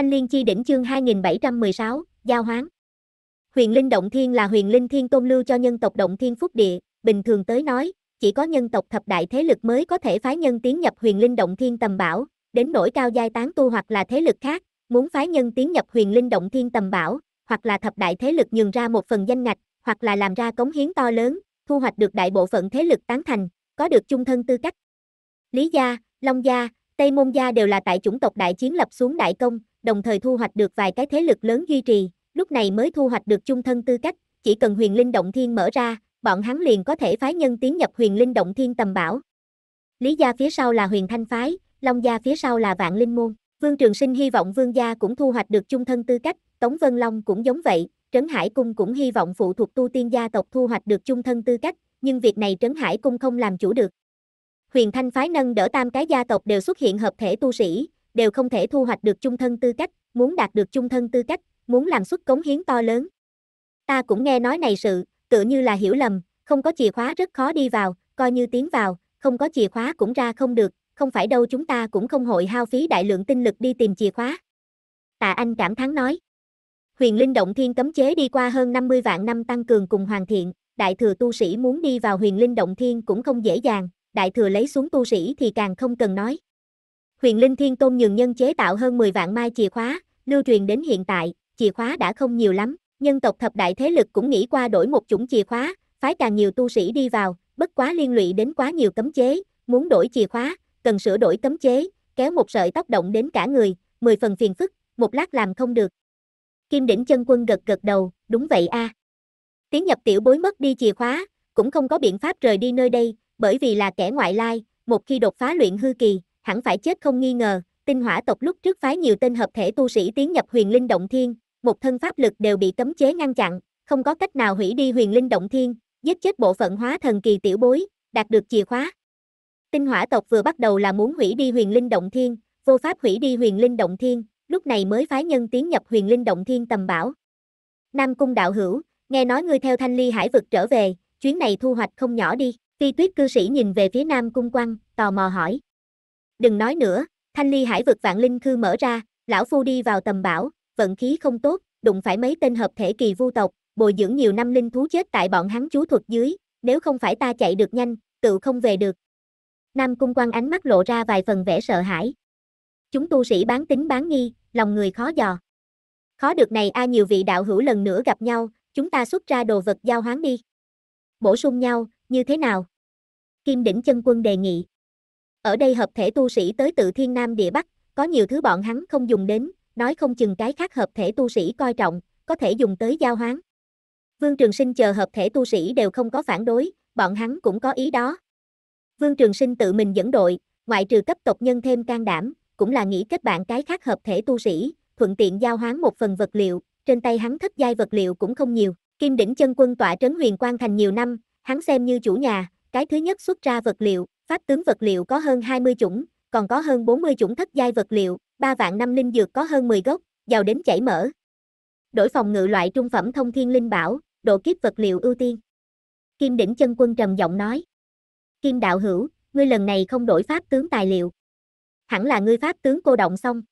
Thanh Liên Chi Đỉnh chương 2716, Giao Hoán. Huyền Linh Động Thiên là Huyền Linh Thiên Tôn lưu cho nhân tộc Động Thiên Phúc Địa, bình thường tới nói, chỉ có nhân tộc thập đại thế lực mới có thể phái nhân tiến nhập Huyền Linh Động Thiên tầm bảo, đến nỗi cao giai tán tu hoặc là thế lực khác, muốn phái nhân tiến nhập Huyền Linh Động Thiên tầm bảo, hoặc là thập đại thế lực nhường ra một phần danh ngạch, hoặc là làm ra cống hiến to lớn, thu hoạch được đại bộ phận thế lực tán thành, có được chung thân tư cách. Lý gia, Long gia, Tây Môn gia đều là tại chủng tộc đại chiến lập xuống đại công, đồng thời thu hoạch được vài cái thế lực lớn duy trì, lúc này mới thu hoạch được chung thân tư cách, chỉ cần Huyền Linh Động Thiên mở ra, bọn hắn liền có thể phái nhân tiến nhập Huyền Linh Động Thiên tầm bảo. Lý gia phía sau là Huyền Thanh Phái, Long gia phía sau là Vạn Linh Môn. Vương Trường Sinh hy vọng Vương gia cũng thu hoạch được chung thân tư cách, Tống Vân Long cũng giống vậy, Trấn Hải Cung cũng hy vọng phụ thuộc tu tiên gia tộc thu hoạch được chung thân tư cách, nhưng việc này Trấn Hải Cung không làm chủ được. Huyền Thanh Phái nâng đỡ tam cái gia tộc đều xuất hiện hợp thể tu sĩ, đều không thể thu hoạch được chung thân tư cách, muốn đạt được chung thân tư cách, muốn làm xuất cống hiến to lớn. Ta cũng nghe nói này sự, tựa như là hiểu lầm, không có chìa khóa rất khó đi vào, coi như tiến vào, không có chìa khóa cũng ra không được, không phải đâu chúng ta cũng không hội hao phí đại lượng tinh lực đi tìm chìa khóa. Tạ Anh cảm thán nói. Huyền Linh Động Thiên cấm chế đi qua hơn 50 vạn năm tăng cường cùng hoàn thiện, đại thừa tu sĩ muốn đi vào Huyền Linh Động Thiên cũng không dễ dàng, đại thừa lấy xuống tu sĩ thì càng không cần nói. Huyền Linh Thiên Tôn nhường nhân chế tạo hơn 10 vạn mai chìa khóa, lưu truyền đến hiện tại, chìa khóa đã không nhiều lắm, nhân tộc thập đại thế lực cũng nghĩ qua đổi một chủng chìa khóa, phái càng nhiều tu sĩ đi vào, bất quá liên lụy đến quá nhiều cấm chế, muốn đổi chìa khóa, cần sửa đổi cấm chế, kéo một sợi tóc động đến cả người, 10 phần phiền phức, một lát làm không được. Kim Đỉnh Chân Quân gật gật đầu, đúng vậy a. Tiến nhập tiểu bối mất đi chìa khóa, cũng không có biện pháp rời đi nơi đây, bởi vì là kẻ ngoại lai, một khi đột phá luyện hư kỳ, hẳn phải chết không nghi ngờ. Tinh Hỏa tộc lúc trước phái nhiều tên hợp thể tu sĩ tiến nhập Huyền Linh Động Thiên, một thân pháp lực đều bị cấm chế ngăn chặn, không có cách nào hủy đi Huyền Linh Động Thiên, giết chết bộ phận hóa thần kỳ tiểu bối, đạt được chìa khóa. Tinh Hỏa tộc vừa bắt đầu là muốn hủy đi Huyền Linh Động Thiên, vô pháp hủy đi Huyền Linh Động Thiên, lúc này mới phái nhân tiến nhập Huyền Linh Động Thiên tầm bảo. Nam Cung đạo hữu, nghe nói ngươi theo Thanh Ly Hải vực trở về, chuyến này thu hoạch không nhỏ đi. Phi Tuyết cư sĩ nhìn về phía Nam Cung Quang, tò mò hỏi. Đừng nói nữa, Thanh Ly Hải vực Vạn Linh Khư mở ra, lão phu đi vào tầm bảo, vận khí không tốt, đụng phải mấy tên hợp thể kỳ vu tộc, bồi dưỡng nhiều năm linh thú chết tại bọn hắn chú thuật dưới, nếu không phải ta chạy được nhanh, tự không về được. Nam Cung Quang ánh mắt lộ ra vài phần vẻ sợ hãi. Chúng tu sĩ bán tính bán nghi, lòng người khó dò. Khó được này a, nhiều vị đạo hữu lần nữa gặp nhau, chúng ta xuất ra đồ vật giao hoán đi. Bổ sung nhau, như thế nào? Kim Đỉnh Chân Quân đề nghị. Ở đây hợp thể tu sĩ tới tự thiên nam địa bắc, có nhiều thứ bọn hắn không dùng đến, nói không chừng cái khác hợp thể tu sĩ coi trọng, có thể dùng tới giao hoán. Vương Trường Sinh chờ hợp thể tu sĩ đều không có phản đối, bọn hắn cũng có ý đó. Vương Trường Sinh tự mình dẫn đội, ngoại trừ cấp tộc nhân thêm can đảm, cũng là nghĩ kết bạn cái khác hợp thể tu sĩ, thuận tiện giao hoán một phần vật liệu, trên tay hắn thất giai vật liệu cũng không nhiều. Kim Đỉnh Chân Quân tọa trấn Huyền Quang Thành nhiều năm, hắn xem như chủ nhà, cái thứ nhất xuất ra vật liệu, pháp tướng vật liệu có hơn 20 chủng, còn có hơn 40 chủng thất giai vật liệu, 3 vạn năm linh dược có hơn 10 gốc, giàu đến chảy mỡ. Đổi phòng ngự loại trung phẩm thông thiên linh bảo, độ kiếp vật liệu ưu tiên. Kim Đỉnh Chân Quân trầm giọng nói. Kim đạo hữu, ngươi lần này không đổi pháp tướng tài liệu. Hẳn là ngươi pháp tướng cô động xong.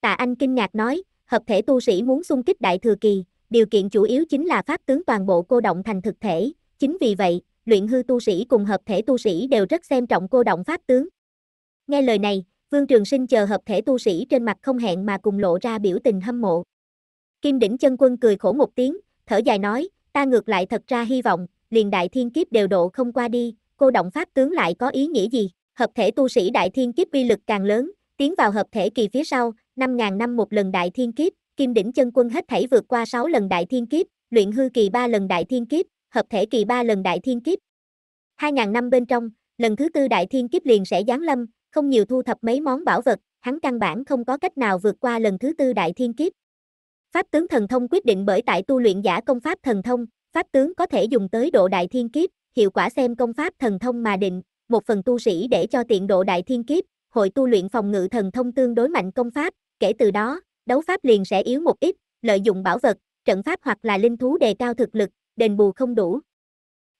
Tạ Anh kinh ngạc nói, hợp thể tu sĩ muốn xung kích đại thừa kỳ, điều kiện chủ yếu chính là pháp tướng toàn bộ cô động thành thực thể, chính vì vậy, luyện hư tu sĩ cùng hợp thể tu sĩ đều rất xem trọng cô động pháp tướng. Nghe lời này, Vương Trường Sinh chờ hợp thể tu sĩ trên mặt không hẹn mà cùng lộ ra biểu tình hâm mộ. Kim Đỉnh Chân Quân cười khổ một tiếng, thở dài nói, ta ngược lại thật ra hy vọng, liền đại thiên kiếp đều độ không qua đi, cô động pháp tướng lại có ý nghĩa gì? Hợp thể tu sĩ đại thiên kiếp uy lực càng lớn, tiến vào hợp thể kỳ phía sau, 5000 năm một lần đại thiên kiếp, Kim Đỉnh Chân Quân hết thảy vượt qua 6 lần đại thiên kiếp, luyện hư kỳ 3 lần đại thiên kiếp, hợp thể kỳ 3 lần đại thiên kiếp. 2000 năm bên trong, lần thứ 4 đại thiên kiếp liền sẽ giáng lâm, không nhiều thu thập mấy món bảo vật, hắn căn bản không có cách nào vượt qua lần thứ 4 đại thiên kiếp. Pháp tướng thần thông quyết định bởi tại tu luyện giả công pháp thần thông, pháp tướng có thể dùng tới độ đại thiên kiếp, hiệu quả xem công pháp thần thông mà định. Một phần tu sĩ để cho tiện độ đại thiên kiếp, hội tu luyện phòng ngự thần thông tương đối mạnh công pháp, kể từ đó, đấu pháp liền sẽ yếu một ít, lợi dụng bảo vật, trận pháp hoặc là linh thú đề cao thực lực, đền bù không đủ.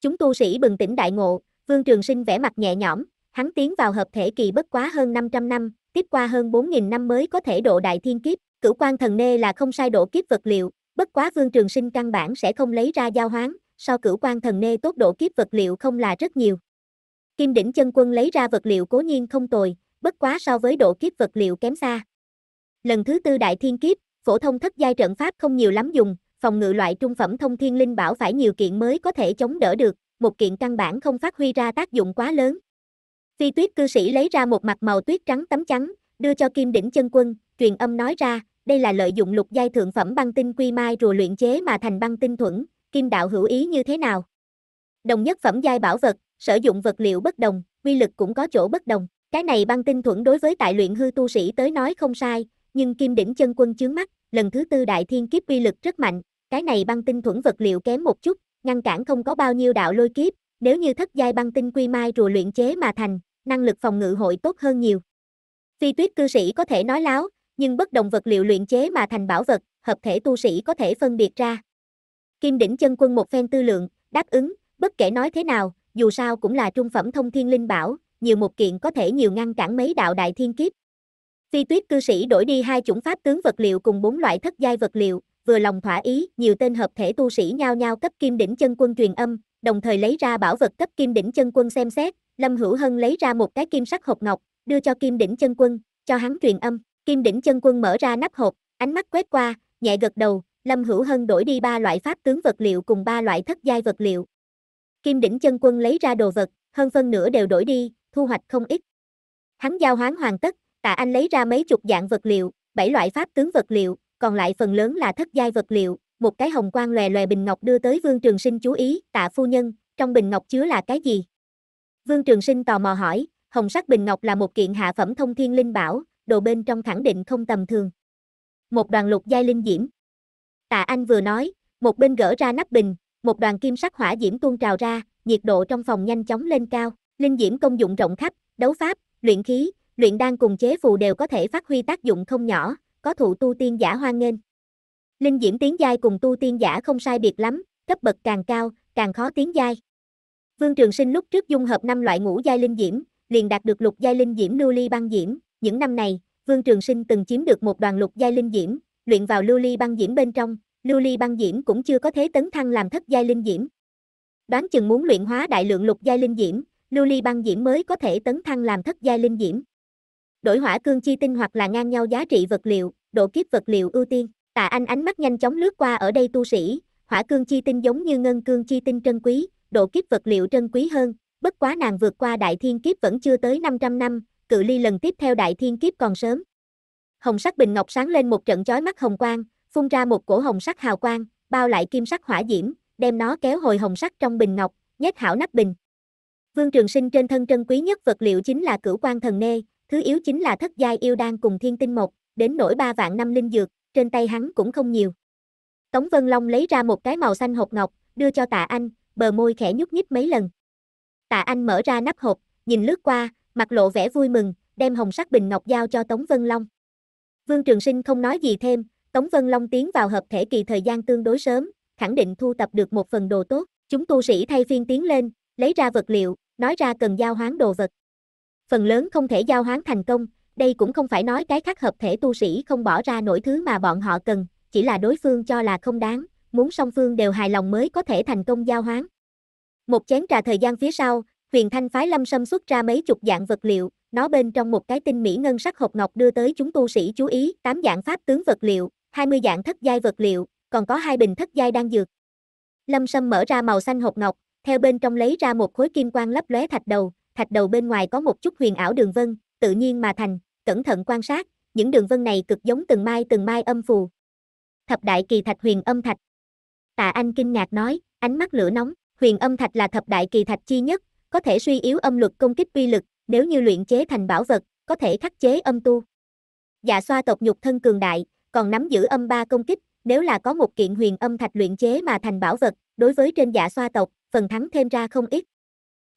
Chúng tu sĩ bừng tỉnh đại ngộ, Vương Trường Sinh vẻ mặt nhẹ nhõm, hắn tiến vào hợp thể kỳ bất quá hơn 500 năm, tiếp qua hơn 4000 năm mới có thể độ đại thiên kiếp, Cửu quan thần nê là không sai độ kiếp vật liệu, bất quá Vương Trường Sinh căn bản sẽ không lấy ra giao hoán, so cửu quan thần nê tốt độ kiếp vật liệu không là rất nhiều. Kim đỉnh chân quân lấy ra vật liệu cố nhiên không tồi, bất quá so với độ kiếp vật liệu kém xa. Lần thứ tư đại thiên kiếp, phổ thông thất giai trận pháp không nhiều lắm dùng, phòng ngự loại trung phẩm thông thiên linh bảo phải nhiều kiện mới có thể chống đỡ được, một kiện căn bản không phát huy ra tác dụng quá lớn. Phi Tuyết cư sĩ lấy ra một mặt màu tuyết trắng tấm chắn, đưa cho Kim đỉnh chân quân, truyền âm nói ra, đây là lợi dụng lục giai thượng phẩm băng tinh quy mai rùa luyện chế mà thành băng tinh thuẫn, Kim đạo hữu ý như thế nào? Đồng nhất phẩm giai bảo vật, sử dụng vật liệu bất đồng, uy lực cũng có chỗ bất đồng. Cái này băng tinh thuẫn đối với tại luyện hư tu sĩ tới nói không sai, nhưng Kim đỉnh chân quân chướng mắt, lần thứ tư đại thiên kiếp uy lực rất mạnh, cái này băng tinh thuẫn vật liệu kém một chút, ngăn cản không có bao nhiêu đạo lôi kiếp, nếu như thất giai băng tinh quy mai rùa luyện chế mà thành, năng lực phòng ngự hội tốt hơn nhiều. Phi Tuyết cư sĩ có thể nói láo, nhưng bất đồng vật liệu luyện chế mà thành bảo vật, hợp thể tu sĩ có thể phân biệt ra. Kim đỉnh chân quân một phen tư lượng, đáp ứng, bất kể nói thế nào, dù sao cũng là trung phẩm thông thiên linh bảo, nhiều một kiện có thể nhiều ngăn cản mấy đạo đại thiên kiếp. Phi Tuyết cư sĩ đổi đi 2 chủng pháp tướng vật liệu cùng 4 loại thất giai vật liệu, vừa lòng thỏa ý, nhiều tên hợp thể tu sĩ nhao nhao cấp Kim đỉnh chân quân truyền âm, đồng thời lấy ra bảo vật cấp Kim đỉnh chân quân xem xét. Lâm Hữu Hân lấy ra một cái kim sắc hộp ngọc, đưa cho Kim đỉnh chân quân, cho hắn truyền âm. Kim đỉnh chân quân mở ra nắp hộp, ánh mắt quét qua, nhẹ gật đầu. Lâm Hữu Hân đổi đi 3 loại pháp tướng vật liệu cùng 3 loại thất giai vật liệu. Kim đỉnh chân quân lấy ra đồ vật, hơn phân nửa đều đổi đi, thu hoạch không ít. Hắn giao hoán hoàn tất, Tạ Anh lấy ra mấy chục dạng vật liệu, 7 loại pháp tướng vật liệu, còn lại phần lớn là thất giai vật liệu. Một cái hồng quang lòe lòe bình ngọc đưa tới Vương Trường Sinh chú ý. Tạ phu nhân, trong bình ngọc chứa là cái gì? Vương Trường Sinh tò mò hỏi. Hồng sắc bình ngọc là một kiện hạ phẩm thông thiên linh bảo, đồ bên trong khẳng định không tầm thường. Một đoàn lục giai linh diễm. Tạ Anh vừa nói, một bên gỡ ra nắp bình, một đoàn kim sắc hỏa diễm tuôn trào ra, nhiệt độ trong phòng nhanh chóng lên cao. Linh diễm công dụng rộng khắp, đấu pháp, luyện khí, luyện đan cùng chế phù đều có thể phát huy tác dụng không nhỏ, có thụ tu tiên giả hoan nghênh. Linh diễm tiến giai cùng tu tiên giả không sai biệt lắm, cấp bậc càng cao, càng khó tiến giai. Vương Trường Sinh lúc trước dung hợp 5 loại ngũ giai linh diễm, liền đạt được lục giai linh diễm lưu ly băng diễm, những năm này, Vương Trường Sinh từng chiếm được một đoàn lục giai linh diễm, luyện vào lưu ly băng diễm bên trong, lưu ly băng diễm cũng chưa có thể tấn thăng làm thất giai linh diễm. Đoán chừng muốn luyện hóa đại lượng lục giai linh diễm, lưu ly băng diễm mới có thể tấn thăng làm thất giai linh diễm. Đổi hỏa cương chi tinh hoặc là ngang nhau giá trị vật liệu, độ kiếp vật liệu ưu tiên. Tạ Anh ánh mắt nhanh chóng lướt qua ở đây tu sĩ, hỏa cương chi tinh giống như ngân cương chi tinh trân quý, độ kiếp vật liệu trân quý hơn, bất quá nàng vượt qua đại thiên kiếp vẫn chưa tới 500 năm, cự ly lần tiếp theo đại thiên kiếp còn sớm. Hồng sắc bình ngọc sáng lên một trận chói mắt hồng quang, phun ra một cổ hồng sắc hào quang, bao lại kim sắc hỏa diễm, đem nó kéo hồi hồng sắc trong bình ngọc, nhét hảo nắp bình. Vương Trường Sinh trên thân trân quý nhất vật liệu chính là cửu quan thần nê, thứ yếu chính là thất giai yêu đan cùng thiên tinh mộc, đến nỗi 3 vạn năm linh dược, trên tay hắn cũng không nhiều. Tống Vân Long lấy ra một cái màu xanh hộp ngọc, đưa cho Tạ Anh, bờ môi khẽ nhúc nhích mấy lần. Tạ Anh mở ra nắp hộp, nhìn lướt qua, mặt lộ vẻ vui mừng, đem hồng sắc bình ngọc giao cho Tống Vân Long. Vương Trường Sinh không nói gì thêm, Tống Vân Long tiến vào hợp thể kỳ thời gian tương đối sớm, khẳng định thu tập được một phần đồ tốt, chúng tu sĩ thay phiên tiến lên, lấy ra vật liệu, nói ra cần giao hoán đồ vật. Phần lớn không thể giao hoán thành công, đây cũng không phải nói cái khác hợp thể tu sĩ không bỏ ra nổi thứ mà bọn họ cần, chỉ là đối phương cho là không đáng, muốn song phương đều hài lòng mới có thể thành công giao hoán. Một chén trà thời gian phía sau, Huyền Thanh phái Lâm Sâm xuất ra mấy chục dạng vật liệu, nó bên trong một cái tinh mỹ ngân sắc hộp ngọc đưa tới chúng tu sĩ chú ý, 8 dạng pháp tướng vật liệu, 20 dạng thất giai vật liệu, còn có 2 bình thất giai đan dược. Lâm Sâm mở ra màu xanh hộp ngọc, theo bên trong lấy ra một khối kim quang lấp lóe thạch đầu bên ngoài có một chút huyền ảo đường vân, tự nhiên mà thành, cẩn thận quan sát, những đường vân này cực giống từng mai âm phù. Thập đại kỳ thạch huyền âm thạch. Tạ Anh kinh ngạc nói, ánh mắt lửa nóng, huyền âm thạch là thập đại kỳ thạch chi nhất, có thể suy yếu âm luật công kích uy lực, nếu như luyện chế thành bảo vật, có thể khắc chế âm tu. Dạ Xoa tộc nhục thân cường đại, còn nắm giữ âm 3 công kích, nếu là có một kiện huyền âm thạch luyện chế mà thành bảo vật, đối với trên Dạ Xoa tộc, phần thắng thêm ra không ít.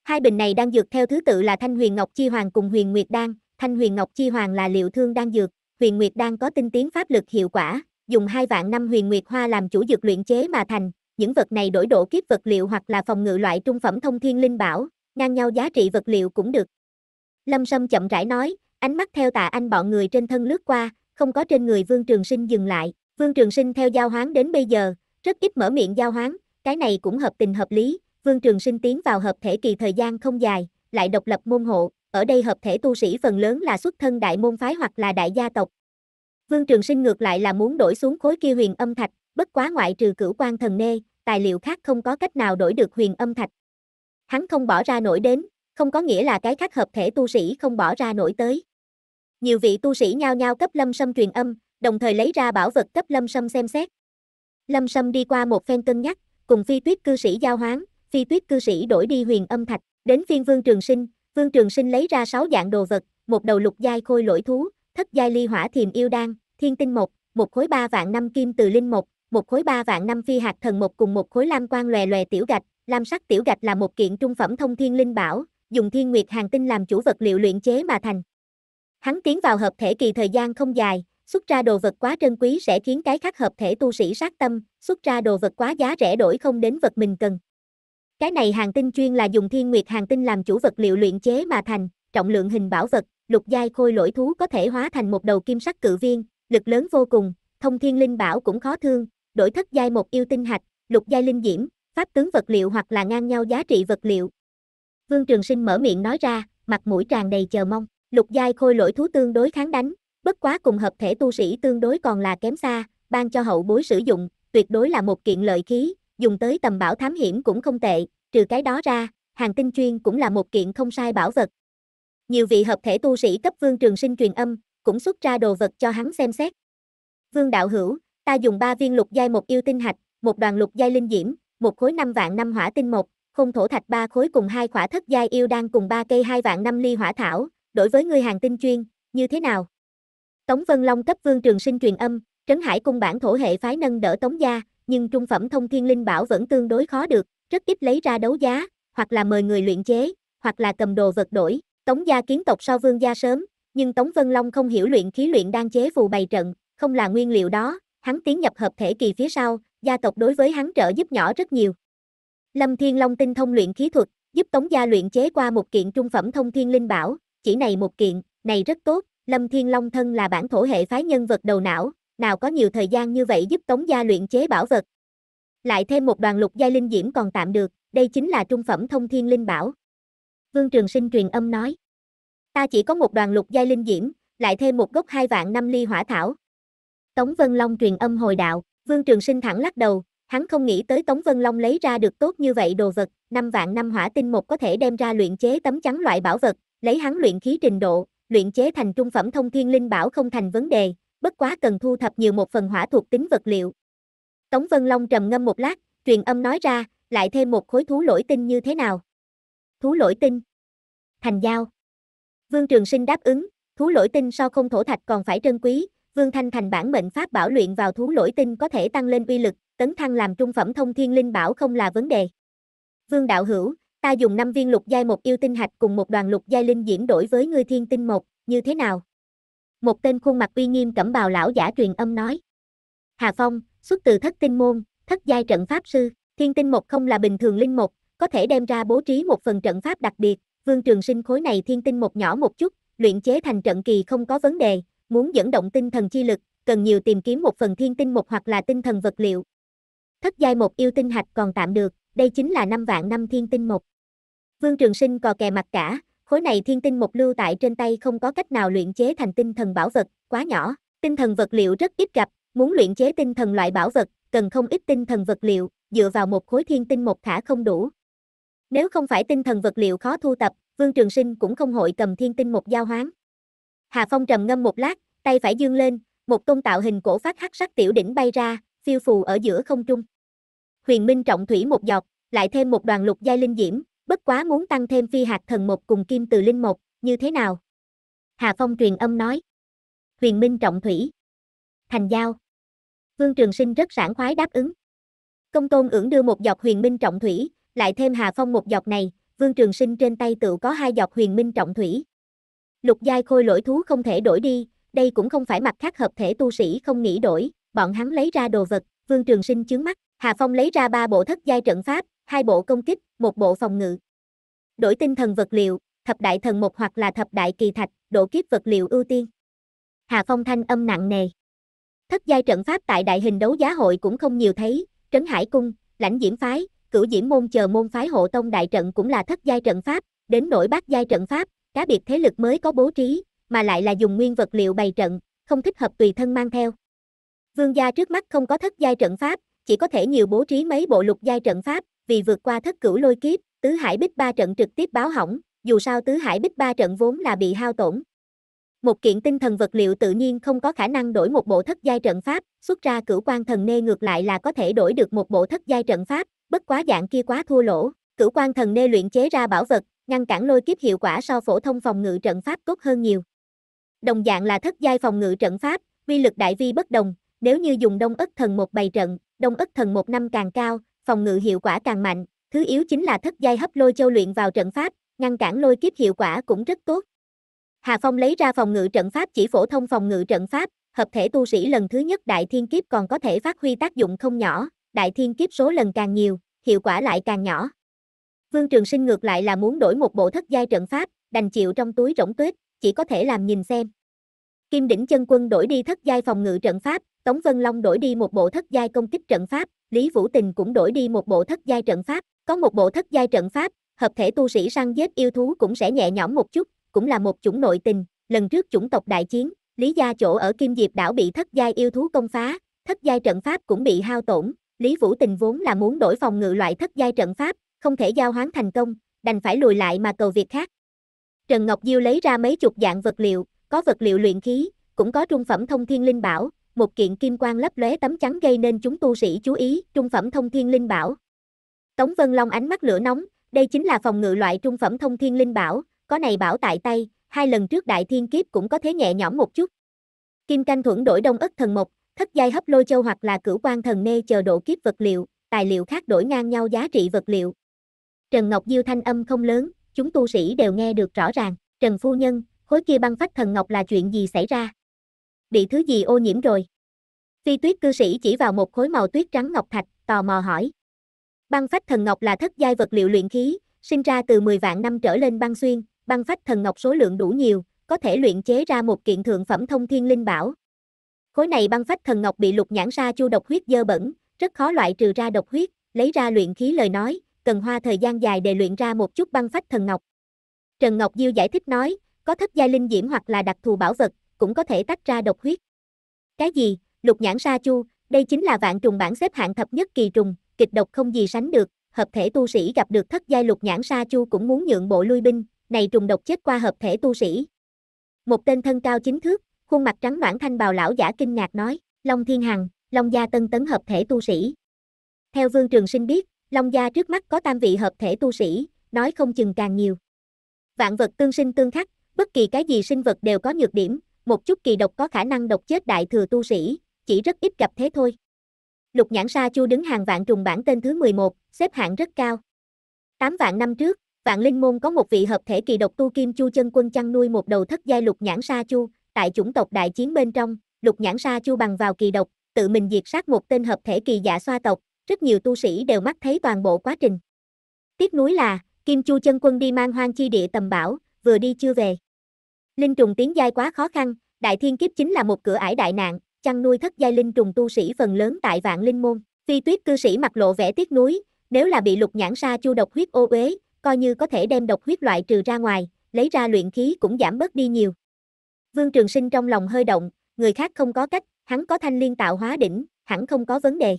2 bình này đang dược theo thứ tự là Thanh Huyền Ngọc Chi Hoàng cùng Huyền Nguyệt Đan. Thanh Huyền Ngọc Chi Hoàng là liệu thương đan dược, Huyền Nguyệt Đan có tinh tiến pháp lực hiệu quả, dùng 2 vạn năm Huyền Nguyệt Hoa làm chủ dược luyện chế mà thành, những vật này đổi độ kiếp vật liệu hoặc là phòng ngự loại trung phẩm thông thiên linh bảo, ngang nhau giá trị vật liệu cũng được. Lâm Sâm chậm rãi nói, ánh mắt theo Tạ Anh bọn người trên thân lướt qua, không có trên người Vương Trường Sinh dừng lại. Vương Trường Sinh theo giao hoán đến bây giờ, rất ít mở miệng giao hoán, cái này cũng hợp tình hợp lý. Vương Trường Sinh tiến vào hợp thể kỳ thời gian không dài, lại độc lập môn hộ, ở đây hợp thể tu sĩ phần lớn là xuất thân đại môn phái hoặc là đại gia tộc. Vương Trường Sinh ngược lại là muốn đổi xuống khối kia huyền âm thạch, bất quá ngoại trừ cửu quan thần nê, tài liệu khác không có cách nào đổi được huyền âm thạch. Hắn không bỏ ra nổi đến, không có nghĩa là cái khác hợp thể tu sĩ không bỏ ra nổi tới. Nhiều vị tu sĩ nhao nhao cấp Lâm Sâm truyền âm, đồng thời lấy ra bảo vật cấp Lâm Sâm xem xét. Lâm Sâm đi qua một phen cân nhắc, cùng Phi Tuyết cư sĩ giao hoán, Phi Tuyết cư sĩ đổi đi huyền âm thạch. Đến phiên Vương Trường Sinh, Vương Trường Sinh lấy ra 6 dạng đồ vật, một đầu lục giai khôi lỗi thú, thất giai ly hỏa thiềm yêu đan, thiên tinh mộc, một khối 3 vạn 5 kim từ linh mộc, một khối 3 vạn 5 phi hạt thần mộc cùng một khối lam quang lòe lòe tiểu gạch. Lam sắc tiểu gạch là một kiện trung phẩm thông thiên linh bảo, dùng thiên nguyệt hàng tinh làm chủ vật liệu luyện chế mà thành. Hắn tiến vào hợp thể kỳ thời gian không dài, xuất ra đồ vật quá trân quý sẽ khiến cái khác hợp thể tu sĩ sát tâm, xuất ra đồ vật quá giá rẻ đổi không đến vật mình cần. Cái này hàng tinh chuyên là dùng thiên nguyệt hàng tinh làm chủ vật liệu luyện chế mà thành, trọng lượng hình bảo vật, lục giai khôi lỗi thú có thể hóa thành một đầu kim sắc cự viên, lực lớn vô cùng, thông thiên linh bảo cũng khó thương, đổi thất giai một yêu tinh hạch, lục giai linh diễm, pháp tướng vật liệu hoặc là ngang nhau giá trị vật liệu. Vương Trường Sinh mở miệng nói ra, mặt mũi tràn đầy chờ mong. Lục giai khôi lỗi thú tương đối kháng đánh, bất quá cùng hợp thể tu sĩ tương đối còn là kém xa, ban cho hậu bối sử dụng, tuyệt đối là một kiện lợi khí, dùng tới tầm bảo thám hiểm cũng không tệ, trừ cái đó ra, hàng tinh chuyên cũng là một kiện không sai bảo vật. Nhiều vị hợp thể tu sĩ cấp Vương Trường Sinh truyền âm, cũng xuất ra đồ vật cho hắn xem xét. Vương đạo hữu, ta dùng 3 viên lục giai một yêu tinh hạch, một đoàn lục giai linh diễm, một khối 5 vạn 5 hỏa tinh mộc, không thổ thạch 3 khối cùng 2 khỏa thất giai yêu đan cùng 3 cây 2 vạn 5 ly hỏa thảo. Đối với người hàng tinh chuyên, như thế nào? Tống Vân Long cấp Vương Trường Sinh truyền âm, Trấn Hải Cung bản thổ hệ phái nâng đỡ Tống gia, nhưng trung phẩm thông thiên linh bảo vẫn tương đối khó được, rất ít lấy ra đấu giá, hoặc là mời người luyện chế, hoặc là cầm đồ vật đổi. Tống gia kiến tộc so Vương gia sớm, nhưng Tống Vân Long không hiểu luyện khí luyện đan chế phù bày trận, không là nguyên liệu đó, hắn tiến nhập hợp thể kỳ phía sau, gia tộc đối với hắn trợ giúp nhỏ rất nhiều. Lâm Thiên Long tinh thông luyện khí thuật, giúp Tống gia luyện chế qua một kiện trung phẩm thông thiên linh bảo. Chỉ này một kiện, này rất tốt, Lâm Thiên Long thân là bản thổ hệ phái nhân vật đầu não, nào có nhiều thời gian như vậy giúp Tống gia luyện chế bảo vật. Lại thêm một đoàn lục giai linh diễm còn tạm được, đây chính là trung phẩm thông thiên linh bảo. Vương Trường Sinh truyền âm nói, ta chỉ có một đoàn lục giai linh diễm, lại thêm một gốc 2 vạn 5 ly hỏa thảo. Tống Vân Long truyền âm hồi đạo, Vương Trường Sinh thẳng lắc đầu, hắn không nghĩ tới Tống Vân Long lấy ra được tốt như vậy đồ vật, 5 vạn 5 hỏa tinh một có thể đem ra luyện chế tấm chắn loại bảo vật. Lấy hắn luyện khí trình độ, luyện chế thành trung phẩm thông thiên linh bảo không thành vấn đề, bất quá cần thu thập nhiều một phần hỏa thuộc tính vật liệu. Tống Vân Long trầm ngâm một lát, truyền âm nói ra, lại thêm một khối thú lỗi tinh như thế nào? Thú lỗi tinh. Thành giao. Vương Trường Sinh đáp ứng, thú lỗi tinh so không thổ thạch còn phải trân quý, Vương Thanh Thành bản mệnh pháp bảo luyện vào thú lỗi tinh có thể tăng lên uy lực, tấn thăng làm trung phẩm thông thiên linh bảo không là vấn đề. Vương đạo hữu, ta dùng 5 viên lục giai một yêu tinh hạch cùng một đoàn lục giai linh diễm đổi với ngươi thiên tinh mộc, như thế nào? Một tên khuôn mặt uy nghiêm cẩm bào lão giả truyền âm nói. Hà Phong, xuất từ thất tinh môn, thất giai trận pháp sư, thiên tinh mộc không là bình thường linh mộc, có thể đem ra bố trí một phần trận pháp đặc biệt, Vương Trường Sinh khối này thiên tinh mộc nhỏ một chút, luyện chế thành trận kỳ không có vấn đề, muốn dẫn động tinh thần chi lực, cần nhiều tìm kiếm một phần thiên tinh mộc hoặc là tinh thần vật liệu. Thất giai một yêu tinh hạch còn tạm được, đây chính là 5 vạn 5 thiên tinh mộc. Vương Trường Sinh cò kè mặt cả, khối này thiên tinh mộc lưu tại trên tay không có cách nào luyện chế thành tinh thần bảo vật, quá nhỏ, tinh thần vật liệu rất ít gặp, muốn luyện chế tinh thần loại bảo vật, cần không ít tinh thần vật liệu, dựa vào một khối thiên tinh mộc thả không đủ. Nếu không phải tinh thần vật liệu khó thu tập, Vương Trường Sinh cũng không hội cầm thiên tinh mộc giao hoán. Hà Phong trầm ngâm một lát, tay phải giương lên, một tôn tạo hình cổ phát hắc sắc tiểu đỉnh bay ra, phiêu phù ở giữa không trung. Huyền Minh trọng thủy một giọt, lại thêm một đoàn lục giai linh diễm. Bất quá muốn tăng thêm phi hạt thần mộc cùng kim từ linh mộc, như thế nào? Hà Phong truyền âm nói. Huyền Minh trọng thủy. Thành giao. Vương Trường Sinh rất sảng khoái đáp ứng. Công tôn ưỡng đưa một giọt huyền minh trọng thủy, lại thêm Hà Phong một giọt này, Vương Trường Sinh trên tay tự có 2 giọt huyền minh trọng thủy. Lục giai khôi lỗi thú không thể đổi đi, đây cũng không phải mặt khác hợp thể tu sĩ không nghĩ đổi, bọn hắn lấy ra đồ vật, Vương Trường Sinh chướng mắt, Hà Phong lấy ra 3 bộ thất giai trận pháp, 2 bộ công kích, 1 bộ phòng ngự. Đổi tinh thần vật liệu, thập đại thần mộc hoặc là thập đại kỳ thạch, độ kiếp vật liệu ưu tiên. Hà Phong thanh âm nặng nề. Thất giai trận pháp tại đại hình đấu giá hội cũng không nhiều thấy, Trấn Hải Cung, Lãnh Diễm Phái, Cửu Diễm Môn chờ môn phái hộ tông đại trận cũng là thất giai trận pháp, đến nỗi bát giai trận pháp, cá biệt thế lực mới có bố trí, mà lại là dùng nguyên vật liệu bày trận, không thích hợp tùy thân mang theo. Vương gia trước mắt không có thất giai trận pháp, chỉ có thể nhiều bố trí mấy bộ lục giai trận pháp, vì vượt qua thất cửu lôi kiếp, tứ hải bích ba trận trực tiếp báo hỏng, dù sao tứ hải bích ba trận vốn là bị hao tổn. Một kiện tinh thần vật liệu tự nhiên không có khả năng đổi một bộ thất giai trận pháp, xuất ra cửu quan thần nê ngược lại là có thể đổi được một bộ thất giai trận pháp, bất quá dạng kia quá thua lỗ, cửu quan thần nê luyện chế ra bảo vật, ngăn cản lôi kiếp hiệu quả so phổ thông phòng ngự trận pháp tốt hơn nhiều. Đồng dạng là thất giai phòng ngự trận pháp, uy lực đại vi bất đồng, nếu như dùng Đông Ất Thần một bày trận, Đông Ất Thần một năm càng cao, phòng ngự hiệu quả càng mạnh, thứ yếu chính là thất giai hấp lôi châu luyện vào trận pháp, ngăn cản lôi kiếp hiệu quả cũng rất tốt. Hà Phong lấy ra phòng ngự trận pháp chỉ phổ thông phòng ngự trận pháp, hợp thể tu sĩ lần thứ nhất đại thiên kiếp còn có thể phát huy tác dụng không nhỏ, đại thiên kiếp số lần càng nhiều, hiệu quả lại càng nhỏ. Vương Trường Sinh ngược lại là muốn đổi một bộ thất giai trận pháp, đành chịu trong túi rỗng tuyết, chỉ có thể làm nhìn xem. Kim Đỉnh Chân Quân đổi đi thất giai phòng ngự trận pháp, Tống Vân Long đổi đi một bộ thất giai công kích trận pháp, Lý Vũ Tình cũng đổi đi một bộ thất giai trận pháp, có một bộ thất giai trận pháp, hợp thể tu sĩ săn giết yêu thú cũng sẽ nhẹ nhõm một chút. Cũng là một chủng nội tình, lần trước chủng tộc đại chiến, Lý gia chỗ ở Kim Diệp đảo bị thất giai yêu thú công phá, thất giai trận pháp cũng bị hao tổn, Lý Vũ Tình vốn là muốn đổi phòng ngự loại thất giai trận pháp, không thể giao hoán thành công, đành phải lùi lại mà cầu việc khác. Trần Ngọc Diêu lấy ra mấy chục dạng vật liệu, có vật liệu luyện khí, cũng có trung phẩm thông thiên linh bảo, một kiện kim quang lấp lóe tấm chắn gây nên chúng tu sĩ chú ý, trung phẩm thông thiên linh bảo. Tống Vân Long ánh mắt lửa nóng, đây chính là phòng ngự loại trung phẩm thông thiên linh bảo. Có này bảo tại tay, hai lần trước đại thiên kiếp cũng có thể nhẹ nhõm một chút. Kim Canh Thuẫn đổi Đông Ất Thần Mộc, thất giai hấp lôi châu hoặc là cửu quan thần nê chờ độ kiếp vật liệu, tài liệu khác đổi ngang nhau giá trị vật liệu. Trần Ngọc Diêu thanh âm không lớn, chúng tu sĩ đều nghe được rõ ràng. Trần phu nhân, khối kia băng phách thần ngọc là chuyện gì xảy ra? Bị thứ gì ô nhiễm rồi? Phi Tuyết cư sĩ chỉ vào một khối màu tuyết trắng ngọc thạch, tò mò hỏi. Băng phách thần ngọc là thất giai vật liệu luyện khí, sinh ra từ 10 vạn năm trở lên băng xuyên. Băng phách thần ngọc số lượng đủ nhiều, có thể luyện chế ra một kiện thượng phẩm thông thiên linh bảo. Khối này băng phách thần ngọc bị lục nhãn sa chu độc huyết dơ bẩn, rất khó loại trừ ra độc huyết, lấy ra luyện khí lời nói, cần hoa thời gian dài để luyện ra một chút băng phách thần ngọc. Trần Ngọc Diêu giải thích nói, có thất giai linh diễm hoặc là đặc thù bảo vật, cũng có thể tách ra độc huyết. Cái gì? Lục nhãn sa chu, đây chính là vạn trùng bảng xếp hạng thập nhất kỳ trùng, kịch độc không gì sánh được, hợp thể tu sĩ gặp được thất giai lục nhãn sa chu cũng muốn nhượng bộ lui binh. Này trùng độc chết qua hợp thể tu sĩ. Một tên thân cao 9 thước, khuôn mặt trắng nõn thanh bào lão giả kinh ngạc nói, Long Thiên Hằng, Long gia tân tấn hợp thể tu sĩ. Theo Vương Trường Sinh biết, Long gia trước mắt có 8 vị hợp thể tu sĩ, nói không chừng càng nhiều. Vạn vật tương sinh tương khắc, bất kỳ cái gì sinh vật đều có nhược điểm, một chút kỳ độc có khả năng độc chết đại thừa tu sĩ, chỉ rất ít gặp thế thôi. Lục nhãn sa chu đứng hàng vạn trùng bảng tên thứ 11, xếp hạng rất cao. 8 vạn năm trước, Vạn Linh Môn có một vị hợp thể kỳ độc tu Kim Chu Chân Quân chăn nuôi một đầu thất giai lục nhãn sa chu, tại chủng tộc đại chiến bên trong, lục nhãn sa chu bằng vào kỳ độc, tự mình diệt sát một tên hợp thể kỳ dạ xoa tộc, rất nhiều tu sĩ đều mắt thấy toàn bộ quá trình. Tiếc nuối là, Kim Chu Chân Quân đi mang hoang chi địa tầm bảo, vừa đi chưa về. Linh trùng tiến giai quá khó khăn, đại thiên kiếp chính là một cửa ải đại nạn, chăn nuôi thất giai linh trùng tu sĩ phần lớn tại Vạn Linh Môn. Phi Tuyết cư sĩ mặt lộ vẻ tiếc nuối, nếu là bị lục nhãn sa chu độc huyết ô uế, coi như có thể đem độc huyết loại trừ ra ngoài, lấy ra luyện khí cũng giảm bớt đi nhiều. Vương Trường Sinh trong lòng hơi động, người khác không có cách, hắn có thanh liên tạo hóa đỉnh, hẳn không có vấn đề.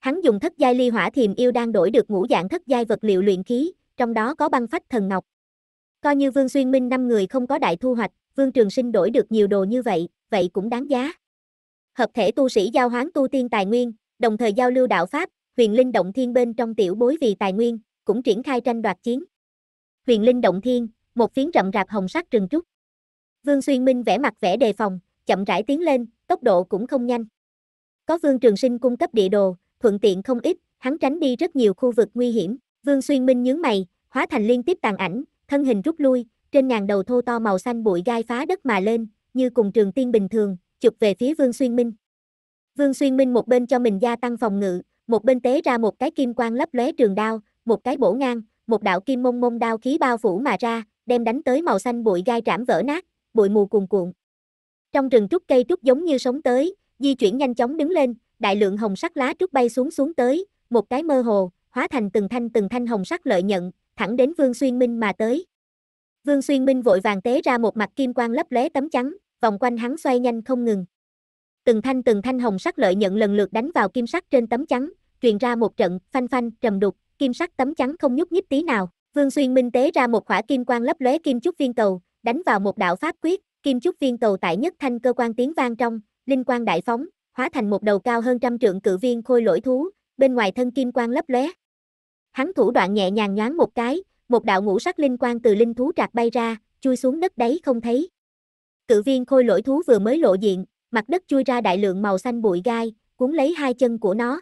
Hắn dùng thất giai ly hỏa thiềm yêu đang đổi được ngũ dạng thất giai vật liệu luyện khí, trong đó có băng phách thần ngọc. Coi như Vương Xuyên Minh 5 người không có đại thu hoạch, Vương Trường Sinh đổi được nhiều đồ như vậy, vậy cũng đáng giá. Hợp thể tu sĩ giao hoán tu tiên tài nguyên, đồng thời giao lưu đạo pháp, Huyền Linh Động Thiên bên trong tiểu bối vì tài nguyên cũng triển khai tranh đoạt chiến. Huyền Linh Động Thiên, một phiến rậm rạp hồng sắc rừng trúc. Vương Xuyên Minh vẻ mặt vẻ đề phòng, chậm rãi tiến lên, tốc độ cũng không nhanh. Có Vương Trường Sinh cung cấp địa đồ, thuận tiện không ít, hắn tránh đi rất nhiều khu vực nguy hiểm. Vương Xuyên Minh nhướng mày, hóa thành liên tiếp tàn ảnh, thân hình rút lui, trên ngàn đầu thô to màu xanh bụi gai phá đất mà lên, như cùng trường tiên bình thường, chụp về phía Vương Xuyên Minh. Vương Xuyên Minh một bên cho mình gia tăng phòng ngự, một bên tế ra một cái kim quang lấp lóe trường đao. Một cái bổ ngang, một đạo kim mông mông đao khí bao phủ mà ra, đem đánh tới màu xanh bụi gai trảm vỡ nát, bụi mù cuồn cuộn. Trong rừng trúc cây trúc giống như sống tới, di chuyển nhanh chóng đứng lên, đại lượng hồng sắc lá trúc bay xuống tới, một cái mơ hồ, hóa thành từng thanh hồng sắc lợi nhận, thẳng đến Vương Xuyên Minh mà tới. Vương Xuyên Minh vội vàng tế ra một mặt kim quang lấp lóe tấm chắn, vòng quanh hắn xoay nhanh không ngừng. Từng thanh hồng sắc lợi nhận lần lượt đánh vào kim sắc trên tấm chắn, truyền ra một trận phanh trầm đục, kim sắc tấm chắn không nhúc nhích tí nào. Vương Xuyên Minh tế ra một khỏa kim quang lấp lóe kim trúc viên cầu, đánh vào một đạo pháp quyết, kim trúc viên cầu tại nhất thanh cơ quan tiếng vang trong, linh quang đại phóng, hóa thành một đầu cao hơn 100 trượng cự viên khôi lỗi thú, bên ngoài thân kim quang lấp lóe. Hắn thủ đoạn nhẹ nhàng nhoáng một cái, một đạo ngũ sắc linh quang từ linh thú trạc bay ra, chui xuống đất đáy không thấy. Cự viên khôi lỗi thú vừa mới lộ diện, mặt đất chui ra đại lượng màu xanh bụi gai, cuốn lấy hai chân của nó.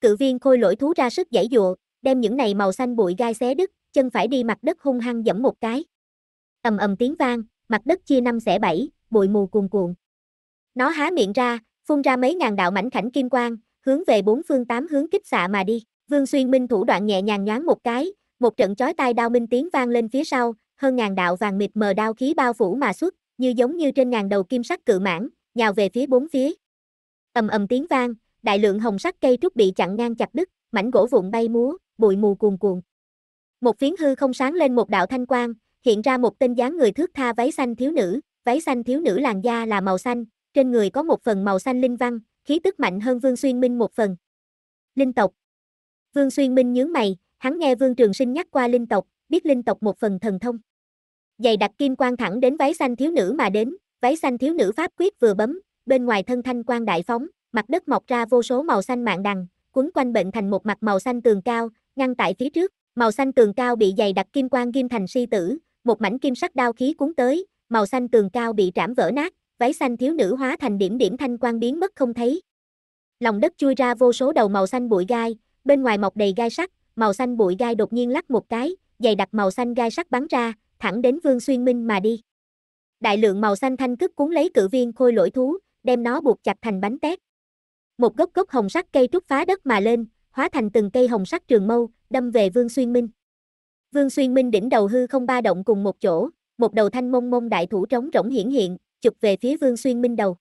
Cự viên khôi lỗi thú ra sức giãy giụa, đem những này màu xanh bụi gai xé đứt, chân phải đi mặt đất hung hăng giẫm một cái. Ầm ầm tiếng vang, mặt đất chia 5/7, bụi mù cuồn cuộn. Nó há miệng ra, phun ra mấy ngàn đạo mảnh khảnh kim quang, hướng về bốn phương tám hướng kích xạ mà đi. Vương Xuyên Minh thủ đoạn nhẹ nhàng nhoáng một cái, một trận chói tai đao minh tiếng vang lên phía sau, hơn ngàn đạo vàng mịt mờ đao khí bao phủ mà xuất, như giống như trên ngàn đầu kim sắc cự mãng, nhào về phía bốn phía. Ầm ầm tiếng vang, đại lượng hồng sắc cây trúc bị chặn ngang chặt đứt, mảnh gỗ vụn bay múa, bụi mù cuồn cuộn. Một phiến hư không sáng lên một đạo thanh quang, hiện ra một tên dáng người thước tha váy xanh thiếu nữ, làn da là màu xanh, trên người có một phần màu xanh linh văn, khí tức mạnh hơn Vương Xuyên Minh một phần. Linh tộc. Vương Xuyên Minh nhướng mày, hắn nghe Vương Trường Sinh nhắc qua linh tộc, biết linh tộc một phần thần thông. Dày đặc kim quang thẳng đến váy xanh thiếu nữ mà đến, váy xanh thiếu nữ pháp quyết vừa bấm, bên ngoài thân thanh quang đại phóng, mặt đất mọc ra vô số màu xanh mạng đằng, quấn quanh bệnh thành một mặt màu xanh tường cao, ngăn tại phía trước, màu xanh tường cao bị dày đặc kim quang ghim thành si tử, một mảnh kim sắc đao khí cuốn tới, màu xanh tường cao bị trảm vỡ nát, váy xanh thiếu nữ hóa thành điểm thanh quang biến mất không thấy. Lòng đất chui ra vô số đầu màu xanh bụi gai, bên ngoài mọc đầy gai sắt, màu xanh bụi gai đột nhiên lắc một cái, dày đặc màu xanh gai sắt bắn ra, thẳng đến Vương Xuyên Minh mà đi. Đại lượng màu xanh thanh cức cuốn lấy cự viên khôi lỗi thú, đem nó buộc chặt thành bánh tét. Một gốc hồng sắc cây trúc phá đất mà lên, hóa thành từng cây hồng sắc trường mâu, đâm về Vương Xuyên Minh. Vương Xuyên Minh đỉnh đầu hư không ba động cùng một chỗ, một đầu thanh mông đại thủ trống rỗng hiển hiện, chụp về phía Vương Xuyên Minh đầu.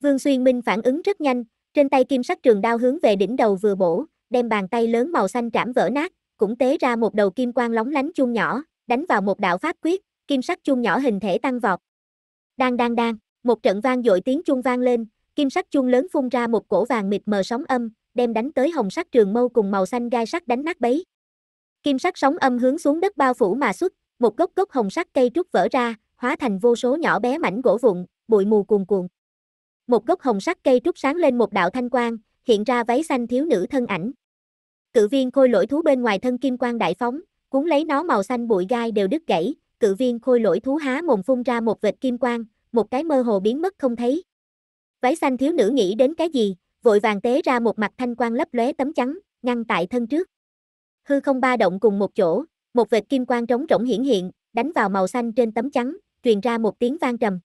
Vương Xuyên Minh phản ứng rất nhanh, trên tay kim sắc trường đao hướng về đỉnh đầu vừa bổ, đem bàn tay lớn màu xanh trảm vỡ nát, cũng tế ra một đầu kim quang lóng lánh chuông nhỏ, đánh vào một đạo pháp quyết, kim sắc chuông nhỏ hình thể tăng vọt. Đang, một trận vang dội tiếng chuông vang lên, kim sắc chuông lớn phun ra một cổ vàng mịt mờ sóng âm, đem đánh tới hồng sắc trường mâu cùng màu xanh gai sắt đánh nát bấy. Kim sắc sóng âm hướng xuống đất bao phủ mà xuất, một gốc hồng sắc cây trúc vỡ ra, hóa thành vô số nhỏ bé mảnh gỗ vụn, bụi mù cuồn cuộn. Một gốc hồng sắc cây trúc sáng lên một đạo thanh quang, hiện ra váy xanh thiếu nữ thân ảnh. Cự viên khôi lỗi thú bên ngoài thân kim quang đại phóng, cuốn lấy nó màu xanh bụi gai đều đứt gãy, cự viên khôi lỗi thú há mồm phun ra một vệt kim quang, một cái mơ hồ biến mất không thấy. Váy xanh thiếu nữ nghĩ đến cái gì, vội vàng tế ra một mặt thanh quang lấp lóe tấm chắn, ngăn tại thân trước. Hư không ba động cùng một chỗ, một vệt kim quang trống rỗng hiển hiện, đánh vào màu xanh trên tấm chắn, truyền ra một tiếng vang trầm.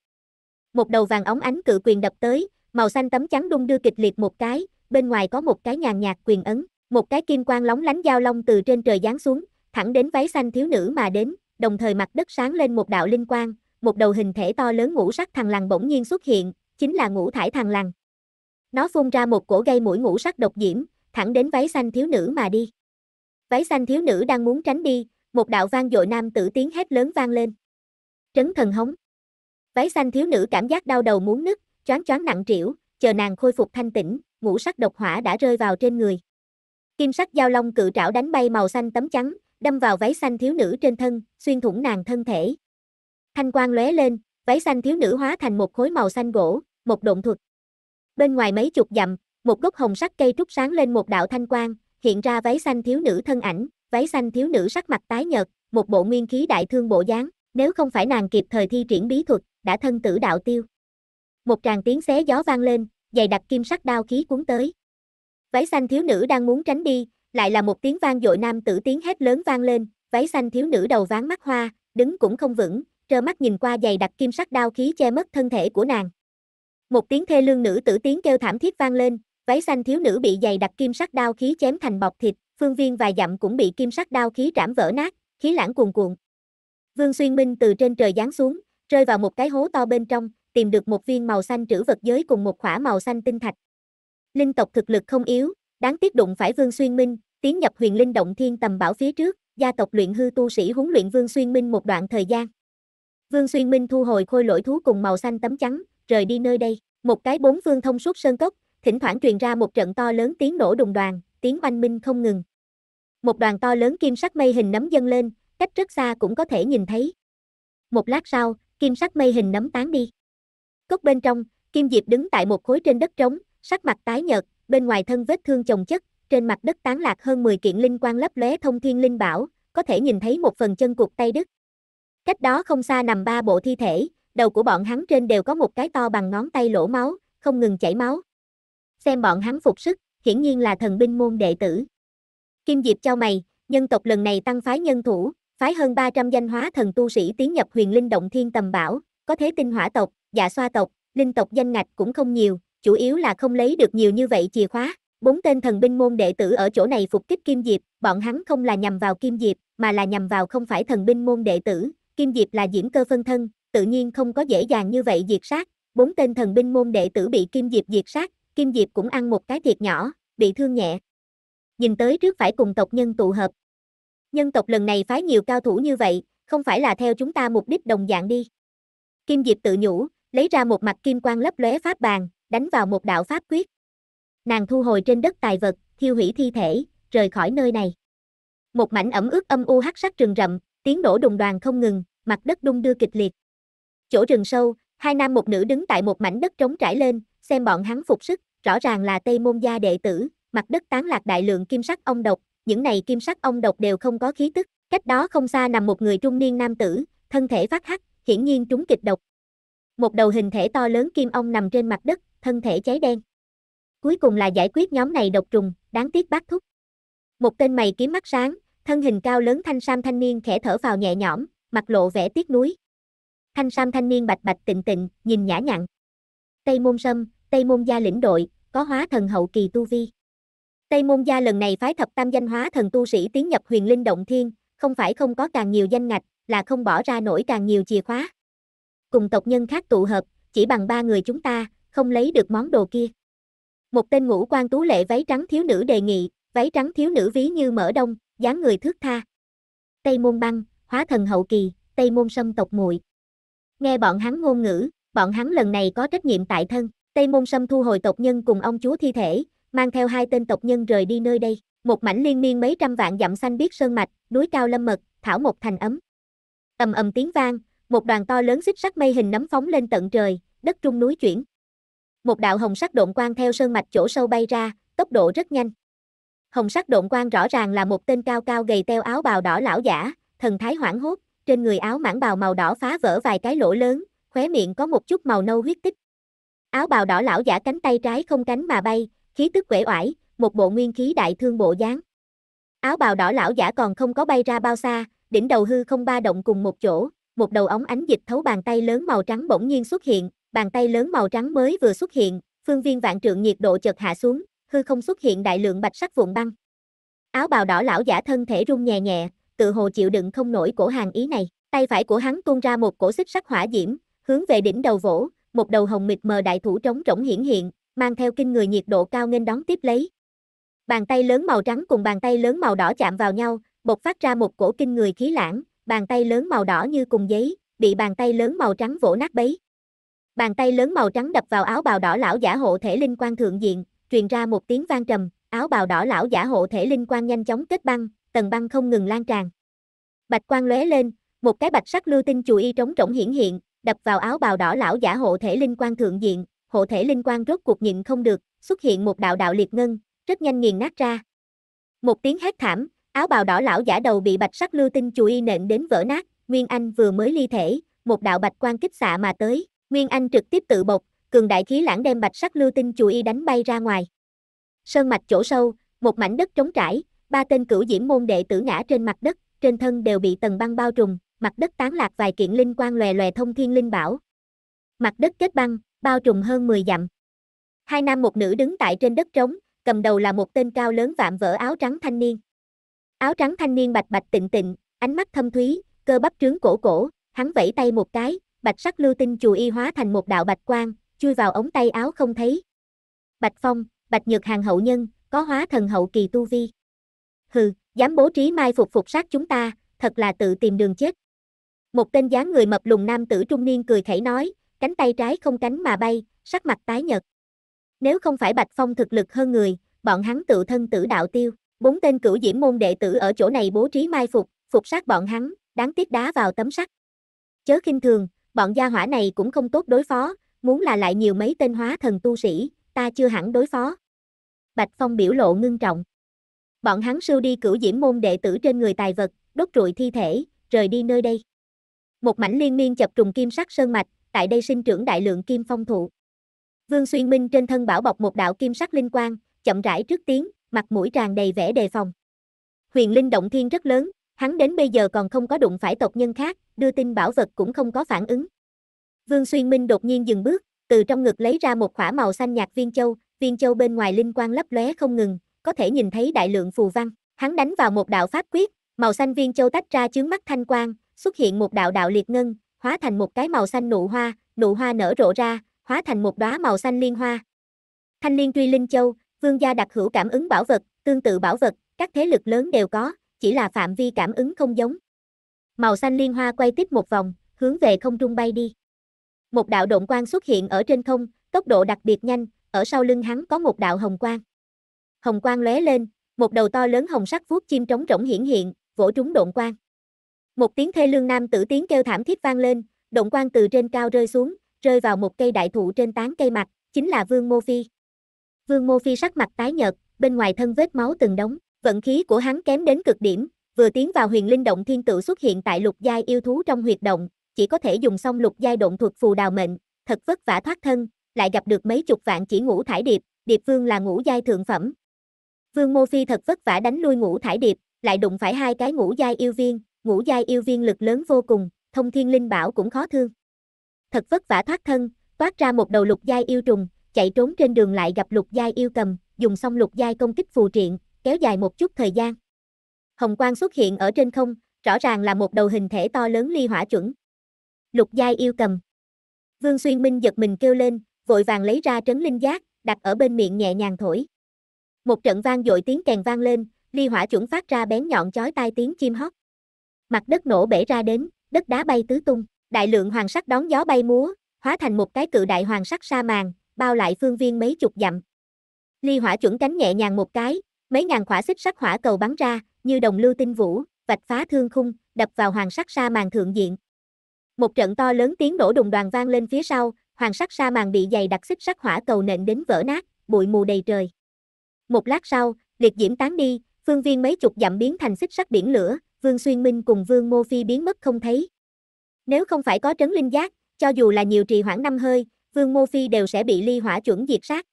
Một đầu vàng óng ánh cự quyền đập tới, màu xanh tấm chắn đung đưa kịch liệt một cái, bên ngoài có một cái nhàn nhạt quyền ấn, một cái kim quang lóng lánh giao long từ trên trời giáng xuống, thẳng đến váy xanh thiếu nữ mà đến, đồng thời mặt đất sáng lên một đạo linh quang, một đầu hình thể to lớn ngũ sắc thằn lằn bỗng nhiên xuất hiện, chính là ngũ thải thằn lằn. Nó phun ra một cổ gây mũi ngũ sắc độc diễm, thẳng đến váy xanh thiếu nữ mà đi. Váy xanh thiếu nữ đang muốn tránh đi, một đạo vang dội nam tử tiếng hét lớn vang lên. Trấn thần hống. Váy xanh thiếu nữ cảm giác đau đầu muốn nứt, choáng nặng trĩu, chờ nàng khôi phục thanh tĩnh, ngũ sắc độc hỏa đã rơi vào trên người. Kim sắc giao long cự trảo đánh bay màu xanh tấm trắng, đâm vào váy xanh thiếu nữ trên thân, xuyên thủng nàng thân thể. Thanh quang lóe lên, váy xanh thiếu nữ hóa thành một khối màu xanh gỗ, một động thuật. Bên ngoài mấy chục dặm, một gốc hồng sắc cây trúc sáng lên một đạo thanh quang, hiện ra váy xanh thiếu nữ thân ảnh, váy xanh thiếu nữ sắc mặt tái nhợt, một bộ nguyên khí đại thương bộ dáng, nếu không phải nàng kịp thời thi triển bí thuật, đã thân tử đạo tiêu. Một tràng tiếng xé gió vang lên, dày đặc kim sắc đao khí cuốn tới. Váy xanh thiếu nữ đang muốn tránh đi, lại là một tiếng vang dội nam tử tiếng hét lớn vang lên, váy xanh thiếu nữ đầu váng mắt hoa, đứng cũng không vững, trơ mắt nhìn qua dày đặc kim sắc đao khí che mất thân thể của nàng. Một tiếng thê lương nữ tử tiếng kêu thảm thiết vang lên, váy xanh thiếu nữ bị dày đặc kim sắc đao khí chém thành bọc thịt, phương viên vài dặm cũng bị kim sắc đao khí trảm vỡ nát, khí lãng cuồn cuộn. Vương Xuyên Minh từ trên trời giáng xuống, rơi vào một cái hố to bên trong, tìm được một viên màu xanh trữ vật giới cùng một khỏa màu xanh tinh thạch. Linh tộc thực lực không yếu, đáng tiếc đụng phải Vương Xuyên Minh, tiến nhập Huyền Linh Động Thiên tầm bảo phía trước, gia tộc luyện hư tu sĩ huấn luyện Vương Xuyên Minh một đoạn thời gian. Vương Xuyên Minh thu hồi khôi lỗi thú cùng màu xanh tấm trắng, rời đi nơi đây, một cái bốn phương thông suốt sơn cốc, thỉnh thoảng truyền ra một trận to lớn tiếng nổ đùng đoàn, tiếng oanh minh không ngừng. Một đoàn to lớn kim sắc mây hình nấm dâng lên, cách rất xa cũng có thể nhìn thấy. Một lát sau, kim sắc mây hình nấm tán đi. Cốc bên trong, Kim Diệp đứng tại một khối trên đất trống, sắc mặt tái nhợt, bên ngoài thân vết thương chồng chất, trên mặt đất tán lạc hơn 10 kiện linh quang lấp lóe thông thiên linh bảo, có thể nhìn thấy một phần chân cụt tay đứt. Cách đó không xa nằm ba bộ thi thể, đầu của bọn hắn trên đều có một cái to bằng ngón tay lỗ máu, không ngừng chảy máu. Xem bọn hắn phục sức, hiển nhiên là thần binh môn đệ tử. Kim Diệp chau mày, nhân tộc lần này tăng phái nhân thủ, phái hơn 300 danh hóa thần tu sĩ tiến nhập Huyền Linh Động Thiên tầm bảo, có thế Tinh Hỏa tộc, Dạ Xoa tộc, Linh tộc danh ngạch cũng không nhiều, chủ yếu là không lấy được nhiều như vậy chìa khóa. 4 tên thần binh môn đệ tử ở chỗ này phục kích Kim Diệp, bọn hắn không là nhằm vào Kim Diệp, mà là nhằm vào không phải thần binh môn đệ tử. Kim Diệp là diễm cơ phân thân, tự nhiên không có dễ dàng như vậy diệt sát. 4 tên thần binh môn đệ tử bị Kim Diệp diệt sát, Kim Diệp cũng ăn một cái thiệt nhỏ, bị thương nhẹ. Nhìn tới trước phải cùng tộc nhân tụ hợp. Nhân tộc lần này phái nhiều cao thủ như vậy, không phải là theo chúng ta mục đích đồng dạng đi. Kim Diệp tự nhủ, lấy ra một mặt kim quang lấp lóe pháp bàn, đánh vào một đạo pháp quyết. Nàng thu hồi trên đất tài vật, thiêu hủy thi thể, rời khỏi nơi này. Một mảnh ẩm ướt âm u hắc sắc rừng rậm, tiếng nổ đùng đoàn không ngừng, mặt đất đung đưa kịch liệt. Chỗ rừng sâu, hai nam một nữ đứng tại một mảnh đất trống trải lên, xem bọn hắn phục sức, rõ ràng là Tây Môn gia đệ tử, mặt đất tán lạc đại lượng kim sắc ong độc, những này kim sắc ong độc đều không có khí tức, cách đó không xa nằm một người trung niên nam tử, thân thể phát hắc, hiển nhiên trúng kịch độc. Một đầu hình thể to lớn kim ong nằm trên mặt đất, thân thể cháy đen. Cuối cùng là giải quyết nhóm này độc trùng, đáng tiếc bác thúc. Một tên mày kiếm mắt sáng, thân hình cao lớn thanh sam thanh niên khẽ thở vào nhẹ nhõm, mặt lộ vẻ tiếc nuối. Thanh sam thanh niên bạch bạch tịnh tịnh, nhìn nhã nhặn. Tây Môn Sâm, Tây Môn gia lĩnh đội, có hóa thần hậu kỳ tu vi. Tây Môn gia lần này phái thập tam danh hóa thần tu sĩ tiến nhập Huyền Linh Động Thiên, không phải không có càng nhiều danh ngạch, là không bỏ ra nổi càng nhiều chìa khóa. Cùng tộc nhân khác tụ hợp, chỉ bằng 3 người chúng ta, không lấy được món đồ kia. Một tên ngũ quan tú lệ váy trắng thiếu nữ đề nghị, váy trắng thiếu nữ ví như mỡ đông, dáng người thước tha. Tây Môn Băng, hóa thần hậu kỳ, Tây Môn Sâm tộc muội. Nghe bọn hắn ngôn ngữ, bọn hắn lần này có trách nhiệm tại thân. Tây Môn Sâm thu hồi tộc nhân cùng ông chúa thi thể, mang theo 2 tên tộc nhân rời đi nơi đây. Một mảnh liên miên mấy trăm vạn dặm xanh biếc sơn mạch, núi cao lâm mật, thảo một thành ấm. Ầm ầm tiếng vang, một đoàn to lớn xích sắc mây hình nấm phóng lên tận trời, đất rung núi chuyển. Một đạo hồng sắc độn quang theo sơn mạch chỗ sâu bay ra, tốc độ rất nhanh. Hồng sắc độn quang rõ ràng là một tên cao cao gầy teo áo bào đỏ lão giả, thần thái hoảng hốt, trên người áo mãng bào màu đỏ phá vỡ vài cái lỗ lớn, khóe miệng có một chút màu nâu huyết tích. Áo bào đỏ lão giả cánh tay trái không cánh mà bay, khí tức uể oải, một bộ nguyên khí đại thương bộ dáng. Áo bào đỏ lão giả còn không có bay ra bao xa, đỉnh đầu hư không ba động cùng một chỗ, một đầu ống ánh dịch thấu bàn tay lớn màu trắng bỗng nhiên xuất hiện, bàn tay lớn màu trắng mới vừa xuất hiện, phương viên vạn trượng nhiệt độ chợt hạ xuống, hư không xuất hiện đại lượng bạch sắc vụn băng. Áo bào đỏ lão giả thân thể rung nhẹ nhẹ, tự hồ chịu đựng không nổi cổ hàn ý này, tay phải của hắn tuôn ra một cổ xích sắc hỏa diễm, hướng về đỉnh đầu vỗ, một đầu hồng mịt mờ đại thủ trống rỗng hiển hiện, mang theo kinh người nhiệt độ cao nghênh đón tiếp lấy. Bàn tay lớn màu trắng cùng bàn tay lớn màu đỏ chạm vào nhau, bộc phát ra một cổ kinh người khí lãng, bàn tay lớn màu đỏ như cùng giấy, bị bàn tay lớn màu trắng vỗ nát bấy. Bàn tay lớn màu trắng đập vào áo bào đỏ lão giả hộ thể linh quang thượng diện, truyền ra một tiếng vang trầm, áo bào đỏ lão giả hộ thể linh quang nhanh chóng kết băng, tầng băng không ngừng lan tràn. Bạch quang lóe lên, một cái bạch sắc lưu tinh chùy y trống rỗng hiển hiện, đập vào áo bào đỏ lão giả hộ thể linh quang thượng diện, hộ thể linh quang rốt cuộc nhịn không được, xuất hiện một đạo đạo liệt ngân, rất nhanh nghiền nát ra. Một tiếng hét thảm, áo bào đỏ lão giả đầu bị bạch sắc lưu tinh chùy y nện đến vỡ nát, Nguyên Anh vừa mới ly thể, một đạo bạch quang kích xạ mà tới. Nguyên Anh trực tiếp tự bộc, cường đại khí lãng đem bạch sắc lưu tinh chùy y đánh bay ra ngoài. Sơn mạch chỗ sâu, một mảnh đất trống trải, 3 tên cửu diễm môn đệ tử ngã trên mặt đất, trên thân đều bị tầng băng bao trùm, mặt đất tán lạc vài kiện linh quang lòe lòe thông thiên linh bảo. Mặt đất kết băng, bao trùm hơn 10 dặm. 2 nam một nữ đứng tại trên đất trống, cầm đầu là một tên cao lớn vạm vỡ áo trắng thanh niên. Áo trắng thanh niên bạch bạch tịnh tịnh, ánh mắt thâm thúy, cơ bắp trướng cổ cổ, hắn vẫy tay một cái. bạch sắc lưu tinh chùa y hóa thành một đạo bạch quang, chui vào ống tay áo không thấy. Bạch Phong, Bạch Nhược Hàng hậu nhân, có hóa thần hậu kỳ tu vi. Hừ, dám bố trí mai phục phục sát chúng ta, thật là tự tìm đường chết. Một tên dáng người mập lùn nam tử trung niên cười khẩy nói, cánh tay trái không cánh mà bay, sắc mặt tái nhợt. Nếu không phải Bạch Phong thực lực hơn người, bọn hắn tự thân tử đạo tiêu. Bốn tên cửu diễm môn đệ tử ở chỗ này bố trí mai phục, phục sát bọn hắn, đáng tiếc đá vào tấm sắt. Chớ khinh thường, bọn gia hỏa này cũng không tốt đối phó, muốn là lại nhiều mấy tên hóa thần tu sĩ, ta chưa hẳn đối phó. Bạch Phong biểu lộ ngưng trọng. Bọn hắn sưu đi cửu diễm môn đệ tử trên người tài vật, đốt trụi thi thể, rời đi nơi đây. Một mảnh liên miên chập trùng kim sắc sơn mạch, tại đây sinh trưởng đại lượng kim phong thụ. Vương Xuyên Minh trên thân bảo bọc một đạo kim sắc linh quang, chậm rãi trước tiến, mặt mũi tràn đầy vẻ đề phòng. Huyền Linh Động Thiên rất lớn, hắn đến bây giờ còn không có đụng phải tộc nhân khác, đưa tin bảo vật cũng không có phản ứng. Vương Xuyên Minh đột nhiên dừng bước, từ trong ngực lấy ra một khỏa màu xanh nhạt viên châu bên ngoài linh quang lấp lóe không ngừng, có thể nhìn thấy đại lượng phù văn. Hắn đánh vào một đạo pháp quyết, màu xanh viên châu tách ra chướng mắt thanh quang, xuất hiện một đạo đạo liệt ngân, hóa thành một cái màu xanh nụ hoa nở rộ ra, hóa thành một đóa màu xanh liên hoa. Thanh Liên Truy Linh Châu, Vương gia đặc hữu cảm ứng bảo vật, tương tự bảo vật, các thế lực lớn đều có, chỉ là phạm vi cảm ứng không giống. Màu xanh liên hoa quay tiếp một vòng, hướng về không trung bay đi. Một đạo độn quang xuất hiện ở trên không, tốc độ đặc biệt nhanh, ở sau lưng hắn có một đạo hồng quang. Hồng quang lóe lên, một đầu to lớn hồng sắc vuốt chim trống rỗng hiển hiện, vỗ trúng độn quang. Một tiếng thê lương nam tử tiếng kêu thảm thiết vang lên, độn quang từ trên cao rơi xuống, rơi vào một cây đại thụ trên tán cây mặt, chính là Vương Mô Phi. Vương Mô Phi sắc mặt tái nhợt, bên ngoài thân vết máu từng đống, vận khí của hắn kém đến cực điểm, vừa tiến vào Huyền Linh Động Thiên tự xuất hiện tại lục giai yêu thú trong huyệt động, chỉ có thể dùng xong lục giai độn thuật phù đào mệnh, thật vất vả thoát thân, lại gặp được mấy chục vạn chỉ ngũ thải điệp, điệp vương là ngũ giai thượng phẩm. Vương Mô Phi thật vất vả đánh lui ngũ thải điệp, lại đụng phải hai cái ngũ giai yêu viên lực lớn vô cùng, thông thiên linh bảo cũng khó thương. Thật vất vả thoát thân, toát ra một đầu lục giai yêu trùng, chạy trốn trên đường lại gặp lục giai yêu cầm, dùng xong lục giai công kích phù triện, kéo dài một chút thời gian. Hồng quang xuất hiện ở trên không, rõ ràng là một đầu hình thể to lớn ly hỏa chuẩn. Lục giai yêu cầm. Vương Xuyên Minh giật mình kêu lên, vội vàng lấy ra trấn linh giác, đặt ở bên miệng nhẹ nhàng thổi. Một trận vang dội tiếng kèn vang lên, ly hỏa chuẩn phát ra bén nhọn chói tai tiếng chim hót. Mặt đất nổ bể ra đến, đất đá bay tứ tung, đại lượng hoàng sắc đón gió bay múa, hóa thành một cái cự đại hoàng sắc sa màng, bao lại phương viên mấy chục dặm. Ly hỏa chuẩn cánh nhẹ nhàng một cái, mấy ngàn khỏa xích sắc hỏa cầu bắn ra, như đồng lưu tinh vũ, vạch phá thương khung, đập vào hoàng sắc sa màng thượng diện. Một trận to lớn tiếng nổ đùng đoàn vang lên phía sau, hoàng sắc sa màng bị dày đặc xích sắc hỏa cầu nện đến vỡ nát, bụi mù đầy trời. Một lát sau, liệt diễm tán đi, phương viên mấy chục dặm biến thành xích sắc biển lửa, Vương Xuyên Minh cùng Vương Mô Phi biến mất không thấy. Nếu không phải có trấn linh giác, cho dù là nhiều trì hoãn năm hơi, Vương Mô Phi đều sẽ bị ly hỏa chuẩn diệt sát.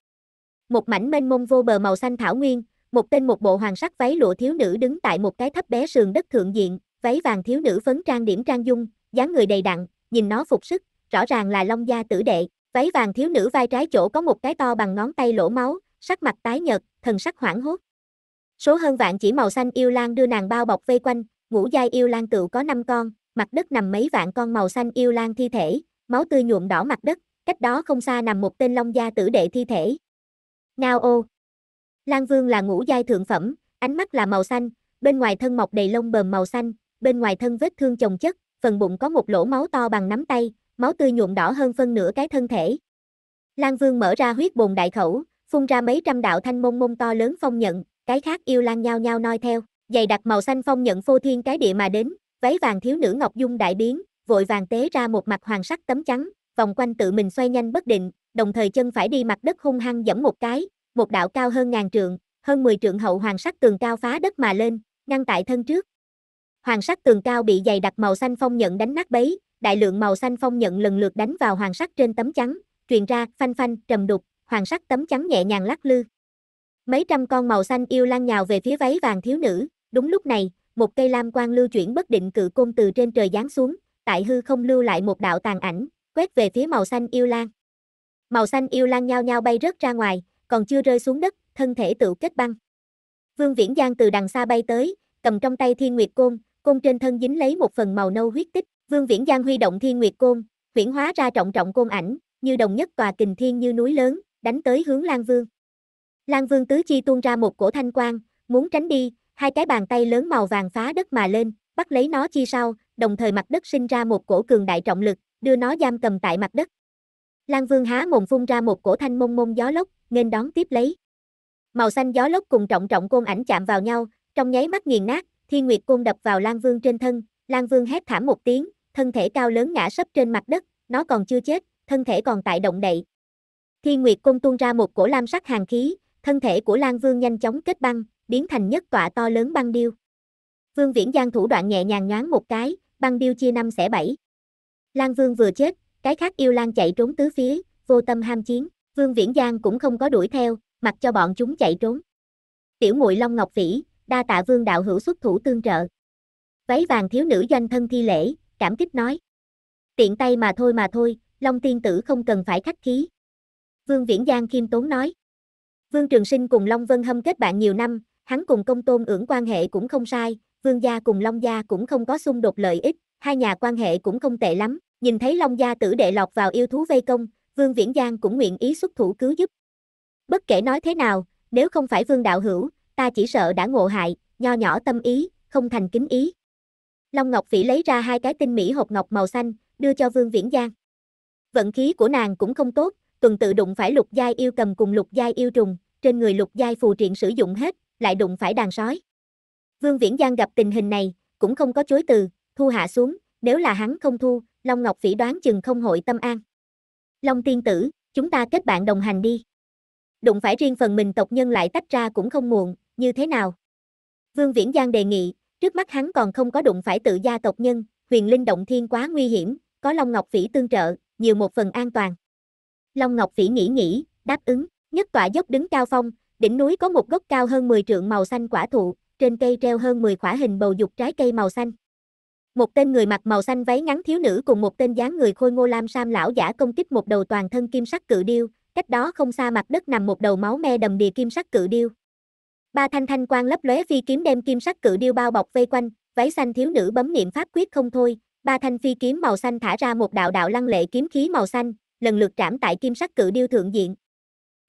Một mảnh mênh mông vô bờ màu xanh thảo nguyên, một tên một bộ hoàng sắc váy lụa thiếu nữ đứng tại một cái thấp bé sườn đất thượng diện, váy vàng thiếu nữ phấn trang điểm trang dung, dáng người đầy đặn, nhìn nó phục sức, rõ ràng là Long gia tử đệ. Váy vàng thiếu nữ vai trái chỗ có một cái to bằng ngón tay lỗ máu, sắc mặt tái nhợt, thần sắc hoảng hốt. Số hơn vạn chỉ màu xanh yêu lang đưa nàng bao bọc vây quanh, ngũ giai yêu lang tựu có 5 con, mặt đất nằm mấy vạn con màu xanh yêu lang thi thể, máu tươi nhuộm đỏ mặt đất, cách đó không xa nằm một tên Long gia tử đệ thi thể. Ngao ô. Lang vương là ngũ giai thượng phẩm, ánh mắt là màu xanh, bên ngoài thân mọc đầy lông bờm màu xanh, bên ngoài thân vết thương chồng chất, phần bụng có một lỗ máu to bằng nắm tay, máu tươi nhuộm đỏ hơn phân nửa cái thân thể. Lang vương mở ra huyết bồn đại khẩu, phun ra mấy trăm đạo thanh mông mông to lớn phong nhận, cái khác yêu lang nhao nhao noi theo, dày đặc màu xanh phong nhận phô thiên cái địa mà đến, váy vàng thiếu nữ Ngọc Dung đại biến, vội vàng tế ra một mặt hoàng sắc tấm trắng, vòng quanh tự mình xoay nhanh bất định, đồng thời chân phải đi mặt đất hung hăng giẫm một cái, một đạo cao hơn ngàn trượng, hơn 10 trượng hậu hoàng sắc tường cao phá đất mà lên, ngăn tại thân trước. Hoàng sắc tường cao bị dày đặc màu xanh phong nhận đánh nát bấy, đại lượng màu xanh phong nhận lần lượt đánh vào hoàng sắc trên tấm trắng, truyền ra phanh phanh trầm đục, hoàng sắc tấm trắng nhẹ nhàng lắc lư. Mấy trăm con màu xanh yêu lang nhào về phía váy vàng thiếu nữ, đúng lúc này, một cây lam quang lưu chuyển bất định cự côn từ trên trời giáng xuống, tại hư không lưu lại một đạo tàn ảnh, quét về phía màu xanh yêu lang. Màu xanh yêu lang nhao nhao bay rớt ra ngoài, còn chưa rơi xuống đất, thân thể tự kết băng. Vương Viễn Giang từ đằng xa bay tới, cầm trong tay Thiên Nguyệt côn trên thân dính lấy một phần màu nâu huyết tích, Vương Viễn Giang huy động Thiên Nguyệt côn, Huyễn hóa ra trọng trọng côn ảnh, như đồng nhất tòa kình thiên như núi lớn, đánh tới hướng Lan Vương. Lan Vương tứ chi tuôn ra một cổ thanh quang, muốn tránh đi, hai cái bàn tay lớn màu vàng phá đất mà lên, bắt lấy nó chi sau, đồng thời mặt đất sinh ra một cổ cường đại trọng lực, đưa nó giam cầm tại mặt đất. Lan Vương há mồm phun ra một cổ thanh mông mông gió lốc, nghênh đón tiếp lấy. Màu xanh gió lốc cùng trọng trọng côn ảnh chạm vào nhau, trong nháy mắt nghiền nát, Thiên Nguyệt côn đập vào Lan Vương trên thân, Lan Vương hét thảm một tiếng, thân thể cao lớn ngã sấp trên mặt đất, nó còn chưa chết, thân thể còn tại động đậy. Thiên Nguyệt côn tuôn ra một cổ lam sắc hàn khí, thân thể của Lan Vương nhanh chóng kết băng, biến thành nhất tọa to lớn băng điêu. Vương Viễn Giang thủ đoạn nhẹ nhàng nhoáng một cái, băng điêu chia 5/7. Lan Vương vừa chết, cái khác yêu Lan chạy trốn tứ phía, vô tâm ham chiến, Vương Viễn Giang cũng không có đuổi theo, mặc cho bọn chúng chạy trốn. Tiểu muội Long Ngọc Vĩ, đa tạ Vương đạo hữu xuất thủ tương trợ. Váy vàng thiếu nữ doanh thân thi lễ, cảm kích nói. Tiện tay mà thôi, Long tiên tử không cần phải khách khí. Vương Viễn Giang khiêm tốn nói. Vương Trường Sinh cùng Long Vân Hâm kết bạn nhiều năm, hắn cùng Công Tôn Ưỡng quan hệ cũng không sai, Vương gia cùng Long gia cũng không có xung đột lợi ích, hai nhà quan hệ cũng không tệ lắm. Nhìn thấy Long gia tử đệ lọt vào yêu thú vây công, Vương Viễn Giang cũng nguyện ý xuất thủ cứu giúp. Bất kể nói thế nào, nếu không phải Vương đạo hữu, ta chỉ sợ đã ngộ hại, nho nhỏ tâm ý, không thành kính ý. Long Ngọc Phỉ lấy ra hai cái tinh mỹ hộp ngọc màu xanh, đưa cho Vương Viễn Giang. Vận khí của nàng cũng không tốt, tuần tự đụng phải lục giai yêu cầm cùng lục giai yêu trùng, trên người lục giai phù triện sử dụng hết, lại đụng phải đàn sói. Vương Viễn Giang gặp tình hình này, cũng không có chối từ, thu hạ xuống, nếu là hắn không thu, Long Ngọc Phỉ đoán chừng không hội tâm an. Long tiên tử, chúng ta kết bạn đồng hành đi. Đụng phải riêng phần mình tộc nhân lại tách ra cũng không muộn, như thế nào? Vương Viễn Giang đề nghị, trước mắt hắn còn không có đụng phải tự gia tộc nhân, Huyền Linh Động Thiên quá nguy hiểm, có Long Ngọc Phỉ tương trợ, nhiều một phần an toàn. Long Ngọc Phỉ nghĩ, đáp ứng, nhất tọa dốc đứng cao phong, đỉnh núi có một gốc cao hơn 10 trượng màu xanh quả thụ, trên cây treo hơn 10 quả hình bầu dục trái cây màu xanh. Một tên người mặc màu xanh váy ngắn thiếu nữ cùng một tên dáng người khôi ngô lam sam lão giả công kích một đầu toàn thân kim sắc cự điêu, cách đó không xa mặt đất nằm một đầu máu me đầm đìa kim sắc cự điêu. Ba thanh thanh quang lấp lóe phi kiếm đem kim sắc cự điêu bao bọc vây quanh, váy xanh thiếu nữ bấm niệm pháp quyết không thôi, ba thanh phi kiếm màu xanh thả ra một đạo lăng lệ kiếm khí màu xanh, lần lượt trảm tại kim sắc cự điêu thượng diện.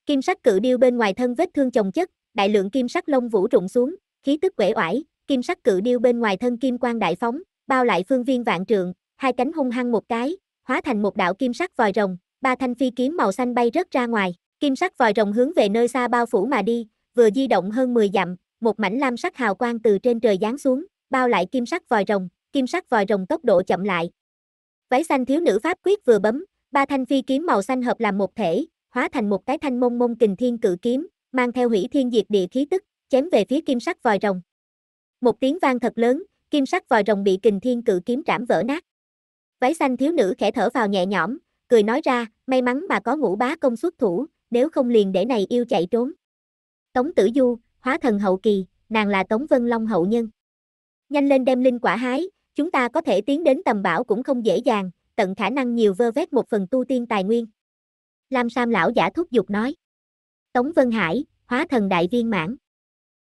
Kim sắc cự điêu bên ngoài thân vết thương chồng chất, đại lượng kim sắc lông vũ rụng xuống, khí tức uể oải, kim sắc cự điêu bên ngoài thân kim quang đại phóng, bao lại phương viên vạn trượng, hai cánh hung hăng một cái, hóa thành một đạo kim sắc vòi rồng, ba thanh phi kiếm màu xanh bay rớt ra ngoài, kim sắc vòi rồng hướng về nơi xa bao phủ mà đi, vừa di động hơn 10 dặm, một mảnh lam sắc hào quang từ trên trời giáng xuống, bao lại kim sắc vòi rồng tốc độ chậm lại. Váy xanh thiếu nữ pháp quyết vừa bấm, ba thanh phi kiếm màu xanh hợp làm một thể, hóa thành một cái thanh mông mông kình thiên cự kiếm, mang theo hủy thiên diệt địa khí tức, chém về phía kim sắc vòi rồng. Một tiếng vang thật lớn, kim sắc vòi rồng bị kình thiên cự kiếm trảm vỡ nát. Váy xanh thiếu nữ khẽ thở vào nhẹ nhõm, cười nói ra, may mắn mà có Ngũ Bá công xuất thủ, nếu không liền để này yêu chạy trốn. Tống Tử Du, hóa thần hậu kỳ, nàng là Tống Vân Long hậu nhân. Nhanh lên đem linh quả hái, chúng ta có thể tiến đến tầm bảo cũng không dễ dàng, tận khả năng nhiều vơ vét một phần tu tiên tài nguyên. Lam Sam lão giả thúc giục nói. Tống Vân Hải, hóa thần đại viên mãn.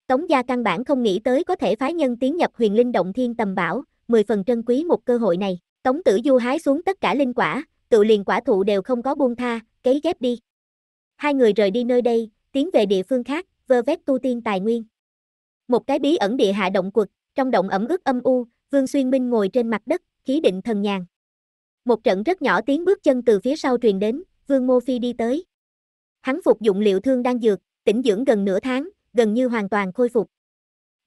Tống gia căn bản không nghĩ tới có thể phái nhân tiến nhập Huyền Linh Động Thiên tầm bảo, 10 phần trân quý một cơ hội này. Tống Tử Du hái xuống tất cả linh quả, tự liền quả thụ đều không có buông tha, cấy ghép đi. Hai người rời đi nơi đây, tiến về địa phương khác, vơ vét tu tiên tài nguyên. Một cái bí ẩn địa hạ động quật, trong động ẩm ướt âm u, Vương Xuyên Minh ngồi trên mặt đất, khí định thần nhàn. Một trận rất nhỏ tiếng bước chân từ phía sau truyền đến, Vương Mô Phi đi tới. Hắn phục dụng liệu thương đang dược, tĩnh dưỡng gần nửa tháng, gần như hoàn toàn khôi phục.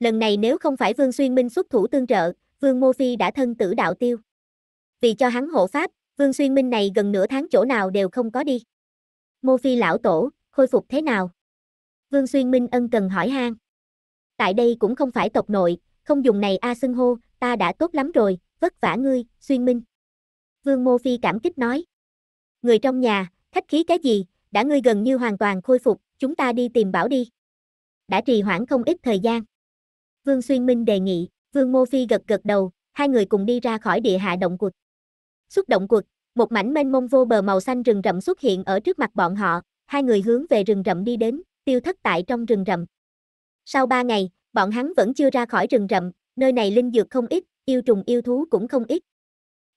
Lần này nếu không phải Vương Xuyên Minh xuất thủ tương trợ, Vương Mô Phi đã thân tử đạo tiêu. Vì cho hắn hộ pháp, Vương Xuyên Minh này gần nửa tháng chỗ nào đều không có đi. Mô Phi lão tổ, khôi phục thế nào? Vương Xuyên Minh ân cần hỏi han. Tại đây cũng không phải tộc nội, không dùng này a xưng hô, ta đã tốt lắm rồi, vất vả ngươi, Xuyên Minh. Vương Mô Phi cảm kích nói. Người trong nhà, khách khí cái gì, đã ngươi gần như hoàn toàn khôi phục, chúng ta đi tìm bảo đi. Đã trì hoãn không ít thời gian. Vương Xuyên Minh đề nghị, Vương Mô Phi gật gật đầu, hai người cùng đi ra khỏi địa hạ động quật. Xuất động quật, một mảnh mênh mông vô bờ màu xanh rừng rậm xuất hiện ở trước mặt bọn họ, hai người hướng về rừng rậm đi đến, tiêu thất tại trong rừng rậm. Sau 3 ngày, bọn hắn vẫn chưa ra khỏi rừng rậm, nơi này linh dược không ít, yêu trùng yêu thú cũng không ít.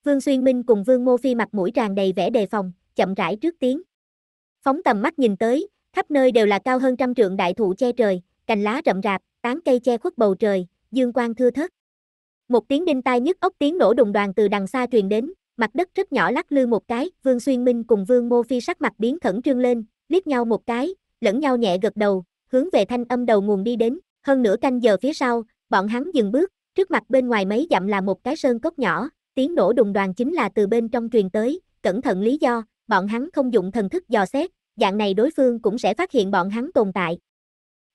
Vương Xuyên Minh cùng Vương Mô Phi mặt mũi tràn đầy vẻ đề phòng, chậm rãi trước tiếng. Phóng tầm mắt nhìn tới, khắp nơi đều là cao hơn trăm trượng đại thụ che trời, cành lá rậm rạp, tán cây che khuất bầu trời, dương quang thưa thớt. Một tiếng đinh tai nhức óc tiếng nổ đùng đoàng từ đằng xa truyền đến, mặt đất rất nhỏ lắc lư một cái. Vương Xuyên Minh cùng Vương Mô Phi sắc mặt biến khẩn trương lên, liếc nhau một cái, lẫn nhau nhẹ gật đầu, hướng về thanh âm đầu nguồn đi đến. Hơn nửa canh giờ phía sau, bọn hắn dừng bước, trước mặt bên ngoài mấy dặm là một cái sơn cốc nhỏ, tiếng nổ đùng đoàng chính là từ bên trong truyền tới. Cẩn thận lý do, bọn hắn không dụng thần thức dò xét, dạng này đối phương cũng sẽ phát hiện bọn hắn tồn tại.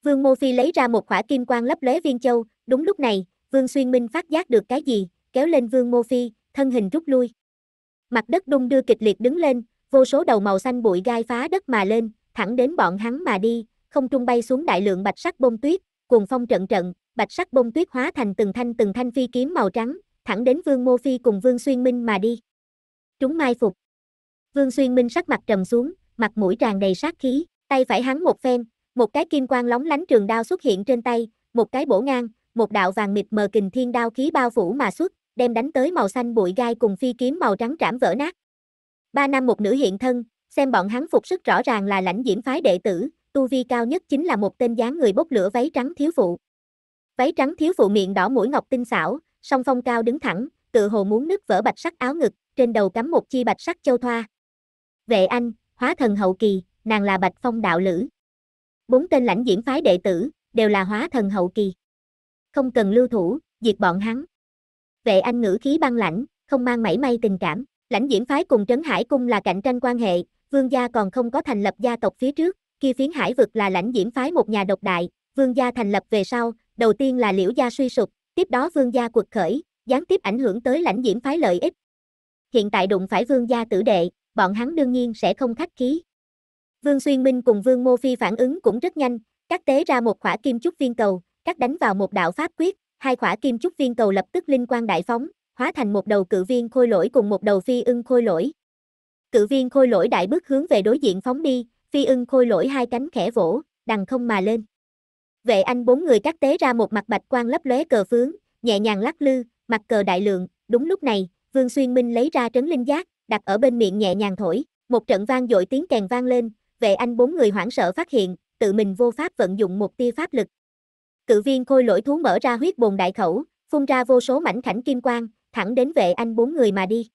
Vương Mô Phi lấy ra một khỏa kim quang lấp lóe viên châu, đúng lúc này, Vương Xuyên Minh phát giác được cái gì, kéo lên Vương Mô Phi, thân hình rút lui. Mặt đất đung đưa kịch liệt đứng lên, vô số đầu màu xanh bụi gai phá đất mà lên, thẳng đến bọn hắn mà đi, không trung bay xuống đại lượng bạch sắc bông tuyết, cuồng phong trận trận, bạch sắc bông tuyết hóa thành từng thanh phi kiếm màu trắng, thẳng đến Vương Mô Phi cùng Vương Xuyên Minh mà đi. Chúng mai phục. Vương Xuyên Minh sắc mặt trầm xuống, mặt mũi tràn đầy sát khí, tay phải hắn một phen, một cái kim quang lóng lánh trường đao xuất hiện trên tay, một cái bổ ngang, một đạo vàng mịt mờ kình thiên đao khí bao phủ mà xuất, đem đánh tới màu xanh bụi gai cùng phi kiếm màu trắng trảm vỡ nát. Ba nam một nữ hiện thân, xem bọn hắn phục sức rõ ràng là Lãnh Diễm phái đệ tử, tu vi cao nhất chính là một tên dáng người bốc lửa váy trắng thiếu phụ. Váy trắng thiếu phụ miệng đỏ mũi ngọc tinh xảo, song phong cao đứng thẳng, tự hồ muốn nứt vỡ bạch sắc áo ngực, trên đầu cắm một chi bạch sắc châu thoa. Vệ Anh, hóa thần hậu kỳ, nàng là Bạch Phong đạo lữ. Bốn tên Lãnh Diễm phái đệ tử đều là hóa thần hậu kỳ. Không cần lưu thủ, diệt bọn hắn. Vệ Anh ngữ khí băng lãnh, không mang mảy may tình cảm. Lãnh Diễm phái cùng Trấn Hải Cung là cạnh tranh quan hệ, Vương gia còn không có thành lập gia tộc phía trước, kia phiến hải vực là Lãnh Diễm phái một nhà độc đại. Vương gia thành lập về sau, đầu tiên là Liễu gia suy sụp, tiếp đó Vương gia quật khởi, gián tiếp ảnh hưởng tới Lãnh Diễm phái lợi ích. Hiện tại đụng phải Vương gia tử đệ, bọn hắn đương nhiên sẽ không khách khí. Vương Xuyên Minh cùng Vương Mô Phi phản ứng cũng rất nhanh, các tế ra một khỏa kim trúc viên cầu, các đánh vào một đạo pháp quyết, hai khỏa kim trúc viên cầu lập tức linh quang đại phóng, hóa thành một đầu cự viên khôi lỗi cùng một đầu phi ưng khôi lỗi. Cự viên khôi lỗi đại bước hướng về đối diện phóng đi, phi ưng khôi lỗi hai cánh khẽ vỗ, đằng không mà lên. Vệ Anh bốn người các tế ra một mặt bạch quang lấp lóe cờ phướng, nhẹ nhàng lắc lư, mặt cờ đại lượng. Đúng lúc này, Vương Xuyên Minh lấy ra trấn linh giác, đặt ở bên miệng nhẹ nhàng thổi, một trận vang dội tiếng kèn vang lên. Vệ Anh bốn người hoảng sợ phát hiện, tự mình vô pháp vận dụng một tia pháp lực. Cự viên khôi lỗi thú mở ra huyết bồn đại khẩu, phun ra vô số mảnh khảnh kim quang, thẳng đến Vệ Anh bốn người mà đi.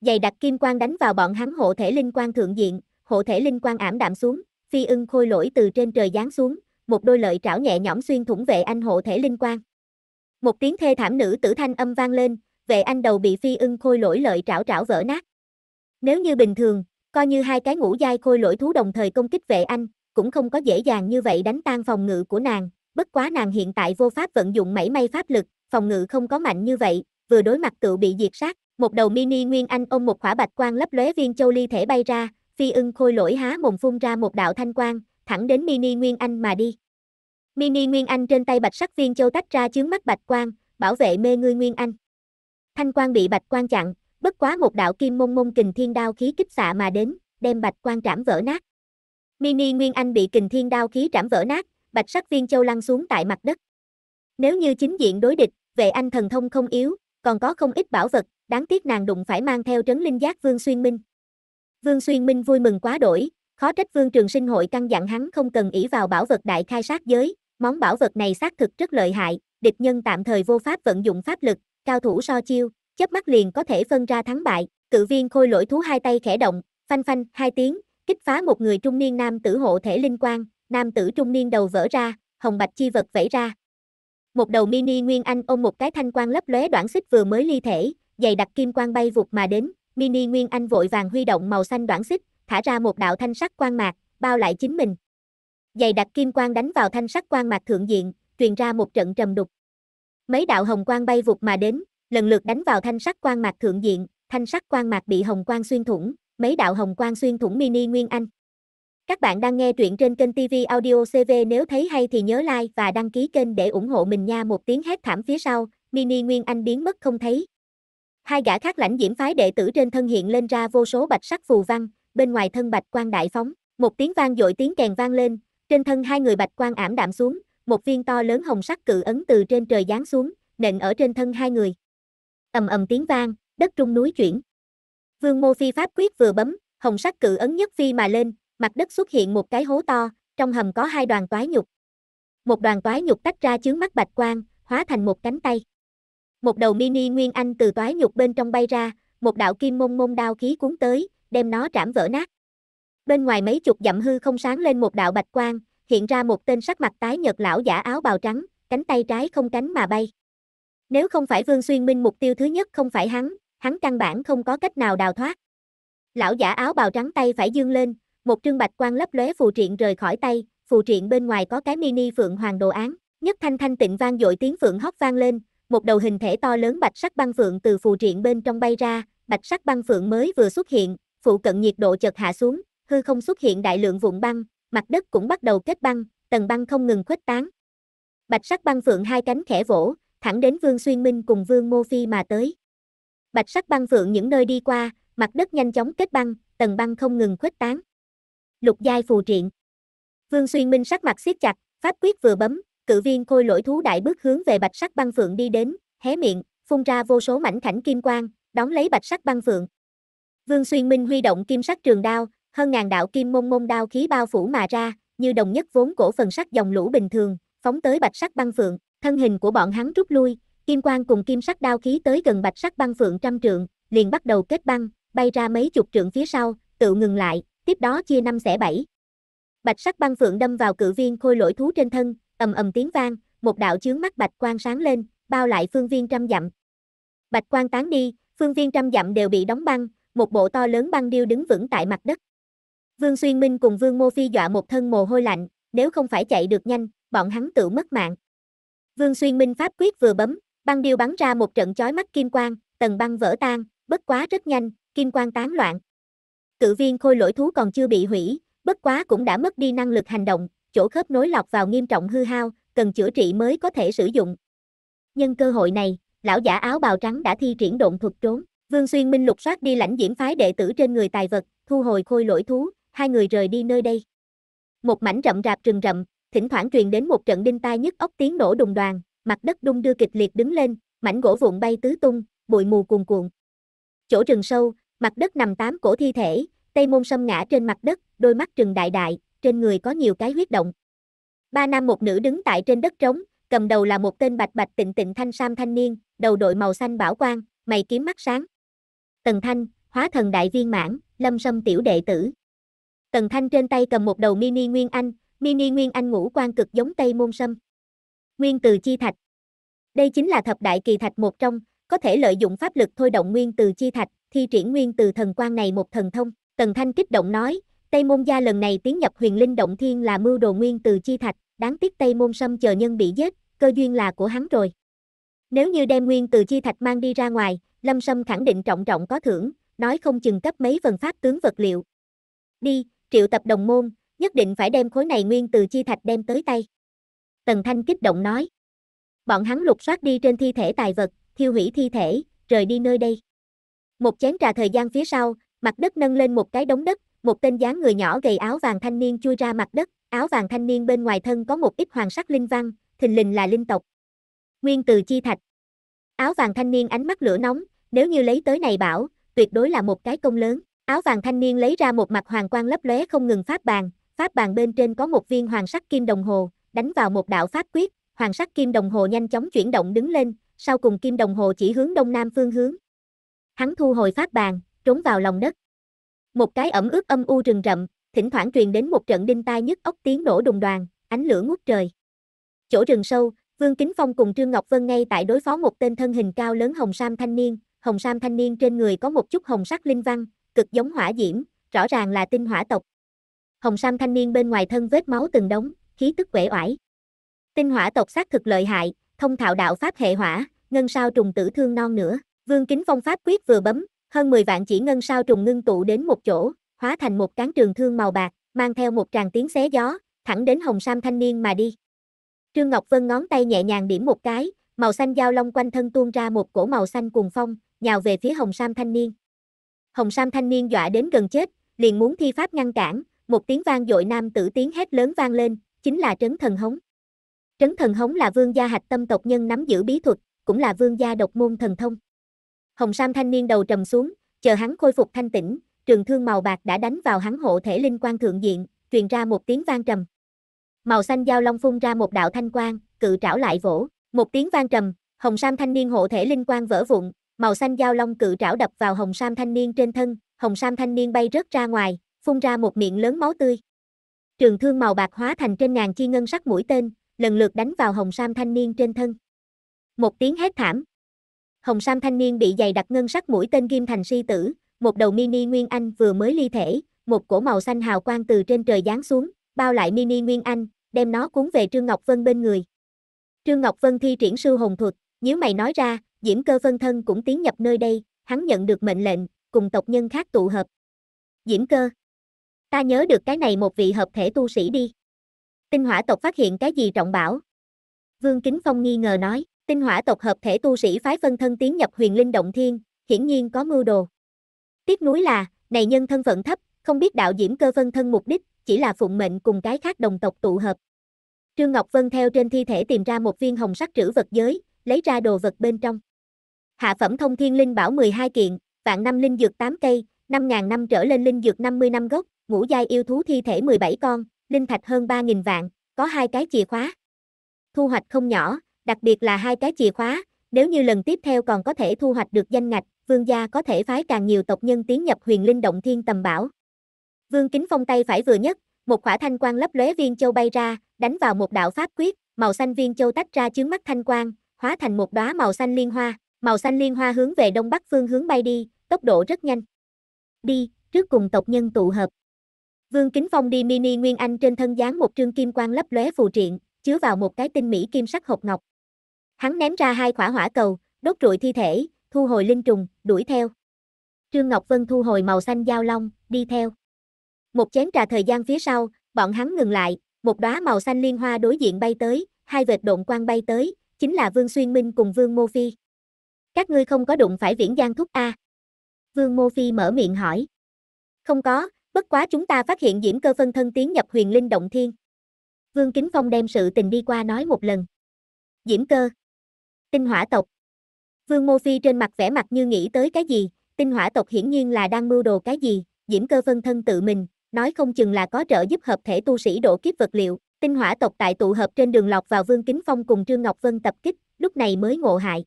Dày đặc kim quang đánh vào bọn hắn hộ thể linh quang thượng diện, hộ thể linh quang ảm đạm xuống, phi ưng khôi lỗi từ trên trời giáng xuống, một đôi lợi trảo nhẹ nhõm xuyên thủng Vệ Anh hộ thể linh quang. Một tiếng thê thảm nữ tử thanh âm vang lên, Vệ Anh đầu bị phi ưng khôi lỗi lợi trảo trảo vỡ nát. Nếu như bình thường, coi như hai cái ngũ giai khôi lỗi thú đồng thời công kích Vệ Anh, cũng không có dễ dàng như vậy đánh tan phòng ngự của nàng, bất quá nàng hiện tại vô pháp vận dụng mảy may pháp lực, phòng ngự không có mạnh như vậy, vừa đối mặt tựu bị diệt sát. Một đầu mini nguyên anh ôm một khỏa bạch quang lấp lóe viên châu ly thể bay ra, phi ưng khôi lỗi há mồm phun ra một đạo thanh quang, thẳng đến mini nguyên anh mà đi. Mini nguyên anh trên tay bạch sắc viên châu tách ra chướng mắt bạch quang, bảo vệ mê ngươi nguyên anh. Thanh quang bị bạch quang chặn, bất quá một đạo kim mông mông kình thiên đao khí kích xạ mà đến, đem bạch quang trảm vỡ nát. Mini nguyên anh bị kình thiên đao khí trảm vỡ nát, bạch sắc viên châu lăn xuống tại mặt đất. Nếu như chính diện đối địch, Vệ Anh thần thông không yếu, còn có không ít bảo vật, đáng tiếc nàng đụng phải mang theo trấn linh giác Vương Xuyên Minh. Vương Xuyên Minh vui mừng quá đổi, khó trách Vương Trường Sinh hội căn dặn hắn không cần ỷ vào bảo vật đại khai sát giới, món bảo vật này xác thực rất lợi hại, địch nhân tạm thời vô pháp vận dụng pháp lực, cao thủ so chiêu, chớp mắt liền có thể phân ra thắng bại. Cự viên khôi lỗi thú hai tay khẽ động, phanh phanh hai tiếng, kích phá một người trung niên nam tử hộ thể linh quang, nam tử trung niên đầu vỡ ra, hồng bạch chi vật vẩy ra. Một đầu mini nguyên anh ôm một cái thanh quang lấp lóe đoạn xích vừa mới ly thể, dày đặc kim quang bay vụt mà đến, mini nguyên anh vội vàng huy động màu xanh đoạn xích, thả ra một đạo thanh sắc quang mạc, bao lại chính mình. Dày đặc kim quang đánh vào thanh sắc quang mạc thượng diện, truyền ra một trận trầm đục. Mấy đạo hồng quang bay vụt mà đến, lần lượt đánh vào thanh sắc quang mạc thượng diện, thanh sắc quang mạc bị hồng quang xuyên thủng, mấy đạo hồng quang xuyên thủng mini nguyên anh. Các bạn đang nghe truyện trên kênh TV Audio CV, nếu thấy hay thì nhớ like và đăng ký kênh để ủng hộ mình nha. Một tiếng hét thảm phía sau, mini nguyên anh biến mất không thấy. Hai gã khác Lãnh Diễm phái đệ tử trên thân hiện lên ra vô số bạch sắc phù văn, bên ngoài thân bạch quang đại phóng, một tiếng vang dội tiếng kèn vang lên, trên thân hai người bạch quang ảm đạm xuống, một viên to lớn hồng sắc cự ấn từ trên trời giáng xuống, nện ở trên thân hai người. Ầm ầm tiếng vang, đất rung núi chuyển. Vương Mô Phi pháp quyết vừa bấm, hồng sắc cự ấn nhất phi mà lên, mặt đất xuất hiện một cái hố to, trong hầm có hai đoàn toái nhục. Một đoàn toái nhục tách ra chướng mắt bạch quang, hóa thành một cánh tay. Một đầu mini nguyên anh từ toái nhục bên trong bay ra, một đạo kim mông mông đao khí cuốn tới, đem nó trảm vỡ nát. Bên ngoài mấy chục dặm hư không sáng lên một đạo bạch quang, hiện ra một tên sắc mặt tái nhợt lão giả áo bào trắng, cánh tay trái không cánh mà bay. Nếu không phải Vương Xuyên Minh mục tiêu thứ nhất không phải hắn, hắn căn bản không có cách nào đào thoát. Lão giả áo bào trắng tay phải giương lên, một trương bạch quang lấp lóe phù triện rời khỏi tay, phù triện bên ngoài có cái mini phượng hoàng đồ án, nhất thanh thanh tịnh vang dội tiếng phượng hót vang lên, một đầu hình thể to lớn bạch sắc băng phượng từ phù triện bên trong bay ra, bạch sắc băng phượng mới vừa xuất hiện, phụ cận nhiệt độ chợt hạ xuống, hư không xuất hiện đại lượng vụn băng, mặt đất cũng bắt đầu kết băng, tầng băng không ngừng khuếch tán. Bạch sắc băng phượng hai cánh khẽ vỗ, thẳng đến Vương Xuyên Minh cùng Vương Mô Phi mà tới. Bạch sắc băng phượng những nơi đi qua, mặt đất nhanh chóng kết băng, tầng băng không ngừng khuếch tán. Lục giai phù triện. Vương Xuyên Minh sắc mặt siết chặt, pháp quyết vừa bấm, cự viên khôi lỗi thú đại bước hướng về bạch sắc băng phượng đi đến, hé miệng, phun ra vô số mảnh khảnh kim quang, đón lấy bạch sắc băng phượng. Vương Xuyên Minh huy động kim sắc trường đao, hơn ngàn đạo kim mông mông đao khí bao phủ mà ra, như đồng nhất vốn cổ phần sắc dòng lũ bình thường, phóng tới bạch sắc băng phượng. Thân hình của bọn hắn rút lui, kim quang cùng kim sắc đao khí tới gần bạch sắc băng phượng trăm trượng, liền bắt đầu kết băng, bay ra mấy chục trượng phía sau, tự ngừng lại, tiếp đó chia năm xẻ bảy. Bạch sắc băng phượng đâm vào cự viên khôi lỗi thú trên thân, ầm ầm tiếng vang, một đạo chướng mắt bạch quang sáng lên, bao lại phương viên trăm dặm. Bạch quang tán đi, phương viên trăm dặm đều bị đóng băng, một bộ to lớn băng điêu đứng vững tại mặt đất. Vương Xuyên Minh cùng Vương Mô Phi dọa một thân mồ hôi lạnh, nếu không phải chạy được nhanh, bọn hắn tự mất mạng. Vương Xuyên Minh pháp quyết vừa bấm, băng điêu bắn ra một trận chói mắt kim quang, tầng băng vỡ tan, bất quá rất nhanh, kim quang tán loạn. Cự viên khôi lỗi thú còn chưa bị hủy, bất quá cũng đã mất đi năng lực hành động, chỗ khớp nối lọc vào nghiêm trọng hư hao, cần chữa trị mới có thể sử dụng. Nhân cơ hội này, lão giả áo bào trắng đã thi triển độn thuật trốn. Vương Xuyên Minh lục soát đi lãnh diễm phái đệ tử trên người tài vật, thu hồi khôi lỗi thú, hai người rời đi nơi đây. Một mảnh rậm rạp rừng rậm, thỉnh thoảng truyền đến một trận đinh tai nhức óc tiếng nổ đùng đoàng, mặt đất đung đưa kịch liệt đứng lên, mảnh gỗ vụn bay tứ tung, bụi mù cuồn cuộn. Chỗ rừng sâu, mặt đất nằm 8 cổ thi thể, Tây Môn Sâm ngã trên mặt đất, đôi mắt trừng đại đại, trên người có nhiều cái huyết động. Ba nam một nữ đứng tại trên đất trống, cầm đầu là một tên bạch bạch tịnh tịnh thanh sam thanh niên, đầu đội màu xanh bảo quang, mày kiếm mắt sáng. Tần Thanh, hóa thần đại viên mãn, Lâm Sâm tiểu đệ tử. Tần Thanh trên tay cầm một đầu mini nguyên anh, mini nguyên anh ngũ quan cực giống Tây Môn Sâm. Nguyên Từ Chi Thạch. Đây chính là thập đại kỳ thạch một trong, có thể lợi dụng pháp lực thôi động Nguyên Từ Chi Thạch, thi triển Nguyên Từ thần quan này một thần thông. Tần Thanh kích động nói, Tây Môn gia lần này tiến nhập Huyền Linh Động Thiên là mưu đồ Nguyên Từ Chi Thạch, đáng tiếc Tây Môn Sâm chờ nhân bị giết, cơ duyên là của hắn rồi. Nếu như đem Nguyên Từ Chi Thạch mang đi ra ngoài, Lâm Sâm khẳng định trọng trọng có thưởng, nói không chừng cấp mấy phần pháp tướng vật liệu. Đi, triệu tập đồng môn, nhất định phải đem khối này Nguyên Từ Chi Thạch đem tới tay. Tần Thanh kích động nói. Bọn hắn lục soát đi trên thi thể tài vật, thiêu hủy thi thể, rời đi nơi đây. Một chén trà thời gian phía sau, mặt đất nâng lên một cái đống đất, một tên dáng người nhỏ gầy áo vàng thanh niên chui ra mặt đất, áo vàng thanh niên bên ngoài thân có một ít hoàng sắc linh văn, thình lình là linh tộc. Nguyên Từ Chi Thạch. Áo vàng thanh niên ánh mắt lửa nóng, nếu như lấy tới này bảo, tuyệt đối là một cái công lớn. Áo vàng thanh niên lấy ra một mặt hoàng quang lấp lóe không ngừng pháp bàn bên trên có một viên hoàng sắc kim đồng hồ, đánh vào một đạo pháp quyết, hoàng sắc kim đồng hồ nhanh chóng chuyển động đứng lên, sau cùng kim đồng hồ chỉ hướng đông nam phương hướng. Hắn thu hồi pháp bàn, trốn vào lòng đất. Một cái ẩm ướt âm u rừng rậm, thỉnh thoảng truyền đến một trận đinh tai nhức óc tiếng nổ đùng đoàng, ánh lửa ngút trời. Chỗ rừng sâu, Vương Kính Phong cùng Trương Ngọc Vân ngay tại đối phó một tên thân hình cao lớn hồng sam thanh niên, hồng sam thanh niên trên người có một chút hồng sắc linh văn, cực giống hỏa diễm, rõ ràng là tinh hỏa tộc. Hồng sam thanh niên bên ngoài thân vết máu từng đống, khí tức uể oải. Tinh hỏa tộc xác thực lợi hại, thông thạo đạo pháp hệ hỏa, ngân sao trùng tử thương non nữa. Vương Kính Phong pháp quyết vừa bấm, hơn 10 vạn chỉ ngân sao trùng ngưng tụ đến một chỗ, hóa thành một cán trường thương màu bạc, mang theo một tràng tiếng xé gió, thẳng đến hồng sam thanh niên mà đi. Trương Ngọc Vân ngón tay nhẹ nhàng điểm một cái, màu xanh dao long quanh thân tuôn ra một cổ màu xanh cuồng phong, nhào về phía hồng sam thanh niên. Hồng sam thanh niên dọa đến gần chết, liền muốn thi pháp ngăn cản, một tiếng vang dội nam tử tiếng hét lớn vang lên, chính là Trấn Thần Hống. Trấn Thần Hống là Vương gia hạch tâm tộc nhân nắm giữ bí thuật, cũng là Vương gia độc môn thần thông. Hồng sam thanh niên đầu trầm xuống, chờ hắn khôi phục thanh tĩnh, trường thương màu bạc đã đánh vào hắn hộ thể linh quan thượng diện, truyền ra một tiếng vang trầm. Màu xanh dao long phun ra một đạo thanh quang, cự trảo lại vỗ, một tiếng vang trầm, hồng sam thanh niên hộ thể linh quang vỡ vụn, màu xanh dao long cự trảo đập vào hồng sam thanh niên trên thân, hồng sam thanh niên bay rớt ra ngoài, phun ra một miệng lớn máu tươi. Trường thương màu bạc hóa thành trên ngàn chi ngân sắc mũi tên, lần lượt đánh vào hồng sam thanh niên trên thân. Một tiếng hét thảm. Hồng sam thanh niên bị dày đặc ngân sắc mũi tên ghim thành si tử, một đầu mini Nguyên Anh vừa mới ly thể, một cổ màu xanh hào quang từ trên trời giáng xuống, bao lại mini Nguyên Anh, đem nó cuốn về Trương Ngọc Vân bên người. Trương Ngọc Vân thi triển sư hồn thuật, nhíu mày nói ra, Diễm Cơ phân thân cũng tiến nhập nơi đây, hắn nhận được mệnh lệnh, cùng tộc nhân khác tụ hợp. Diễm Cơ, ta nhớ được cái này một vị hợp thể tu sĩ đi. Tinh Hỏa tộc phát hiện cái gì trọng bảo? Vương Kính Phong nghi ngờ nói, Tinh Hỏa tộc hợp thể tu sĩ phái phân thân tiến nhập Huyền Linh Động Thiên, hiển nhiên có mưu đồ. Tiếc nuối là, này nhân thân phận thấp, không biết đạo Diễm Cơ phân thân mục đích, chỉ là phụng mệnh cùng cái khác đồng tộc tụ hợp. Trương Ngọc Vân theo trên thi thể tìm ra một viên hồng sắc trữ vật giới, lấy ra đồ vật bên trong. Hạ phẩm thông thiên linh bảo 12 kiện, vạn năm linh dược 8 cây, 5.000 năm trở lên linh dược 50 năm gốc, ngũ giai yêu thú thi thể 17 con, linh thạch hơn 3.000 vạn, có 2 cái chìa khóa. Thu hoạch không nhỏ, đặc biệt là 2 cái chìa khóa, nếu như lần tiếp theo còn có thể thu hoạch được danh ngạch, Vương gia có thể phái càng nhiều tộc nhân tiến nhập Huyền Linh Động Thiên tầm bảo. Vương Kính Phong tay phải vừa nhất, một quả thanh quang lấp lóe viên châu bay ra, đánh vào một đạo pháp quyết, màu xanh viên châu tách ra chướng mắt thanh quang, hóa thành một đóa màu xanh liên hoa. Màu xanh liên hoa hướng về đông bắc phương hướng bay đi, tốc độ rất nhanh. Đi, trước cùng tộc nhân tụ hợp. Vương Kính Phong đi mini Nguyên Anh trên thân dán một trương kim quang lấp lóe phù triện, chứa vào một cái tinh mỹ kim sắc hộp ngọc. Hắn ném ra 2 quả hỏa cầu, đốt trụi thi thể, thu hồi linh trùng, đuổi theo. Trương Ngọc Vân thu hồi màu xanh giao long, đi theo. Một chén trà thời gian phía sau, bọn hắn ngừng lại, một đóa màu xanh liên hoa đối diện bay tới, 2 vệt độn quang bay tới, chính là Vương Xuyên Minh cùng Vương Mô Phi. Các ngươi không có đụng phải Viễn Giang thúc a? Vương Mô Phi mở miệng hỏi. Không có, bất quá chúng ta phát hiện Diễm Cơ phân thân tiến nhập Huyền Linh Động Thiên. Vương Kính Phong đem sự tình đi qua nói một lần. Diễm Cơ, Tinh Hỏa tộc. Vương Mô Phi trên mặt vẻ mặt như nghĩ tới cái gì, Tinh Hỏa tộc hiển nhiên là đang mưu đồ cái gì, Diễm Cơ phân thân tự mình, nói không chừng là có trợ giúp hợp thể tu sĩ độ kiếp vật liệu. Tinh Hỏa tộc tại tụ hợp trên đường lọt vào Vương Kính Phong cùng Trương Ngọc Vân tập kích, lúc này mới ngộ hại.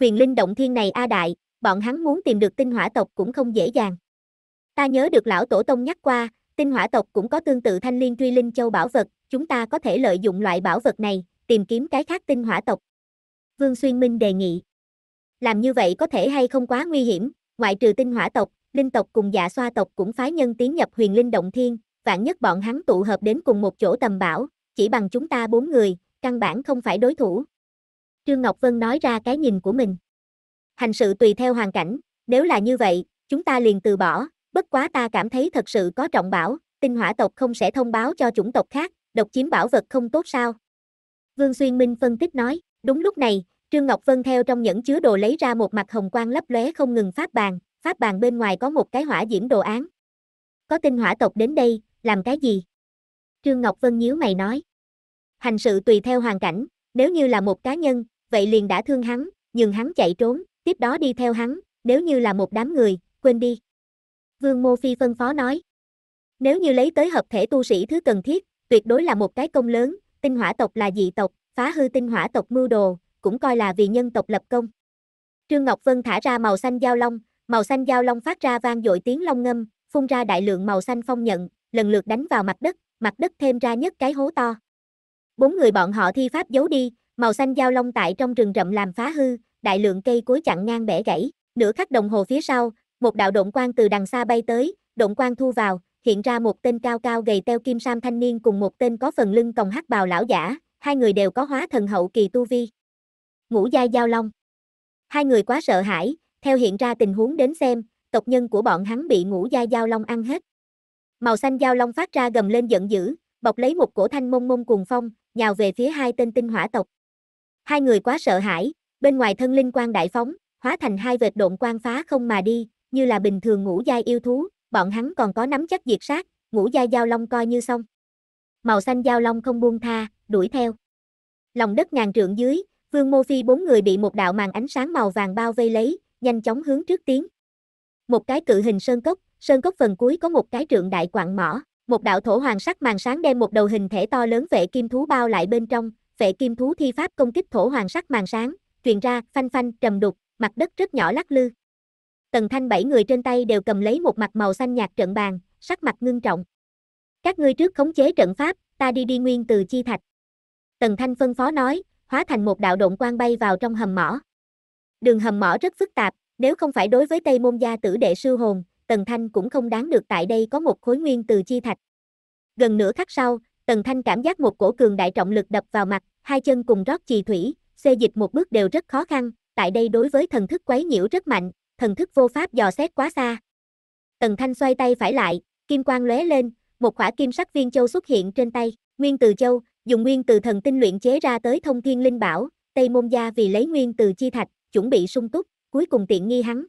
Huyền Linh Động Thiên này a đại, bọn hắn muốn tìm được Tinh Hỏa tộc cũng không dễ dàng. Ta nhớ được lão tổ tông nhắc qua, Tinh Hỏa tộc cũng có tương tự Thanh Liên Truy Linh Châu bảo vật, chúng ta có thể lợi dụng loại bảo vật này, tìm kiếm cái khác Tinh Hỏa tộc. Vương Xuyên Minh đề nghị. Làm như vậy có thể hay không quá nguy hiểm, ngoại trừ Tinh Hỏa tộc, Linh tộc cùng Dạ Xoa tộc cũng phái nhân tiến nhập Huyền Linh Động Thiên, vạn nhất bọn hắn tụ hợp đến cùng một chỗ tầm bảo, chỉ bằng chúng ta 4 người, căn bản không phải đối thủ. Trương Ngọc Vân nói ra cái nhìn của mình. Hành sự tùy theo hoàn cảnh, nếu là như vậy, chúng ta liền từ bỏ, bất quá ta cảm thấy thật sự có trọng bảo, Tinh Hỏa tộc không sẽ thông báo cho chủng tộc khác, độc chiếm bảo vật không tốt sao? Vương Xuyên Minh phân tích nói, đúng lúc này, Trương Ngọc Vân theo trong nhẫn chứa đồ lấy ra một mặt hồng quang lấp lóe không ngừng pháp bàn bên ngoài có một cái hỏa diễm đồ án. Có Tinh Hỏa tộc đến đây, làm cái gì? Trương Ngọc Vân nhíu mày nói. Hành sự tùy theo hoàn cảnh, nếu như là một cá nhân, vậy liền đã thương hắn, nhường hắn chạy trốn, tiếp đó đi theo hắn, nếu như là một đám người, quên đi. Vương Mô Phi phân phó nói. Nếu như lấy tới hợp thể tu sĩ thứ cần thiết, tuyệt đối là một cái công lớn, Tinh Hỏa tộc là dị tộc, phá hư Tinh Hỏa tộc mưu đồ, cũng coi là vì nhân tộc lập công. Trương Ngọc Vân thả ra màu xanh giao long phát ra vang dội tiếng long ngâm, phun ra đại lượng màu xanh phong nhận, lần lượt đánh vào mặt đất thêm ra nhất cái hố to. 4 người bọn họ thi pháp giấu đi, màu xanh giao long tại trong rừng rậm làm phá hư, đại lượng cây cối chặn ngang bẻ gãy, nửa khắc đồng hồ phía sau, một đạo độn quang từ đằng xa bay tới, độn quang thu vào, hiện ra một tên cao cao gầy teo kim sam thanh niên cùng một tên có phần lưng còng hắc bào lão giả, 2 người đều có hóa thần hậu kỳ tu vi. Ngũ giai giao long. 2 người quá sợ hãi, theo hiện ra tình huống đến xem, tộc nhân của bọn hắn bị ngũ giai giao long ăn hết. Màu xanh giao long phát ra gầm lên giận dữ, bọc lấy một cổ thanh mông mông cuồng phong, nhào về phía 2 tên Tinh Hỏa tộc. 2 người quá sợ hãi, bên ngoài thân linh quang đại phóng, hóa thành 2 vệt độn quang phá không mà đi, như là bình thường ngũ giai yêu thú, bọn hắn còn có nắm chắc diệt sát, ngũ giai giao long coi như xong. Màu xanh giao long không buông tha, đuổi theo. Lòng đất ngàn trượng dưới, Vương Mô Phi 4 người bị một đạo màn ánh sáng màu vàng bao vây lấy, nhanh chóng hướng trước tiến. Một cái cự hình sơn cốc phần cuối có một cái trượng đại quặng mỏ, một đạo thổ hoàng sắc màn sáng đem một đầu hình thể to lớn vệ kim thú bao lại bên trong, vệ kim thú thi pháp công kích thổ hoàng sắc màn sáng, truyền ra phanh phanh trầm đục, mặt đất rất nhỏ lắc lư. Tần Thanh bảy người trên tay đều cầm lấy một mặt màu xanh nhạt trận bàn, sắc mặt ngưng trọng. Các ngươi trước khống chế trận pháp, ta đi Nguyên Từ Chi Thạch. Tần Thanh phân phó nói, hóa thành một đạo độn quang bay vào trong hầm mỏ. Đường hầm mỏ rất phức tạp, nếu không phải đối với Tây Môn gia tử đệ sư hồn, Tần Thanh cũng không đáng được tại đây có một khối Nguyên Từ Chi Thạch. Gần nửa khắc sau, Tần Thanh cảm giác một cổ cường đại trọng lực đập vào mặt, hai chân cùng rót trì thủy, xê dịch một bước đều rất khó khăn, tại đây đối với thần thức quấy nhiễu rất mạnh, thần thức vô pháp dò xét quá xa. Tần Thanh xoay tay phải lại, kim quang lóe lên, một khỏa kim sắc viên châu xuất hiện trên tay, Nguyên Từ Châu, dùng Nguyên Từ thần tinh luyện chế ra tới thông thiên linh bảo, Tây Môn gia vì lấy Nguyên Từ Chi Thạch, chuẩn bị sung túc, cuối cùng tiện nghi hắn.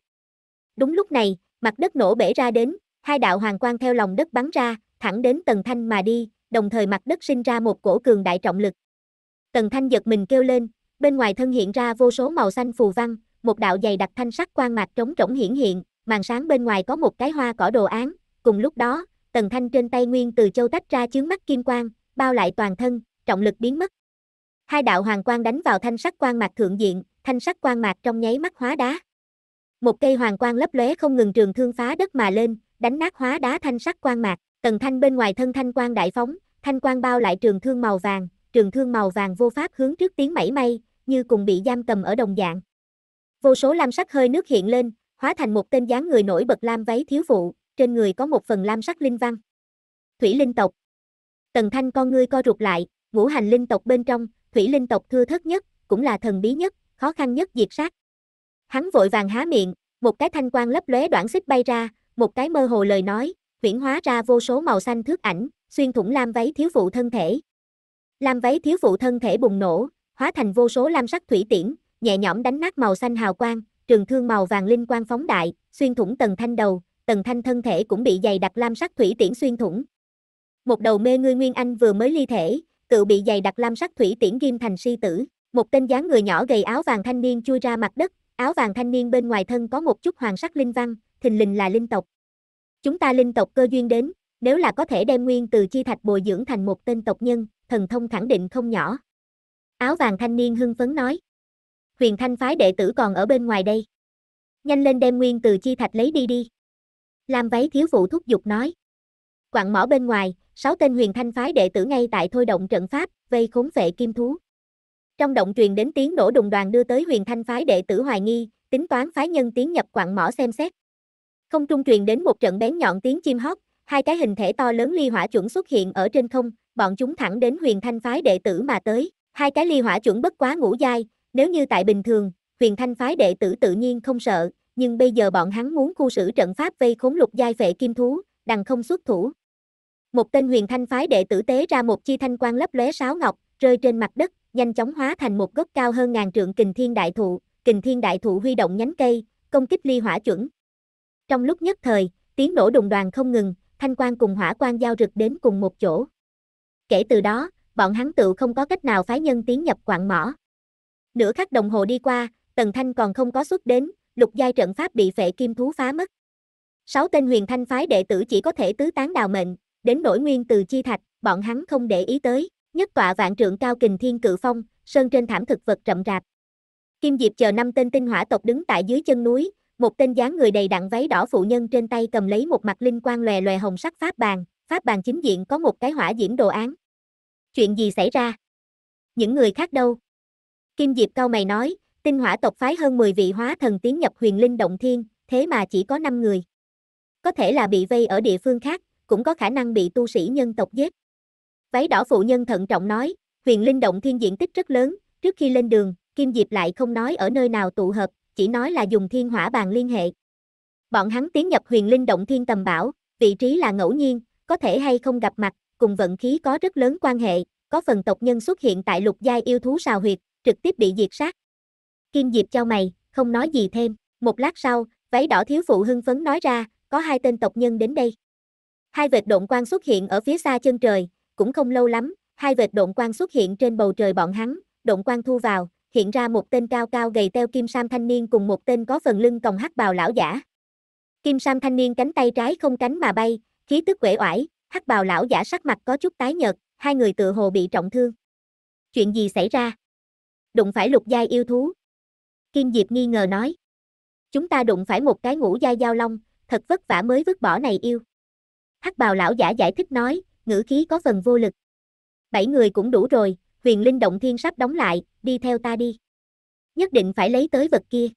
Đúng lúc này, mặt đất nổ bể ra đến, hai đạo hoàng quang theo lòng đất bắn ra, thẳng đến Tần Thanh mà đi, đồng thời mặt đất sinh ra một cổ cường đại trọng lực. Tần Thanh giật mình kêu lên, bên ngoài thân hiện ra vô số màu xanh phù văn, một đạo dày đặc thanh sắc quang mạc trống rỗng hiển hiện, màn sáng bên ngoài có một cái hoa cỏ đồ án, cùng lúc đó, Tần Thanh trên tay Nguyên Từ Châu tách ra chướng mắt kim quang, bao lại toàn thân, trọng lực biến mất. Hai đạo hoàng quang đánh vào thanh sắc quang mạc thượng diện, thanh sắc quang mạc trong nháy mắt hóa đá. Một cây hoàng quang lấp lóe không ngừng trường thương phá đất mà lên, đánh nát hóa đá thanh sắc quang mạc. Tần Thanh bên ngoài thân thanh quang đại phóng, thanh quang bao lại trường thương màu vàng vô pháp hướng trước tiến mảy may, như cùng bị giam cầm ở đồng dạng. Vô số lam sắc hơi nước hiện lên, hóa thành một tên dáng người nổi bật lam váy thiếu phụ, trên người có một phần lam sắc linh văn. Thủy Linh tộc. Tần Thanh con ngươi co rụt lại, ngũ hành linh tộc bên trong, Thủy Linh tộc thưa thớt nhất, cũng là thần bí nhất, khó khăn nhất diệt sát. Hắn vội vàng há miệng, một cái thanh quang lấp lóe đoạn xích bay ra, một cái mơ hồ lời nói, huyễn hóa ra vô số màu xanh thước ảnh, xuyên thủng lam váy thiếu phụ thân thể. Lam váy thiếu phụ thân thể bùng nổ, hóa thành vô số lam sắc thủy tiễn, nhẹ nhõm đánh nát màu xanh hào quang, trường thương màu vàng linh quang phóng đại, xuyên thủng Tần Thanh đầu, Tần Thanh thân thể cũng bị dày đặc lam sắc thủy tiễn xuyên thủng. Một đầu mê ngươi nguyên anh vừa mới ly thể, tự bị dày đặc lam sắc thủy tiễn ghim thành si tử, một tên dáng người nhỏ gầy áo vàng thanh niên chui ra mặt đất, áo vàng thanh niên bên ngoài thân có một chút hoàng sắc linh văn, thình lình là linh tộc. Chúng ta linh tộc cơ duyên đến, nếu là có thể đem Nguyên Từ Chi Thạch bồi dưỡng thành một tên tộc nhân, thần thông khẳng định không nhỏ. Áo vàng thanh niên hưng phấn nói. Huyền Thanh phái đệ tử còn ở bên ngoài đây. Nhanh lên đem Nguyên Từ Chi Thạch lấy đi. Lam váy thiếu phụ thúc giục nói. Quặng mỏ bên ngoài, 6 tên Huyền Thanh phái đệ tử ngay tại thôi động trận pháp, vây khốn vệ kim thú. Trong động truyền đến tiếng nổ đùng đoàn đưa tới Huyền Thanh phái đệ tử hoài nghi, tính toán phái nhân tiến nhập quặng mỏ xem xét. Không trung truyền đến một trận bén nhọn tiếng chim hót, hai cái hình thể to lớn ly hỏa chuẩn xuất hiện ở trên không, bọn chúng thẳng đến Huyền Thanh phái đệ tử mà tới. Hai cái ly hỏa chuẩn bất quá ngũ giai, nếu như tại bình thường, Huyền Thanh phái đệ tử tự nhiên không sợ, nhưng bây giờ bọn hắn muốn khu sử trận pháp vây khốn lục giai phệ kim thú, đằng không xuất thủ. Một tên Huyền Thanh phái đệ tử tế ra một chi thanh quang lấp lóe sáo ngọc, rơi trên mặt đất, nhanh chóng hóa thành một gốc cao hơn ngàn trượng kình thiên đại thụ, huy động nhánh cây, công kích ly hỏa chuẩn. Trong lúc nhất thời, tiếng nổ đùng đoàn không ngừng, thanh quang cùng hỏa quang giao rực đến cùng một chỗ. Kể từ đó, bọn hắn tự không có cách nào phái nhân tiến nhập quặng mỏ. Nửa khắc đồng hồ đi qua, Tần Thanh còn không có xuất đến, lục giai trận pháp bị phệ kim thú phá mất. 6 tên Huyền Thanh phái đệ tử chỉ có thể tứ tán đào mệnh, đến nỗi Nguyên Từ Chi Thạch, bọn hắn không để ý tới. Nhất tọa vạn trượng cao kình thiên cự phong, sơn trên thảm thực vật rậm rạp. Kim Diệp chờ 5 tên tinh hỏa tộc đứng tại dưới chân núi, một tên dáng người đầy đặn váy đỏ phụ nhân trên tay cầm lấy một mặt linh quang lòe lòe hồng sắc pháp bàn chính diện có một cái hỏa diễm đồ án. Chuyện gì xảy ra? Những người khác đâu? Kim Diệp cau mày nói, tinh hỏa tộc phái hơn 10 vị hóa thần tiến nhập Huyền Linh Động Thiên, thế mà chỉ có 5 người. Có thể là bị vây ở địa phương khác, cũng có khả năng bị tu sĩ nhân tộc giết. Váy đỏ phụ nhân thận trọng nói, Huyền Linh Động Thiên diện tích rất lớn, trước khi lên đường, Kim Diệp lại không nói ở nơi nào tụ hợp, chỉ nói là dùng thiên hỏa bàn liên hệ. Bọn hắn tiến nhập Huyền Linh Động Thiên tầm bảo, vị trí là ngẫu nhiên, có thể hay không gặp mặt, cùng vận khí có rất lớn quan hệ, có phần tộc nhân xuất hiện tại lục giai yêu thú sào huyệt, trực tiếp bị diệt sát. Kim Diệp chau mày, không nói gì thêm, một lát sau, váy đỏ thiếu phụ hưng phấn nói ra, có 2 tên tộc nhân đến đây. 2 vệt độn quang xuất hiện ở phía xa chân trời. Cũng không lâu lắm, 2 vệt độn quang xuất hiện trên bầu trời bọn hắn, độn quang thu vào, hiện ra một tên cao cao gầy teo kim sam thanh niên cùng một tên có phần lưng còng hắc bào lão giả. Kim sam thanh niên cánh tay trái không cánh mà bay, khí tức uể oải, hắc bào lão giả sắc mặt có chút tái nhợt, hai người tựa hồ bị trọng thương. Chuyện gì xảy ra? Đụng phải lục giai yêu thú. Kim Diệp nghi ngờ nói. Chúng ta đụng phải một cái ngũ giai giao long, thật vất vả mới vứt bỏ này yêu. Hắc bào lão giả giải thích nói, ngữ khí có phần vô lực. 7 người cũng đủ rồi, Huyền Linh Động Thiên sắp đóng lại, đi theo ta đi. Nhất định phải lấy tới vật kia.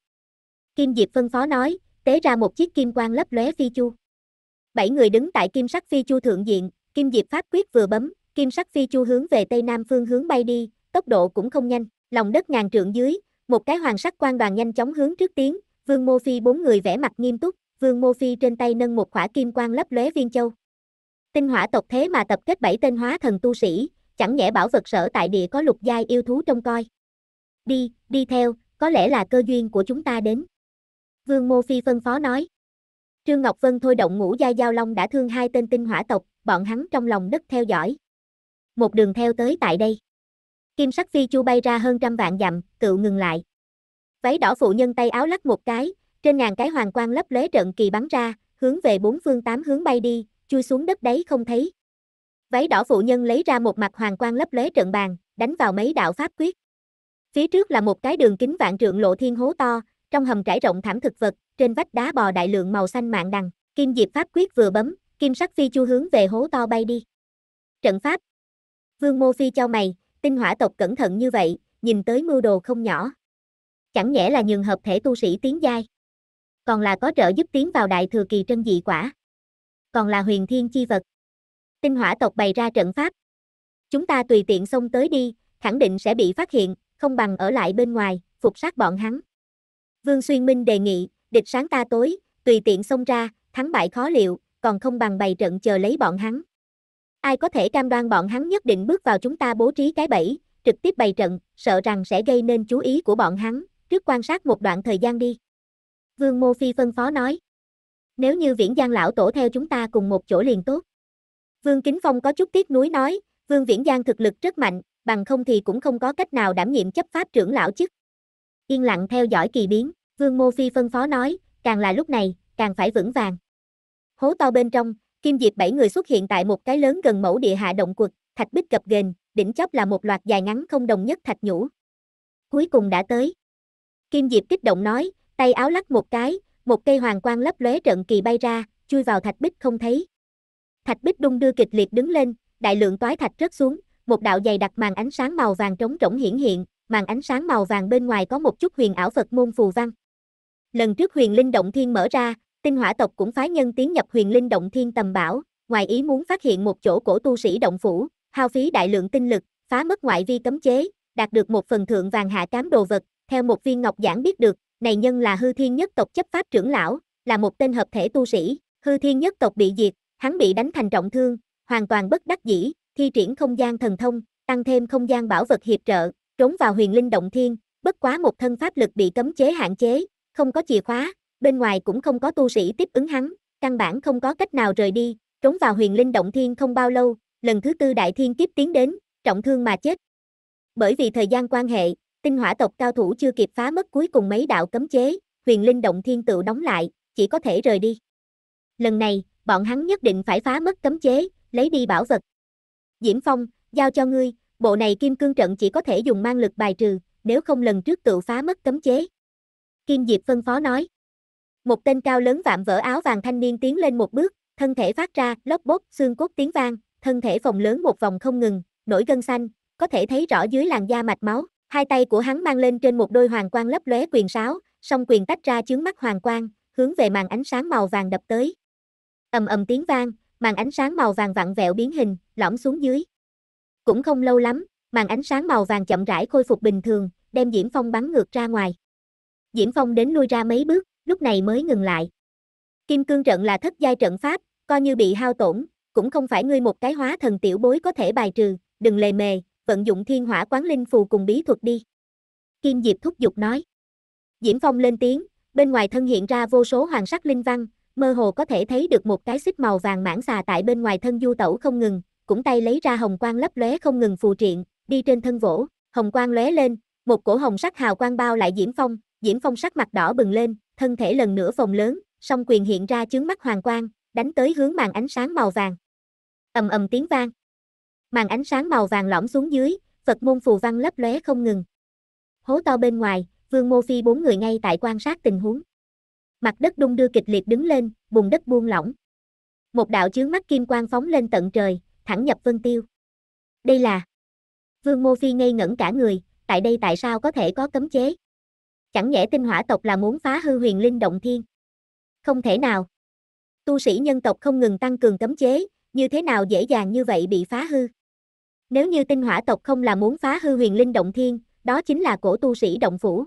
Kim Diệp phân phó nói, tế ra một chiếc kim quang lấp lóe phi chu. 7 người đứng tại kim sắc phi chu thượng diện, Kim Diệp pháp quyết vừa bấm, kim sắc phi chu hướng về tây nam phương hướng bay đi, tốc độ cũng không nhanh, lòng đất ngàn trượng dưới, một cái hoàng sắc quang đoàn nhanh chóng hướng trước tiến. Vương Mô Phi 4 người vẻ mặt nghiêm túc, Vương Mô Phi trên tay nâng một khỏa kim quang lấp lóe viên châu. Tinh Hỏa tộc thế mà tập kết 7 tên hóa thần tu sĩ, chẳng nhẽ bảo vật sở tại địa có lục giai yêu thú trông coi. Đi, đi theo, có lẽ là cơ duyên của chúng ta đến. Vương Mô Phi phân phó nói. Trương Ngọc Vân thôi động ngũ giai giao long đã thương 2 tên Tinh Hỏa tộc, bọn hắn trong lòng đất theo dõi. Một đường theo tới tại đây. Kim sắc phi chu bay ra hơn 100 vạn dặm, cựu ngừng lại. Váy đỏ phụ nhân tay áo lắc một cái, trên ngàn cái hoàng quang lấp lóe trận kỳ bắn ra, hướng về 4 phương 8 hướng bay đi, chui xuống đất đáy không thấy. Váy đỏ phụ nhân lấy ra một mặt hoàng quang lấp lóe trận bàn, đánh vào mấy đạo pháp quyết. Phía trước là một cái đường kính vạn trượng lộ thiên hố to, trong hầm trải rộng thảm thực vật, trên vách đá bò đại lượng màu xanh mạn đằng. Kim Diệp pháp quyết vừa bấm, kim sắc phi chu hướng về hố to bay đi. Trận pháp. Vương Mô Phi chau mày, Tinh Hỏa tộc cẩn thận như vậy, nhìn tới mưu đồ không nhỏ. Chẳng nhẽ là nhường hợp thể tu sĩ tiến giai, còn là có trợ giúp tiến vào đại thừa kỳ trân dị quả, còn là huyền thiên chi vật. Tinh Hỏa tộc bày ra trận pháp. Chúng ta tùy tiện xông tới đi, khẳng định sẽ bị phát hiện, không bằng ở lại bên ngoài, phục sát bọn hắn. Vương Xuyên Minh đề nghị, địch sáng ta tối, tùy tiện xông ra, thắng bại khó liệu, còn không bằng bày trận chờ lấy bọn hắn. Ai có thể cam đoan bọn hắn nhất định bước vào chúng ta bố trí cái bẫy, trực tiếp bày trận, sợ rằng sẽ gây nên chú ý của bọn hắn, trước quan sát một đoạn thời gian đi. Vương Mô Phi phân phó nói. Nếu như Viễn Giang lão tổ theo chúng ta cùng một chỗ liền tốt. Vương Kính Phong có chút tiếc nuối nói, Vương Viễn Giang thực lực rất mạnh, bằng không thì cũng không có cách nào đảm nhiệm chấp pháp trưởng lão chức. Yên lặng theo dõi kỳ biến, Vương Mô Phi phân phó nói, càng là lúc này, càng phải vững vàng. Hố to bên trong, Kim Diệp 7 người xuất hiện tại một cái lớn gần mẫu địa hạ động quật, thạch bích gập ghềnh, đỉnh chóp là một loạt dài ngắn không đồng nhất thạch nhũ. Cuối cùng đã tới. Kim Diệp kích động nói, tay áo lắc một cái, một cây hoàng quang lấp lóe trận kỳ bay ra, chui vào thạch bích không thấy. Thạch bích đung đưa kịch liệt đứng lên, đại lượng toái thạch rớt xuống, một đạo dày đặc màn ánh sáng màu vàng trống rỗng hiển hiện, màn ánh sáng màu vàng bên ngoài có một chút huyền ảo Phật môn phù văn. Lần trước Huyền Linh Động Thiên mở ra, Tinh Hỏa tộc cũng phái nhân tiến nhập Huyền Linh Động Thiên tầm bảo, ngoài ý muốn phát hiện một chỗ cổ tu sĩ động phủ, hao phí đại lượng tinh lực, phá mất ngoại vi cấm chế, đạt được một phần thượng vàng hạ cám đồ vật. Theo một viên ngọc giản biết được, này nhân là Hư Thiên Nhất tộc chấp pháp trưởng lão, là một tên hợp thể tu sĩ. Hư Thiên Nhất tộc bị diệt, hắn bị đánh thành trọng thương, hoàn toàn bất đắc dĩ, thi triển không gian thần thông, tăng thêm không gian bảo vật hiệp trợ, trốn vào Huyền Linh Động Thiên, bất quá một thân pháp lực bị cấm chế hạn chế, không có chìa khóa, bên ngoài cũng không có tu sĩ tiếp ứng hắn, căn bản không có cách nào rời đi, trốn vào Huyền Linh Động Thiên không bao lâu, lần thứ 4 đại thiên kiếp tiến đến, trọng thương mà chết. Bởi vì thời gian quan hệ, Tinh Hỏa tộc cao thủ chưa kịp phá mất cuối cùng mấy đạo cấm chế, Huyền Linh Động Thiên tự đóng lại, chỉ có thể rời đi. Lần này, bọn hắn nhất định phải phá mất cấm chế, lấy đi bảo vật. Diễm Phong, giao cho ngươi, bộ này kim cương trận chỉ có thể dùng mang lực bài trừ, nếu không lần trước tự phá mất cấm chế. Kim Diệp phân phó nói. Một tên cao lớn vạm vỡ áo vàng thanh niên tiến lên một bước, thân thể phát ra lốp bốp xương cốt tiếng vang, thân thể phồng lớn một vòng không ngừng, nổi gân xanh, có thể thấy rõ dưới làn da mạch máu. Hai tay của hắn mang lên trên một đôi hoàng quang lấp lóe quyền sáo, song quyền tách ra chướng mắt hoàng quang, hướng về màn ánh sáng màu vàng đập tới. Ầm ầm tiếng vang, màn ánh sáng màu vàng vặn vẹo biến hình, lõm xuống dưới. Cũng không lâu lắm, màn ánh sáng màu vàng chậm rãi khôi phục bình thường, đem Diễm Phong bắn ngược ra ngoài. Diễm Phong đến lui ra mấy bước, lúc này mới ngừng lại. Kim cương trận là thất giai trận pháp, coi như bị hao tổn, cũng không phải ngươi một cái hóa thần tiểu bối có thể bài trừ, đừng lề mề. Vận dụng Thiên Hỏa Quán Linh Phù cùng bí thuật đi. Kim Diệp thúc giục nói. Diễm Phong lên tiếng, bên ngoài thân hiện ra vô số hoàng sắc linh văn, mơ hồ có thể thấy được một cái xích màu vàng mãng xà tại bên ngoài thân du tẩu không ngừng, cũng tay lấy ra hồng quang lấp lóe không ngừng phù triện, đi trên thân vỗ, hồng quang lóe lên, Một cổ hồng sắc hào quang bao lại Diễm Phong sắc mặt đỏ bừng lên, thân thể lần nữa phồng lớn, song quyền hiện ra chướng mắt hoàng quang, đánh tới hướng màn ánh sáng màu vàng. Ầm ầm tiếng vang. Màn ánh sáng màu vàng lõm xuống dưới, Phật môn phù văn lấp lóe không ngừng. Hố to bên ngoài, Vương Mô Phi bốn người ngay tại quan sát tình huống. Mặt đất đung đưa kịch liệt đứng lên, bùn đất buông lỏng. Một đạo chướng mắt kim quang phóng lên tận trời, thẳng nhập vân tiêu. Đây là... Vương Mô Phi ngây ngẩn cả người, tại đây tại sao có thể có cấm chế? Chẳng nhẽ Tinh Hỏa tộc là muốn phá hư Huyền Linh Động Thiên? Không thể nào. Tu sĩ nhân tộc không ngừng tăng cường cấm chế, như thế nào dễ dàng như vậy bị phá hư? Nếu như Tinh Hỏa tộc không là muốn phá hư Huyền Linh Động Thiên, đó chính là cổ tu sĩ động phủ.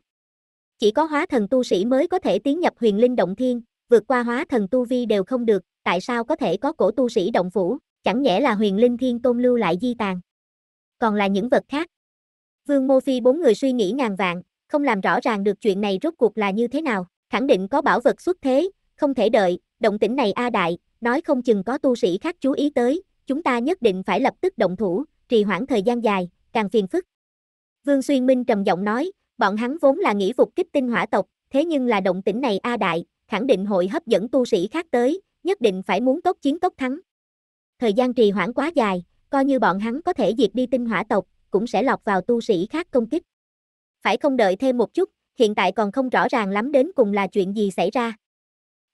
Chỉ có hóa thần tu sĩ mới có thể tiến nhập Huyền Linh Động Thiên, vượt qua hóa thần tu vi đều không được, tại sao có thể có cổ tu sĩ động phủ? Chẳng nhẽ là Huyền Linh Thiên Tôn lưu lại di tàn? Còn là những vật khác? Vương Mô Phi bốn người suy nghĩ ngàn vạn, không làm rõ ràng được chuyện này rốt cuộc là như thế nào, khẳng định có bảo vật xuất thế, không thể đợi, động tĩnh này a đại, nói không chừng có tu sĩ khác chú ý tới, chúng ta nhất định phải lập tức động thủ, trì hoãn thời gian dài, càng phiền phức. Vương Xuyên Minh trầm giọng nói, bọn hắn vốn là nghĩ phục kích Tinh Hỏa tộc, thế nhưng là động tĩnh này a đại, khẳng định hội hấp dẫn tu sĩ khác tới, nhất định phải muốn tốc chiến tốc thắng. Thời gian trì hoãn quá dài, coi như bọn hắn có thể diệt đi Tinh Hỏa tộc, cũng sẽ lọt vào tu sĩ khác công kích. Phải không đợi thêm một chút, hiện tại còn không rõ ràng lắm đến cùng là chuyện gì xảy ra.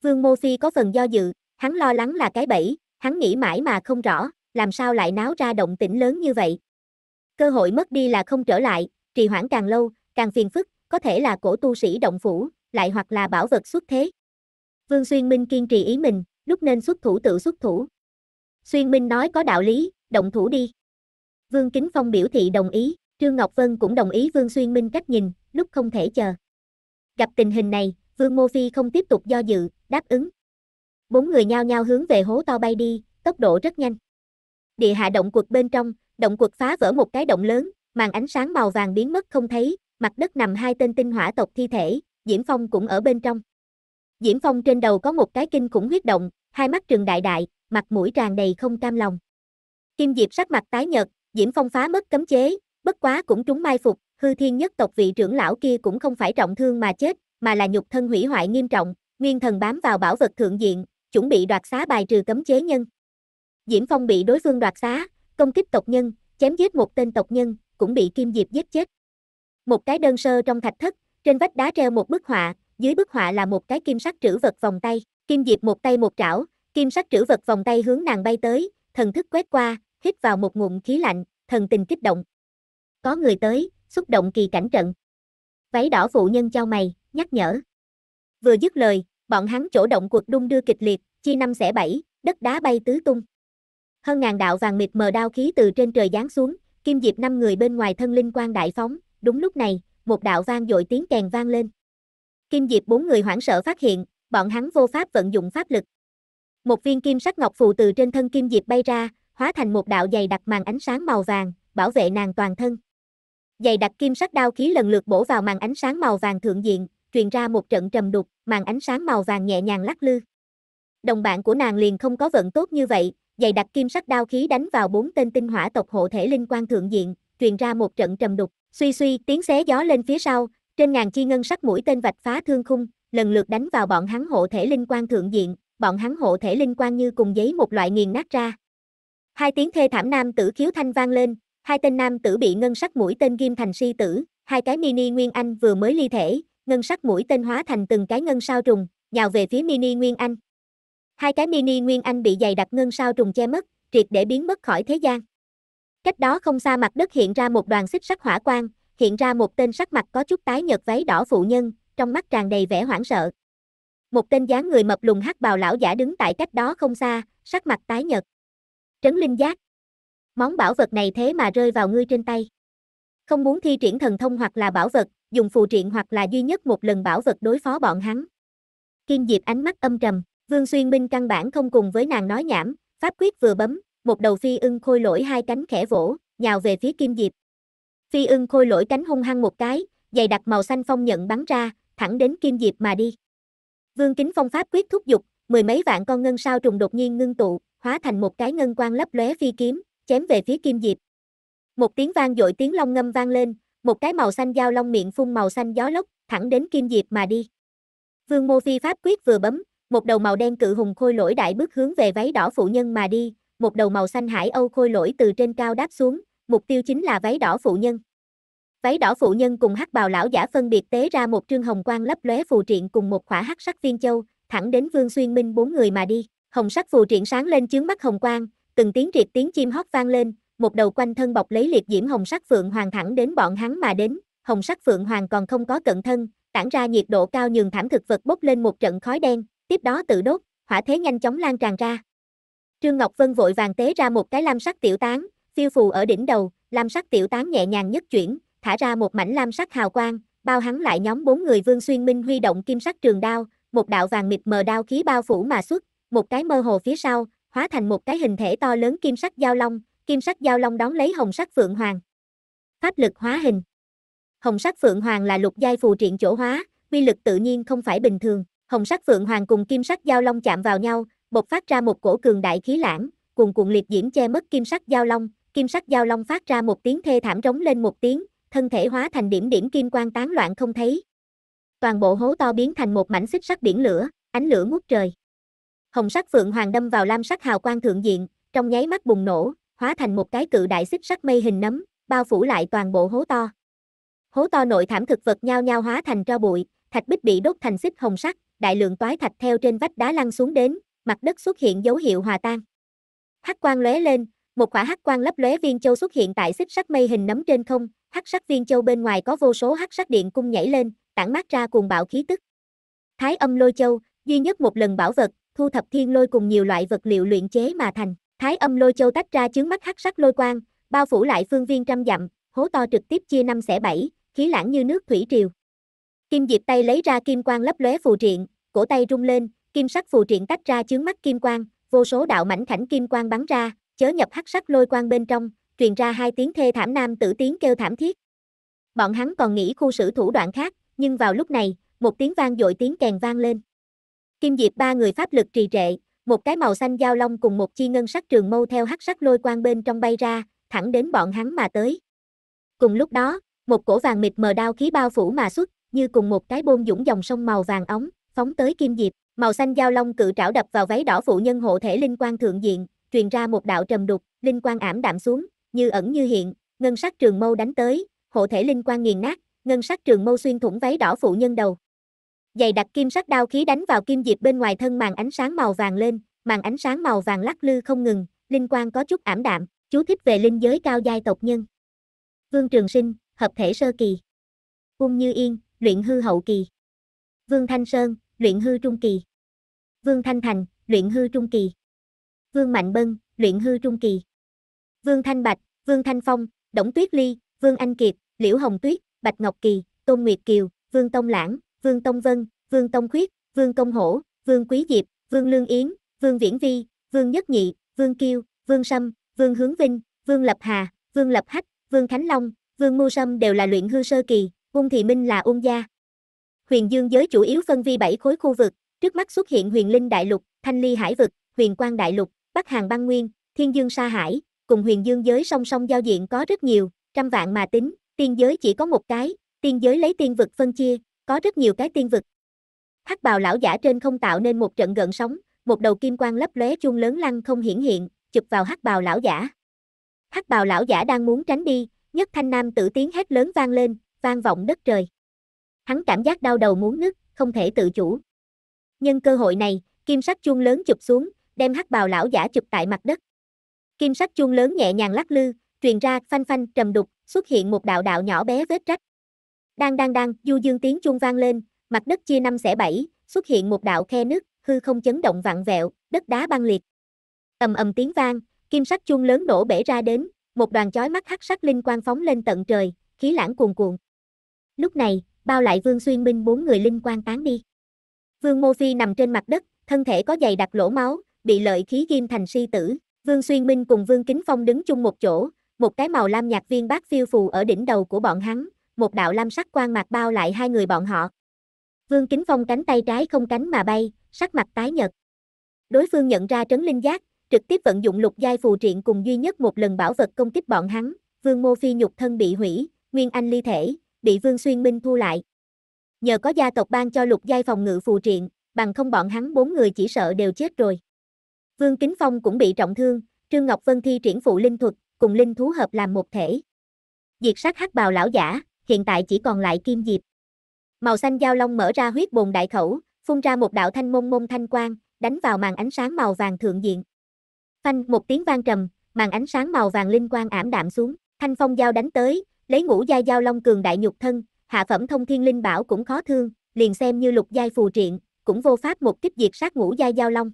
Vương Mô Phi có phần do dự, hắn lo lắng là cái bẫy, hắn nghĩ mãi mà không rõ, làm sao lại náo ra động tĩnh lớn như vậy. Cơ hội mất đi là không trở lại, trì hoãn càng lâu, càng phiền phức, có thể là cổ tu sĩ động phủ, lại hoặc là bảo vật xuất thế. Vương Xuyên Minh kiên trì ý mình, lúc nên xuất thủ tự xuất thủ. Xuyên Minh nói có đạo lý, động thủ đi. Vương Kính Phong biểu thị đồng ý, Trương Ngọc Vân cũng đồng ý Vương Xuyên Minh cách nhìn, lúc không thể chờ. Gặp tình hình này, Vương Mô Phi không tiếp tục do dự, đáp ứng. Bốn người nhao nhao hướng về hố to bay đi, tốc độ rất nhanh. Địa hạ động quật bên trong, động quật phá vỡ một cái động lớn, màn ánh sáng màu vàng biến mất không thấy, mặt đất nằm hai tên Tinh Hỏa tộc thi thể, Diễm Phong cũng ở bên trong. Diễm Phong trên đầu có một cái kinh khủng huyết động, hai mắt trừng đại đại, mặt mũi tràn đầy không cam lòng. Kim Diệp sắc mặt tái nhợt, Diễm Phong phá mất cấm chế, bất quá cũng trúng mai phục, Hư Thiên Nhất Tộc vị trưởng lão kia cũng không phải trọng thương mà chết, mà là nhục thân hủy hoại nghiêm trọng, nguyên thần bám vào bảo vật thượng diện, chuẩn bị đoạt xá bài trừ cấm chế nhân. Diễm Phong bị đối phương đoạt xá, công kích tộc nhân, chém giết một tên tộc nhân, cũng bị Kim Diệp giết chết. Một cái đơn sơ trong thạch thất, trên vách đá treo một bức họa, dưới bức họa là một cái kim sắc trữ vật vòng tay, Kim Diệp một tay một trảo, kim sắc trữ vật vòng tay hướng nàng bay tới, thần thức quét qua, hít vào một ngụm khí lạnh, thần tình kích động. Có người tới, xúc động kỳ cảnh trận. Váy đỏ phụ nhân chau mày, nhắc nhở. Vừa dứt lời, bọn hắn chỗ động cuộc đung đưa kịch liệt, chia năm xẻ bảy, đất đá bay tứ tung. Hơn ngàn đạo vàng mịt mờ đao khí từ trên trời giáng xuống, Kim Diệp năm người bên ngoài thân linh quang đại phóng, đúng lúc này, một đạo vang dội tiếng kèn vang lên. Kim Diệp bốn người hoảng sợ phát hiện, bọn hắn vô pháp vận dụng pháp lực. Một viên kim sắc ngọc phù từ trên thân Kim Diệp bay ra, hóa thành một đạo dày đặc màn ánh sáng màu vàng, bảo vệ nàng toàn thân. Dày đặc kim sắc đao khí lần lượt bổ vào màn ánh sáng màu vàng thượng diện, truyền ra một trận trầm đục, màn ánh sáng màu vàng nhẹ nhàng lắc lư. Đồng bạn của nàng liền không có vận tốt như vậy, dày đặc kim sắc đao khí đánh vào bốn tên Tinh Hỏa tộc hộ thể linh quan thượng diện, truyền ra một trận trầm đục, suy suy tiếng xé gió lên phía sau, trên ngàn chi ngân sắc mũi tên vạch phá thương khung, lần lượt đánh vào bọn hắn hộ thể linh quan thượng diện, bọn hắn hộ thể linh quan như cùng giấy một loại nghiền nát ra. Hai tiếng thê thảm nam tử khiếu thanh vang lên, hai tên nam tử bị ngân sắc mũi tên ghim thành si tử, hai cái mini Nguyên Anh vừa mới ly thể, ngân sắc mũi tên hóa thành từng cái ngân sao trùng, nhào về phía mini Nguyên Anh. Hai cái mini Nguyên Anh bị dày đặc ngân sao trùng che mất, triệt để biến mất khỏi thế gian. Cách đó không xa mặt đất hiện ra một đoàn xích sắc hỏa quang, hiện ra một tên sắc mặt có chút tái nhợt váy đỏ phụ nhân, trong mắt tràn đầy vẻ hoảng sợ. Một tên dáng người mập lùn hắc bào lão giả đứng tại cách đó không xa, sắc mặt tái nhợt. Trấn Linh Giác. Món bảo vật này thế mà rơi vào ngươi trên tay. Không muốn thi triển thần thông hoặc là bảo vật, dùng phù triện hoặc là duy nhất một lần bảo vật đối phó bọn hắn. Kim Diệp ánh mắt âm trầm, Vương Xuyên Minh căn bản không cùng với nàng nói nhảm, pháp quyết vừa bấm, một đầu phi ưng khôi lỗi hai cánh khẽ vỗ, nhào về phía Kim Diệp. Phi ưng khôi lỗi cánh hung hăng một cái, dày đặc màu xanh phong nhận bắn ra, thẳng đến Kim Diệp mà đi. Vương Kính Phong pháp quyết thúc giục, mười mấy vạn con ngân sao trùng đột nhiên ngưng tụ, hóa thành một cái ngân quang lấp lóe phi kiếm, chém về phía Kim Diệp. Một tiếng vang dội tiếng long ngâm vang lên, một cái màu xanh dao long miệng phun màu xanh gió lốc, thẳng đến Kim Diệp mà đi. Vương Mô Phi pháp quyết vừa bấm, một đầu màu đen cự hùng khôi lỗi đại bước hướng về váy đỏ phụ nhân mà đi, một đầu màu xanh hải âu khôi lỗi từ trên cao đáp xuống, mục tiêu chính là váy đỏ phụ nhân. Váy đỏ phụ nhân cùng hắc bào lão giả phân biệt tế ra một trương hồng quang lấp lóe phù triện cùng một khỏa hắc sắc viên châu, thẳng đến Vương Xuyên Minh bốn người mà đi. Hồng sắc phù triện sáng lên chướng mắt hồng quang, từng tiếng triệt tiếng chim hót vang lên, một đầu quanh thân bọc lấy liệt diễm hồng sắc phượng hoàng thẳng đến bọn hắn mà đến. Hồng sắc phượng hoàng còn không có cận thân, tản ra nhiệt độ cao nhường thảm thực vật bốc lên một trận khói đen, tiếp đó tự đốt, hỏa thế nhanh chóng lan tràn ra. Trương Ngọc Vân vội vàng tế ra một cái lam sắc tiểu tán, phiêu phù ở đỉnh đầu, lam sắc tiểu tán nhẹ nhàng nhất chuyển, thả ra một mảnh lam sắc hào quang, bao hắn lại nhóm bốn người. Vương Xuyên Minh huy động kim sắc trường đao, một đạo vàng mịt mờ đao khí bao phủ mà xuất, một cái mơ hồ phía sau, hóa thành một cái hình thể to lớn kim sắc giao long, kim sắc giao long đón lấy hồng sắc phượng hoàng. Pháp lực hóa hình. Hồng sắc phượng hoàng là lục giai phù triện chỗ hóa, uy lực tự nhiên không phải bình thường. Hồng sắc phượng hoàng cùng kim sắc giao long chạm vào nhau, bộc phát ra một cổ cường đại khí lãng, cuồn cuộn liệt diễm che mất kim sắc giao long. Kim sắc giao long phát ra một tiếng thê thảm rống lên một tiếng, thân thể hóa thành điểm điểm kim quang tán loạn không thấy. Toàn bộ hố to biến thành một mảnh xích sắc biển lửa, ánh lửa ngút trời. Hồng sắc phượng hoàng đâm vào lam sắc hào quang thượng diện, trong nháy mắt bùng nổ, hóa thành một cái cự đại xích sắc mây hình nấm, bao phủ lại toàn bộ hố to. Hố to nội thảm thực vật nhao nhao hóa thành tro bụi, thạch bích bị đốt thành xích hồng sắc, đại lượng toái thạch theo trên vách đá lăn xuống đến, mặt đất xuất hiện dấu hiệu hòa tan. Hắc quang lóe lên, một quả hắc quang lấp lóe viên châu xuất hiện tại xích sắc mây hình nấm trên không, hắc sắc viên châu bên ngoài có vô số hắc sắc điện cung nhảy lên, tản mát ra cuồng bạo khí tức. Thái âm lôi châu, duy nhất một lần bảo vật, thu thập thiên lôi cùng nhiều loại vật liệu luyện chế mà thành. Thái âm lôi châu tách ra chướng mắt hắc sắc lôi quang, bao phủ lại phương viên trăm dặm, hố to trực tiếp chia 5/7, khí lãng như nước thủy triều. Kim Diệp tay lấy ra kim quang lấp lóe phù triện, cổ tay rung lên, kim sắc phù triện tách ra chướng mắt kim quang, vô số đạo mảnh khảnh kim quang bắn ra, chớ nhập hắc sắc lôi quang bên trong, truyền ra hai tiếng thê thảm nam tử tiếng kêu thảm thiết. Bọn hắn còn nghĩ khu sử thủ đoạn khác, nhưng vào lúc này, một tiếng vang dội tiếng kèn vang lên. Kim Diệp ba người pháp lực trì trệ, một cái màu xanh giao long cùng một chi ngân sắc trường mâu theo hắc sắc lôi quang bên trong bay ra, thẳng đến bọn hắn mà tới. Cùng lúc đó, một cổ vàng mịt mờ đao khí bao phủ mà xuất, như cùng một cái bôn dũng dòng sông màu vàng óng, phóng tới Kim Diệp. Màu xanh giao long cự trảo đập vào váy đỏ phụ nhân hộ thể linh quang thượng diện, truyền ra một đạo trầm đục, linh quang ảm đạm xuống, như ẩn như hiện. Ngân sắc trường mâu đánh tới, hộ thể linh quang nghiền nát, ngân sắc trường mâu xuyên thủng váy đỏ phụ nhân đầu. Dày đặc kim sắc đao khí đánh vào Kim Diệp bên ngoài thân màn ánh sáng màu vàng lên, màn ánh sáng màu vàng lắc lư không ngừng, linh quang có chút ảm đạm. Chú thích về linh giới cao giai tộc nhân. Vương Trường Sinh, hợp thể sơ kỳ. Ung Như Yên, luyện hư hậu kỳ. Vương Thanh Sơn, luyện hư trung kỳ. Vương Thanh Thành, luyện hư trung kỳ. Vương Mạnh Bân, luyện hư trung kỳ. Vương Thanh Bạch, Vương Thanh Phong, Đổng Tuyết Ly, Vương Anh Kiệt, Liễu Hồng Tuyết, Bạch Ngọc Kỳ, Tôn Nguyệt Kiều, Vương Tông Lãng, Vương Tông Vân, Vương Tông Khuyết, Vương Công Hổ, Vương Quý Diệp, Vương Lương Yến, Vương Viễn Vi, Vương Nhất Nhị, Vương Kiêu, Vương Sâm, Vương Hướng Vinh, Vương Lập Hà, Vương Lập Hách, Vương Khánh Long, Vương Mô Sâm đều là luyện hư sơ kỳ. Ung Thị Minh là Ung gia. Huyền Dương giới chủ yếu phân vi 7 khối khu vực, trước mắt xuất hiện Huyền Linh Đại Lục, Thanh Ly Hải vực, Huyền Quang Đại Lục, Bắc Hàn Băng Nguyên, Thiên Dương Sa Hải, cùng Huyền Dương giới song song giao diện có rất nhiều, trăm vạn mà tính, tiên giới chỉ có một cái, tiên giới lấy tiên vực phân chia, có rất nhiều cái tiên vực. Hắc bào lão giả trên không tạo nên một trận gợn sóng, một đầu kim quang lấp lóe chuông lớn lăng không hiển hiện, chụp vào hắc bào lão giả. Hắc bào lão giả đang muốn tránh đi, nhất thanh nam tử tiếng hét lớn vang lên, vang vọng đất trời. Hắn cảm giác đau đầu muốn nứt, không thể tự chủ. Nhân cơ hội này, kim sắc chuông lớn chụp xuống, đem hắc bào lão giả chụp tại mặt đất. Kim sắc chuông lớn nhẹ nhàng lắc lư, truyền ra phanh phanh trầm đục, xuất hiện một đạo đạo nhỏ bé vết rách. Đang du dương tiếng chuông vang lên, mặt đất chia 5/7, xuất hiện một đạo khe nứt, hư không chấn động vặn vẹo, đất đá băng liệt. Ầm ầm tiếng vang, kim sắc chuông lớn nổ bể ra đến, một đoàn chói mắt hắc sắc linh quang phóng lên tận trời, khí lãng cuồn cuộn. Lúc này, bao lại Vương Xuyên Minh bốn người linh quang tán đi. Vương Mô Phi nằm trên mặt đất, thân thể có dày đặc lỗ máu, bị lợi khí ghim thành si tử. Vương Xuyên Minh cùng Vương Kính Phong đứng chung một chỗ, một cái màu lam nhạt viên bát phiêu phù ở đỉnh đầu của bọn hắn, một đạo lam sắc quang mạc bao lại hai người bọn họ. Vương Kính Phong cánh tay trái không cánh mà bay, sắc mặt tái nhợt. Đối phương nhận ra Trấn Linh Giác, trực tiếp vận dụng lục giai phù triện cùng duy nhất một lần bảo vật công kích bọn hắn. Vương Mô Phi nhục thân bị hủy, Nguyên Anh ly thể, bị Vương Xuyên Minh thu lại. Nhờ có gia tộc ban cho lục giai phòng ngự phù triện, bằng không bọn hắn bốn người chỉ sợ đều chết rồi. Vương Kính Phong cũng bị trọng thương, Trương Ngọc Vân thi triển phụ linh thuật, cùng linh thú hợp làm một thể. Diệt sát hắc bào lão giả, hiện tại chỉ còn lại Kim Diệp. Màu xanh giao long mở ra huyết bồn đại khẩu, phun ra một đạo thanh mông mông thanh quang, đánh vào màn ánh sáng màu vàng thượng diện. Phanh một tiếng vang trầm, màn ánh sáng màu vàng linh quang ảm đạm xuống, thanh phong giao đánh tới, lấy ngũ giai giao long cường đại nhục thân, hạ phẩm thông thiên linh bảo cũng khó thương, liền xem như lục giai phù triện, cũng vô pháp một kích diệt sát ngũ giai giao long.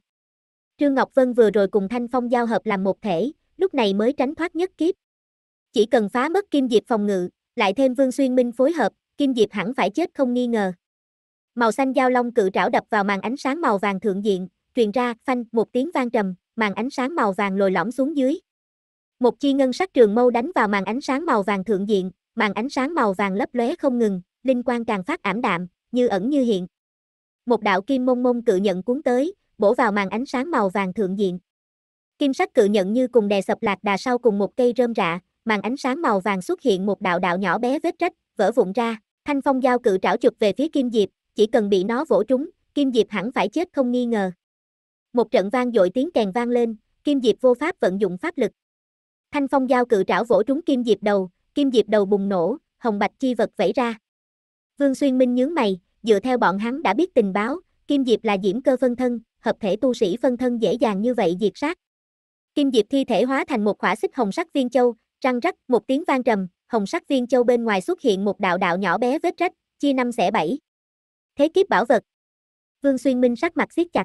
Trương Ngọc Vân vừa rồi cùng thanh phong giao hợp làm một thể, lúc này mới tránh thoát nhất kiếp. Chỉ cần phá mất Kim Diệp phòng ngự, lại thêm Vương Xuyên Minh phối hợp, Kim Diệp hẳn phải chết không nghi ngờ. Màu xanh giao long cự trảo đập vào màn ánh sáng màu vàng thượng diện, truyền ra phanh một tiếng vang trầm, màn ánh sáng màu vàng lồi lõm xuống dưới. Một chi ngân sắc trường mâu đánh vào màn ánh sáng màu vàng thượng diện, màn ánh sáng màu vàng lấp lóe không ngừng, linh quang càng phát ảm đạm, như ẩn như hiện. Một đạo kim mông mông cự nhận cuốn tới, bổ vào màn ánh sáng màu vàng thượng diện. Kim sắc cự nhận như cùng đè sập lạc đà sau cùng một cây rơm rạ, màn ánh sáng màu vàng xuất hiện một đạo đạo nhỏ bé vết rách, vỡ vụn ra. Thanh phong giao cự trảo chụp về phía Kim Diệp, chỉ cần bị nó vỗ trúng, Kim Diệp hẳn phải chết không nghi ngờ. Một trận vang dội tiếng kèn vang lên, Kim Diệp vô pháp vận dụng pháp lực. Thanh phong giao cự trảo vỗ trúng Kim Diệp đầu bùng nổ, hồng bạch chi vật vẩy ra. Vương Xuyên Minh nhướng mày, dựa theo bọn hắn đã biết tình báo, Kim Diệp là diễm cơ phân thân, hợp thể tu sĩ phân thân dễ dàng như vậy diệt sát. Kim Diệp thi thể hóa thành một khỏa xích hồng sắc viên châu, răng rắc một tiếng vang trầm, hồng sắc viên châu bên ngoài xuất hiện một đạo đạo nhỏ bé vết rách, chia 5/7. Thế kiếp bảo vật. Vương Xuyên Minh sắc mặt siết chặt.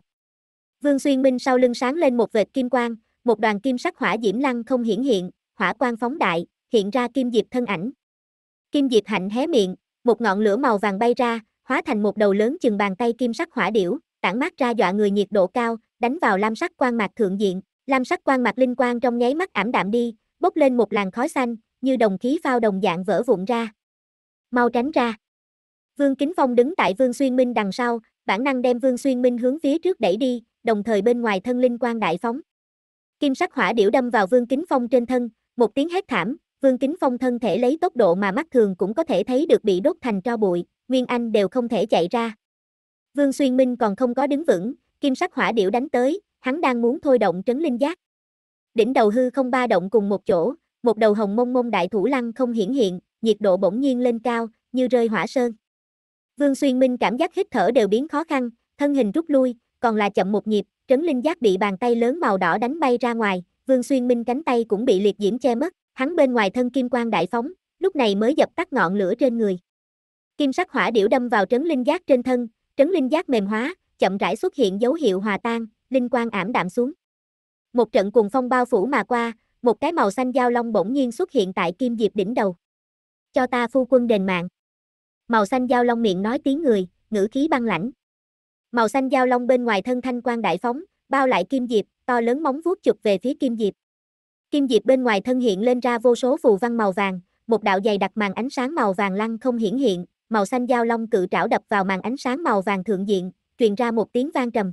Vương Xuyên Minh sau lưng sáng lên một vệt kim quang, một đoàn kim sắc hỏa diễm lăng không hiển hiện, hỏa quang phóng đại, hiện ra Kim Diệp thân ảnh. Kim Diệp hạnh hé miệng, một ngọn lửa màu vàng bay ra, hóa thành một đầu lớn chừng bàn tay kim sắc hỏa điểu, tản mát ra dọa người nhiệt độ cao, đánh vào lam sắc quang mạc thượng diện, lam sắc quang mạc linh quang trong nháy mắt ảm đạm đi, bốc lên một làn khói xanh, như đồng khí phao đồng dạng vỡ vụn ra. Mau tránh ra. Vương Kính Phong đứng tại Vương Xuyên Minh đằng sau, bản năng đem Vương Xuyên Minh hướng phía trước đẩy đi, đồng thời bên ngoài thân linh quang đại phóng. Kim sắc hỏa điểu đâm vào Vương Kính Phong trên thân, một tiếng hét thảm, Vương Kính Phong thân thể lấy tốc độ mà mắt thường cũng có thể thấy được bị đốt thành tro bụi, Nguyên Anh đều không thể chạy ra. Vương Xuyên Minh còn không có đứng vững, kim sắc hỏa điểu đánh tới, hắn đang muốn thôi động trấn linh giác. Đỉnh đầu hư không ba động cùng một chỗ, một đầu hồng mông mông đại thủ lăng không hiển hiện, nhiệt độ bỗng nhiên lên cao, như rơi hỏa sơn. Vương Xuyên Minh cảm giác hít thở đều biến khó khăn, thân hình rút lui, còn là chậm một nhịp, trấn linh giác bị bàn tay lớn màu đỏ đánh bay ra ngoài, Vương Xuyên Minh cánh tay cũng bị liệt diễm che mất, hắn bên ngoài thân kim quang đại phóng, lúc này mới dập tắt ngọn lửa trên người. Kim sắc hỏa điểu đâm vào trấn linh giác trên thân, trấn linh giác mềm hóa, chậm rãi xuất hiện dấu hiệu hòa tan, linh quang ảm đạm xuống. Một trận cuồng phong bao phủ mà qua, một cái màu xanh giao long bỗng nhiên xuất hiện tại Kim Diệp đỉnh đầu. Cho ta phu quân đền mạng. Màu xanh giao long miệng nói tiếng người, ngữ khí băng lãnh. Màu xanh giao long bên ngoài thân thanh quang đại phóng, bao lại Kim Diệp, to lớn móng vuốt chụp về phía Kim Diệp. Kim Diệp bên ngoài thân hiện lên ra vô số phù văn màu vàng, một đạo dày đặc màn ánh sáng màu vàng lăng không hiển hiện, màu xanh giao long cự trảo đập vào màn ánh sáng màu vàng thượng diện, truyền ra một tiếng vang trầm.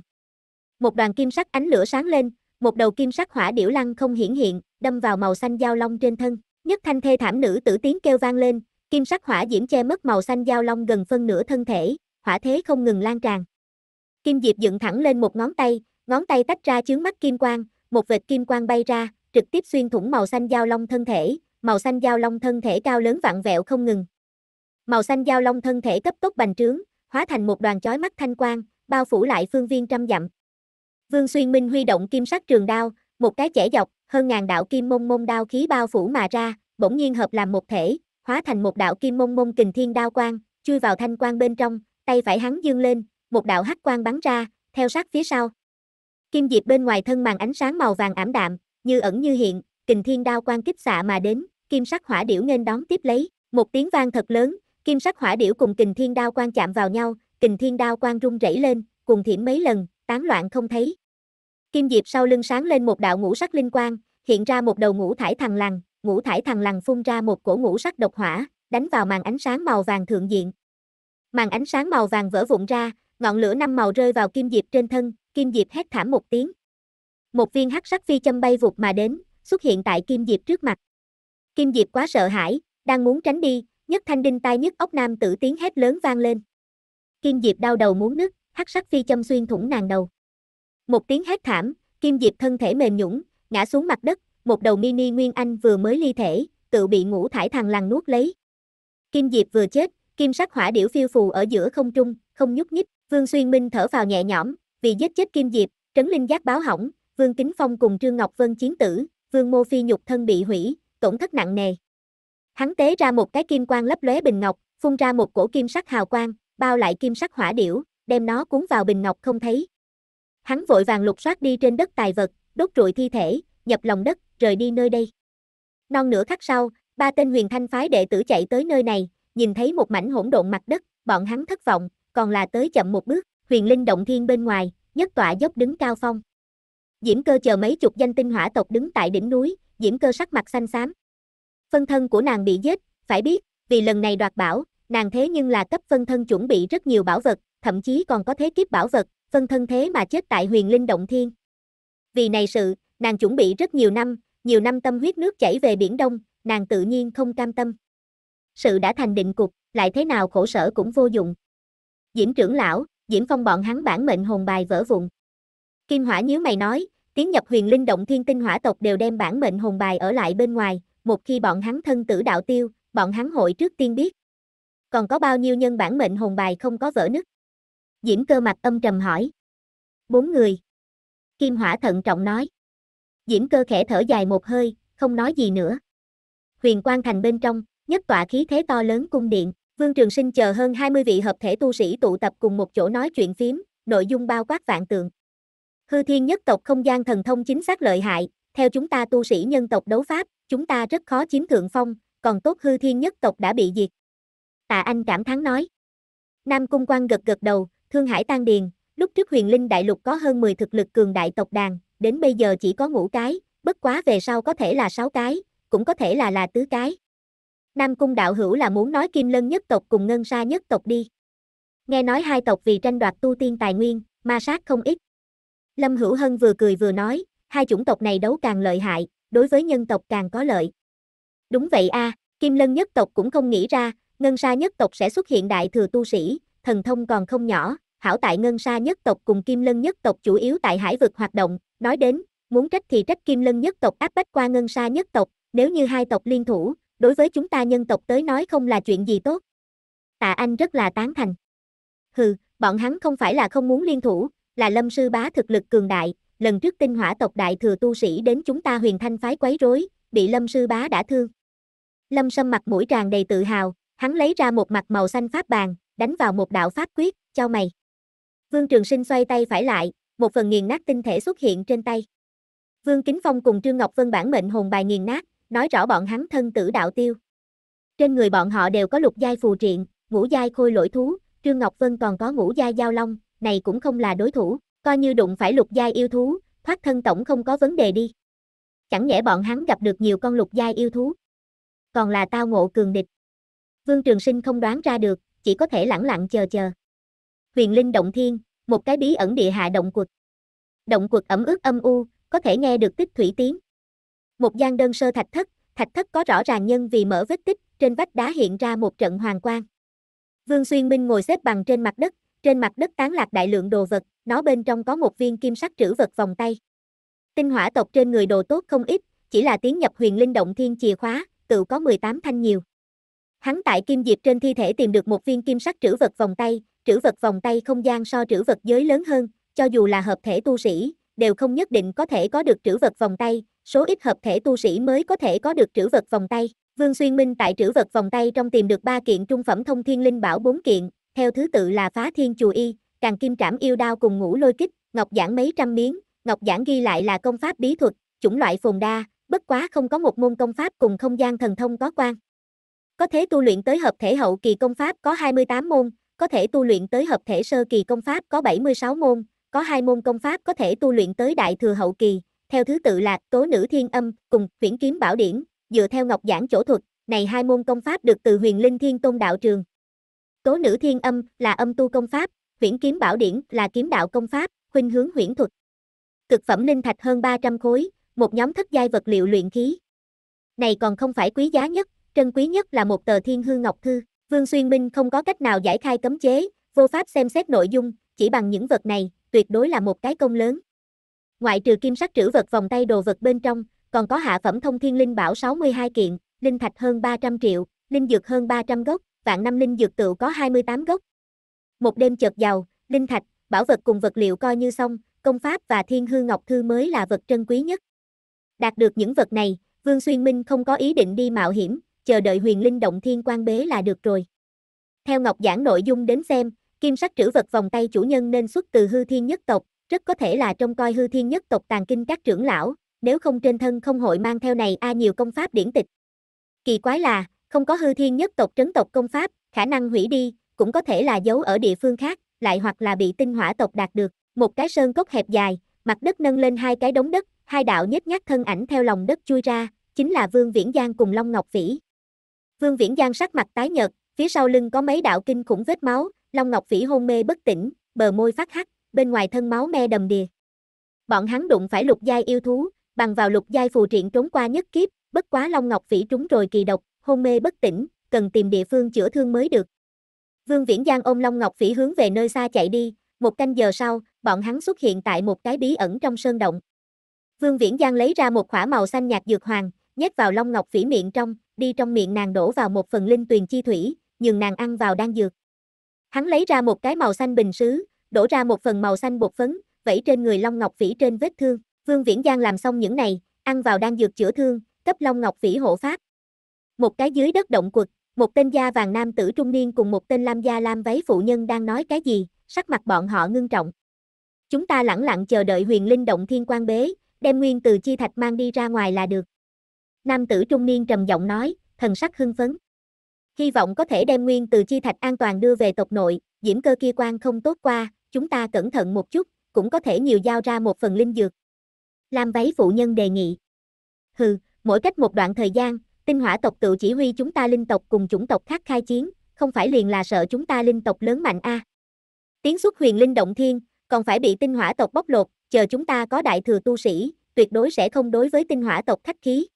Một đoàn kim sắc ánh lửa sáng lên, một đầu kim sắc hỏa điểu lăng không hiển hiện, đâm vào màu xanh giao long trên thân, nhất thanh thê thảm nữ tử tiếng kêu vang lên, kim sắc hỏa diễm che mất màu xanh giao long gần phân nửa thân thể, hỏa thế không ngừng lan tràn. Kim Diệp dựng thẳng lên một ngón tay tách ra chướng mắt kim quang, một vệt kim quang bay ra, trực tiếp xuyên thủng màu xanh giao long thân thể, màu xanh giao long thân thể cao lớn vặn vẹo không ngừng. Màu xanh giao long thân thể cấp tốc bành trướng, hóa thành một đoàn chói mắt thanh quang, bao phủ lại phương viên trăm dặm. Vương Xuyên Minh huy động kim sắc trường đao, một cái chẻ dọc, hơn ngàn đạo kim mông mông đao khí bao phủ mà ra, bỗng nhiên hợp làm một thể, hóa thành một đạo kim mông mông kình thiên đao quang, chui vào thanh quang bên trong, tay phải hắn giương lên, một đạo hắc quang bắn ra, theo sát phía sau. Kim Diệp bên ngoài thân màn ánh sáng màu vàng ảm đạm, như ẩn như hiện, kình thiên đao quang kích xạ mà đến, kim sắc hỏa điểu nghênh đón tiếp lấy, một tiếng vang thật lớn, kim sắc hỏa điểu cùng kình thiên đao quang chạm vào nhau, kình thiên đao quang rung rẩy lên, cùng thiểm mấy lần, tán loạn không thấy. Kim Diệp sau lưng sáng lên một đạo ngũ sắc linh quang, hiện ra một đầu ngũ thải thằn lằn phun ra một cổ ngũ sắc độc hỏa, đánh vào màn ánh sáng màu vàng thượng diện. Màn ánh sáng màu vàng vỡ vụn ra, ngọn lửa năm màu rơi vào Kim Diệp trên thân, Kim Diệp hét thảm một tiếng. Một viên hắc sắc phi châm bay vụt mà đến, xuất hiện tại Kim Diệp trước mặt. Kim Diệp quá sợ hãi, đang muốn tránh đi, nhất thanh đinh tai nhức óc nam tử tiếng hét lớn vang lên. Kim Diệp đau đầu muốn nứt, hắc sắc phi châm xuyên thủng nàng đầu. Một tiếng hét thảm, Kim Diệp thân thể mềm nhũn, ngã xuống mặt đất, một đầu mini Nguyên Anh vừa mới ly thể, tự bị ngũ thải thằn lằn nuốt lấy. Kim Diệp vừa chết, kim sắc hỏa điểu phiêu phù ở giữa không trung, không nhúc nhích. Vương Xuyên Minh thở vào nhẹ nhõm, vì giết chết Kim Diệp, Trấn Linh Giác báo hỏng, Vương Kính Phong cùng Trương Ngọc Vân chiến tử, Vương Mô Phi nhục thân bị hủy, tổn thất nặng nề. Hắn tế ra một cái kim quang lấp lóe bình ngọc, phun ra một cổ kim sắc hào quang, bao lại kim sắc hỏa điểu, đem nó cuốn vào bình ngọc không thấy. Hắn vội vàng lục soát đi trên đất tài vật, đốt trụi thi thể, nhập lòng đất, rời đi nơi đây. Non nửa khắc sau, ba tên Huyền Thanh phái đệ tử chạy tới nơi này, nhìn thấy một mảnh hỗn độn mặt đất, bọn hắn thất vọng, còn là tới chậm một bước. Huyền Linh Động Thiên bên ngoài, nhất tọa dốc đứng cao phong. Diễm Cơ chờ mấy chục danh tinh hỏa tộc đứng tại đỉnh núi, Diễm Cơ sắc mặt xanh xám. Phân thân của nàng bị giết, phải biết, vì lần này đoạt bảo, nàng thế nhưng là cấp phân thân chuẩn bị rất nhiều bảo vật, thậm chí còn có thế kiếp bảo vật, phân thân thế mà chết tại Huyền Linh Động Thiên. Vì này sự, nàng chuẩn bị rất nhiều năm tâm huyết nước chảy về biển đông, nàng tự nhiên không cam tâm. Sự đã thành định cục, lại thế nào khổ sở cũng vô dụng. Diễm trưởng lão, Diễm Phong bọn hắn bản mệnh hồn bài vỡ vụn. Kim Hỏa nhíu mày nói, tiến nhập Huyền Linh Động Thiên tinh hỏa tộc đều đem bản mệnh hồn bài ở lại bên ngoài, một khi bọn hắn thân tử đạo tiêu, bọn hắn hội trước tiên biết. Còn có bao nhiêu nhân bản mệnh hồn bài không có vỡ nứt? Diễm Cơ mặt âm trầm hỏi. 4 người. Kim Hỏa thận trọng nói. Diễm Cơ khẽ thở dài một hơi, không nói gì nữa. Huyền Quang Thành bên trong, nhất tọa khí thế to lớn cung điện, Vương Trường Sinh chờ hơn 20 vị hợp thể tu sĩ tụ tập cùng một chỗ nói chuyện phiếm, nội dung bao quát vạn tượng. Hư Thiên Nhất Tộc không gian thần thông chính xác lợi hại, theo chúng ta tu sĩ nhân tộc đấu pháp, chúng ta rất khó chiếm thượng phong, còn tốt Hư Thiên Nhất Tộc đã bị diệt. Tạ Anh cảm thán nói. Nam Cung Quan gật gật đầu, Thương Hải Tan Điền, lúc trước Huyền Linh Đại Lục có hơn 10 thực lực cường đại tộc đàn, đến bây giờ chỉ có 5 cái, bất quá về sau có thể là 6 cái, cũng có thể là 4 cái. Nam Cung đạo hữu là muốn nói Kim Lân Nhất Tộc cùng Ngân Sa Nhất Tộc đi. Nghe nói hai tộc vì tranh đoạt tu tiên tài nguyên, ma sát không ít. Lâm Hữu Hân vừa cười vừa nói, hai chủng tộc này đấu càng lợi hại, đối với nhân tộc càng có lợi. Đúng vậy a, Kim Lân Nhất Tộc cũng không nghĩ ra, Ngân Sa Nhất Tộc sẽ xuất hiện đại thừa tu sĩ, thần thông còn không nhỏ, hảo tại Ngân Sa Nhất Tộc cùng Kim Lân Nhất Tộc chủ yếu tại hải vực hoạt động, nói đến, muốn trách thì trách Kim Lân Nhất Tộc áp bách qua Ngân Sa Nhất Tộc, nếu như hai tộc liên thủ, đối với chúng ta nhân tộc tới nói không là chuyện gì tốt. Tạ Anh rất là tán thành. Hừ, bọn hắn không phải là không muốn liên thủ, là Lâm sư bá thực lực cường đại, lần trước tinh hỏa tộc đại thừa tu sĩ đến chúng ta Huyền Thanh phái quấy rối, bị Lâm sư bá đã thương. Lâm Sâm mặt mũi tràn đầy tự hào, hắn lấy ra một mặt màu xanh pháp bàn, đánh vào một đạo pháp quyết, chau mày. Vương Trường Sinh xoay tay phải lại, một phần nghiền nát tinh thể xuất hiện trên tay. Vương Kính Phong cùng Trương Ngọc Vân bản mệnh hồn bài nghiền nát, nói rõ bọn hắn thân tử đạo tiêu. Trên người bọn họ đều có lục giai phù triện, ngũ giai khôi lỗi thú, Trương Ngọc Vân còn có ngũ giai giao long, này cũng không là đối thủ, coi như đụng phải lục giai yêu thú, thoát thân tổng không có vấn đề đi. Chẳng nhẽ bọn hắn gặp được nhiều con lục giai yêu thú, còn là tao ngộ cường địch. Vương Trường Sinh không đoán ra được, chỉ có thể lẳng lặng chờ. Huyền Linh Động Thiên, một cái bí ẩn địa hạ động quật. Động quật ẩm ướt âm u, có thể nghe được tích thủy tiếng. Một gian đơn sơ thạch thất có rõ ràng nhân vì mở vết tích, trên vách đá hiện ra một trận hoàng quang. Vương Xuyên Minh ngồi xếp bằng trên mặt đất tán lạc đại lượng đồ vật, nó bên trong có một viên kim sắc trữ vật vòng tay. Tinh hỏa tộc trên người đồ tốt không ít, chỉ là tiến nhập Huyền Linh Động Thiên chìa khóa, tự có 18 thanh nhiều. Hắn tại Kim Diệp trên thi thể tìm được một viên kim sắc trữ vật vòng tay, trữ vật vòng tay không gian so trữ vật giới lớn hơn, cho dù là hợp thể tu sĩ, đều không nhất định có thể có được trữ vật vòng tay. Số ít hợp thể tu sĩ mới có thể có được trữ vật vòng tay. Vương Xuyên Minh tại trữ vật vòng tay trong tìm được 3 kiện trung phẩm thông thiên linh bảo, 4 kiện, theo thứ tự là Phá Thiên Chùa Y, Càng Kim Trảm Yêu Đao cùng Ngũ Lôi Kích, ngọc giản mấy trăm miếng, ngọc giản ghi lại là công pháp bí thuật, chủng loại phồn đa, bất quá không có một môn công pháp cùng không gian thần thông có quan. Có thể tu luyện tới hợp thể hậu kỳ công pháp có 28 môn, có thể tu luyện tới hợp thể sơ kỳ công pháp có 76 môn, có 2 môn công pháp có thể tu luyện tới đại thừa hậu kỳ. Theo thứ tự là Tố Nữ Thiên Âm cùng Huyễn Kiếm Bảo Điển, dựa theo ngọc giảng chỗ thuật, này 2 môn công pháp được từ Huyền Linh Thiên Tôn đạo trường. Tố Nữ Thiên Âm là âm tu công pháp, Huyễn Kiếm Bảo Điển là kiếm đạo công pháp, khuynh hướng huyễn thuật. Cực phẩm linh thạch hơn 300 khối, một nhóm thất giai vật liệu luyện khí. Này còn không phải quý giá nhất, trân quý nhất là một tờ Thiên Hương Ngọc Thư. Vương Xuyên Minh không có cách nào giải khai cấm chế, vô pháp xem xét nội dung, chỉ bằng những vật này, tuyệt đối là một cái công lớn. Ngoại trừ kim sắc trữ vật vòng tay đồ vật bên trong, còn có hạ phẩm thông thiên linh bảo 62 kiện, linh thạch hơn 300 triệu, linh dược hơn 300 gốc, vạn năm linh dược tựu có 28 gốc. Một đêm chợt giàu, linh thạch, bảo vật cùng vật liệu coi như xong, công pháp và Thiên Hương Ngọc Thư mới là vật trân quý nhất. Đạt được những vật này, Vương Xuyên Minh không có ý định đi mạo hiểm, chờ đợi Huyền Linh Động Thiên quan bế là được rồi. Theo Ngọc Giảng nội dung đến xem, kim sắc trữ vật vòng tay chủ nhân nên xuất từ Hư Thiên Nhất Tộc, rất có thể là trong coi Hư Thiên Nhất Tộc tàng kinh các trưởng lão, nếu không trên thân không hội mang theo này nhiều công pháp điển tịch. Kỳ quái là, không có Hư Thiên Nhất Tộc trấn tộc công pháp, khả năng hủy đi, cũng có thể là giấu ở địa phương khác, lại hoặc là bị Tinh Hỏa Tộc đạt được. Một cái sơn cốc hẹp dài, mặt đất nâng lên hai cái đống đất, hai đạo nhếch nhác thân ảnh theo lòng đất chui ra, chính là Vương Viễn Giang cùng Long Ngọc Vĩ. Vương Viễn Giang sắc mặt tái nhợt, phía sau lưng có mấy đạo kinh khủng vết máu, Long Ngọc Vĩ hôn mê bất tỉnh, bờ môi phát hắc, bên ngoài thân máu me đầm đìa. Bọn hắn đụng phải lục giai yêu thú, bằng vào lục giai phù triện trốn qua nhất kiếp, bất quá Long Ngọc Vĩ trúng rồi kỳ độc, hôn mê bất tỉnh, cần tìm địa phương chữa thương mới được. Vương Viễn Giang ôm Long Ngọc Vĩ hướng về nơi xa chạy đi, một canh giờ sau, bọn hắn xuất hiện tại một cái bí ẩn trong sơn động. Vương Viễn Giang lấy ra một khỏa màu xanh nhạt dược hoàng, nhét vào Long Ngọc Vĩ miệng trong, đi trong miệng nàng đổ vào một phần linh tuyền chi thủy, nhường nàng ăn vào đan dược. Hắn lấy ra một cái màu xanh bình sứ, đổ ra một phần màu xanh bột phấn, vẩy trên người Long Ngọc Vĩ trên vết thương. Vương Viễn Giang làm xong những này, ăn vào đan dược chữa thương, cấp Long Ngọc Vĩ hộ pháp. Một cái dưới đất động quật, một tên da vàng nam tử trung niên cùng một tên lam da lam váy phụ nhân đang nói cái gì, sắc mặt bọn họ ngưng trọng. Chúng ta lẳng lặng chờ đợi Huyền Linh Động Thiên quan bế, đem Nguyên Từ Chi Thạch mang đi ra ngoài là được. Nam tử trung niên trầm giọng nói, thần sắc hưng phấn. Hy vọng có thể đem Nguyên Từ Chi Thạch an toàn đưa về tộc nội, Diễm Cơ kia quan không tốt qua, chúng ta cẩn thận một chút, cũng có thể nhiều giao ra một phần linh dược. Lam váy phụ nhân đề nghị. Hừ, mỗi cách một đoạn thời gian, Tinh Hỏa Tộc tự chỉ huy chúng ta linh tộc cùng chủng tộc khác khai chiến, không phải liền là sợ chúng ta linh tộc lớn mạnh a. Tiến xuất Huyền Linh Động Thiên, còn phải bị Tinh Hỏa Tộc bóc lột, chờ chúng ta có đại thừa tu sĩ, tuyệt đối sẽ không đối với Tinh Hỏa Tộc khách khí.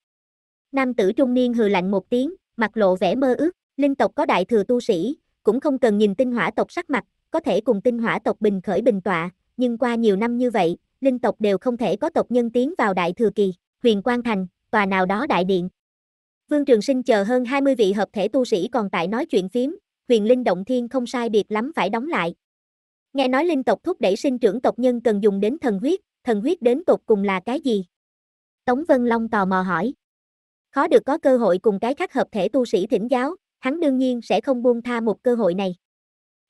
Nam tử trung niên hừ lạnh một tiếng, mặt lộ vẻ mơ ước, linh tộc có đại thừa tu sĩ, cũng không cần nhìn Tinh Hỏa Tộc sắc mặt, có thể cùng Tinh Hỏa Tộc bình khởi bình tọa, nhưng qua nhiều năm như vậy, linh tộc đều không thể có tộc nhân tiến vào đại thừa kỳ. Huyền Quang Thành, tòa nào đó đại điện. Vương Trường Sinh chờ hơn 20 vị hợp thể tu sĩ còn tại nói chuyện phiếm, Huyền Linh Động Thiên không sai biệt lắm phải đóng lại. Nghe nói linh tộc thúc đẩy sinh trưởng tộc nhân cần dùng đến thần huyết đến tột cùng là cái gì? Tống Vân Long tò mò hỏi. Khó được có cơ hội cùng cái khác hợp thể tu sĩ thỉnh giáo, hắn đương nhiên sẽ không buông tha một cơ hội này.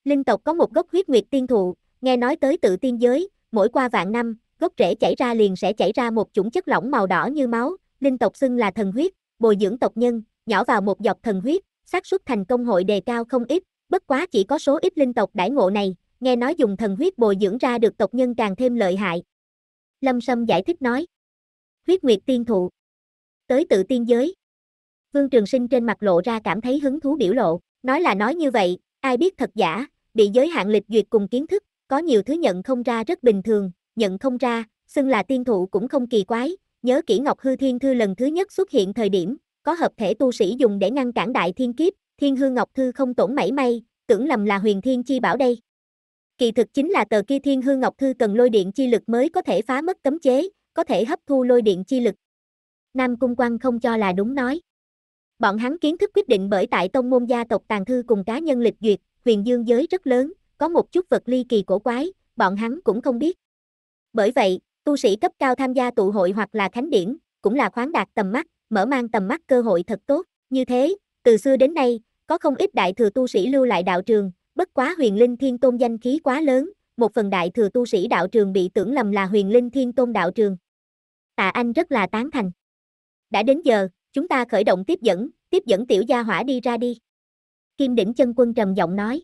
Linh tộc có một gốc huyết nguyệt tiên thụ, nghe nói tới tự tiên giới, mỗi qua vạn năm, gốc rễ chảy ra liền sẽ chảy ra một chủng chất lỏng màu đỏ như máu, linh tộc xưng là thần huyết, bồi dưỡng tộc nhân, nhỏ vào một giọt thần huyết, xác suất thành công hội đề cao không ít, bất quá chỉ có số ít linh tộc đãi ngộ này, nghe nói dùng thần huyết bồi dưỡng ra được tộc nhân càng thêm lợi hại. Lâm Sâm giải thích nói. Huyết nguyệt tiên thụ. Tới tự tiên giới. Vương Trường Sinh trên mặt lộ ra cảm thấy hứng thú biểu lộ, nói là nói như vậy, ai biết thật giả, bị giới hạn lịch duyệt cùng kiến thức, có nhiều thứ nhận không ra rất bình thường, nhận không ra, xưng là tiên thụ cũng không kỳ quái, nhớ kỹ Ngọc Hư Thiên Thư lần thứ nhất xuất hiện thời điểm, có hợp thể tu sĩ dùng để ngăn cản đại thiên kiếp, Thiên Hương Ngọc Thư không tổn mảy may, tưởng lầm là huyền thiên chi bảo đây. Kỳ thực chính là tờ kia Thiên Hương Ngọc Thư cần lôi điện chi lực mới có thể phá mất cấm chế, có thể hấp thu lôi điện chi lực. Nam Cung Quang không cho là đúng nói. Bọn hắn kiến thức quyết định bởi tại tông môn gia tộc tàng thư cùng cá nhân lịch duyệt, huyền dương giới rất lớn, có một chút vật ly kỳ cổ quái, bọn hắn cũng không biết. Bởi vậy, tu sĩ cấp cao tham gia tụ hội hoặc là khánh điển, cũng là khoáng đạt tầm mắt, mở mang tầm mắt cơ hội thật tốt. Như thế, từ xưa đến nay, có không ít đại thừa tu sĩ lưu lại đạo trường, bất quá Huyền Linh Thiên Tôn danh khí quá lớn, một phần đại thừa tu sĩ đạo trường bị tưởng lầm là Huyền Linh Thiên Tôn đạo trường. Tạ Anh rất là tán thành. Đã đến giờ, chúng ta khởi động tiếp dẫn tiểu gia hỏa đi ra đi. Kim Đỉnh Chân Quân trầm giọng nói.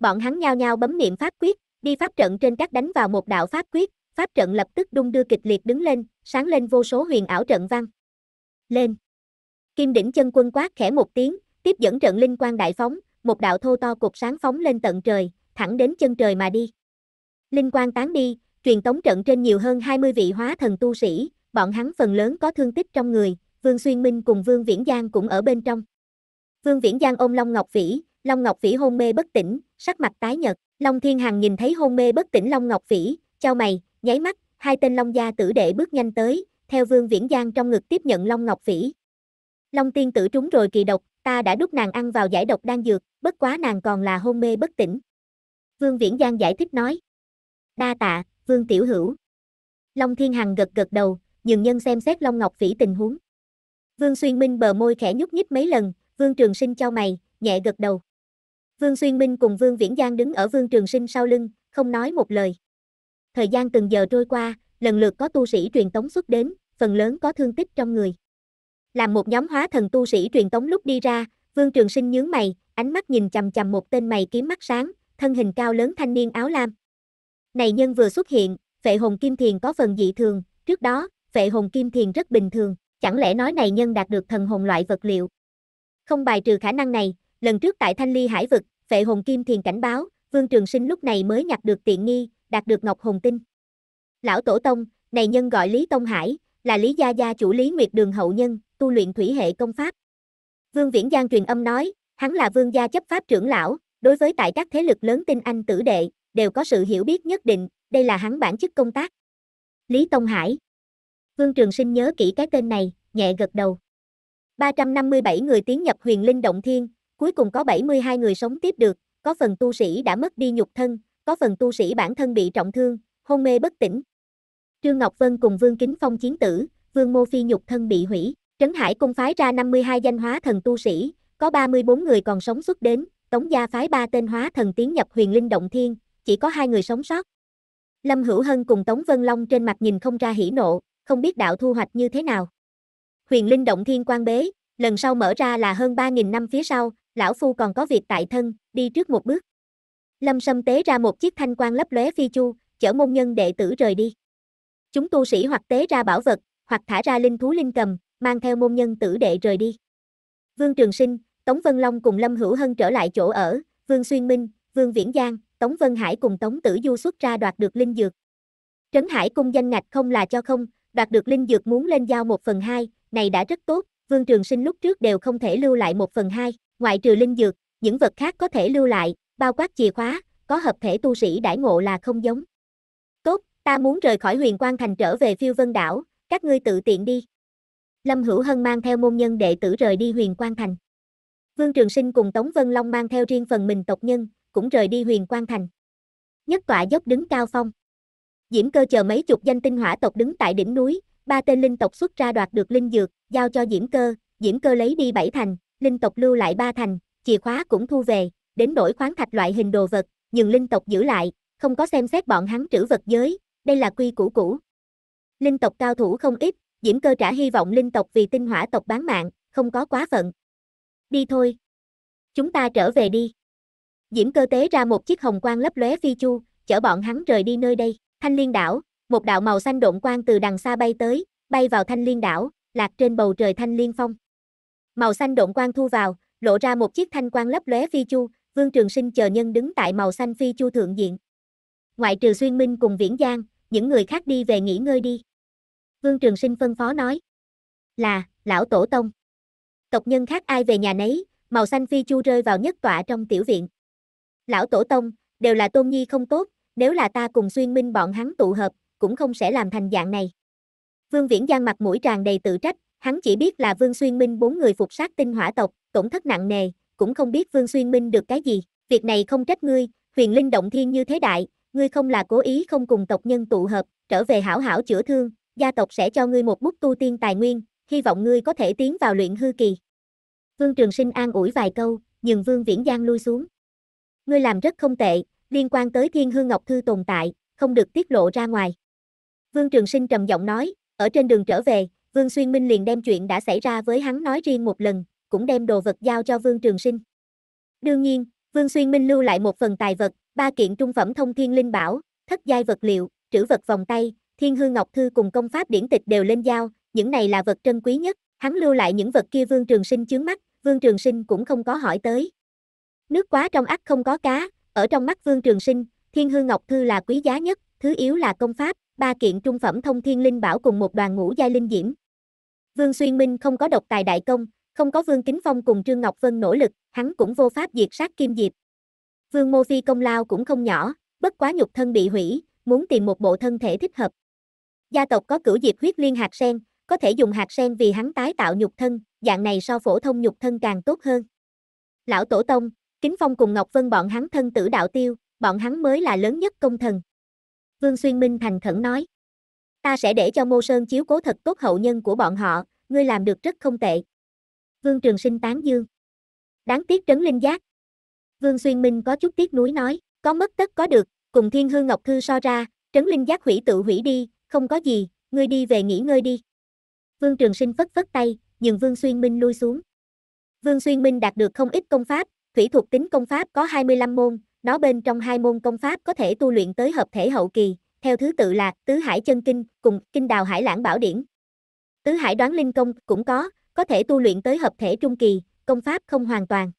Bọn hắn nhao nhao bấm niệm pháp quyết, đi pháp trận trên các đánh vào một đạo pháp quyết, pháp trận lập tức đung đưa kịch liệt đứng lên, sáng lên vô số huyền ảo trận văn. Lên. Kim Đỉnh Chân Quân quát khẽ một tiếng, tiếp dẫn trận linh quang đại phóng, một đạo thô to cột sáng phóng lên tận trời, thẳng đến chân trời mà đi. Linh quang tán đi, truyền tống trận trên nhiều hơn 20 vị hóa thần tu sĩ, bọn hắn phần lớn có thương tích trong người, Vương Xuyên Minh cùng Vương Viễn Giang cũng ở bên trong. Vương Viễn Giang ôm Long Ngọc Vĩ hôn mê bất tỉnh, sắc mặt tái nhợt. Long Thiên Hằng nhìn thấy hôn mê bất tỉnh Long Ngọc Vĩ, chau mày, nháy mắt, hai tên Long gia tử đệ bước nhanh tới, theo Vương Viễn Giang trong ngực tiếp nhận Long Ngọc Vĩ. Long tiên tử trúng rồi kỳ độc, ta đã đút nàng ăn vào giải độc đan dược, bất quá nàng còn là hôn mê bất tỉnh. Vương Viễn Giang giải thích nói. Đa tạ, Vương tiểu hữu. Long Thiên Hằng gật gật đầu, nhường nhân xem xét Long Ngọc Vĩ tình huống. Vương Xuyên Minh bờ môi khẽ nhúc nhích mấy lần, Vương Trường Sinh chau mày, nhẹ gật đầu. Vương Xuyên Minh cùng Vương Viễn Giang đứng ở Vương Trường Sinh sau lưng, không nói một lời. Thời gian từng giờ trôi qua, lần lượt có tu sĩ truyền tống xuất đến, phần lớn có thương tích trong người. Làm một nhóm hóa thần tu sĩ truyền tống lúc đi ra, Vương Trường Sinh nhướng mày, ánh mắt nhìn chằm chằm một tên mày kiếm mắt sáng, thân hình cao lớn thanh niên áo lam. Này nhân vừa xuất hiện, Phệ Hồn Kim Thiền có phần dị thường, trước đó, Phệ Hồn Kim Thiền rất bình thường, chẳng lẽ nói này nhân đạt được thần hồn loại vật liệu? Không bài trừ khả năng này, lần trước tại Thanh Ly Hải vực, Phệ Hồn Kim Thiền cảnh báo, Vương Trường Sinh lúc này mới nhặt được tiện nghi, đạt được Ngọc Hồn Tinh. Lão tổ tông, này nhân gọi Lý Tông Hải, là Lý gia gia chủ Lý Nguyệt Đường hậu nhân, tu luyện thủy hệ công pháp. Vương Viễn Giang truyền âm nói, hắn là Vương gia chấp pháp trưởng lão, đối với tại các thế lực lớn tinh anh tử đệ, đều có sự hiểu biết nhất định, đây là hắn bản chức công tác. Lý Tông Hải. Vương Trường Sinh nhớ kỹ cái tên này, nhẹ gật đầu. 357 người tiến nhập Huyền Linh Động Thiên, cuối cùng có 72 người sống tiếp được, có phần tu sĩ đã mất đi nhục thân, có phần tu sĩ bản thân bị trọng thương, hôn mê bất tỉnh. Trương Ngọc Vân cùng Vương Kính Phong chiến tử, Vương Mô Phi nhục thân bị hủy, Trấn Hải Cung phái ra 52 danh hóa thần tu sĩ, có 34 người còn sống xuất đến, Tống gia phái 3 tên hóa thần tiến nhập Huyền Linh Động Thiên, chỉ có 2 người sống sót. Lâm Hữu Hân cùng Tống Vân Long trên mặt nhìn không ra hỉ nộ, không biết đạo thu hoạch như thế nào. Huyền Linh Động Thiên quan bế, lần sau mở ra là hơn 3.000 năm phía sau, lão phu còn có việc tại thân, đi trước một bước. Lâm Sâm tế ra một chiếc thanh quan lấp lóe phi chu, chở môn nhân đệ tử rời đi. Chúng tu sĩ hoặc tế ra bảo vật, hoặc thả ra linh thú linh cầm, mang theo môn nhân tử đệ rời đi. Vương Trường Sinh, Tống Vân Long cùng Lâm Hữu Hân trở lại chỗ ở, Vương Xuyên Minh, Vương Viễn Giang, Tống Vân Hải cùng Tống Tử Du xuất ra đoạt được linh dược. Trấn Hải Cung danh ngạch không là cho không, đoạt được linh dược muốn lên giao 1/2, này đã rất tốt, Vương Trường Sinh lúc trước đều không thể lưu lại 1/2, ngoại trừ linh dược, những vật khác có thể lưu lại, bao quát chìa khóa, có hợp thể tu sĩ đãi ngộ là không giống. Tốt, ta muốn rời khỏi Huyền Quang Thành trở về Phiêu Vân Đảo, các ngươi tự tiện đi. Lâm Hữu Hân mang theo môn nhân đệ tử rời đi Huyền Quang Thành. Vương Trường Sinh cùng Tống Vân Long mang theo riêng phần mình tộc nhân, cũng rời đi Huyền Quang Thành. Nhất tọa dốc đứng cao phong. Diễm Cơ chờ mấy chục danh tinh hỏa tộc đứng tại đỉnh núi, 3 tên linh tộc xuất ra đoạt được linh dược, giao cho Diễm Cơ lấy đi 7 thành, linh tộc lưu lại 3 thành, chìa khóa cũng thu về, đến đổi khoáng thạch loại hình đồ vật, nhưng linh tộc giữ lại, không có xem xét bọn hắn trữ vật giới, đây là quy củ cũ. Linh tộc cao thủ không ít, Diễm Cơ trả hy vọng linh tộc vì tinh hỏa tộc bán mạng, không có quá phận. Đi thôi. Chúng ta trở về đi. Diễm Cơ tế ra một chiếc hồng quang lấp lóe phi chu, chở bọn hắn rời đi nơi đây. Thanh Liên Đảo, một đạo màu xanh độn quang từ đằng xa bay tới, bay vào Thanh Liên Đảo, lạc trên bầu trời Thanh Liên Phong. Màu xanh độn quang thu vào, lộ ra một chiếc thanh quang lấp lóe phi chu, Vương Trường Sinh chờ nhân đứng tại màu xanh phi chu thượng diện. Ngoại trừ Xuyên Minh cùng Viễn Giang, những người khác đi về nghỉ ngơi đi. Vương Trường Sinh phân phó nói. Là, lão tổ tông. Tộc nhân khác ai về nhà nấy, màu xanh phi chu rơi vào nhất tọa trong tiểu viện. Lão tổ tông, đều là Tôn Nhi không tốt, nếu là ta cùng Xuyên Minh bọn hắn tụ hợp, cũng không sẽ làm thành dạng này. Vương Viễn Giang mặt mũi tràn đầy tự trách, hắn chỉ biết là Vương Xuyên Minh 4 người phục sát tinh hỏa tộc, tổn thất nặng nề, cũng không biết Vương Xuyên Minh được cái gì, việc này không trách ngươi, Huyền Linh Động Thiên như thế đại, ngươi không là cố ý không cùng tộc nhân tụ hợp, trở về hảo hảo chữa thương, gia tộc sẽ cho ngươi một bút tu tiên tài nguyên, hy vọng ngươi có thể tiến vào luyện hư kỳ. Vương Trường Sinh an ủi vài câu, nhường Vương Viễn Giang lui xuống. Ngươi làm rất không tệ, liên quan tới Thiên Hương Ngọc Thư tồn tại, không được tiết lộ ra ngoài. Vương Trường Sinh trầm giọng nói, ở trên đường trở về, Vương Xuyên Minh liền đem chuyện đã xảy ra với hắn nói riêng một lần, cũng đem đồ vật giao cho Vương Trường Sinh. Đương nhiên, Vương Xuyên Minh lưu lại 1 phần tài vật, 3 kiện trung phẩm thông thiên linh bảo, 7 giai vật liệu, trữ vật vòng tay, Thiên Hương Ngọc Thư cùng công pháp điển tịch đều lên giao, những này là vật trân quý nhất, hắn lưu lại những vật kia Vương Trường Sinh chướng mắt, Vương Trường Sinh cũng không có hỏi tới. Nước quá trong ắt không có cá, ở trong mắt Vương Trường Sinh, Thiên Hương Ngọc Thư là quý giá nhất, thứ yếu là công pháp, 3 kiện trung phẩm thông thiên linh bảo cùng một đoàn ngũ giai linh diễm. Vương Xuyên Minh không có độc tài đại công, Không có Vương Kính Phong cùng Trương Ngọc Vân nỗ lực, hắn cũng vô pháp diệt sát Kim Diệp. Vương Mô Phi công lao cũng không nhỏ, bất quá nhục thân bị hủy, muốn tìm một bộ thân thể thích hợp. Gia tộc có cửu diệp huyết liên hạt sen, có thể dùng hạt sen vì hắn tái tạo nhục thân, dạng này so phổ thông nhục thân càng tốt hơn. Lão tổ tông, Kính Phong cùng Ngọc Vân bọn hắn thân tử đạo tiêu, bọn hắn mới là lớn nhất công thần. Vương Xuyên Minh thành khẩn nói. Ta sẽ để cho Mô Sơn chiếu cố thật tốt hậu nhân của bọn họ, ngươi làm được rất không tệ. Vương Trường Sinh tán dương. Đáng tiếc Trấn Linh Giác. Vương Xuyên Minh có chút tiếc nuối nói, có mất tất có được, cùng Thiên Hương Ngọc Thư so ra, Trấn Linh Giác hủy tự hủy đi, không có gì, ngươi đi về nghỉ ngơi đi. Vương Trường Sinh phất phất tay, nhường Vương Xuyên Minh lui xuống. Vương Xuyên Minh đạt được không ít công pháp, thủy thuộc tính công pháp có 25 môn, nó bên trong 2 môn công pháp có thể tu luyện tới hợp thể hậu kỳ, theo thứ tự là Tứ Hải Chân Kinh cùng Kinh Đào Hải Lãng Bảo Điển. Tứ Hải Đoán Linh Công cũng có thể tu luyện tới hợp thể trung kỳ, công pháp không hoàn toàn.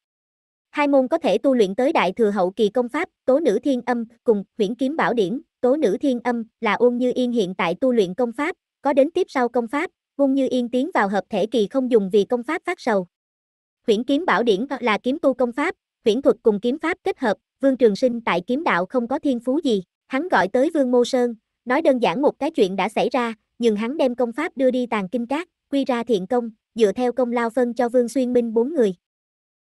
2 môn có thể tu luyện tới đại thừa hậu kỳ công pháp, Tố Nữ Thiên Âm cùng Huyền Kiếm Bảo Điển. Tố Nữ Thiên Âm là Ung Như Yên hiện tại tu luyện công pháp, có đến tiếp sau công pháp, Ung Như Yên tiến vào hợp thể kỳ không dùng vì công pháp phát sầu. Huyền Kiếm Bảo Điển là kiếm tu công pháp, huyền thuật cùng kiếm pháp kết hợp. Vương Trường Sinh tại kiếm đạo không có thiên phú gì, hắn gọi tới Vương Mô Sơn, nói đơn giản một cái chuyện đã xảy ra, nhưng hắn đem công pháp đưa đi Tàng Kinh Các, quy ra thiện công, dựa theo công lao phân cho Vương Xuyên Minh 4 người.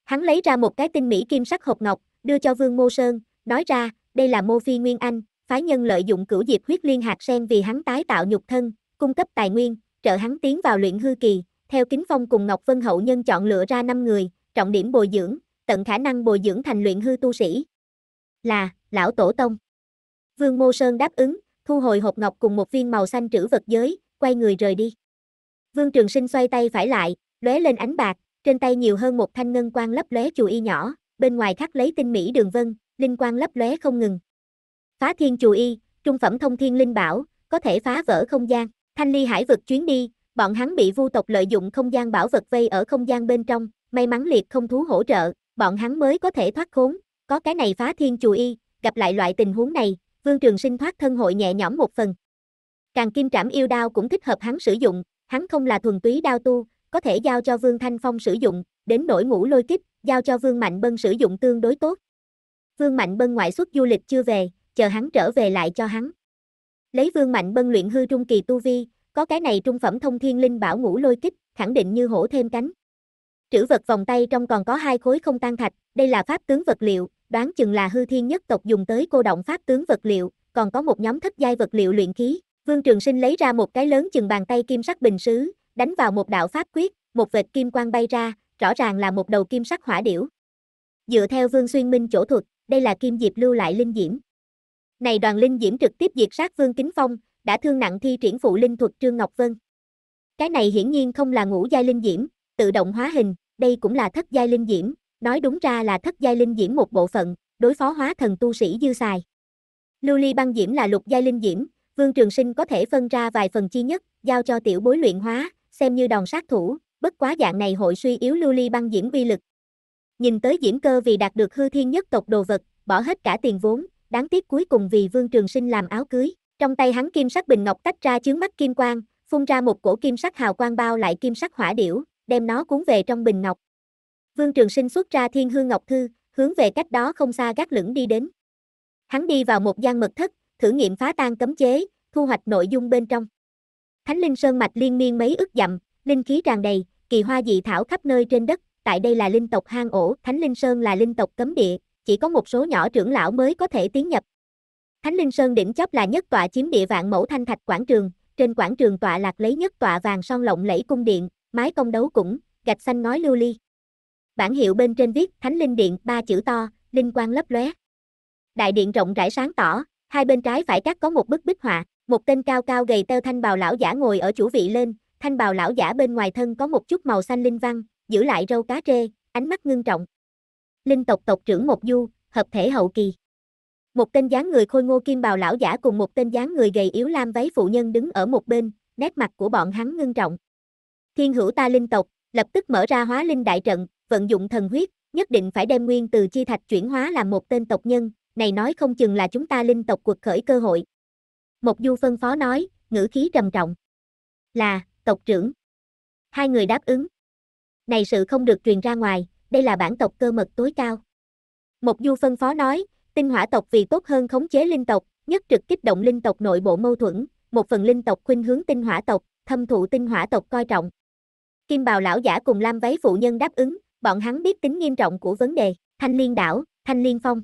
Hắn lấy ra một cái tinh mỹ kim sắc hộp ngọc, đưa cho Vương Mô Sơn, nói ra, đây là Mô Phi Nguyên Anh, phái nhân lợi dụng cửu diệp huyết liên hạt sen vì hắn tái tạo nhục thân, cung cấp tài nguyên, trợ hắn tiến vào luyện hư kỳ, theo Kính Phong cùng Ngọc Vân hậu nhân chọn lựa ra 5 người, trọng điểm bồi dưỡng, tận khả năng bồi dưỡng thành luyện hư tu sĩ. Là, lão tổ tông. Vương Mô Sơn đáp ứng, thu hồi hộp ngọc cùng một viên màu xanh trữ vật giới, quay người rời đi. Vương Trường Sinh xoay tay phải lại, lóe lên ánh bạc, trên tay nhiều hơn một thanh ngân quang lấp lóe chùy y nhỏ, bên ngoài khắc lấy tinh mỹ đường vân, linh quang lấp lóe không ngừng. Phá Thiên chùy y, trung phẩm thông thiên linh bảo, có thể phá vỡ không gian. Thanh Ly Hải vực chuyến đi, bọn hắn bị Vu tộc lợi dụng không gian bảo vật vây ở không gian bên trong, may mắn liệt không thú hỗ trợ, bọn hắn mới có thể thoát khốn, có cái này Phá Thiên chùy y, gặp lại loại tình huống này, Vương Trường Sinh thoát thân hội nhẹ nhõm một phần. Càng Kim Trảm Yêu Đao cũng thích hợp hắn sử dụng, hắn không là thuần túy đao tu, có thể giao cho Vương Thanh Phong sử dụng, đến nỗi Ngũ Lôi Kích, giao cho Vương Mạnh Bân sử dụng tương đối tốt. Vương Mạnh Bân ngoại xuất du lịch chưa về, chờ hắn trở về lại cho hắn. Lấy Vương Mạnh Bân luyện hư trung kỳ tu vi, có cái này trung phẩm thông thiên linh bảo Ngũ Lôi Kích, khẳng định như hổ thêm cánh. Trữ vật vòng tay trong còn có 2 khối không tan thạch, đây là pháp tướng vật liệu, đoán chừng là Hư Thiên Nhất Tộc dùng tới cô động pháp tướng vật liệu, còn có một nhóm thất giai vật liệu luyện khí. Vương Trường Sinh lấy ra một cái lớn chừng bàn tay kim sắc bình sứ, đánh vào một đạo pháp quyết, một vệt kim quang bay ra, rõ ràng là một đầu kim sắc hỏa điểu. Dựa theo Vương Xuyên Minh chỗ thuật, đây là Kim Diệp lưu lại linh diễm. Này đoàn linh diễm trực tiếp diệt sát Vương Kính Phong, đã thương nặng thi triển phụ linh thuật Trương Ngọc Vân. Cái này hiển nhiên không là ngũ giai linh diễm, tự động hóa hình, đây cũng là thất giai linh diễm, nói đúng ra là thất giai linh diễm một bộ phận, đối phó hóa thần tu sĩ dư xài. Lưu Ly băng diễm là lục giai linh diễm, Vương Trường Sinh có thể phân ra vài phần chi nhất, giao cho tiểu bối luyện hóa, xem như đòn sát thủ, bất quá dạng này hội suy yếu Lưu Ly băng diễm uy lực. Nhìn tới Diễm Cơ vì đạt được Hư Thiên Nhất Tộc đồ vật, bỏ hết cả tiền vốn, đáng tiếc cuối cùng vì Vương Trường Sinh làm áo cưới. Trong tay hắn kim sắc bình ngọc tách ra chướng mắt kim quang, phun ra một cổ kim sắc hào quang bao lại kim sắc hỏa điểu, đem nó cuốn về trong bình ngọc. Vương Trường Sinh xuất ra Thiên Hương Ngọc Thư, hướng về cách đó không xa gác lửng đi đến. Hắn đi vào một gian mật thất, thử nghiệm phá tan cấm chế, thu hoạch nội dung bên trong. Thánh Linh Sơn mạch liên miên mấy ức dặm, linh khí tràn đầy, kỳ hoa dị thảo khắp nơi trên đất, tại đây là linh tộc hang ổ, Thánh Linh Sơn là linh tộc cấm địa, chỉ có một số nhỏ trưởng lão mới có thể tiến nhập. Thánh Linh Sơn đỉnh chóp là nhất tọa chiếm địa vạn mẫu thanh thạch quảng trường, trên quảng trường tọa lạc lấy nhất tọa vàng son lộng lẫy cung điện, mái công đấu cũng, gạch xanh ngói lưu ly. Bản hiệu bên trên viết Thánh Linh Điện 3 chữ to, linh quang lấp lóe. Đại điện rộng rãi sáng tỏ, hai bên trái phải các có một bức bích họa, một tên cao cao gầy teo thanh bào lão giả ngồi ở chủ vị lên, thanh bào lão giả bên ngoài thân có một chút màu xanh linh văn, giữ lại râu cá trê, ánh mắt ngưng trọng. Linh tộc tộc trưởng Mộc Du, hợp thể hậu kỳ. Một tên dáng người khôi ngô kim bào lão giả cùng một tên dáng người gầy yếu lam váy phụ nhân đứng ở một bên, nét mặt của bọn hắn ngưng trọng. Thiên hữu ta linh tộc, lập tức mở ra hóa linh đại trận, vận dụng thần huyết, nhất định phải đem Nguyên Từ Chi Thạch chuyển hóa làm một tên tộc nhân, này nói không chừng là chúng ta linh tộc quật khởi cơ hội. Mộc Du phân phó nói, ngữ khí trầm trọng. Là, tộc trưởng. Hai người đáp ứng. này sự không được truyền ra ngoài, đây là bản tộc cơ mật tối cao. Mộc Du phân phó nói, Tinh Hỏa tộc vì tốt hơn khống chế Linh tộc, nhất trực kích động Linh tộc nội bộ mâu thuẫn, một phần Linh tộc khuynh hướng Tinh Hỏa tộc, thâm thụ Tinh Hỏa tộc coi trọng. Kim Bào lão giả cùng Lam Váy phụ nhân đáp ứng, bọn hắn biết tính nghiêm trọng của vấn đề. Thanh Liên đảo, Thanh Liên phong.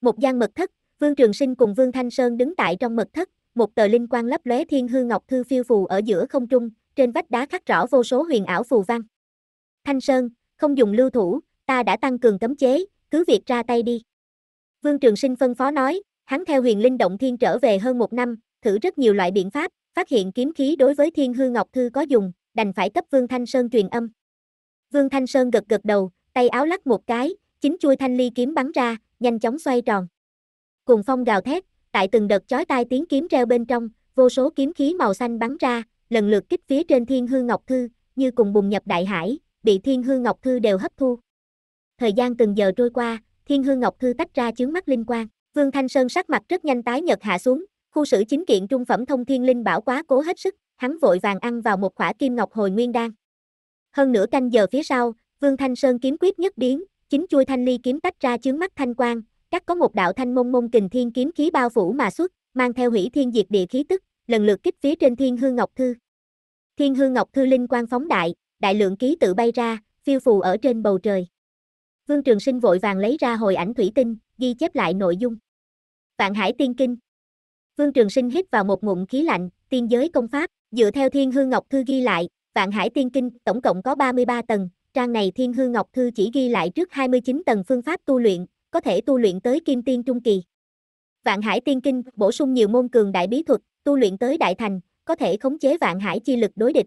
Một gian mật thất, Vương Trường Sinh cùng Vương Thanh Sơn đứng tại trong mật thất, một tờ linh quang lấp lóe Thiên Hương Ngọc Thư phiêu phù ở giữa không trung, trên vách đá khắc rõ vô số huyền ảo phù văn. Thanh Sơn, không dùng lưu thủ, ta đã tăng cường cấm chế, cứ việc ra tay đi. Vương Trường Sinh phân phó nói, hắn theo Huyền Linh Động Thiên trở về hơn một năm, thử rất nhiều loại biện pháp, phát hiện kiếm khí đối với Thiên Hương Ngọc Thư có dùng, đành phải cấp Vương Thanh Sơn truyền âm. Vương Thanh Sơn gật gật đầu, tay áo lắc một cái, chính chuôi thanh ly kiếm bắn ra, nhanh chóng xoay tròn. Cùng phong gào thét, tại từng đợt chói tai tiếng kiếm reo bên trong, vô số kiếm khí màu xanh bắn ra, lần lượt kích phía trên Thiên Hương Ngọc Thư, như cùng bùng nhập đại hải, bị Thiên Hương Ngọc Thư đều hấp thu. Thời gian từng giờ trôi qua, Thiên Hương Ngọc Thư tách ra chướng mắt linh quang. Vương Thanh Sơn sắc mặt rất nhanh tái nhợt hạ xuống, khu xử chính kiện trung phẩm thông thiên linh bảo quá cố hết sức, hắn vội vàng ăn vào một khỏa kim ngọc hồi nguyên đan. Hơn nửa canh giờ phía sau, Vương Thanh Sơn kiếm quyết nhất biến, chính chuôi thanh ly kiếm tách ra chướng mắt thanh quang, các có một đạo thanh mông mông kình thiên kiếm khí bao phủ mà xuất, mang theo hủy thiên diệt địa khí tức, lần lượt kích phía trên Thiên Hương Ngọc Thư. Thiên Hương Ngọc Thư linh quang phóng đại, đại lượng ký tự bay ra, phiêu phù ở trên bầu trời. Vương Trường Sinh vội vàng lấy ra hồi ảnh thủy tinh, ghi chép lại nội dung. Vạn Hải Tiên Kinh. Vương Trường Sinh hít vào một ngụm khí lạnh, tiên giới công pháp, dựa theo Thiên Hương Ngọc Thư ghi lại, Vạn Hải Tiên Kinh tổng cộng có 33 tầng, trang này Thiên Hương Ngọc Thư chỉ ghi lại trước 29 tầng phương pháp tu luyện, có thể tu luyện tới Kim Tiên trung kỳ. Vạn Hải Tiên Kinh bổ sung nhiều môn cường đại bí thuật, tu luyện tới đại thành, có thể khống chế vạn hải chi lực đối địch.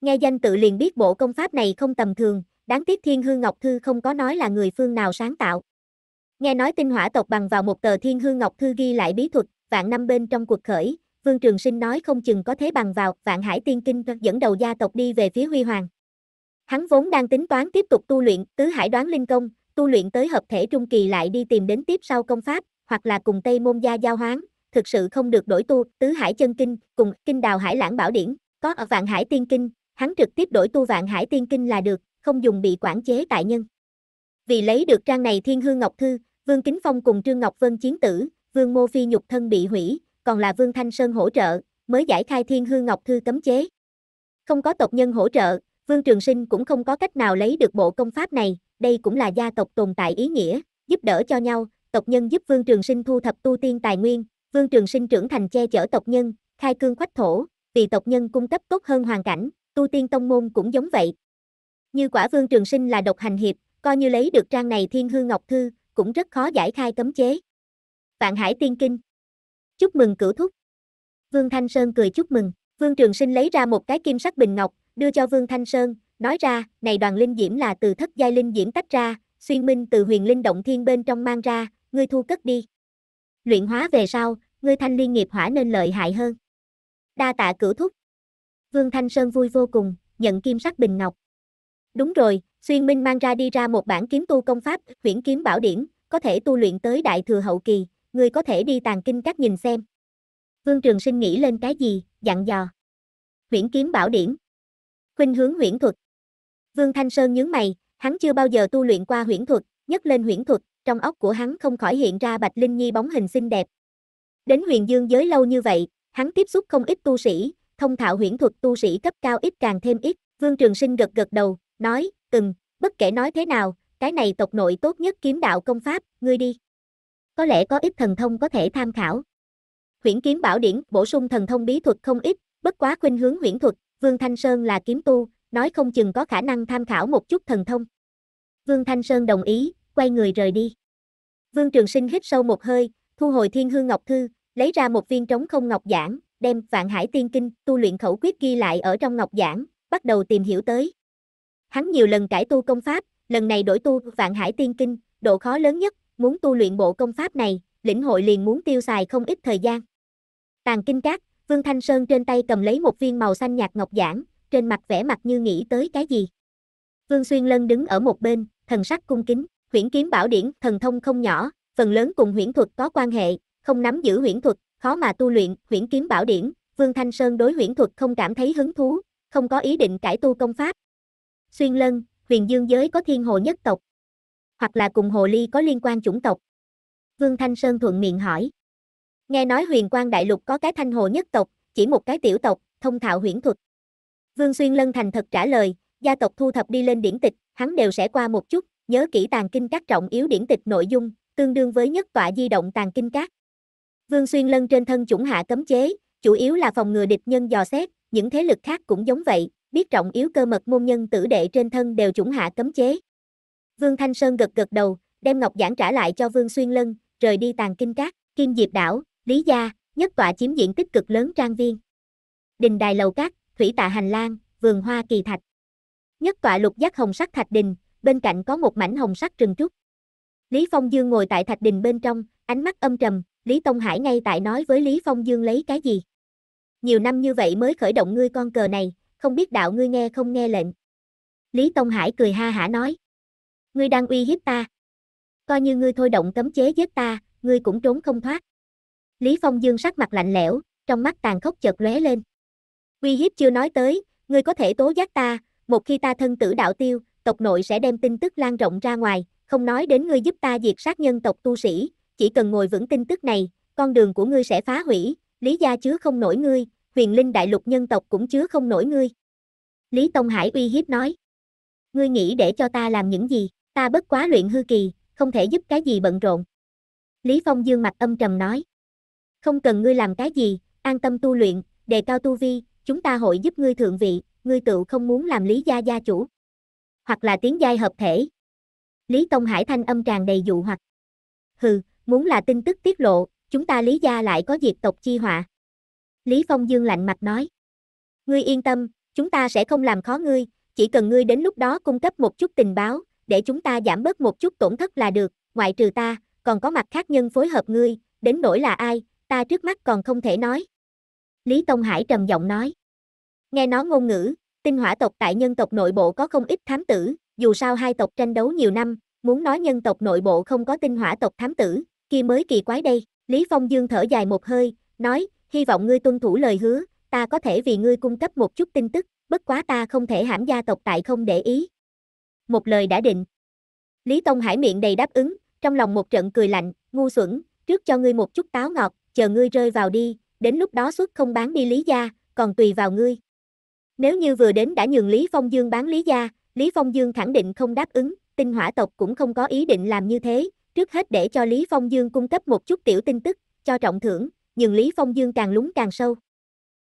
Nghe danh tự liền biết bộ công pháp này không tầm thường, đáng tiếc Thiên Hương Ngọc Thư không có nói là người phương nào sáng tạo. Nghe nói Tinh Hỏa tộc bằng vào một tờ Thiên Hương Ngọc Thư ghi lại bí thuật, vạn năm bên trong cuộc khởi, Vương Trường Sinh nói không chừng có thể bằng vào Vạn Hải Tiên Kinh dẫn đầu gia tộc đi về phía huy hoàng. Hắn vốn đang tính toán tiếp tục tu luyện Tứ Hải Đoán Linh Công, tu luyện tới hợp thể trung kỳ lại đi tìm đến tiếp sau công pháp, hoặc là cùng Tây Môn gia giao hoán, thực sự không được đổi tu Tứ Hải Chân Kinh cùng Kinh Đào Hải Lãng Bảo Điển, có ở Vạn Hải Tiên Kinh, hắn trực tiếp đổi tu Vạn Hải Tiên Kinh là được, không dùng bị quản chế tại nhân. Vì lấy được trang này Thiên Hương Ngọc Thư, Vương Kính Phong cùng Trương Ngọc Vân chiến tử, Vương Mô Phi nhục thân bị hủy, còn là Vương Thanh Sơn hỗ trợ, mới giải khai Thiên Hương Ngọc Thư cấm chế. Không có tộc nhân hỗ trợ, Vương Trường Sinh cũng không có cách nào lấy được bộ công pháp này, đây cũng là gia tộc tồn tại ý nghĩa, giúp đỡ cho nhau, tộc nhân giúp Vương Trường Sinh thu thập tu tiên tài nguyên, Vương Trường Sinh trưởng thành che chở tộc nhân, khai cương khoách thổ, vì tộc nhân cung cấp tốt hơn hoàn cảnh, tu tiên tông môn cũng giống vậy. Như quả Vương Trường Sinh là độc hành hiệp, coi như lấy được trang này Thiên Hương Ngọc Thư, cũng rất khó giải khai cấm chế. Vạn Hải Tiên Kinh. Chúc mừng cửu thúc. Vương Thanh Sơn cười chúc mừng, Vương Trường Sinh lấy ra một cái kim sắc bình ngọc, đưa cho Vương Thanh Sơn, nói ra, này đoàn linh diễm là từ thất giai linh diễm tách ra, Xuyên Minh từ Huyền Linh Động Thiên bên trong mang ra, ngươi thu cất đi. Luyện hóa về sau, ngươi thanh liên nghiệp hỏa nên lợi hại hơn. Đa tạ cửu thúc. Vương Thanh Sơn vui vô cùng, nhận kim sắc bình ngọc. Đúng rồi, Xuyên Minh mang ra đi ra một bản kiếm tu công pháp, Huyền Kiếm Bảo Điển, có thể tu luyện tới đại thừa hậu kỳ, ngươi có thể đi tàng kinh các nhìn xem. Vương Trường Sinh nghĩ lên cái gì, dặn dò. Huyền Kiếm Bảo Điển. Khuynh hướng huyền thuật. Vương Thanh Sơn nhướng mày, hắn chưa bao giờ tu luyện qua huyền thuật, nhấc lên huyền thuật, trong óc của hắn không khỏi hiện ra Bạch Linh Nhi bóng hình xinh đẹp. Đến Huyền Dương giới lâu như vậy, hắn tiếp xúc không ít tu sĩ, thông thạo huyền thuật tu sĩ cấp cao ít càng thêm ít. Vương Trường Sinh gật gật đầu, nói, bất kể nói thế nào, cái này tộc nội tốt nhất kiếm đạo công pháp, ngươi đi. Có lẽ có ít thần thông có thể tham khảo. Huyền Kiếm Bảo Điển bổ sung thần thông bí thuật không ít, bất quá khuynh hướng huyền thuật, Vương Thanh Sơn là kiếm tu, nói không chừng có khả năng tham khảo một chút thần thông. Vương Thanh Sơn đồng ý, quay người rời đi. Vương Trường Sinh hít sâu một hơi, thu hồi Thiên Hương Ngọc Thư, lấy ra một viên trống không ngọc giản, đem Vạn Hải Tiên Kinh tu luyện khẩu quyết ghi lại ở trong ngọc giản, bắt đầu tìm hiểu tới. Hắn nhiều lần cải tu công pháp, lần này đổi tu Vạn Hải Tiên Kinh, độ khó lớn nhất, muốn tu luyện bộ công pháp này, lĩnh hội liền muốn tiêu xài không ít thời gian. Tàng kinh các, Vương Thanh Sơn trên tay cầm lấy một viên màu xanh nhạt ngọc giản, trên mặt vẻ mặt như nghĩ tới cái gì. Vương Xuyên Lân đứng ở một bên, thần sắc cung kính, Huyền Kiếm Bảo Điển thần thông không nhỏ, phần lớn cùng huyền thuật có quan hệ, không nắm giữ huyền thuật, khó mà tu luyện Huyền Kiếm Bảo Điển. Vương Thanh Sơn đối huyền thuật không cảm thấy hứng thú, không có ý định cải tu công pháp. Xuyên Lân, huyền dương giới có thiên hồ nhất tộc, hoặc là cùng hồ ly có liên quan chủng tộc. Vương Thanh Sơn thuận miệng hỏi. Nghe nói huyền quang đại lục có cái thanh hồ nhất tộc, chỉ một cái tiểu tộc, thông thạo huyễn thuật. Vương Xuyên Lân thành thật trả lời, gia tộc thu thập đi lên điển tịch, hắn đều sẽ qua một chút, nhớ kỹ tàng kinh các trọng yếu điển tịch nội dung, tương đương với nhất tọa di động tàng kinh các. Vương Xuyên Lân trên thân chủng hạ cấm chế, chủ yếu là phòng ngừa địch nhân dò xét, những thế lực khác cũng giống vậy, biết trọng yếu cơ mật môn nhân tử đệ trên thân đều chủng hạ cấm chế. Vương Thanh Sơn gật gật đầu, đem ngọc giản trả lại cho Vương Xuyên Lân, rời đi tàng kinh các. Kim Diệp đảo, Lý gia, nhất tọa chiếm diện tích cực lớn trang viên. Đình đài lầu cát, thủy tạ hành lang, vườn hoa kỳ thạch. Nhất tọa lục giác hồng sắc thạch đình, bên cạnh có một mảnh hồng sắc rừng trúc. Lý Phong Dương ngồi tại thạch đình bên trong, ánh mắt âm trầm. Lý Tông Hải ngay tại nói với Lý Phong Dương lấy cái gì. Nhiều năm như vậy mới khởi động ngươi con cờ này, không biết đạo ngươi nghe không nghe lệnh. Lý Tông Hải cười ha hả nói. Ngươi đang uy hiếp ta. Coi như ngươi thôi động cấm chế giết ta, ngươi cũng trốn không thoát. Lý Phong Dương sắc mặt lạnh lẽo, trong mắt tàn khốc chợt lóe lên. Uy hiếp chưa nói tới, ngươi có thể tố giác ta, một khi ta thân tử đạo tiêu, tộc nội sẽ đem tin tức lan rộng ra ngoài, không nói đến ngươi giúp ta diệt sát nhân tộc tu sĩ, chỉ cần ngồi vững tin tức này, con đường của ngươi sẽ phá hủy, Lý gia chứa không nổi ngươi, Huyền Linh Đại Lục nhân tộc cũng chứa không nổi ngươi. Lý Tông Hải uy hiếp nói. Ngươi nghĩ để cho ta làm những gì, ta bất quá luyện hư kỳ, không thể giúp cái gì bận rộn. Lý Phong Dương mặt âm trầm nói. Không cần ngươi làm cái gì, an tâm tu luyện, đề cao tu vi, chúng ta hội giúp ngươi thượng vị, ngươi tự không muốn làm Lý gia gia chủ. Hoặc là tiến giai hợp thể. Lý Tông Hải thanh âm tràn đầy dụ hoặc. Hừ, muốn là tin tức tiết lộ, chúng ta Lý gia lại có diệt tộc chi họa. Lý Phong Dương lạnh mặt nói. Ngươi yên tâm, chúng ta sẽ không làm khó ngươi, chỉ cần ngươi đến lúc đó cung cấp một chút tình báo, để chúng ta giảm bớt một chút tổn thất là được, ngoại trừ ta, còn có mặt khác nhân phối hợp ngươi, đến nỗi là ai, ta trước mắt còn không thể nói. Lý Tông Hải trầm giọng nói. Nghe nó ngôn ngữ, Tinh Hỏa tộc tại nhân tộc nội bộ có không ít thám tử, dù sao hai tộc tranh đấu nhiều năm, muốn nói nhân tộc nội bộ không có Tinh Hỏa tộc thám tử, kia mới kỳ quái đây. Lý Phong Dương thở dài một hơi, nói, hy vọng ngươi tuân thủ lời hứa, ta có thể vì ngươi cung cấp một chút tin tức, bất quá ta không thể hãm gia tộc tại không để ý. Một lời đã định. Lý Tông Hải miệng đầy đáp ứng, trong lòng một trận cười lạnh, ngu xuẩn, trước cho ngươi một chút táo ngọt, chờ ngươi rơi vào đi, đến lúc đó suốt không bán đi Lý gia, còn tùy vào ngươi. Nếu như vừa đến đã nhường Lý Phong Dương bán Lý gia, Lý Phong Dương khẳng định không đáp ứng, Tinh Hỏa tộc cũng không có ý định làm như thế, trước hết để cho Lý Phong Dương cung cấp một chút tiểu tin tức, cho trọng thưởng, nhưng Lý Phong Dương càng lún càng sâu.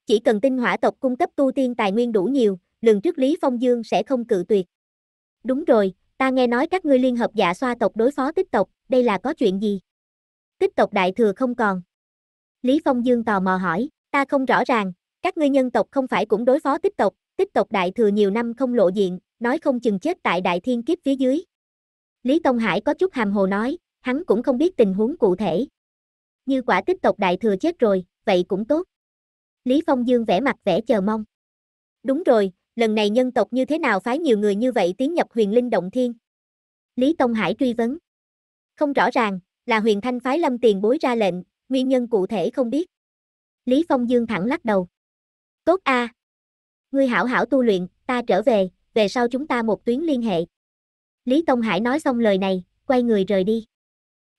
Chỉ cần Tinh Hỏa tộc cung cấp tu tiên tài nguyên đủ nhiều, lần trước Lý Phong Dương sẽ không cự tuyệt. Đúng rồi, ta nghe nói các ngươi liên hợp Dạ Xoa tộc đối phó Tích tộc, đây là có chuyện gì? Tích tộc đại thừa không còn. Lý Phong Dương tò mò hỏi, ta không rõ ràng, các ngươi nhân tộc không phải cũng đối phó Tích tộc đại thừa nhiều năm không lộ diện, nói không chừng chết tại đại thiên kiếp phía dưới. Lý Tông Hải có chút hàm hồ nói, hắn cũng không biết tình huống cụ thể. Như quả Tích tộc đại thừa chết rồi, vậy cũng tốt. Lý Phong Dương vẻ mặt vẻ chờ mong. Đúng rồi, lần này nhân tộc như thế nào phái nhiều người như vậy tiến nhập Huyền Linh Động Thiên? Lý Tông Hải truy vấn. Không rõ ràng, là Huyền Thanh phái Lâm tiền bối ra lệnh, nguyên nhân cụ thể không biết. Lý Phong Dương thẳng lắc đầu. Tốt a, ngươi hảo hảo tu luyện, ta trở về, về sau chúng ta một tuyến liên hệ. Lý Tông Hải nói xong lời này, quay người rời đi.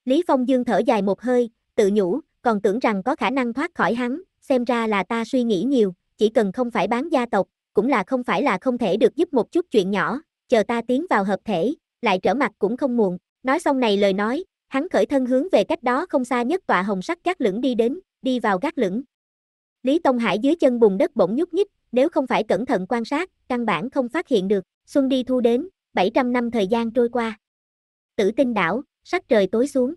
Lý Phong Dương thở dài một hơi, tự nhủ, còn tưởng rằng có khả năng thoát khỏi hắn, xem ra là ta suy nghĩ nhiều, chỉ cần không phải bán gia tộc, cũng là không phải là không thể được giúp một chút chuyện nhỏ, chờ ta tiến vào hợp thể, lại trở mặt cũng không muộn. Nói xong này lời nói, hắn khởi thân hướng về cách đó không xa nhất tọa hồng sắc gác lửng đi đến, đi vào gác lửng. Lý Tông Hải dưới chân bùn đất bỗng nhúc nhích, nếu không phải cẩn thận quan sát, căn bản không phát hiện được. Xuân đi thu đến, 700 năm thời gian trôi qua. Tử Tinh đảo, sắc trời tối xuống.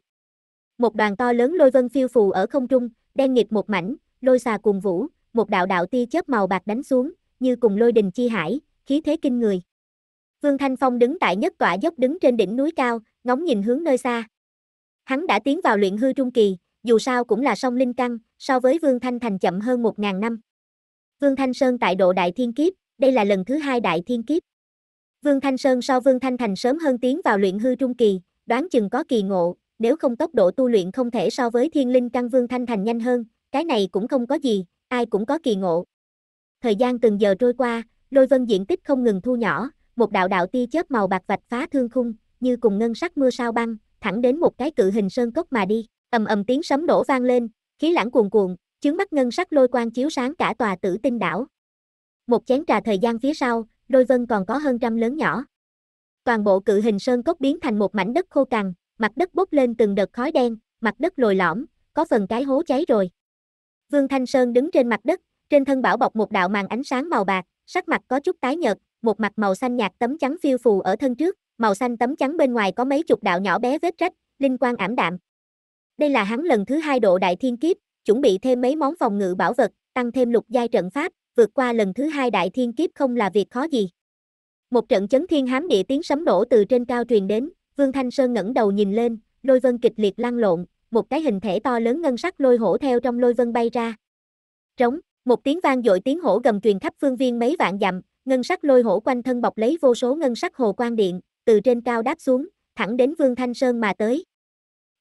Một đoàn to lớn lôi vân phiêu phù ở không trung, đen nghịt một mảnh, lôi xà cuồng vũ, một đạo đạo tia chớp màu bạc đánh xuống, như cùng lôi đình chi hải, khí thế kinh người. Vương Thanh Phong đứng tại nhất tọa dốc đứng trên đỉnh núi cao, ngóng nhìn hướng nơi xa. Hắn đã tiến vào luyện hư trung kỳ, dù sao cũng là song linh căn, so với Vương Thanh Thành chậm hơn 1000 năm. Vương Thanh Sơn tại độ đại thiên kiếp, đây là lần thứ 2 đại thiên kiếp. Vương Thanh Sơn so Vương Thanh Thành sớm hơn tiến vào luyện hư trung kỳ, đoán chừng có kỳ ngộ, nếu không tốc độ tu luyện không thể so với thiên linh căn Vương Thanh Thành nhanh hơn, cái này cũng không có gì, ai cũng có kỳ ngộ. Thời gian từng giờ trôi qua, lôi vân diện tích không ngừng thu nhỏ, một đạo đạo tia chớp màu bạc vạch phá thương khung, như cùng ngân sắc mưa sao băng, thẳng đến một cái cự hình sơn cốc mà đi. Ầm ầm tiếng sấm đổ vang lên, khí lãng cuồn cuộn, chướng mắt ngân sắc lôi quang chiếu sáng cả tòa Tử Tinh đảo. Một chén trà thời gian phía sau, đôi vân còn có hơn trăm lớn nhỏ. Toàn bộ cự hình sơn cốc biến thành một mảnh đất khô cằn, mặt đất bốc lên từng đợt khói đen, mặt đất lồi lõm, có phần cái hố cháy rồi. Vương Thanh Sơn đứng trên mặt đất, trên thân bảo bọc một đạo màn ánh sáng màu bạc, sắc mặt có chút tái nhợt, một mặt màu xanh nhạt tấm trắng phiêu phù ở thân trước, màu xanh tấm trắng bên ngoài có mấy chục đạo nhỏ bé vết rách, linh quang ảm đạm. Đây là hắn lần thứ hai độ đại thiên kiếp, chuẩn bị thêm mấy món phòng ngự bảo vật, tăng thêm lục giai trận pháp, vượt qua lần thứ hai đại thiên kiếp không là việc khó gì. Một trận chấn thiên hám địa tiếng sấm nổ từ trên cao truyền đến, Vương Thanh Sơn ngẩng đầu nhìn lên, lôi vân kịch liệt lăn lộn, một cái hình thể to lớn ngân sắc lôi hổ theo trong lôi vân bay ra. Trống, một tiếng vang dội, tiếng hổ gầm truyền khắp phương viên mấy vạn dặm, ngân sắc lôi hổ quanh thân bọc lấy vô số ngân sắc hồ quang điện, từ trên cao đáp xuống, thẳng đến Vương Thanh Sơn mà tới.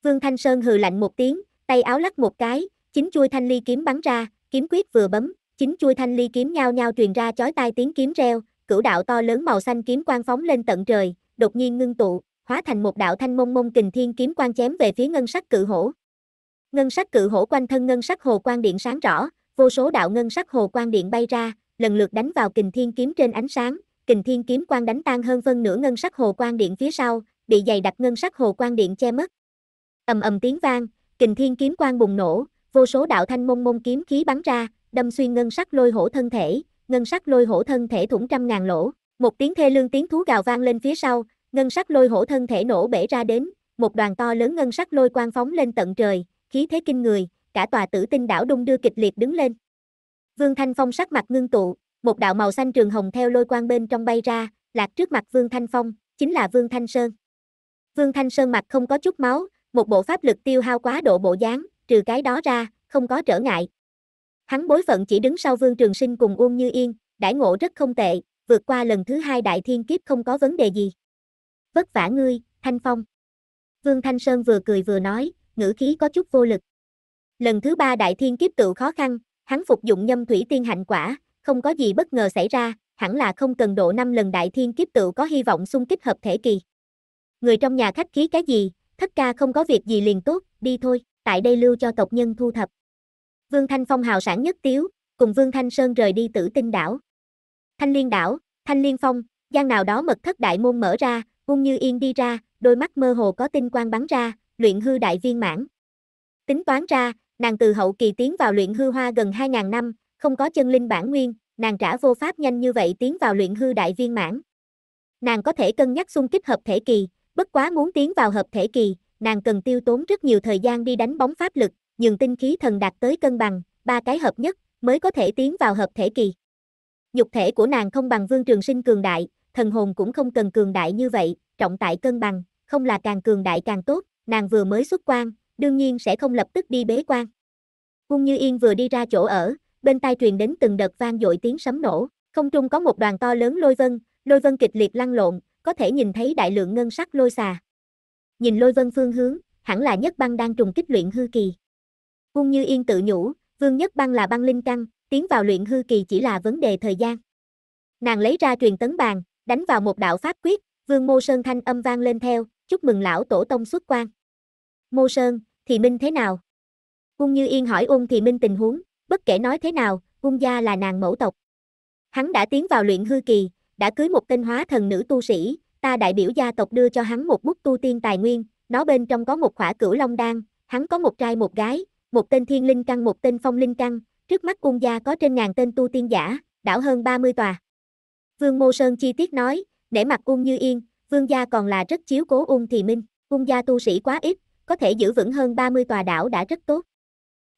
Vương Thanh Sơn hừ lạnh một tiếng, tay áo lắc một cái, chín chuôi thanh ly kiếm bắn ra, kiếm quyết vừa bấm, chín chuôi thanh ly kiếm nhao nhao truyền ra chói tai tiếng kiếm reo, cửu đạo to lớn màu xanh kiếm quang phóng lên tận trời, đột nhiên ngưng tụ, hóa thành một đạo thanh mông mông kình thiên kiếm quang chém về phía ngân sắc cự hổ. Ngân sắc cự hổ quanh thân ngân sắc hồ quang điện sáng rõ, vô số đạo ngân sắc hồ quang điện bay ra, lần lượt đánh vào kình thiên kiếm trên ánh sáng, kình thiên kiếm quang đánh tan hơn phân nửa ngân sắc hồ quang điện phía sau, bị dày đặc ngân sắc hồ quang điện che mất. Ầm ầm tiếng vang, kình thiên kiếm quang bùng nổ, vô số đạo thanh mông mông kiếm khí bắn ra, đâm xuyên ngân sắc lôi hổ thân thể, ngân sắc lôi hổ thân thể thủng trăm ngàn lỗ. Một tiếng thê lương tiếng thú gào vang lên phía sau, ngân sắc lôi hổ thân thể nổ bể ra đến, một đoàn to lớn ngân sắc lôi quang phóng lên tận trời, khí thế kinh người, cả tòa Tử Tinh đảo đung đưa kịch liệt đứng lên. Vương Thanh Phong sắc mặt ngưng tụ, một đạo màu xanh trường hồng theo lôi quang bên trong bay ra, lạc trước mặt Vương Thanh Phong, chính là Vương Thanh Sơn. Vương Thanh Sơn mặt không có chút máu, một bộ pháp lực tiêu hao quá độ bộ dáng, trừ cái đó ra, không có trở ngại. Hắn bối phận chỉ đứng sau Vương Trường Sinh cùng Ung Như Yên, đãi ngộ rất không tệ, vượt qua lần thứ hai đại thiên kiếp không có vấn đề gì. Vất vả ngươi, Thanh Phong. Vương Thanh Sơn vừa cười vừa nói, ngữ khí có chút vô lực. Lần thứ ba đại thiên kiếp tự khó khăn, hắn phục dụng nhâm thủy tiên hạnh quả, không có gì bất ngờ xảy ra, hẳn là không cần độ 5 lần đại thiên kiếp tự có hy vọng xung kích hợp thể kỳ. Người trong nhà khách khí cái gì, thất ca không có việc gì liền tốt, đi thôi, tại đây lưu cho tộc nhân thu thập. Vương Thanh Phong hào sản nhất tiếu, cùng Vương Thanh Sơn rời đi Tử Tinh đảo. Thanh Liên đảo, Thanh Liên phong, gian nào đó mật thất đại môn mở ra, Ung Như Yên đi ra, đôi mắt mơ hồ có tinh quang bắn ra, luyện hư đại viên mãn. Tính toán ra, nàng từ hậu kỳ tiến vào luyện hư hoa gần 2000 năm, không có chân linh bản nguyên, nàng trả vô pháp nhanh như vậy tiến vào luyện hư đại viên mãn. Nàng có thể cân nhắc xung kích hợp thể kỳ, bất quá muốn tiến vào hợp thể kỳ, nàng cần tiêu tốn rất nhiều thời gian đi đánh bóng pháp lực, nhường tinh khí thần đạt tới cân bằng, ba cái hợp nhất mới có thể tiến vào hợp thể kỳ. Nhục thể của nàng không bằng Vương Trường Sinh cường đại, thần hồn cũng không cần cường đại như vậy, trọng tại cân bằng, không là càng cường đại càng tốt, nàng vừa mới xuất quan, đương nhiên sẽ không lập tức đi bế quan. Ung Như Yên vừa đi ra chỗ ở, bên tai truyền đến từng đợt vang dội tiếng sấm nổ, không trung có một đoàn to lớn lôi vân kịch liệt lăn lộn, có thể nhìn thấy đại lượng ngân sắc lôi xà. Nhìn lôi vân phương hướng, hẳn là Nhất Băng đang trùng kích luyện hư kỳ. Ung Như Yên tự nhủ, Vương Nhất Băng là băng linh căn, tiến vào luyện hư kỳ chỉ là vấn đề thời gian. Nàng lấy ra truyền tấn bàn, đánh vào một đạo pháp quyết, Vương Mô Sơn thanh âm vang lên theo, chúc mừng lão tổ tông xuất quan. Mô Sơn, Thì Minh thế nào? Ung Như Yên hỏi Ung Thì Minh tình huống, bất kể nói thế nào, Ung gia là nàng mẫu tộc. Hắn đã tiến vào luyện hư kỳ, đã cưới một tên hóa thần nữ tu sĩ, ta đại biểu gia tộc đưa cho hắn một bút tu tiên tài nguyên, nó bên trong có một khỏa cửu long đan, hắn có một trai một gái, một tên thiên linh căn một tên phong linh căn, trước mắt Ung gia có trên 1000 tên tu tiên giả, đảo hơn 30 tòa. Vương Mô Sơn chi tiết nói, để mặt Ung Như Yên, Vương gia còn là rất chiếu cố Ung Thì Minh, Ung gia tu sĩ quá ít, có thể giữ vững hơn 30 tòa đảo đã rất tốt.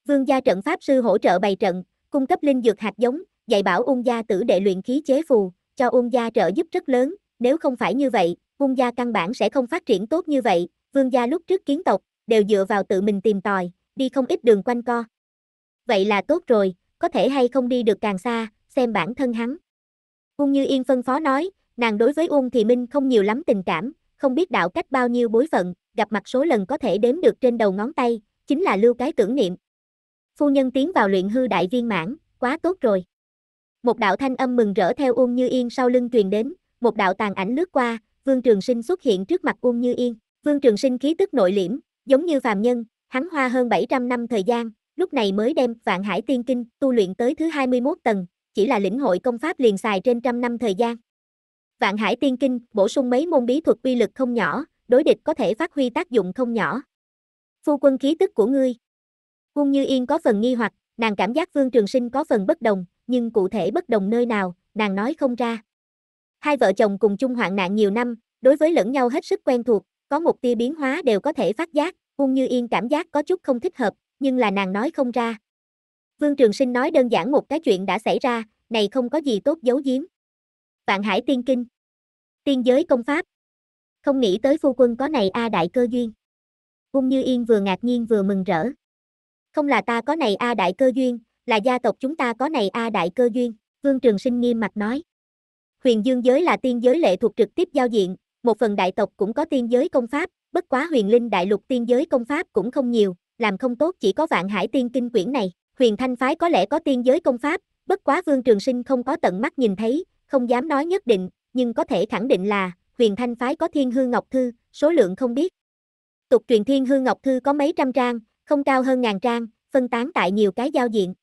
Vương gia trận pháp sư hỗ trợ bày trận, cung cấp linh dược hạt giống, dạy bảo Ung gia tử đệ luyện khí chế phù, cho Ung gia trợ giúp rất lớn, nếu không phải như vậy, Ung gia căn bản sẽ không phát triển tốt như vậy, Vương gia lúc trước kiến tộc, đều dựa vào tự mình tìm tòi, đi không ít đường quanh co. Vậy là tốt rồi, có thể hay không đi được càng xa, xem bản thân hắn. Ung Như Yên phân phó nói, nàng đối với Ung Thì Minh không nhiều lắm tình cảm, không biết đạo cách bao nhiêu bối phận, gặp mặt số lần có thể đếm được trên đầu ngón tay, chính là lưu cái tưởng niệm. Phu nhân tiến vào luyện hư đại viên mãn, quá tốt rồi. Một đạo thanh âm mừng rỡ theo Ung Như Yên sau lưng truyền đến, một đạo tàn ảnh lướt qua, Vương Trường Sinh xuất hiện trước mặt Ung Như Yên. Vương Trường Sinh khí tức nội liễm, giống như phàm nhân, hắn hoa hơn 700 năm thời gian, lúc này mới đem Vạn Hải Tiên Kinh tu luyện tới thứ 21 tầng, chỉ là lĩnh hội công pháp liền xài trên 100 năm thời gian. Vạn Hải Tiên Kinh bổ sung mấy môn bí thuật uy lực không nhỏ, đối địch có thể phát huy tác dụng không nhỏ. Phu quân khí tức của ngươi. Ung Như Yên có phần nghi hoặc, nàng cảm giác Vương Trường Sinh có phần bất đồng, nhưng cụ thể bất đồng nơi nào, nàng nói không ra. Hai vợ chồng cùng chung hoạn nạn nhiều năm, đối với lẫn nhau hết sức quen thuộc, có một tia biến hóa đều có thể phát giác, Ung Như Yên cảm giác có chút không thích hợp, nhưng là nàng nói không ra. Vương Trường Sinh nói đơn giản một cái chuyện đã xảy ra, này không có gì tốt giấu giếm. Vạn Hải Tiên Kinh. Tiên giới công pháp. Không nghĩ tới phu quân có này a đại cơ duyên. Ung Như Yên vừa ngạc nhiên vừa mừng rỡ. Không là ta có này a đại cơ duyên, là gia tộc chúng ta có này a đại cơ duyên, Vương Trường Sinh nghiêm mặt nói. Huyền Dương giới là tiên giới lệ thuộc trực tiếp giao diện, một phần đại tộc cũng có tiên giới công pháp, bất quá Huyền Linh Đại Lục tiên giới công pháp cũng không nhiều, làm không tốt chỉ có Vạn Hải Tiên Kinh quyển này. Huyền Thanh Phái có lẽ có tiên giới công pháp, bất quá Vương Trường Sinh không có tận mắt nhìn thấy, không dám nói nhất định, nhưng có thể khẳng định là Huyền Thanh Phái có Thiên Hương Ngọc Thư, số lượng không biết. Tục truyền Thiên Hương Ngọc Thư có mấy trăm trang, không cao hơn ngàn trang, phân tán tại nhiều cái giao diện.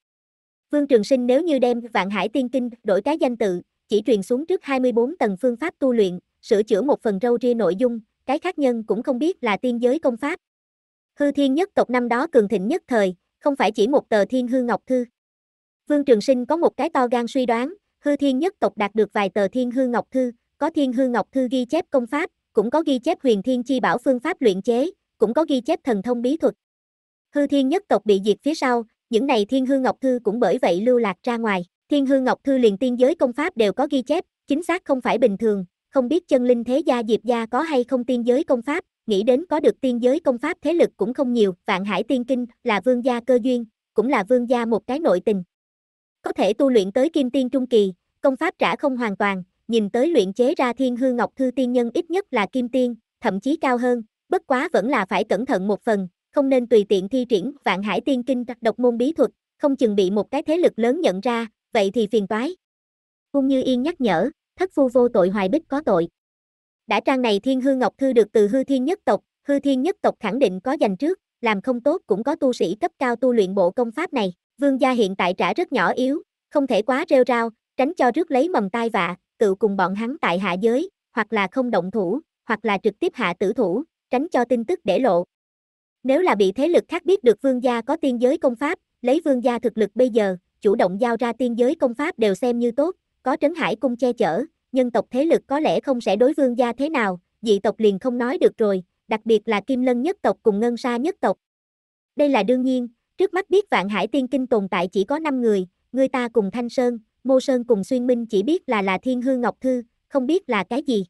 Vương Trường Sinh nếu như đem Vạn Hải Tiên Kinh đổi cái danh tự, chỉ truyền xuống trước 24 tầng phương pháp tu luyện, sửa chữa một phần râu ria nội dung, cái khác nhân cũng không biết là tiên giới công pháp. Hư Thiên Nhất Tộc năm đó cường thịnh nhất thời, không phải chỉ một tờ Thiên Hương Ngọc Thư. Vương Trường Sinh có một cái to gan suy đoán, Hư Thiên Nhất Tộc đạt được vài tờ Thiên Hương Ngọc Thư, có Thiên Hương Ngọc Thư ghi chép công pháp, cũng có ghi chép huyền thiên chi bảo phương pháp luyện chế, cũng có ghi chép thần thông bí thuật. Hư Thiên Nhất Tộc bị diệt phía sau, những này Thiên Hương Ngọc Thư cũng bởi vậy lưu lạc ra ngoài. Thiên Hương Ngọc Thư liền tiên giới công pháp đều có ghi chép, chính xác không phải bình thường, không biết chân linh thế gia Diệp gia có hay không tiên giới công pháp, nghĩ đến có được tiên giới công pháp thế lực cũng không nhiều. Vạn Hải Tiên Kinh là Vương gia cơ duyên, cũng là Vương gia một cái nội tình. Có thể tu luyện tới Kim Tiên Trung Kỳ, công pháp trả không hoàn toàn, nhìn tới luyện chế ra Thiên Hương Ngọc Thư tiên nhân ít nhất là Kim Tiên, thậm chí cao hơn, bất quá vẫn là phải cẩn thận một phần, không nên tùy tiện thi triển Vạn Hải Tiên Kinh độc môn bí thuật, không chừng bị một cái thế lực lớn nhận ra, vậy thì phiền toái. Ung Như Yên nhắc nhở, thất phu vô tội hoài bích có tội. Đã trang này Thiên Hương Ngọc Thư được từ Hư Thiên Nhất Tộc, Hư Thiên Nhất Tộc khẳng định có dành trước, làm không tốt cũng có tu sĩ cấp cao tu luyện bộ công pháp này. Vương gia hiện tại trả rất nhỏ yếu, không thể quá rêu rao, tránh cho rước lấy mầm tai vạ, tự cùng bọn hắn tại hạ giới, hoặc là không động thủ, hoặc là trực tiếp hạ tử thủ, tránh cho tin tức để lộ. Nếu là bị thế lực khác biết được Vương gia có tiên giới công pháp, lấy Vương gia thực lực bây giờ, chủ động giao ra tiên giới công pháp đều xem như tốt, có Trấn Hải Cung che chở, nhân tộc thế lực có lẽ không sẽ đối Vương gia thế nào, dị tộc liền không nói được rồi, đặc biệt là Kim Lân Nhất Tộc cùng Ngân Sa Nhất Tộc. Đây là đương nhiên. Trước mắt biết Vạn Hải Tiên Kinh tồn tại chỉ có 5 người, người ta cùng Thanh Sơn, Mô Sơn cùng Xuyên Minh chỉ biết là Thiên Hương Ngọc Thư, không biết là cái gì.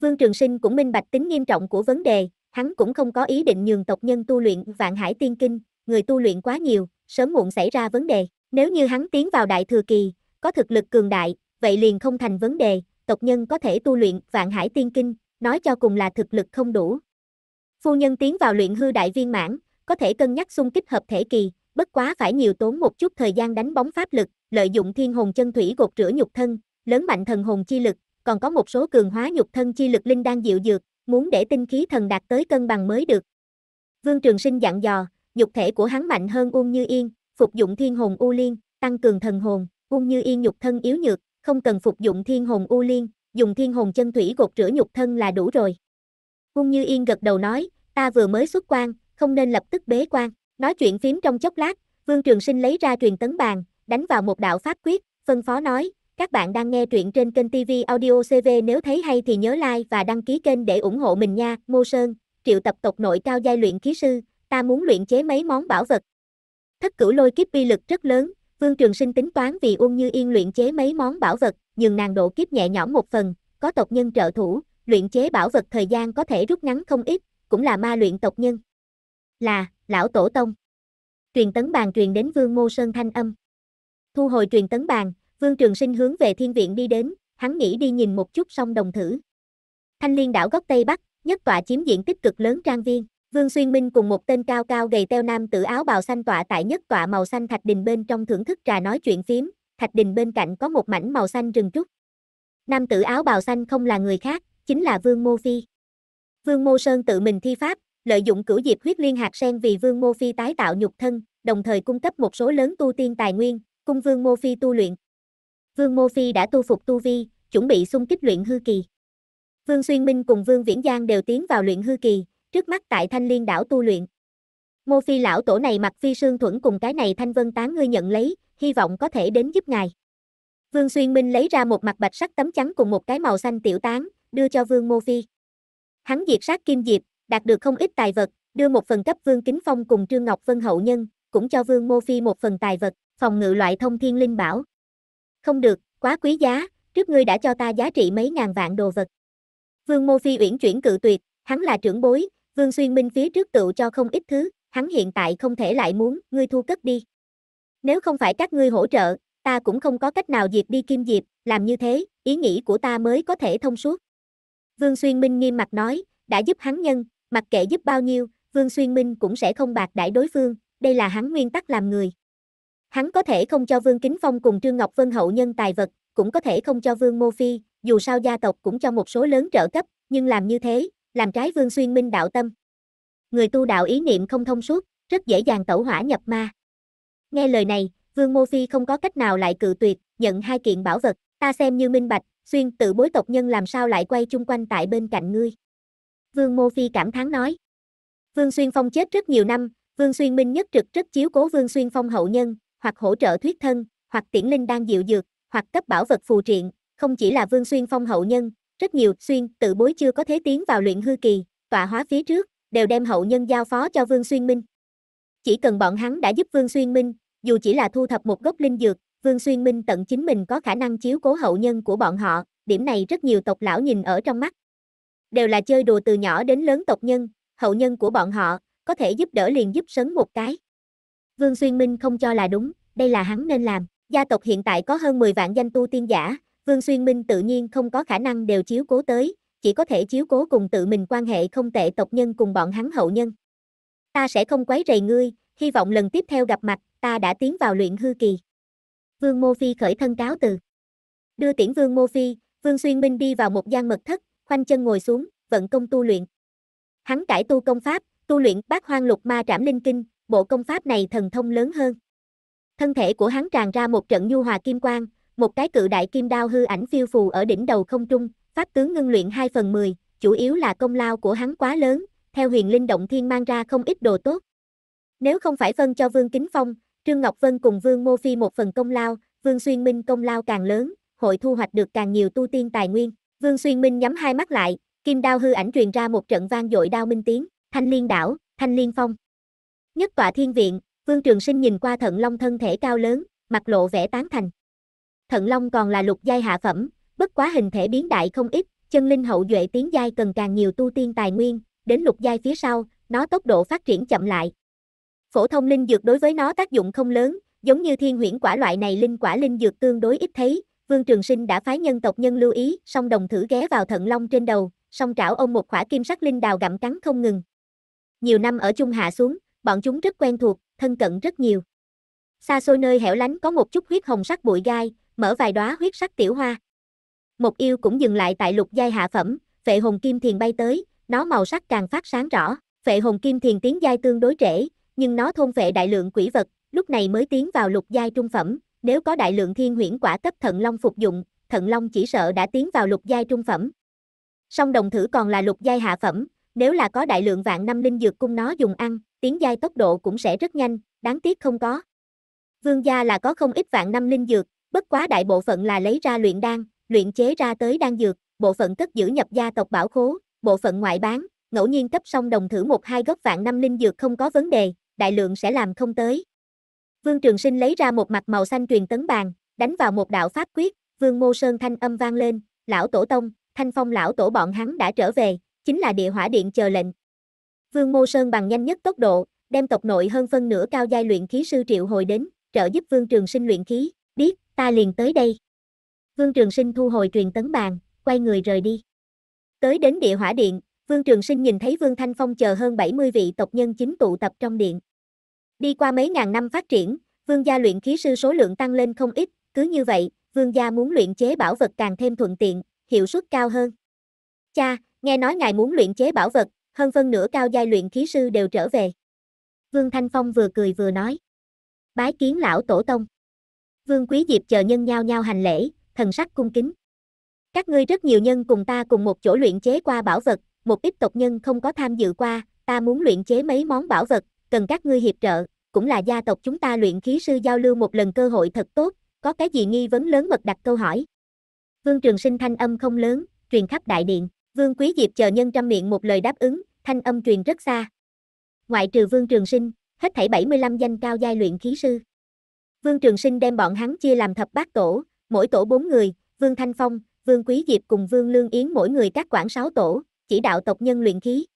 Vương Trường Sinh cũng minh bạch tính nghiêm trọng của vấn đề, hắn cũng không có ý định nhường tộc nhân tu luyện Vạn Hải Tiên Kinh, người tu luyện quá nhiều, sớm muộn xảy ra vấn đề. Nếu như hắn tiến vào Đại Thừa Kỳ, có thực lực cường đại, vậy liền không thành vấn đề, tộc nhân có thể tu luyện Vạn Hải Tiên Kinh, nói cho cùng là thực lực không đủ. Phu nhân tiến vào luyện hư đại viên mãn, có thể cân nhắc xung kích hợp thể kỳ, bất quá phải nhiều tốn một chút thời gian đánh bóng pháp lực, lợi dụng thiên hồn chân thủy gột rửa nhục thân, lớn mạnh thần hồn chi lực, còn có một số cường hóa nhục thân chi lực linh đan diệu dược, muốn để tinh khí thần đạt tới cân bằng mới được. Vương Trường Sinh dặn dò, nhục thể của hắn mạnh hơn Ung Như Yên, phục dụng thiên hồn u liên, tăng cường thần hồn. Ung Như Yên nhục thân yếu nhược, không cần phục dụng thiên hồn u liên, dùng thiên hồn chân thủy gột rửa nhục thân là đủ rồi. Ung Như Yên gật đầu nói, ta vừa mới xuất quan, không nên lập tức bế quan. Nói chuyện phím trong chốc lát, Vương Trường Sinh lấy ra truyền tấn bàn, đánh vào một đạo pháp quyết, phân phó nói, các bạn đang nghe truyện trên kênh TV Audio CV, nếu thấy hay thì nhớ like và đăng ký kênh để ủng hộ mình nha. Mô Sơn, triệu tập tộc nội cao giai luyện khí sư, ta muốn luyện chế mấy món bảo vật. Thất cửu lôi kiếp uy lực rất lớn, Vương Trường Sinh tính toán vì Ung Như Yên luyện chế mấy món bảo vật, nhưng nàng độ kiếp nhẹ nhõm một phần, có tộc nhân trợ thủ, luyện chế bảo vật thời gian có thể rút ngắn không ít, cũng là ma luyện tộc nhân. Là, lão tổ tông. Truyền tấn bàn truyền đến Vương Mô Sơn thanh âm. Thu hồi truyền tấn bàn, Vương Trường Sinh hướng về thiên viện đi đến, hắn nghĩ đi nhìn một chút song đồng thử. Thanh Liên đảo góc Tây Bắc, nhất tọa chiếm diện tích cực lớn trang viên, Vương Xuyên Minh cùng một tên cao cao gầy teo nam tử áo bào xanh tọa tại nhất tọa màu xanh thạch đình bên trong thưởng thức trà nói chuyện phím, thạch đình bên cạnh có một mảnh màu xanh rừng trúc. Nam tử áo bào xanh không là người khác, chính là Vương Mô Phi. Vương Mô Sơn tự mình thi pháp, lợi dụng cửu diệp huyết liên hạt sen vì Vương Mô Phi tái tạo nhục thân, đồng thời cung cấp một số lớn tu tiên tài nguyên, cung Vương Mô Phi tu luyện. Vương Mô Phi đã tu phục tu vi, chuẩn bị xung kích luyện hư kỳ. Vương Xuyên Minh cùng Vương Viễn Giang đều tiến vào luyện hư kỳ, trước mắt tại Thanh Liên đảo tu luyện. Mô Phi lão tổ này mặc phi sương thuẫn cùng cái này thanh vân tán ngươi nhận lấy, hy vọng có thể đến giúp ngài. Vương Xuyên Minh lấy ra một mặt bạch sắc tấm trắng cùng một cái màu xanh tiểu tán, đưa cho Vương Mô Phi. Hắn diệt sát Kim Diệp, đạt được không ít tài vật, đưa một phần cấp Vương Kính Phong cùng Trương Ngọc Vân hậu nhân, cũng cho Vương Mô Phi một phần tài vật, phòng ngự loại thông thiên linh bảo. Không được, quá quý giá, trước ngươi đã cho ta giá trị mấy ngàn vạn đồ vật. Vương Mô Phi uyển chuyển cự tuyệt, hắn là trưởng bối, Vương Xuyên Minh phía trước tựu cho không ít thứ, hắn hiện tại không thể lại muốn, ngươi thu cất đi. Nếu không phải các ngươi hỗ trợ, ta cũng không có cách nào diệt đi Kim Diệp, làm như thế, ý nghĩ của ta mới có thể thông suốt. Vương Xuyên Minh nghiêm mặt nói, đã giúp hắn nhân, mặc kệ giúp bao nhiêu, Vương Xuyên Minh cũng sẽ không bạc đãi đối phương, đây là hắn nguyên tắc làm người. Hắn có thể không cho Vương Kính Phong cùng Trương Ngọc Vân hậu nhân tài vật, cũng có thể không cho Vương Mô Phi, dù sao gia tộc cũng cho một số lớn trợ cấp, nhưng làm như thế, làm trái Vương Xuyên Minh đạo tâm. Người tu đạo ý niệm không thông suốt, rất dễ dàng tẩu hỏa nhập ma. Nghe lời này, Vương Mô Phi không có cách nào lại cự tuyệt, nhận hai kiện bảo vật, ta xem như minh bạch, Xuyên tự bối tộc nhân làm sao lại quay chung quanh tại bên cạnh ngươi. Vương Mô Phi cảm thán nói. Vương Xuyên Phong chết rất nhiều năm, Vương Xuyên Minh nhất trực rất chiếu cố Vương Xuyên Phong hậu nhân, hoặc hỗ trợ thuyết thân, hoặc tiễn linh đan diệu dược, hoặc cấp bảo vật phù triện, không chỉ là Vương Xuyên Phong hậu nhân, rất nhiều Xuyên tự bối chưa có thế tiến vào luyện hư kỳ, tọa hóa phía trước, đều đem hậu nhân giao phó cho Vương Xuyên Minh. Chỉ cần bọn hắn đã giúp Vương Xuyên Minh, dù chỉ là thu thập một gốc linh dược, Vương Xuyên Minh tận chính mình có khả năng chiếu cố hậu nhân của bọn họ, điểm này rất nhiều tộc lão nhìn ở trong mắt. Đều là chơi đùa từ nhỏ đến lớn tộc nhân, hậu nhân của bọn họ, có thể giúp đỡ liền giúp sớm một cái. Vương Xuyên Minh không cho là đúng, đây là hắn nên làm, gia tộc hiện tại có hơn 10 vạn danh tu tiên giả, Vương Xuyên Minh tự nhiên không có khả năng đều chiếu cố tới, chỉ có thể chiếu cố cùng tự mình quan hệ không tệ tộc nhân cùng bọn hắn hậu nhân. Ta sẽ không quấy rầy ngươi, hy vọng lần tiếp theo gặp mặt, ta đã tiến vào luyện hư kỳ. Vương Mô Phi khởi thân cáo từ. Đưa tiễn Vương Mô Phi, Vương Xuyên Minh đi vào một gian mật thất, khoanh chân ngồi xuống, vận công tu luyện. Hắn cải tu công pháp, tu luyện Bát Hoang Lục Ma Trảm Linh Kinh, bộ công pháp này thần thông lớn hơn. Thân thể của hắn tràn ra một trận nhu hòa kim quang, một cái cự đại kim đao hư ảnh phiêu phù ở đỉnh đầu không trung, pháp tướng ngưng luyện 2/10, chủ yếu là công lao của hắn quá lớn, theo Huyền Linh Động Thiên mang ra không ít đồ tốt. Nếu không phải phân cho Vương Kính Phong, Trương Ngọc Vân cùng Vương Mô Phi một phần công lao, Vương Xuyên Minh công lao càng lớn, hội thu hoạch được càng nhiều tu tiên tài nguyên. Vương Xuyên Minh nhắm hai mắt lại, kim đao hư ảnh truyền ra một trận vang dội đao minh tiếng. Thanh Liên đảo, Thanh Liên phong. Nhất tọa thiên viện, Vương Trường Sinh nhìn qua Thận Long thân thể cao lớn, mặt lộ vẻ tán thành. Thận Long còn là lục giai hạ phẩm, bất quá hình thể biến đại không ít, chân linh hậu duệ tiến giai cần càng nhiều tu tiên tài nguyên, đến lục giai phía sau, nó tốc độ phát triển chậm lại. Phổ thông linh dược đối với nó tác dụng không lớn, giống như thiên huyễn quả loại này linh quả linh dược tương đối ít thấy, Vương Trường Sinh đã phái nhân tộc nhân lưu ý, song đồng thử ghé vào Thận Long trên đầu, song trảo ôm một khỏa kim sắc linh đào gặm cắn không ngừng. Nhiều năm ở chung hạ xuống, bọn chúng rất quen thuộc, thân cận rất nhiều. Xa xôi nơi hẻo lánh có một chút huyết hồng sắc bụi gai, mở vài đóa huyết sắc tiểu hoa. Một yêu cũng dừng lại tại lục giai hạ phẩm, Phệ Hồn Kim Thiền bay tới, nó màu sắc càng phát sáng rõ, Phệ Hồn Kim Thiền tiến giai tương đối trễ, nhưng nó thôn phệ đại lượng quỷ vật, lúc này mới tiến vào lục giai trung phẩm, nếu có đại lượng thiên huyễn quả cấp Thận Long phục dụng, Thận Long chỉ sợ đã tiến vào lục giai trung phẩm. Song đồng thử còn là lục giai hạ phẩm, nếu là có đại lượng vạn năm linh dược cung nó dùng ăn, tiến giai tốc độ cũng sẽ rất nhanh, đáng tiếc không có. Vương gia là có không ít vạn năm linh dược, bất quá đại bộ phận là lấy ra luyện đan, luyện chế ra tới đan dược, bộ phận cất giữ nhập gia tộc bảo khố, bộ phận ngoại bán, ngẫu nhiên cấp song đồng thử một hai gốc vạn năm linh dược không có vấn đề, đại lượng sẽ làm không tới. Vương Trường Sinh lấy ra một mặt màu xanh truyền tấn bàn, đánh vào một đạo pháp quyết, Vương Mô Sơn thanh âm vang lên, lão tổ tông, Thanh Phong lão tổ bọn hắn đã trở về, chính là địa hỏa điện chờ lệnh. Vương Mô Sơn bằng nhanh nhất tốc độ, đem tộc nội hơn phân nửa cao giai luyện khí sư triệu hồi đến, trợ giúp Vương Trường Sinh luyện khí, biết, ta liền tới đây. Vương Trường Sinh thu hồi truyền tấn bàn, quay người rời đi. Tới đến địa hỏa điện, Vương Trường Sinh nhìn thấy Vương Thanh Phong chờ hơn 70 vị tộc nhân chính tụ tập trong điện. Đi qua mấy ngàn năm phát triển, Vương gia luyện khí sư số lượng tăng lên không ít, cứ như vậy, vương gia muốn luyện chế bảo vật càng thêm thuận tiện, hiệu suất cao hơn. Cha, nghe nói ngài muốn luyện chế bảo vật, hơn phân nửa cao giai luyện khí sư đều trở về. Vương Thanh Phong vừa cười vừa nói. Bái kiến lão tổ tông. Vương Quý Diệp chờ nhân nhao nhao hành lễ, thần sắc cung kính. Các ngươi rất nhiều nhân cùng ta cùng một chỗ luyện chế qua bảo vật, một ít tộc nhân không có tham dự qua, ta muốn luyện chế mấy món bảo vật, cần các ngươi hiệp trợ, cũng là gia tộc chúng ta luyện khí sư giao lưu một lần cơ hội thật tốt, có cái gì nghi vấn lớn mật đặt câu hỏi. Vương Trường Sinh thanh âm không lớn, truyền khắp đại điện, Vương Quý Diệp chờ nhân trăm miệng một lời đáp ứng, thanh âm truyền rất xa. Ngoại trừ Vương Trường Sinh, hết thảy 75 danh cao giai luyện khí sư. Vương Trường Sinh đem bọn hắn chia làm thập bát tổ, mỗi tổ 4 người, Vương Thanh Phong, Vương Quý Diệp cùng Vương Lương Yến mỗi người các quản 6 tổ, chỉ đạo tộc nhân luyện khí.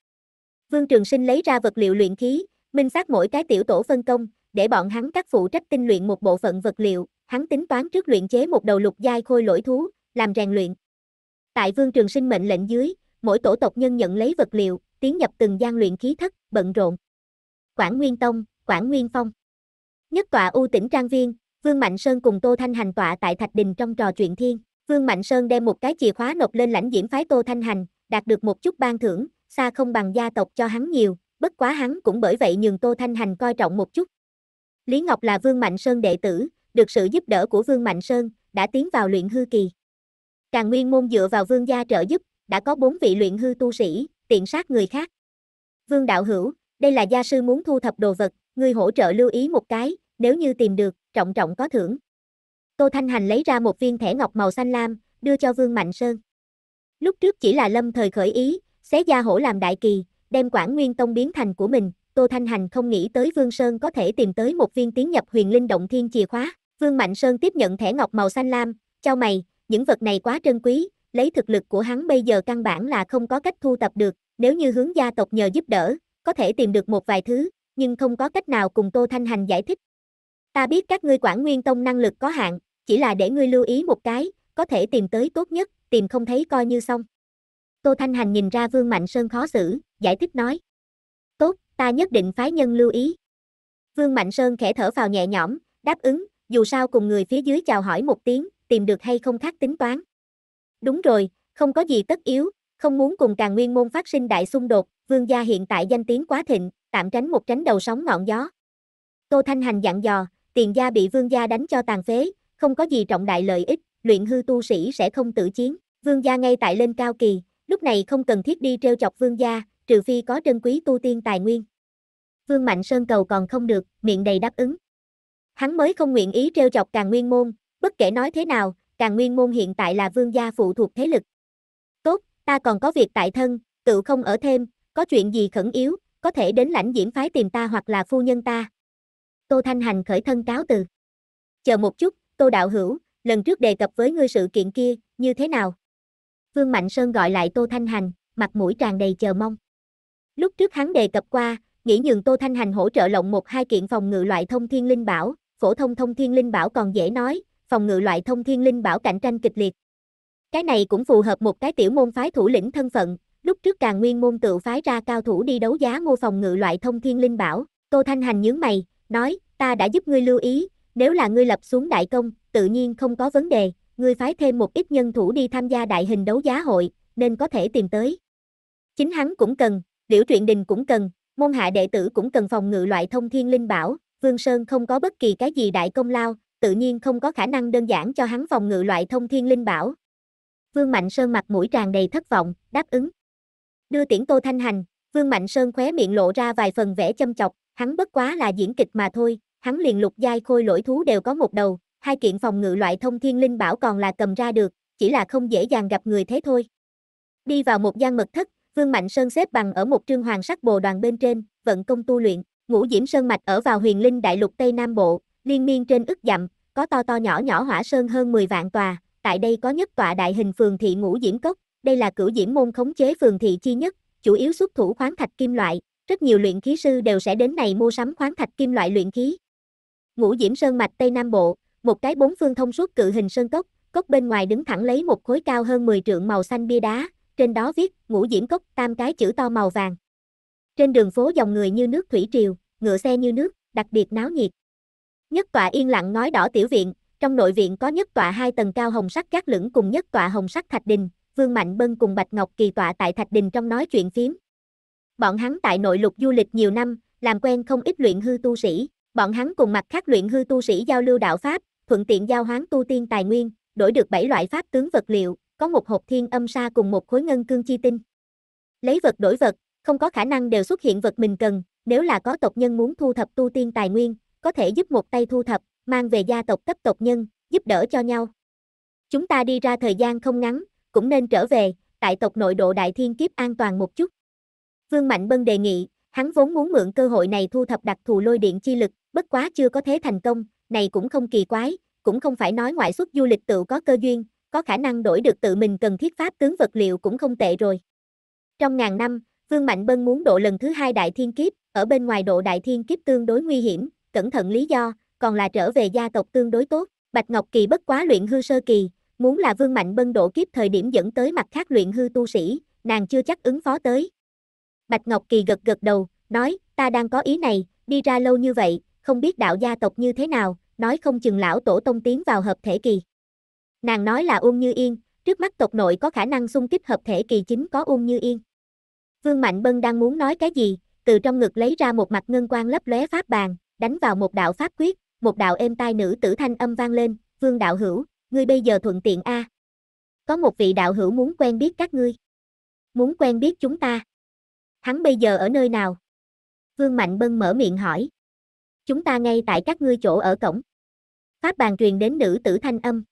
Vương Trường Sinh lấy ra vật liệu luyện khí, minh xác mỗi cái tiểu tổ phân công, để bọn hắn các phụ trách tinh luyện một bộ phận vật liệu, hắn tính toán trước luyện chế một đầu lục giai khôi lỗi thú, làm rèn luyện. Tại Vương Trường Sinh mệnh lệnh dưới, mỗi tổ tộc nhân nhận lấy vật liệu, tiến nhập từng gian luyện khí thất, bận rộn. Quảng Nguyên Tông, Quảng Nguyên Phong. Nhất tọa U Tỉnh Trang Viên, Vương Mạnh Sơn cùng Tô Thanh Hành tọa tại Thạch Đình trong trò chuyện thiên. Vương Mạnh Sơn đem một cái chìa khóa nộp lên lãnh diễm phái Tô Thanh Hành, đạt được một chút ban thưởng, xa không bằng gia tộc cho hắn nhiều, bất quá hắn cũng bởi vậy nhường Tô Thanh Hành coi trọng một chút. Lý Ngọc là Vương Mạnh Sơn đệ tử, được sự giúp đỡ của Vương Mạnh Sơn, đã tiến vào luyện hư kỳ. Càng Nguyên môn dựa vào Vương gia trợ giúp, đã có 4 vị luyện hư tu sĩ, tiện sát người khác. Vương đạo hữu, đây là gia sư muốn thu thập đồ vật, ngươi hỗ trợ lưu ý một cái, nếu như tìm được, trọng trọng có thưởng. Tô Thanh Hành lấy ra một viên thẻ ngọc màu xanh lam, đưa cho Vương Mạnh Sơn. Lúc trước chỉ là lâm thời khởi ý, xé gia hổ làm đại kỳ, đem Quảng Nguyên Tông biến thành của mình, Tô Thanh Hành không nghĩ tới Vương Sơn có thể tìm tới một viên tiến nhập huyền linh động thiên chìa khóa. Vương Mạnh Sơn tiếp nhận thẻ ngọc màu xanh lam, chau mày, những vật này quá trân quý, lấy thực lực của hắn bây giờ căn bản là không có cách thu tập được, nếu như hướng gia tộc nhờ giúp đỡ, có thể tìm được một vài thứ, nhưng không có cách nào cùng Tô Thanh Hành giải thích. Ta biết các ngươi Quảng Nguyên Tông năng lực có hạn, chỉ là để ngươi lưu ý một cái, có thể tìm tới tốt nhất, tìm không thấy coi như xong. Tô Thanh Hành nhìn ra Vương Mạnh Sơn khó xử, giải thích nói. Tốt, ta nhất định phái nhân lưu ý. Vương Mạnh Sơn khẽ thở vào nhẹ nhõm, đáp ứng, dù sao cùng người phía dưới chào hỏi một tiếng, tìm được hay không khác tính toán. Đúng rồi, không có gì tất yếu, không muốn cùng Càn Nguyên môn phát sinh đại xung đột, Vương gia hiện tại danh tiếng quá thịnh, tạm tránh một tránh đầu sóng ngọn gió. Tô Thanh Hành dặn dò, tiền gia bị Vương gia đánh cho tàn phế, không có gì trọng đại lợi ích, luyện hư tu sĩ sẽ không tự chiến, Vương gia ngay tại lên cao kỳ, lúc này không cần thiết đi trêu chọc Vương gia, trừ phi có trân quý tu tiên tài nguyên. Vương Mạnh Sơn cầu còn không được, miệng đầy đáp ứng. Hắn mới không nguyện ý trêu chọc Càn Nguyên môn, bất kể nói thế nào, Càn Nguyên môn hiện tại là Vương gia phụ thuộc thế lực. Tốt, ta còn có việc tại thân, tự không ở thêm, có chuyện gì khẩn yếu, có thể đến lãnh diễm phái tìm ta hoặc là phu nhân ta. Tô Thanh Hành khởi thân cáo từ. Chờ một chút, Tô đạo hữu, lần trước đề cập với ngươi sự kiện kia, như thế nào? Vương Mạnh Sơn gọi lại Tô Thanh Hành, mặt mũi tràn đầy chờ mong. Lúc trước hắn đề cập qua, nghĩ nhường Tô Thanh Hành hỗ trợ lộng 1-2 kiện phòng ngự loại thông thiên linh bảo, phổ thông thông thiên linh bảo còn dễ nói, phòng ngự loại thông thiên linh bảo cạnh tranh kịch liệt. Cái này cũng phù hợp một cái tiểu môn phái thủ lĩnh thân phận, lúc trước Càn Nguyên môn tự phái ra cao thủ đi đấu giá mua phòng ngự loại thông thiên linh bảo. Tô Thanh Hành nhướng mày, nói, ta đã giúp ngươi lưu ý, nếu là ngươi lập xuống đại công, tự nhiên không có vấn đề, ngươi phái thêm một ít nhân thủ đi tham gia đại hình đấu giá hội, nên có thể tìm tới. Chính hắn cũng cần, Liễu Truyện Đình cũng cần, môn hạ đệ tử cũng cần phòng ngự loại thông thiên linh bảo, Vương Sơn không có bất kỳ cái gì đại công lao, tự nhiên không có khả năng đơn giản cho hắn phòng ngự loại thông thiên linh bảo. Vương Mạnh Sơn mặt mũi tràn đầy thất vọng, đáp ứng. Đưa tiễn Tô Thanh Hành, Vương Mạnh Sơn khóe miệng lộ ra vài phần vẻ châm chọc, hắn bất quá là diễn kịch mà thôi, hắn liền lục giai khôi lỗi thú đều có một đầu, 2 kiện phòng ngự loại thông thiên linh bảo còn là cầm ra được, chỉ là không dễ dàng gặp người thế thôi. Đi vào một gian mật thất, Vương Mạnh Sơn xếp bằng ở một trương hoàng sắc bồ đoàn bên trên, vận công tu luyện, Ngũ Diễm Sơn mạch ở vào Huyền Linh Đại Lục Tây Nam Bộ, liên miên trên ức dặm, có to to nhỏ nhỏ hỏa sơn hơn 10 vạn tòa, tại đây có nhất tọa đại hình phường thị Ngũ Diễm Cốc, đây là cửu diễm môn khống chế phường thị chi nhất, chủ yếu xuất thủ khoáng thạch kim loại, rất nhiều luyện khí sư đều sẽ đến này mua sắm khoáng thạch kim loại luyện khí. Ngũ Diễm Sơn mạch Tây Nam Bộ, một cái 4 phương thông suốt cự hình sơn cốc, cốc bên ngoài đứng thẳng lấy một khối cao hơn 10 trượng màu xanh bia đá, trên đó viết Ngũ Diễm Cốc 3 cái chữ to màu vàng. Trên đường phố dòng người như nước thủy triều, ngựa xe như nước, đặc biệt náo nhiệt. Nhất tọa yên lặng nói đỏ tiểu viện, Trong nội viện có nhất tọa hai tầng cao hồng sắc gác lửng cùng nhất tọa hồng sắc thạch đình, Vương Mạnh Bân cùng Bạch Ngọc Kỳ tọa tại thạch đình trong nói chuyện phiếm. Bọn hắn tại nội lục du lịch nhiều năm, làm quen không ít luyện hư tu sĩ, bọn hắn cùng mặt khác luyện hư tu sĩ giao lưu đạo pháp, thuận tiện giao hoán tu tiên tài nguyên, đổi được 7 loại pháp tướng vật liệu, có một hộp thiên âm sa cùng một khối ngân cương chi tinh. Lấy vật đổi vật, không có khả năng đều xuất hiện vật mình cần, nếu là có tộc nhân muốn thu thập tu tiên tài nguyên, có thể giúp một tay thu thập, mang về gia tộc cấp tộc nhân, giúp đỡ cho nhau. Chúng ta đi ra thời gian không ngắn, cũng nên trở về, tại tộc nội độ đại thiên kiếp an toàn một chút. Vương Mạnh Bân đề nghị, hắn vốn muốn mượn cơ hội này thu thập đặc thù lôi điện chi lực, bất quá chưa có thế thành công, này cũng không kỳ quái, cũng không phải nói ngoại xuất du lịch tự có cơ duyên, có khả năng đổi được tự mình cần thiết pháp tướng vật liệu cũng không tệ rồi. Trong ngàn năm, Vương Mạnh Bân muốn độ lần thứ 2 đại thiên kiếp, ở bên ngoài độ đại thiên kiếp tương đối nguy hiểm, cẩn thận lý do, còn là trở về gia tộc tương đối tốt. Bạch Ngọc Kỳ bất quá luyện hư sơ kỳ, muốn là Vương Mạnh Bân độ kiếp thời điểm dẫn tới mặt khác luyện hư tu sĩ, nàng chưa chắc ứng phó tới. Bạch Ngọc Kỳ gật gật đầu, nói, ta đang có ý này, đi ra lâu như vậy, không biết đạo gia tộc như thế nào, nói không chừng lão tổ tông tiến vào hợp thể kỳ. Nàng nói là Ung Như Yên, trước mắt tộc nội có khả năng xung kích hợp thể kỳ chính có Ung Như Yên. Vương Mạnh Bân đang muốn nói cái gì, từ trong ngực lấy ra một mặt ngân quang lấp lóe pháp bàn, đánh vào một đạo pháp quyết, một đạo êm tai nữ tử thanh âm vang lên, Vương đạo hữu, ngươi bây giờ thuận tiện a? Có một vị đạo hữu muốn quen biết các ngươi. Muốn quen biết chúng ta. Hắn bây giờ ở nơi nào? Vương Mạnh Bân mở miệng hỏi. Chúng ta ngay tại các ngươi chỗ ở cổng. Pháp bàn truyền đến nữ tử thanh âm.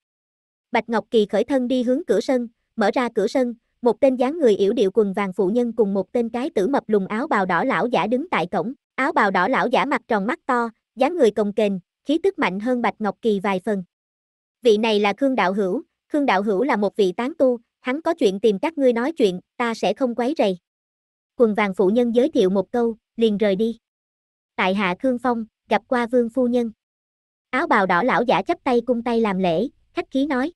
Bạch Ngọc Kỳ khởi thân đi hướng cửa sân, mở ra cửa sân, một tên dáng người yểu điệu quần vàng phụ nhân cùng một tên cái tử mập lùng áo bào đỏ lão giả đứng tại cổng. Áo bào đỏ lão giả mặt tròn mắt to, dáng người cồng kềnh, khí tức mạnh hơn Bạch Ngọc Kỳ vài phần. Vị này là Khương đạo hữu, Khương đạo hữu là một vị tán tu, hắn có chuyện tìm các ngươi nói chuyện, ta sẽ không quấy rầy. Quần vàng phụ nhân giới thiệu một câu, liền rời đi. Tại hạ Khương Phong, gặp qua Vương phu nhân. Áo bào đỏ lão giả chắp tay cung tay làm lễ, khách khí nói.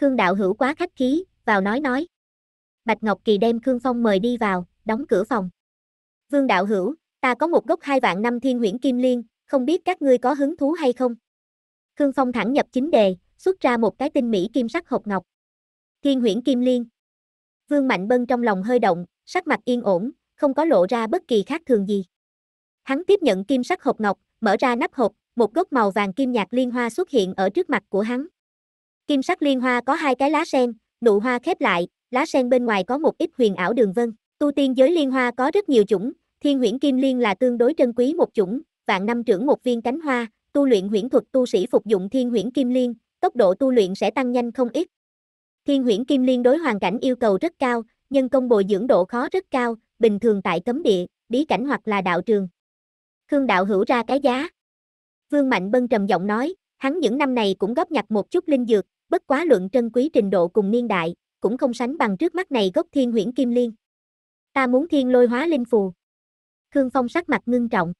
Khương đạo hữu quá khách khí, vào nói. Bạch Ngọc Kỳ đem Khương Phong mời đi vào, đóng cửa phòng. Vương đạo hữu, ta có một gốc 2 vạn năm thiên huyễn kim liên, không biết các ngươi có hứng thú hay không? Khương Phong thẳng nhập chính đề, xuất ra một cái tinh mỹ kim sắc hộp ngọc. Thiên huyễn kim liên. Vương Mạnh Bân trong lòng hơi động, sắc mặt yên ổn, không có lộ ra bất kỳ khác thường gì. Hắn tiếp nhận kim sắc hộp ngọc, mở ra nắp hộp, một gốc màu vàng kim nhạt liên hoa xuất hiện ở trước mặt của hắn. Kim sắc liên hoa có 2 cái lá sen, nụ hoa khép lại, lá sen bên ngoài có một ít huyền ảo đường vân. Tu tiên giới liên hoa có rất nhiều chủng, thiên huyễn kim liên là tương đối trân quý một chủng, vạn năm trưởng một viên cánh hoa, tu luyện huyễn thuật tu sĩ phục dụng thiên huyễn kim liên, tốc độ tu luyện sẽ tăng nhanh không ít. Thiên huyễn kim liên đối hoàn cảnh yêu cầu rất cao, nhân công bồi dưỡng độ khó rất cao, bình thường tại cấm địa, bí cảnh hoặc là đạo trường. Khương đạo hữu ra cái giá. Vương Mạnh Bân trầm giọng nói, hắn những năm này cũng góp nhặt một chút linh dược, bất quá luận trân quý trình độ cùng niên đại, cũng không sánh bằng trước mắt này gốc thiên huyễn kim liên. Ta muốn thiên lôi hóa linh phù. Khương Phong sắc mặt ngưng trọng.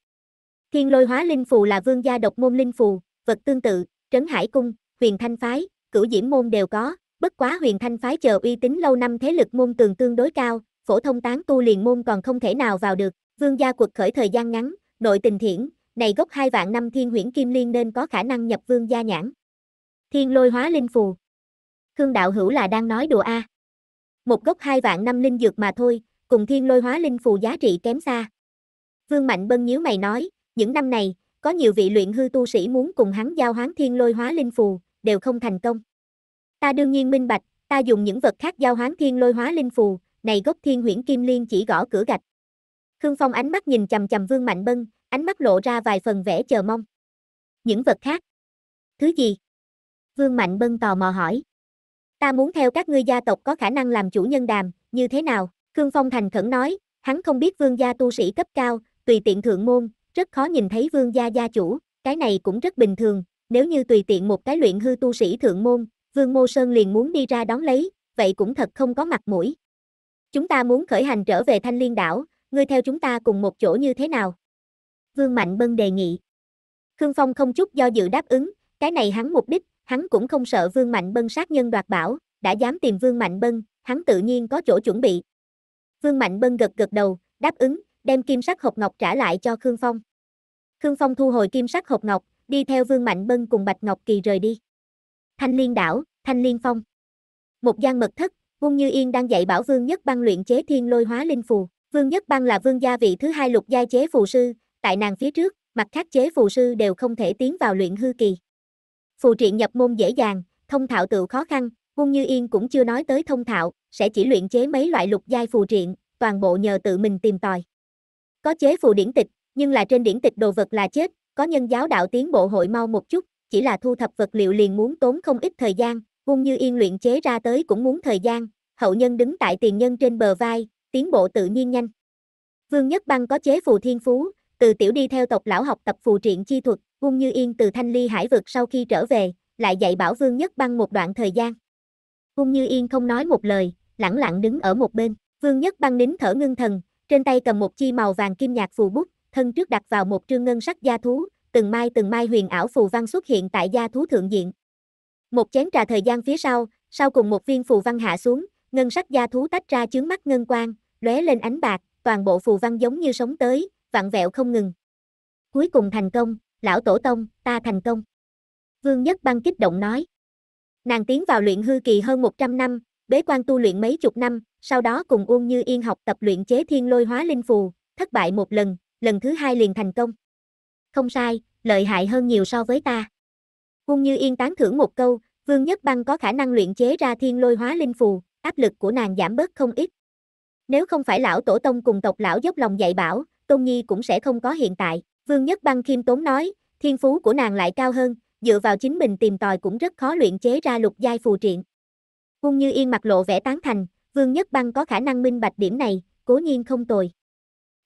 Thiên lôi hóa linh phù là vương gia độc môn linh phù, vật tương tự, Trấn Hải Cung, Huyền Thanh Phái, Cửu Diễm Môn đều có, bất quá Huyền Thanh Phái chờ uy tín lâu năm thế lực môn tường tương đối cao, phổ thông tán tu liền môn còn không thể nào vào được, vương gia quật khởi thời gian ngắn, nội tình thiển, này gốc 2 vạn năm thiên huyễn kim liên nên có khả năng nhập vương gia nhãn. Thiên lôi hóa linh phù. Khương đạo hữu là đang nói đùa a? Một gốc 2 vạn năm linh dược mà thôi, cùng thiên lôi hóa linh phù giá trị kém xa. Vương Mạnh Bân nhíu mày nói, những năm này, có nhiều vị luyện hư tu sĩ muốn cùng hắn giao hoán thiên lôi hóa linh phù, đều không thành công. Ta đương nhiên minh bạch, ta dùng những vật khác giao hoán thiên lôi hóa linh phù, này gốc thiên huyễn kim liên chỉ gõ cửa gạch. Khương Phong ánh mắt nhìn chằm chằm Vương Mạnh Bân, ánh mắt lộ ra vài phần vẻ chờ mong. Những vật khác? Thứ gì? Vương Mạnh Bân tò mò hỏi. Ta muốn theo các ngươi gia tộc có khả năng làm chủ nhân đàm, như thế nào? Khương Phong thành khẩn nói, hắn không biết vương gia tu sĩ cấp cao, tùy tiện thượng môn, rất khó nhìn thấy vương gia gia chủ, cái này cũng rất bình thường, nếu như tùy tiện một cái luyện hư tu sĩ thượng môn, Vương Mô Sơn liền muốn đi ra đón lấy, vậy cũng thật không có mặt mũi. Chúng ta muốn khởi hành trở về Thanh Liên đảo, ngươi theo chúng ta cùng một chỗ như thế nào? Vương Mạnh Bân đề nghị. Khương Phong không chút do dự đáp ứng, cái này hắn mục đích, hắn cũng không sợ Vương Mạnh Bân sát nhân đoạt bảo, đã dám tìm Vương Mạnh Bân, hắn tự nhiên có chỗ chuẩn bị. Vương Mạnh Bân gật gật đầu, đáp ứng, đem kim sắc hộp ngọc trả lại cho Khương Phong. Khương Phong thu hồi kim sắc hộp ngọc, đi theo Vương Mạnh Bân cùng Bạch Ngọc Kỳ rời đi. Thanh Liên Đảo, Thanh Liên Phong. Một gian mật thất, Ung Như Yên đang dạy bảo Vương Nhất Băng luyện chế Thiên Lôi Hóa Linh Phù. Vương Nhất Băng là vương gia vị thứ hai lục giai chế phù sư, tại nàng phía trước, mặt khác chế phù sư đều không thể tiến vào luyện hư kỳ. Phù triện nhập môn dễ dàng, thông thạo tự khó khăn, Ung Như Yên cũng chưa nói tới thông thạo, sẽ chỉ luyện chế mấy loại lục giai phù triện, toàn bộ nhờ tự mình tìm tòi. Có chế phù điển tịch, nhưng là trên điển tịch đồ vật là chết, có nhân giáo đạo tiến bộ hội mau một chút, chỉ là thu thập vật liệu liền muốn tốn không ít thời gian, Ung Như Yên luyện chế ra tới cũng muốn thời gian, hậu nhân đứng tại tiền nhân trên bờ vai, tiến bộ tự nhiên nhanh. Vương Nhất Băng có chế phù thiên phú, từ tiểu đi theo tộc lão học tập phù triện chi thuật, Ung Như Yên từ Thanh Ly Hải vực sau khi trở về, lại dạy bảo Vương Nhất Băng một đoạn thời gian. Ung Như Yên không nói một lời, lẳng lặng đứng ở một bên, Vương Nhất Băng nín thở ngưng thần, trên tay cầm một chi màu vàng kim nhạt phù bút, thân trước đặt vào một trương ngân sắc da thú, từng mai huyền ảo phù văn xuất hiện tại da thú thượng diện. Một chén trà thời gian phía sau, sau cùng một viên phù văn hạ xuống, ngân sắc da thú tách ra chướng mắt ngân quang, lóe lên ánh bạc, toàn bộ phù văn giống như sống tới, vặn vẹo không ngừng. Cuối cùng thành công, lão tổ tông, ta thành công. Vương Nhất Băng kích động nói. Nàng tiến vào luyện hư kỳ hơn 100 năm, bế quan tu luyện mấy chục năm, sau đó cùng Ung Như Yên học tập luyện chế Thiên Lôi Hóa Linh Phù, thất bại một lần, lần thứ hai liền thành công. Không sai, lợi hại hơn nhiều so với ta. Ung Như Yên tán thưởng một câu, Vương Nhất Băng có khả năng luyện chế ra Thiên Lôi Hóa Linh Phù, áp lực của nàng giảm bớt không ít. Nếu không phải lão tổ tông cùng tộc lão dốc lòng dạy bảo, Tôn Nhi cũng sẽ không có hiện tại. Vương Nhất Băng khiêm tốn nói, thiên phú của nàng lại cao hơn, dựa vào chính mình tìm tòi cũng rất khó luyện chế ra lục giai phù triện. Ung Như Yên mặt lộ vẻ tán thành, Vương Nhất Băng có khả năng minh bạch điểm này, cố nhiên không tồi.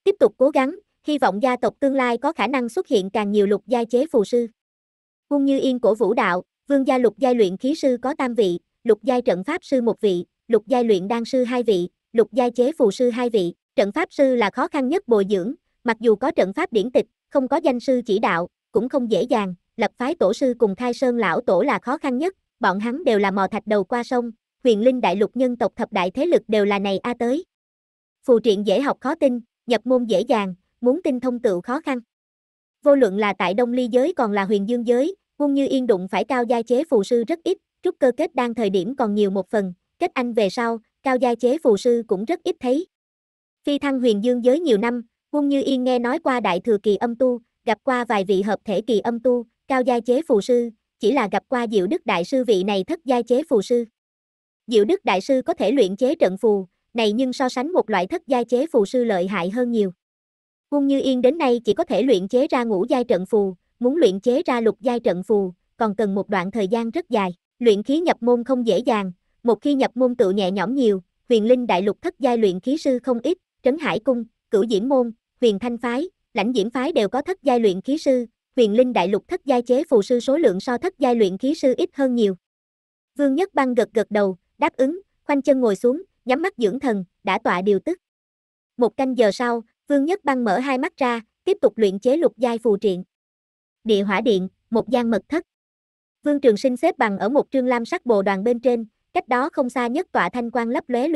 Tiếp tục cố gắng, hy vọng gia tộc tương lai có khả năng xuất hiện càng nhiều lục giai chế phù sư. Ung Như Yên cổ vũ đạo, vương gia lục giai luyện khí sư có 3 vị, lục giai trận pháp sư 1 vị, lục giai luyện đan sư 2 vị, lục giai chế phù sư 2 vị, trận pháp sư là khó khăn nhất bồi dưỡng, mặc dù có trận pháp điển tịch, không có danh sư chỉ đạo, cũng không dễ dàng, lập phái tổ sư cùng khai sơn lão tổ là khó khăn nhất, bọn hắn đều là mò thạch đầu qua sông, huyền linh đại lục nhân tộc thập đại thế lực đều là này a tới. Phù triện dễ học khó tin, nhập môn dễ dàng, muốn tinh thông tựu khó khăn. Vô luận là tại Đông Ly giới còn là Huyền Dương giới, Ung Như Yên đụng phải cao giai chế phù sư rất ít, trúc cơ kết đan thời điểm còn nhiều một phần, kết anh về sau, cao giai chế phù sư cũng rất ít thấy. Phi thăng Huyền Dương giới nhiều năm, Ung Như Yên nghe nói qua đại thừa kỳ âm tu, gặp qua vài vị hợp thể kỳ âm tu, cao giai chế phù sư, chỉ là gặp qua Diệu Đức Đại Sư vị này thất giai chế phù sư. Diệu Đức Đại Sư có thể luyện chế trận phù, này nhưng so sánh một loại thất giai chế phù sư lợi hại hơn nhiều. Ung Như Yên đến nay chỉ có thể luyện chế ra ngũ giai trận phù, muốn luyện chế ra lục giai trận phù, còn cần một đoạn thời gian rất dài. Luyện khí nhập môn không dễ dàng, một khi nhập môn tự nhẹ nhõm nhiều, huyền linh đại lục thất giai luyện khí sư không ít, Trấn Hải Cung, Cửu Diễm Môn, Huyền Thanh Phái, Lãnh Diễm Phái đều có thất giai luyện khí sư, huyền linh đại lục thất giai chế phù sư số lượng so thất giai luyện khí sư ít hơn nhiều. Vương Nhất Băng gật gật đầu, đáp ứng, khoanh chân ngồi xuống, nhắm mắt dưỡng thần, đã tọa điều tức. Một canh giờ sau, Vương Nhất Băng mở hai mắt ra, tiếp tục luyện chế lục giai phù triện. Địa hỏa điện, một gian mật thất. Vương Trường Sinh xếp bằng ở một trương lam sắc bồ đoàn bên trên, cách đó không xa nhất tọa thanh quang lấp lóe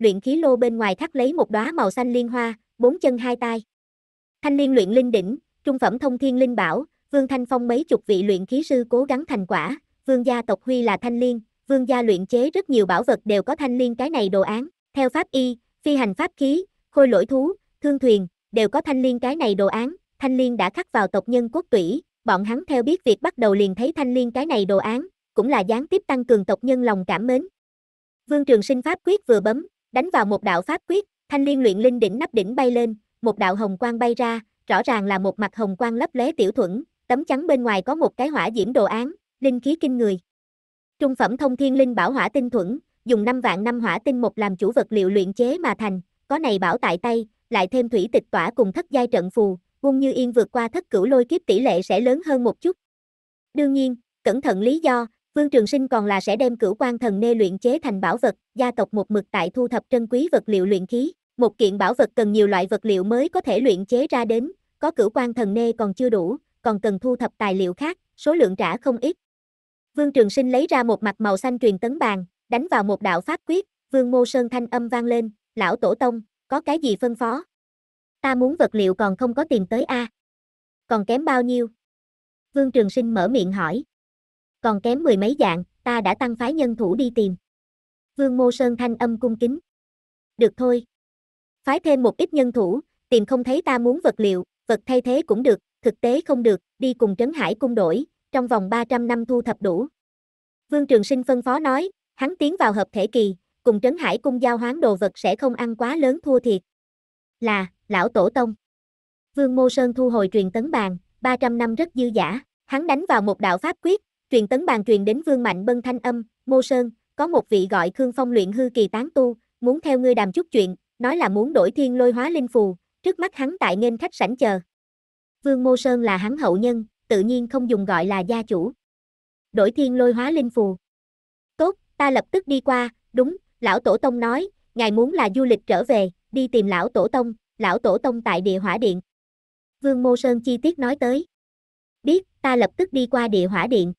luyện khí lô bên ngoài thắt lấy một đóa màu xanh liên hoa, 4 chân 2 tai. Thanh Liên luyện linh đỉnh, trung phẩm thông thiên linh bảo, Vương Thanh Phong mấy chục vị luyện khí sư cố gắng thành quả, Vương gia tộc huy là Thanh Liên, Vương gia luyện chế rất nhiều bảo vật đều có Thanh Liên cái này đồ án, theo pháp y, phi hành pháp khí, khôi lỗi thú, thương thuyền, đều có Thanh Liên cái này đồ án, Thanh Liên đã khắc vào tộc nhân cốt tủy, bọn hắn theo biết việc bắt đầu liền thấy Thanh Liên cái này đồ án, cũng là gián tiếp tăng cường tộc nhân lòng cảm mến. Vương Trường Sinh pháp quyết vừa bấm, đánh vào một đạo pháp quyết, Thanh Liên luyện linh đỉnh nắp đỉnh bay lên, một đạo hồng quang bay ra, rõ ràng là một mặt hồng quang lấp lóe tiểu thuẫn, tấm chắn bên ngoài có một cái hỏa diễm đồ án, linh khí kinh người. Trung phẩm thông thiên linh bảo hỏa tinh thuẫn, dùng 5 vạn năm hỏa tinh một làm chủ vật liệu luyện chế mà thành, có này bảo tại tay, lại thêm thủy tịch tỏa cùng thất giai trận phù, Ung Như Yên vượt qua thất cửu lôi kiếp tỷ lệ sẽ lớn hơn một chút. Đương nhiên, cẩn thận lý do, Vương Trường Sinh còn là sẽ đem cửu quan thần nê luyện chế thành bảo vật, gia tộc một mực tại thu thập trân quý vật liệu luyện khí, một kiện bảo vật cần nhiều loại vật liệu mới có thể luyện chế ra đến, có cửu quan thần nê còn chưa đủ, còn cần thu thập tài liệu khác, số lượng trả không ít. Vương Trường Sinh lấy ra một mặt màu xanh truyền tấn bàn, đánh vào một đạo pháp quyết, Vương Mô Sơn thanh âm vang lên, lão tổ tông, có cái gì phân phó? Ta muốn vật liệu còn không có tìm tới a. Còn kém bao nhiêu? Vương Trường Sinh mở miệng hỏi. còn kém mười mấy dạng, ta đã tăng phái nhân thủ đi tìm. Vương Mô Sơn thanh âm cung kính. Được thôi. Phái thêm một ít nhân thủ, tìm không thấy ta muốn vật liệu, vật thay thế cũng được, thực tế không được, đi cùng Trấn Hải Cung đổi, trong vòng 300 năm thu thập đủ. Vương Trường Sinh phân phó nói, hắn tiến vào hợp thể kỳ, cùng Trấn Hải Cung giao hoán đồ vật sẽ không ăn quá lớn thua thiệt. Là, lão tổ tông. Vương Mô Sơn thu hồi truyền tấn bàn, 300 năm rất dư dả, hắn đánh vào một đạo pháp quyết, truyền tấn bàn truyền đến Vương Mạnh Bân thanh âm, Mô Sơn, có một vị gọi Khương Phong luyện hư kỳ tán tu, muốn theo ngươi đàm chút chuyện, nói là muốn đổi Thiên Lôi Hóa Linh Phù, trước mắt hắn tại nghênh khách sảnh chờ. Vương Mô Sơn là hắn hậu nhân, tự nhiên không dùng gọi là gia chủ. Đổi Thiên Lôi Hóa Linh Phù. Tốt, ta lập tức đi qua, đúng, lão tổ tông nói, ngài muốn là du lịch trở về, đi tìm lão tổ tông tại Địa Hỏa Điện. Vương Mô Sơn chi tiết nói tới. Biết, ta lập tức đi qua Địa Hỏa Điện.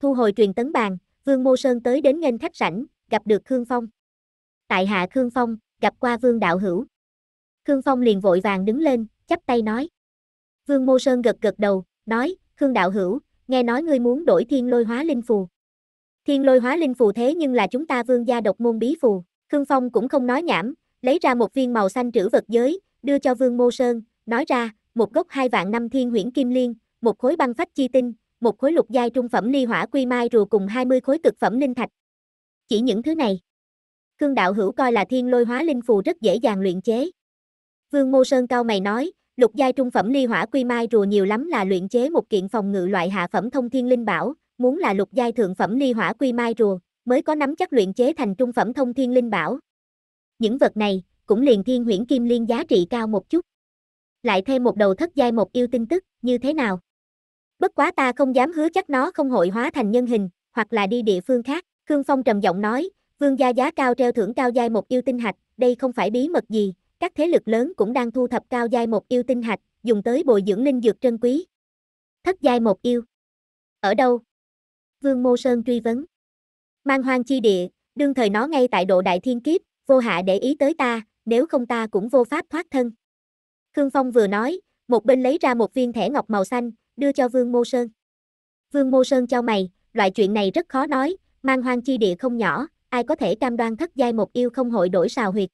Thu hồi truyền tấn bàn, Vương Mô Sơn tới đến nghênh khách sảnh, gặp được Khương Phong. Tại hạ Khương Phong, gặp qua Vương đạo hữu. Khương Phong liền vội vàng đứng lên, chắp tay nói. Vương Mô Sơn gật gật đầu, nói, Khương đạo hữu, nghe nói ngươi muốn đổi Thiên Lôi Hóa Linh Phù. Thiên Lôi Hóa Linh Phù thế nhưng là chúng ta Vương gia độc môn bí phù. Khương Phong cũng không nói nhảm, lấy ra một viên màu xanh trữ vật giới, đưa cho Vương Mô Sơn, nói ra, một gốc 2 vạn năm thiên huyễn kim liên, một khối băng phách chi tinh, một khối lục giai trung phẩm ly hỏa quy mai rùa cùng 20 khối cực phẩm linh thạch. Chỉ những thứ này. Khương đạo hữu coi là Thiên Lôi Hóa Linh Phù rất dễ dàng luyện chế. Vương Mô Sơn cao mày nói, lục giai trung phẩm ly hỏa quy mai rùa nhiều lắm là luyện chế một kiện phòng ngự loại hạ phẩm thông thiên linh bảo, muốn là lục giai thượng phẩm ly hỏa quy mai rùa, mới có nắm chắc luyện chế thành trung phẩm thông thiên linh bảo. Những vật này, cũng liền thiên huyễn kim liên giá trị cao một chút. Lại thêm một đầu thất giai một yêu tin tức, như thế nào? Bất quá ta không dám hứa chắc nó không hội hóa thành nhân hình, hoặc là đi địa phương khác. Khương Phong trầm giọng nói, Vương gia giá cao treo thưởng cao giai một yêu tinh hạch, đây không phải bí mật gì, các thế lực lớn cũng đang thu thập cao giai một yêu tinh hạch, dùng tới bồi dưỡng linh dược trân quý. Thất giai một yêu. Ở đâu? Vương Mô Sơn truy vấn. Mang hoang chi địa, đương thời nó ngay tại độ đại thiên kiếp, vô hạ để ý tới ta, nếu không ta cũng vô pháp thoát thân. Khương Phong vừa nói, một bên lấy ra một viên thẻ ngọc màu xanh, đưa cho Vương Mô Sơn. Vương Mô Sơn chau mày, loại chuyện này rất khó nói, mang hoang chi địa không nhỏ, ai có thể cam đoan thất giai một yêu không hội đổi xào huyệt.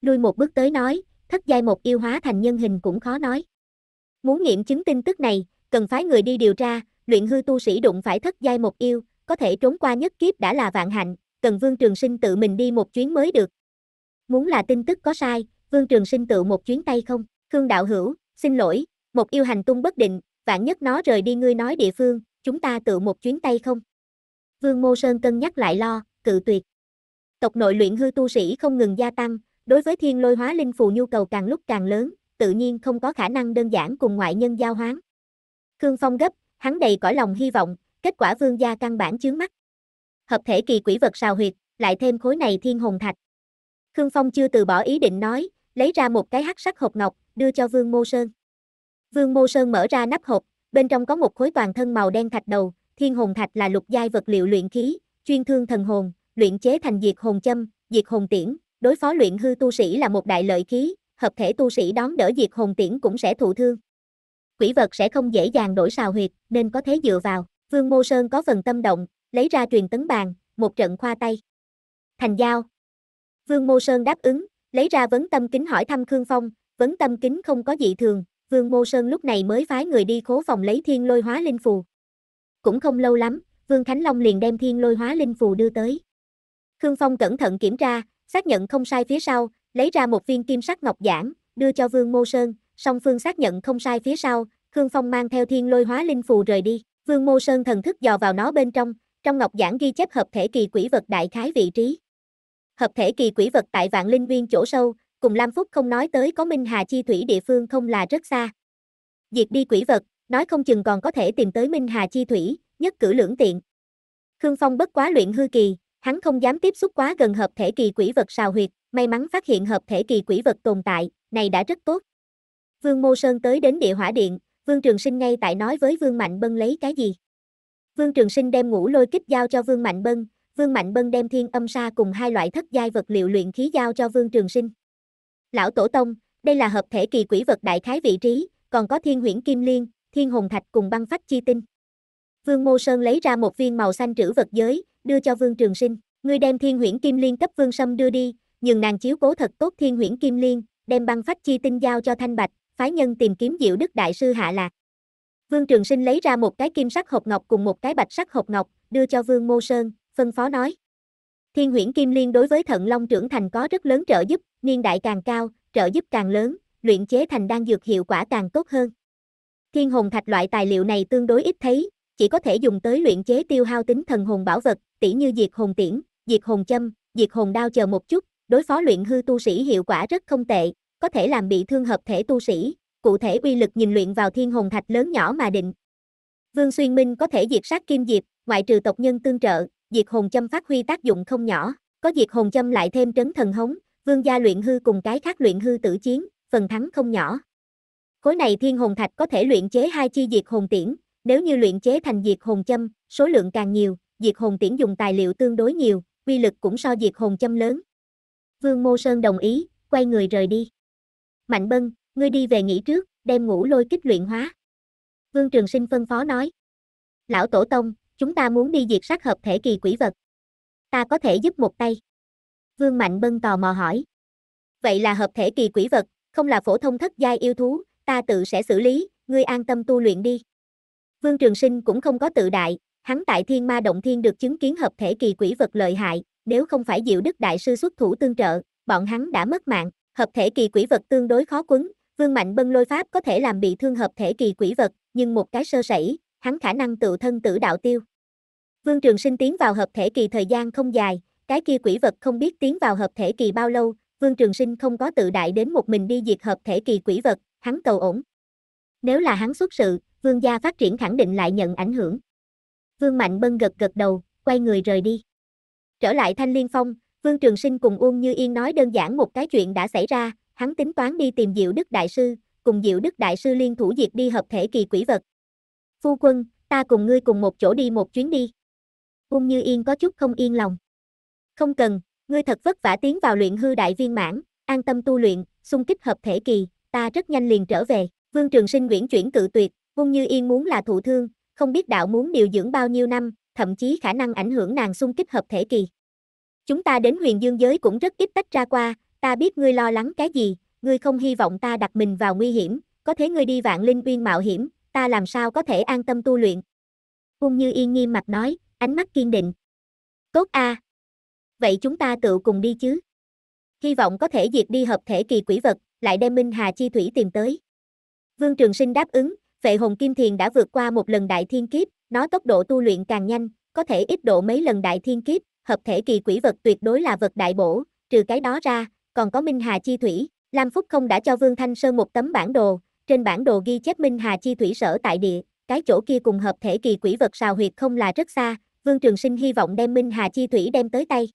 Lui một bước tới nói, thất giai một yêu hóa thành nhân hình cũng khó nói. Muốn nghiệm chứng tin tức này, cần phái người đi điều tra, luyện hư tu sĩ đụng phải thất giai một yêu, có thể trốn qua nhất kiếp đã là vạn hạnh, cần Vương Trường Sinh tự mình đi một chuyến mới được. Muốn là tin tức có sai, Vương Trường Sinh tự một chuyến tay không, Khương đạo hữu, xin lỗi, một yêu hành tung bất định, vạn nhất nó rời đi ngươi nói địa phương, chúng ta tự một chuyến tay không. Vương Mô Sơn cân nhắc lại lo, cự tuyệt. Tộc nội luyện hư tu sĩ không ngừng gia tăng, đối với Thiên Lôi Hóa Linh Phù nhu cầu càng lúc càng lớn, tự nhiên không có khả năng đơn giản cùng ngoại nhân giao hoán. Khương Phong gấp, hắn đầy cõi lòng hy vọng, kết quả Vương gia căn bản chướng mắt. Hợp thể kỳ quỷ vật sào huyệt, lại thêm khối này thiên hồn thạch. Khương Phong chưa từ bỏ ý định nói, lấy ra một cái hắc sắc hộp ngọc, đưa cho Vương Mô Sơn. Vương Mô Sơn mở ra nắp hộp, bên trong có một khối toàn thân màu đen thạch đầu, thiên hồn thạch là lục giai vật liệu luyện khí, chuyên thương thần hồn, luyện chế thành diệt hồn châm, diệt hồn tiễn, đối phó luyện hư tu sĩ là một đại lợi khí, hợp thể tu sĩ đón đỡ diệt hồn tiễn cũng sẽ thụ thương. Quỷ vật sẽ không dễ dàng đổi xào huyệt, nên có thể dựa vào. Vương Mô Sơn có phần tâm động, lấy ra truyền tấn bàn, một trận khoa tay. Thành giao. Vương Mô Sơn đáp ứng, lấy ra vấn tâm kính hỏi thăm Khương Phong, vấn tâm kính không có dị thường. Vương Mô Sơn lúc này mới phái người đi khố phòng lấy Thiên Lôi Hóa Linh Phù. Cũng không lâu lắm, Vương Khánh Long liền đem Thiên Lôi Hóa Linh Phù đưa tới. Khương Phong cẩn thận kiểm tra, xác nhận không sai phía sau, lấy ra một viên kim sắc ngọc giản, đưa cho Vương Mô Sơn, song phương xác nhận không sai phía sau, Khương Phong mang theo Thiên Lôi Hóa Linh Phù rời đi. Vương Mô Sơn thần thức dò vào nó bên trong ngọc giản ghi chép hợp thể kỳ quỷ vật đại khái vị trí. Hợp thể kỳ quỷ vật tại Vạn Linh Viên chỗ sâu, cùng Lam Phúc không nói tới có Minh Hà Chi Thủy địa phương không là rất xa. Diệt đi quỷ vật, nói không chừng còn có thể tìm tới Minh Hà Chi Thủy, nhất cử lưỡng tiện. Khương Phong bất quá luyện hư kỳ, hắn không dám tiếp xúc quá gần hợp thể kỳ quỷ vật sào huyệt, may mắn phát hiện hợp thể kỳ quỷ vật tồn tại, này đã rất tốt. Vương Mô Sơn tới đến Địa Hỏa Điện, Vương Trường Sinh ngay tại nói với Vương Mạnh Bân lấy cái gì. Vương Trường Sinh đem Ngũ Lôi Kích giao cho Vương Mạnh Bân, Vương Mạnh Bân đem Thiên Âm Sa cùng 2 loại thất giai vật liệu luyện khí giao cho Vương Trường Sinh. Lão tổ tông, đây là hợp thể kỳ quỷ vật đại khái vị trí, còn có thiên huyễn kim liên, thiên hồn thạch cùng băng phách chi tinh. Vương Mô Sơn lấy ra một viên màu xanh trữ vật giới, đưa cho Vương Trường Sinh. Ngươi đem Thiên Huyễn Kim Liên cấp Vương Sâm đưa đi, nhưng nàng chiếu cố thật tốt Thiên Huyễn Kim Liên, đem băng phách chi tinh giao cho Thanh Bạch, phái nhân tìm kiếm Diệu Đức Đại Sư hạ lạc. Vương Trường Sinh lấy ra một cái kim sắc hộp ngọc cùng một cái bạch sắc hộp ngọc, đưa cho Vương Mô Sơn, phân phó nói. Thiên Huyễn Kim Liên đối với Thận Long trưởng thành có rất lớn trợ giúp, niên đại càng cao, trợ giúp càng lớn, luyện chế thành đan dược hiệu quả càng tốt hơn. Thiên hồn thạch loại tài liệu này tương đối ít thấy, chỉ có thể dùng tới luyện chế tiêu hao tính thần hồn bảo vật, tỉ như diệt hồn tiễn, diệt hồn châm, diệt hồn đao chờ một chút, đối phó luyện hư tu sĩ hiệu quả rất không tệ, có thể làm bị thương hợp thể tu sĩ, cụ thể uy lực nhìn luyện vào thiên hồn thạch lớn nhỏ mà định. Vương Xuyên Minh có thể diệt sát Kim Diệp, ngoại trừ tộc nhân tương trợ, diệt hồn châm phát huy tác dụng không nhỏ, có diệt hồn châm lại thêm trấn thần hống, vương gia luyện hư cùng cái khác luyện hư tử chiến, phần thắng không nhỏ. Khối này thiên hồn thạch có thể luyện chế 2 chi diệt hồn tiễn, nếu như luyện chế thành diệt hồn châm, số lượng càng nhiều, diệt hồn tiễn dùng tài liệu tương đối nhiều, uy lực cũng so diệt hồn châm lớn. Vương Mô Sơn đồng ý, quay người rời đi. Mạnh Bân, ngươi đi về nghỉ trước, đem ngũ lôi kích luyện hóa. Vương Trường Sinh phân phó nói. Lão tổ tông, chúng ta muốn đi diệt sát hợp thể kỳ quỷ vật. Ta có thể giúp một tay. Vương Mạnh Bân tò mò hỏi. Vậy là hợp thể kỳ quỷ vật, không là phổ thông thất giai yêu thú, ta tự sẽ xử lý, ngươi an tâm tu luyện đi. Vương Trường Sinh cũng không có tự đại, hắn tại Thiên Ma Động Thiên được chứng kiến hợp thể kỳ quỷ vật lợi hại, nếu không phải Diệu Đức Đại Sư xuất thủ tương trợ, bọn hắn đã mất mạng. Hợp thể kỳ quỷ vật tương đối khó quấn, Vương Mạnh Bân lôi pháp có thể làm bị thương hợp thể kỳ quỷ vật, nhưng một cái sơ sẩy, hắn khả năng tự thân tử đạo tiêu. Vương Trường Sinh tiến vào hợp thể kỳ thời gian không dài, cái kia quỷ vật không biết tiến vào hợp thể kỳ bao lâu, Vương Trường Sinh không có tự đại đến một mình đi diệt hợp thể kỳ quỷ vật, hắn cầu ổn. Nếu là hắn xuất sự, Vương gia phát triển khẳng định lại nhận ảnh hưởng. Vương Mạnh Bân gật gật đầu, quay người rời đi. Trở lại Thanh Liên Phong, Vương Trường Sinh cùng Ung Như Yên nói đơn giản một cái chuyện đã xảy ra, hắn tính toán đi tìm Diệu Đức Đại Sư, cùng Diệu Đức Đại Sư liên thủ diệt đi hợp thể kỳ quỷ vật. Phu quân, ta cùng ngươi cùng một chỗ đi một chuyến đi. Ung Như Yên có chút không yên lòng. Không cần, ngươi thật vất vả tiến vào luyện hư đại viên mãn, an tâm tu luyện, xung kích hợp thể kỳ, ta rất nhanh liền trở về. Vương Trường Sinh uyển chuyển cự tuyệt, Ung Như Yên muốn là thụ thương, không biết đạo muốn điều dưỡng bao nhiêu năm, thậm chí khả năng ảnh hưởng nàng xung kích hợp thể kỳ. Chúng ta đến huyền dương giới cũng rất ít tách ra qua, ta biết ngươi lo lắng cái gì, ngươi không hy vọng ta đặt mình vào nguy hiểm, có thể ngươi đi vạn linh uyên mạo hiểm, ta làm sao có thể an tâm tu luyện. Ung Như Yên nghiêm mặt nói, ánh mắt kiên định. Tốt a. Vậy chúng ta tự cùng đi chứ. Hy vọng có thể diệt đi hợp thể kỳ quỷ vật, lại đem Minh Hà Chi Thủy tìm tới. Vương Trường Sinh đáp ứng, Vệ Hồn Kim Thiền đã vượt qua một lần đại thiên kiếp, nó tốc độ tu luyện càng nhanh, có thể ít độ mấy lần đại thiên kiếp, hợp thể kỳ quỷ vật tuyệt đối là vật đại bổ, trừ cái đó ra, còn có Minh Hà Chi Thủy, Lam Phúc không đã cho Vương Thanh Sơn một tấm bản đồ, trên bản đồ ghi chép Minh Hà Chi Thủy sở tại địa, cái chỗ kia cùng hợp thể kỳ quỷ vật sào huyệt không là rất xa, Vương Trường Sinh hy vọng đem Minh Hà Chi Thủy đem tới tay.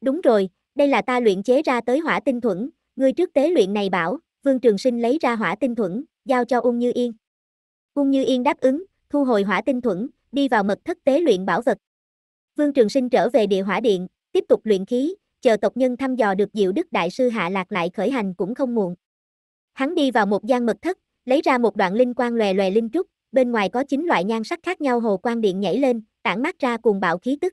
Đúng rồi, đây là ta luyện chế ra tới hỏa tinh thuẫn, ngươi trước tế luyện này bảo, Vương Trường Sinh lấy ra hỏa tinh thuẫn, giao cho Ung Như Yên. Ung Như Yên đáp ứng, thu hồi hỏa tinh thuẫn, đi vào mật thất tế luyện bảo vật. Vương Trường Sinh trở về địa hỏa điện, tiếp tục luyện khí, chờ tộc nhân thăm dò được Diệu Đức Đại Sư hạ lạc lại khởi hành cũng không muộn. Hắn đi vào một gian mật thất, lấy ra một đoạn linh quang lòe lòe linh trúc, bên ngoài có 9 loại nhan sắc khác nhau hồ quang điện nhảy lên, tản mát ra cuồng bạo khí tức.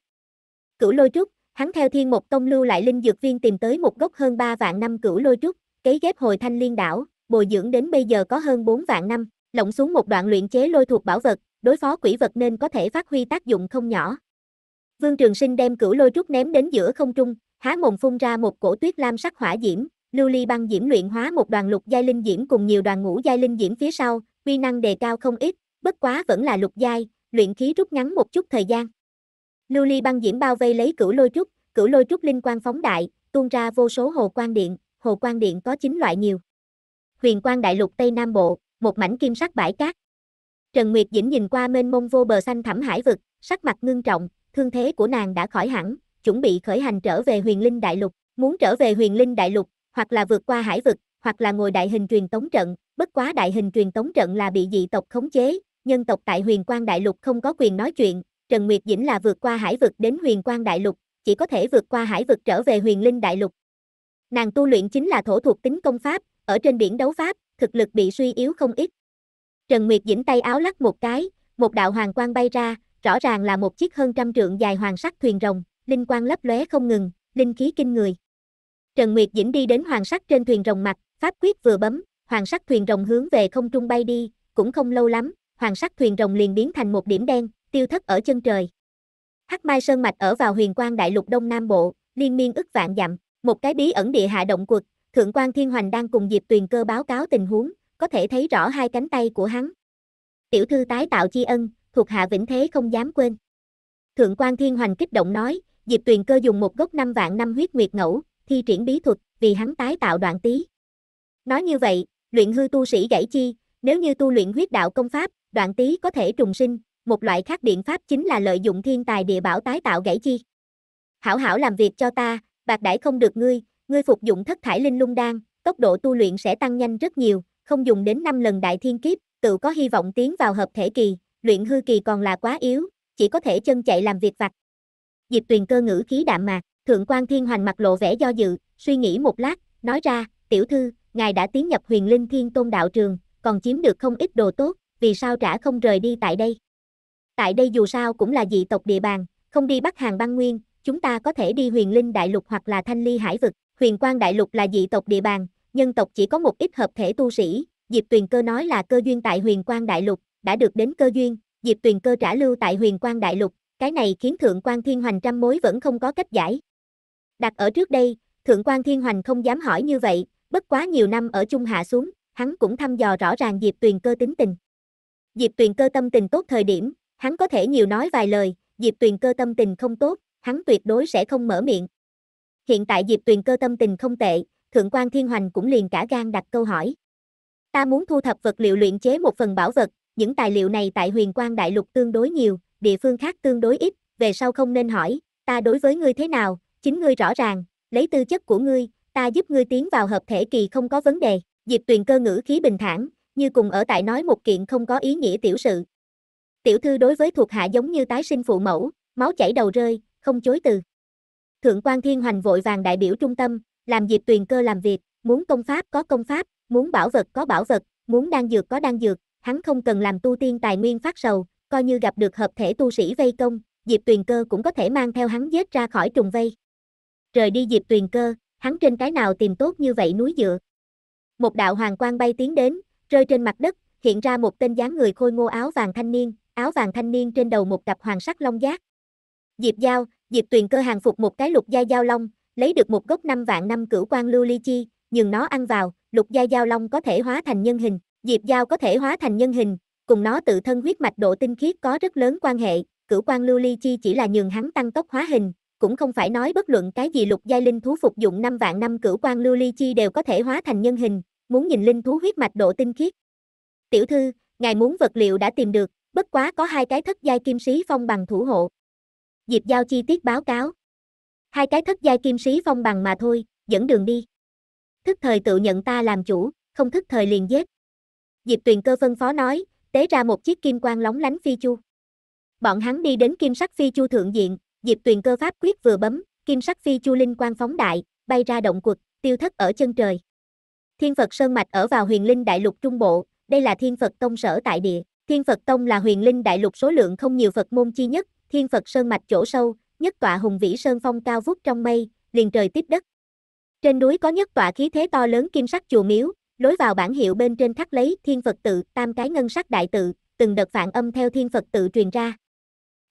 Cửu Lôi Trúc, hắn theo Thiên Mộc Tông lưu lại linh dược viên tìm tới một gốc hơn 3 vạn năm cửu lôi trúc, cấy ghép hồi Thanh Liên đảo, bồi dưỡng đến bây giờ có hơn 4 vạn năm, lộng xuống một đoạn luyện chế lôi thuộc bảo vật, đối phó quỷ vật nên có thể phát huy tác dụng không nhỏ. Vương Trường Sinh đem cửu lôi trúc ném đến giữa không trung, há mồm phun ra một cổ tuyết lam sắc hỏa diễm, lưu ly băng diễm luyện hóa một đoàn lục giai linh diễm cùng nhiều đoàn ngũ giai linh diễm phía sau, uy năng đề cao không ít, bất quá vẫn là lục giai, luyện khí rút ngắn một chút thời gian. Lưu ly băng diễm bao vây lấy cửu lôi trúc linh quang phóng đại, tuôn ra vô số hồ quang điện có 9 loại nhiều. Huyền Quang Đại Lục Tây Nam Bộ, một mảnh kim sắc bãi cát. Trần Nguyệt Dĩnh nhìn qua mênh mông vô bờ xanh thẳm hải vực, sắc mặt ngưng trọng, thương thế của nàng đã khỏi hẳn, chuẩn bị khởi hành trở về Huyền Linh Đại Lục, muốn trở về Huyền Linh Đại Lục, hoặc là vượt qua hải vực, hoặc là ngồi đại hình truyền tống trận, bất quá đại hình truyền tống trận là bị dị tộc khống chế, nhân tộc tại Huyền Quang Đại Lục không có quyền nói chuyện. Trần Nguyệt Dĩnh là vượt qua hải vực đến Huyền Quang Đại Lục, chỉ có thể vượt qua hải vực trở về Huyền Linh Đại Lục. Nàng tu luyện chính là thổ thuộc tính công pháp, ở trên biển đấu pháp, thực lực bị suy yếu không ít. Trần Nguyệt Dĩnh tay áo lắc một cái, một đạo hoàng quang bay ra, rõ ràng là một chiếc hơn trăm trượng dài hoàng sắc thuyền rồng, linh quang lấp lóe không ngừng, linh khí kinh người. Trần Nguyệt Dĩnh đi đến hoàng sắc trên thuyền rồng mặt, pháp quyết vừa bấm, hoàng sắc thuyền rồng hướng về không trung bay đi, cũng không lâu lắm, hoàng sắc thuyền rồng liền biến thành một điểm đen, tiêu thất ở chân trời. Hắc Mai Sơn Mạch ở vào Huyền Quang Đại Lục Đông Nam Bộ, liên miên ức vạn dặm, một cái bí ẩn địa hạ động quật, Thượng Quan Thiên Hoành đang cùng Diệp Tuyền Cơ báo cáo tình huống, có thể thấy rõ hai cánh tay của hắn. Tiểu thư tái tạo tri ân, thuộc hạ vĩnh thế không dám quên. Thượng Quan Thiên Hoành kích động nói, Diệp Tuyền Cơ dùng một gốc 5 vạn năm huyết nguyệt ngẫu, thi triển bí thuật, vì hắn tái tạo đoạn tí. Nói như vậy, luyện hư tu sĩ gãy chi, nếu như tu luyện huyết đạo công pháp, đoạn tí có thể trùng sinh, một loại khác biện pháp chính là lợi dụng thiên tài địa bảo tái tạo gãy chi. Hảo hảo làm việc cho ta, bạc đãi không được ngươi, ngươi phục dụng thất thải linh lung đan, tốc độ tu luyện sẽ tăng nhanh rất nhiều, không dùng đến 5 lần đại thiên kiếp, tự có hy vọng tiến vào hợp thể kỳ, luyện hư kỳ còn là quá yếu, chỉ có thể chân chạy làm việc vặt. Diệp Tuyền Cơ ngữ khí đạm mạc, Thượng Quan Thiên Hoành mặt lộ vẻ do dự, suy nghĩ một lát, nói ra, tiểu thư, ngài đã tiến nhập Huyền Linh Thiên Tôn đạo trường, còn chiếm được không ít đồ tốt, vì sao trả không rời đi tại đây? Tại đây dù sao cũng là dị tộc địa bàn, không đi Bắc Hàn băng nguyên, chúng ta có thể đi Huyền Linh Đại Lục hoặc là Thanh Ly Hải Vực. Huyền Quang Đại Lục là dị tộc địa bàn, nhân tộc chỉ có một ít hợp thể tu sĩ. Diệp Tuyền Cơ nói là cơ duyên tại Huyền Quang Đại Lục, đã được đến cơ duyên, Diệp Tuyền Cơ trả lưu tại Huyền Quang Đại Lục, cái này khiến Thượng Quan Thiên Hoành trăm mối vẫn không có cách giải. Đặt ở trước đây, Thượng Quan Thiên Hoành không dám hỏi như vậy, bất quá nhiều năm ở chung hạ xuống, hắn cũng thăm dò rõ ràng Diệp Tuyền Cơ tính tình. Diệp Tuyền Cơ tâm tình tốt thời điểm, hắn có thể nhiều nói vài lời, Diệp Tuyền Cơ tâm tình không tốt, hắn tuyệt đối sẽ không mở miệng. Hiện tại Diệp Tuyền Cơ tâm tình không tệ, Thượng Quan Thiên Hoành cũng liền cả gan đặt câu hỏi. Ta muốn thu thập vật liệu luyện chế một phần bảo vật, những tài liệu này tại Huyền Quang Đại Lục tương đối nhiều, địa phương khác tương đối ít, về sau không nên hỏi, ta đối với ngươi thế nào, chính ngươi rõ ràng, lấy tư chất của ngươi, ta giúp ngươi tiến vào hợp thể kỳ không có vấn đề. Diệp Tuyền Cơ ngữ khí bình thản, như cùng ở tại nói một kiện không có ý nghĩa tiểu sự. Tiểu thư đối với thuộc hạ giống như tái sinh phụ mẫu, máu chảy đầu rơi, không chối từ. Thượng Quan Thiên Hoành vội vàng đại biểu trung tâm, làm Diệp Tuyền Cơ làm việc, muốn công pháp có công pháp, muốn bảo vật có bảo vật, muốn đan dược có đan dược, hắn không cần làm tu tiên tài nguyên phát sầu, coi như gặp được hợp thể tu sĩ vây công, Diệp Tuyền Cơ cũng có thể mang theo hắn giết ra khỏi trùng vây. Rời đi Diệp Tuyền Cơ, hắn trên cái nào tìm tốt như vậy núi dựa. Một đạo hoàng quang bay tiến đến, rơi trên mặt đất, hiện ra một tên dáng người khôi ngô áo vàng thanh niên, trên đầu một cặp hoàng sắc long giác. Diệp Dao, Diệp Tuyền Cơ hàng phục một cái lục giai giao long, lấy được một gốc 5 vạn năm cửu quan lưu ly chi, nhường nó ăn vào, lục giai giao long có thể hóa thành nhân hình, Diệp Dao có thể hóa thành nhân hình, cùng nó tự thân huyết mạch độ tinh khiết có rất lớn quan hệ, cửu quan lưu ly chi chỉ là nhường hắn tăng tốc hóa hình, cũng không phải nói bất luận cái gì lục giai linh thú phục dụng 5 vạn năm cửu quan lưu ly chi đều có thể hóa thành nhân hình, muốn nhìn linh thú huyết mạch độ tinh khiết. Tiểu thư, ngài muốn vật liệu đã tìm được, bất quá có 2 cái thất giai kim sĩ phong bằng thủ hộ. Diệp Dao chi tiết báo cáo. 2 cái thất giai kim sĩ phong bằng mà thôi, dẫn đường đi. Thức thời tự nhận ta làm chủ, không thức thời liền giết. Diệp Tuyền Cơ phân phó nói, tế ra một chiếc kim quang lóng lánh phi chu. Bọn hắn đi đến kim sắc phi chu thượng diện, Diệp Tuyền Cơ pháp quyết vừa bấm, kim sắc phi chu linh quang phóng đại, bay ra động quật, tiêu thất ở chân trời. Thiên Phật Sơn Mạch ở vào Huyền Linh Đại Lục Trung Bộ, đây là Thiên Phật Tông sở tại địa. Thiên Phật Tông là Huyền Linh Đại Lục số lượng không nhiều Phật môn chi nhất. Thiên Phật Sơn Mạch chỗ sâu, nhất tọa hùng vĩ sơn phong cao vút trong mây, liền trời tiếp đất. Trên núi có nhất tọa khí thế to lớn kim sắc chùa miếu, lối vào bản hiệu bên trên khắc lấy Thiên Phật tự, 3 cái ngân sắc đại tự, từng đợt phản âm theo Thiên Phật tự truyền ra.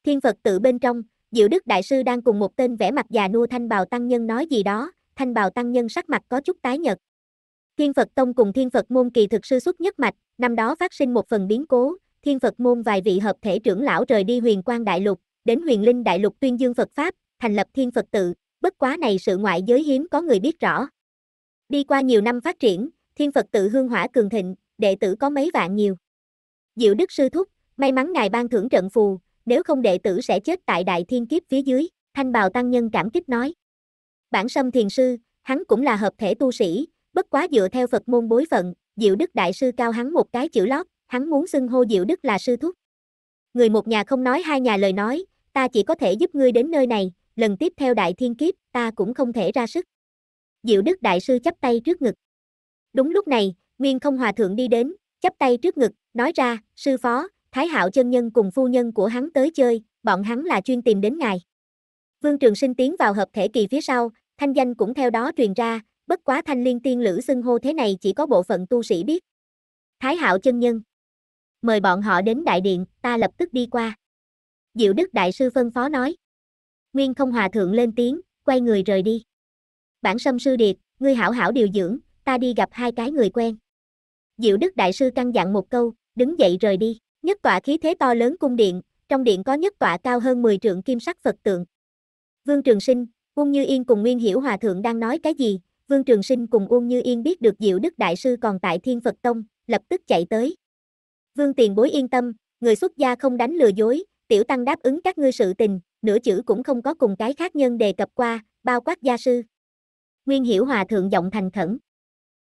Thiên Phật tự bên trong, Diệu Đức Đại Sư đang cùng một tên vẻ mặt già nua thanh bào tăng nhân nói gì đó, thanh bào tăng nhân sắc mặt có chút tái nhợt. Thiên Phật Tông cùng Thiên Phật môn kỳ thực sư xuất nhất mạch, năm đó phát sinh một phần biến cố, Thiên Phật môn vài vị hợp thể trưởng lão rời đi Huyền Quang Đại Lục, đến Huyền Linh Đại Lục tuyên dương Phật Pháp, thành lập Thiên Phật tự, bất quá này sự ngoại giới hiếm có người biết rõ. Đi qua nhiều năm phát triển, Thiên Phật tự hương hỏa cường thịnh, đệ tử có mấy vạn nhiều. Diệu Đức Sư Thúc, may mắn ngài ban thưởng trận phù, nếu không đệ tử sẽ chết tại đại thiên kiếp phía dưới, thanh bào tăng nhân cảm kích nói. Bản Sâm Thiền Sư, hắn cũng là hợp thể tu sĩ, bất quá dựa theo Phật môn bối phận, Diệu Đức Đại Sư cao hắn một cái chữ lót, hắn muốn xưng hô Diệu Đức là Sư Thúc. Người một nhà không nói hai nhà lời nói, ta chỉ có thể giúp ngươi đến nơi này, lần tiếp theo đại thiên kiếp, ta cũng không thể ra sức. Diệu Đức Đại Sư chắp tay trước ngực. Đúng lúc này, Nguyên Không Hòa Thượng đi đến, chắp tay trước ngực, nói ra, sư phó, Thái Hạo chân nhân cùng phu nhân của hắn tới chơi, bọn hắn là chuyên tìm đến ngài. Vương Trường Sinh tiến vào hợp thể kỳ phía sau, thanh danh cũng theo đó truyền ra, bất quá Thanh Liên Tiên Lữ xưng hô thế này chỉ có bộ phận tu sĩ biết. Thái Hạo chân nhân, mời bọn họ đến đại điện, ta lập tức đi qua. Diệu Đức Đại Sư phân phó nói. Nguyên Không Hòa Thượng lên tiếng, quay người rời đi. Bản Sâm Sư Điệt, ngươi hảo hảo điều dưỡng, ta đi gặp hai cái người quen. Diệu Đức Đại Sư căn dặn một câu, đứng dậy rời đi. Nhất tọa khí thế to lớn cung điện, trong điện có nhất tọa cao hơn 10 trượng kim sắc Phật tượng. Vương Trường Sinh, Ung Như Yên cùng Nguyên Hiểu Hòa Thượng đang nói cái gì, Vương Trường Sinh cùng Ung Như Yên biết được Diệu Đức Đại Sư còn tại Thiên Phật Tông, lập tức chạy tới. Vương tiền bối yên tâm, người xuất gia không đánh lừa dối, tiểu tăng đáp ứng các ngươi sự tình, nửa chữ cũng không có cùng cái khác nhân đề cập qua, bao quát gia sư. Nguyên Hiểu Hòa Thượng giọng thành khẩn.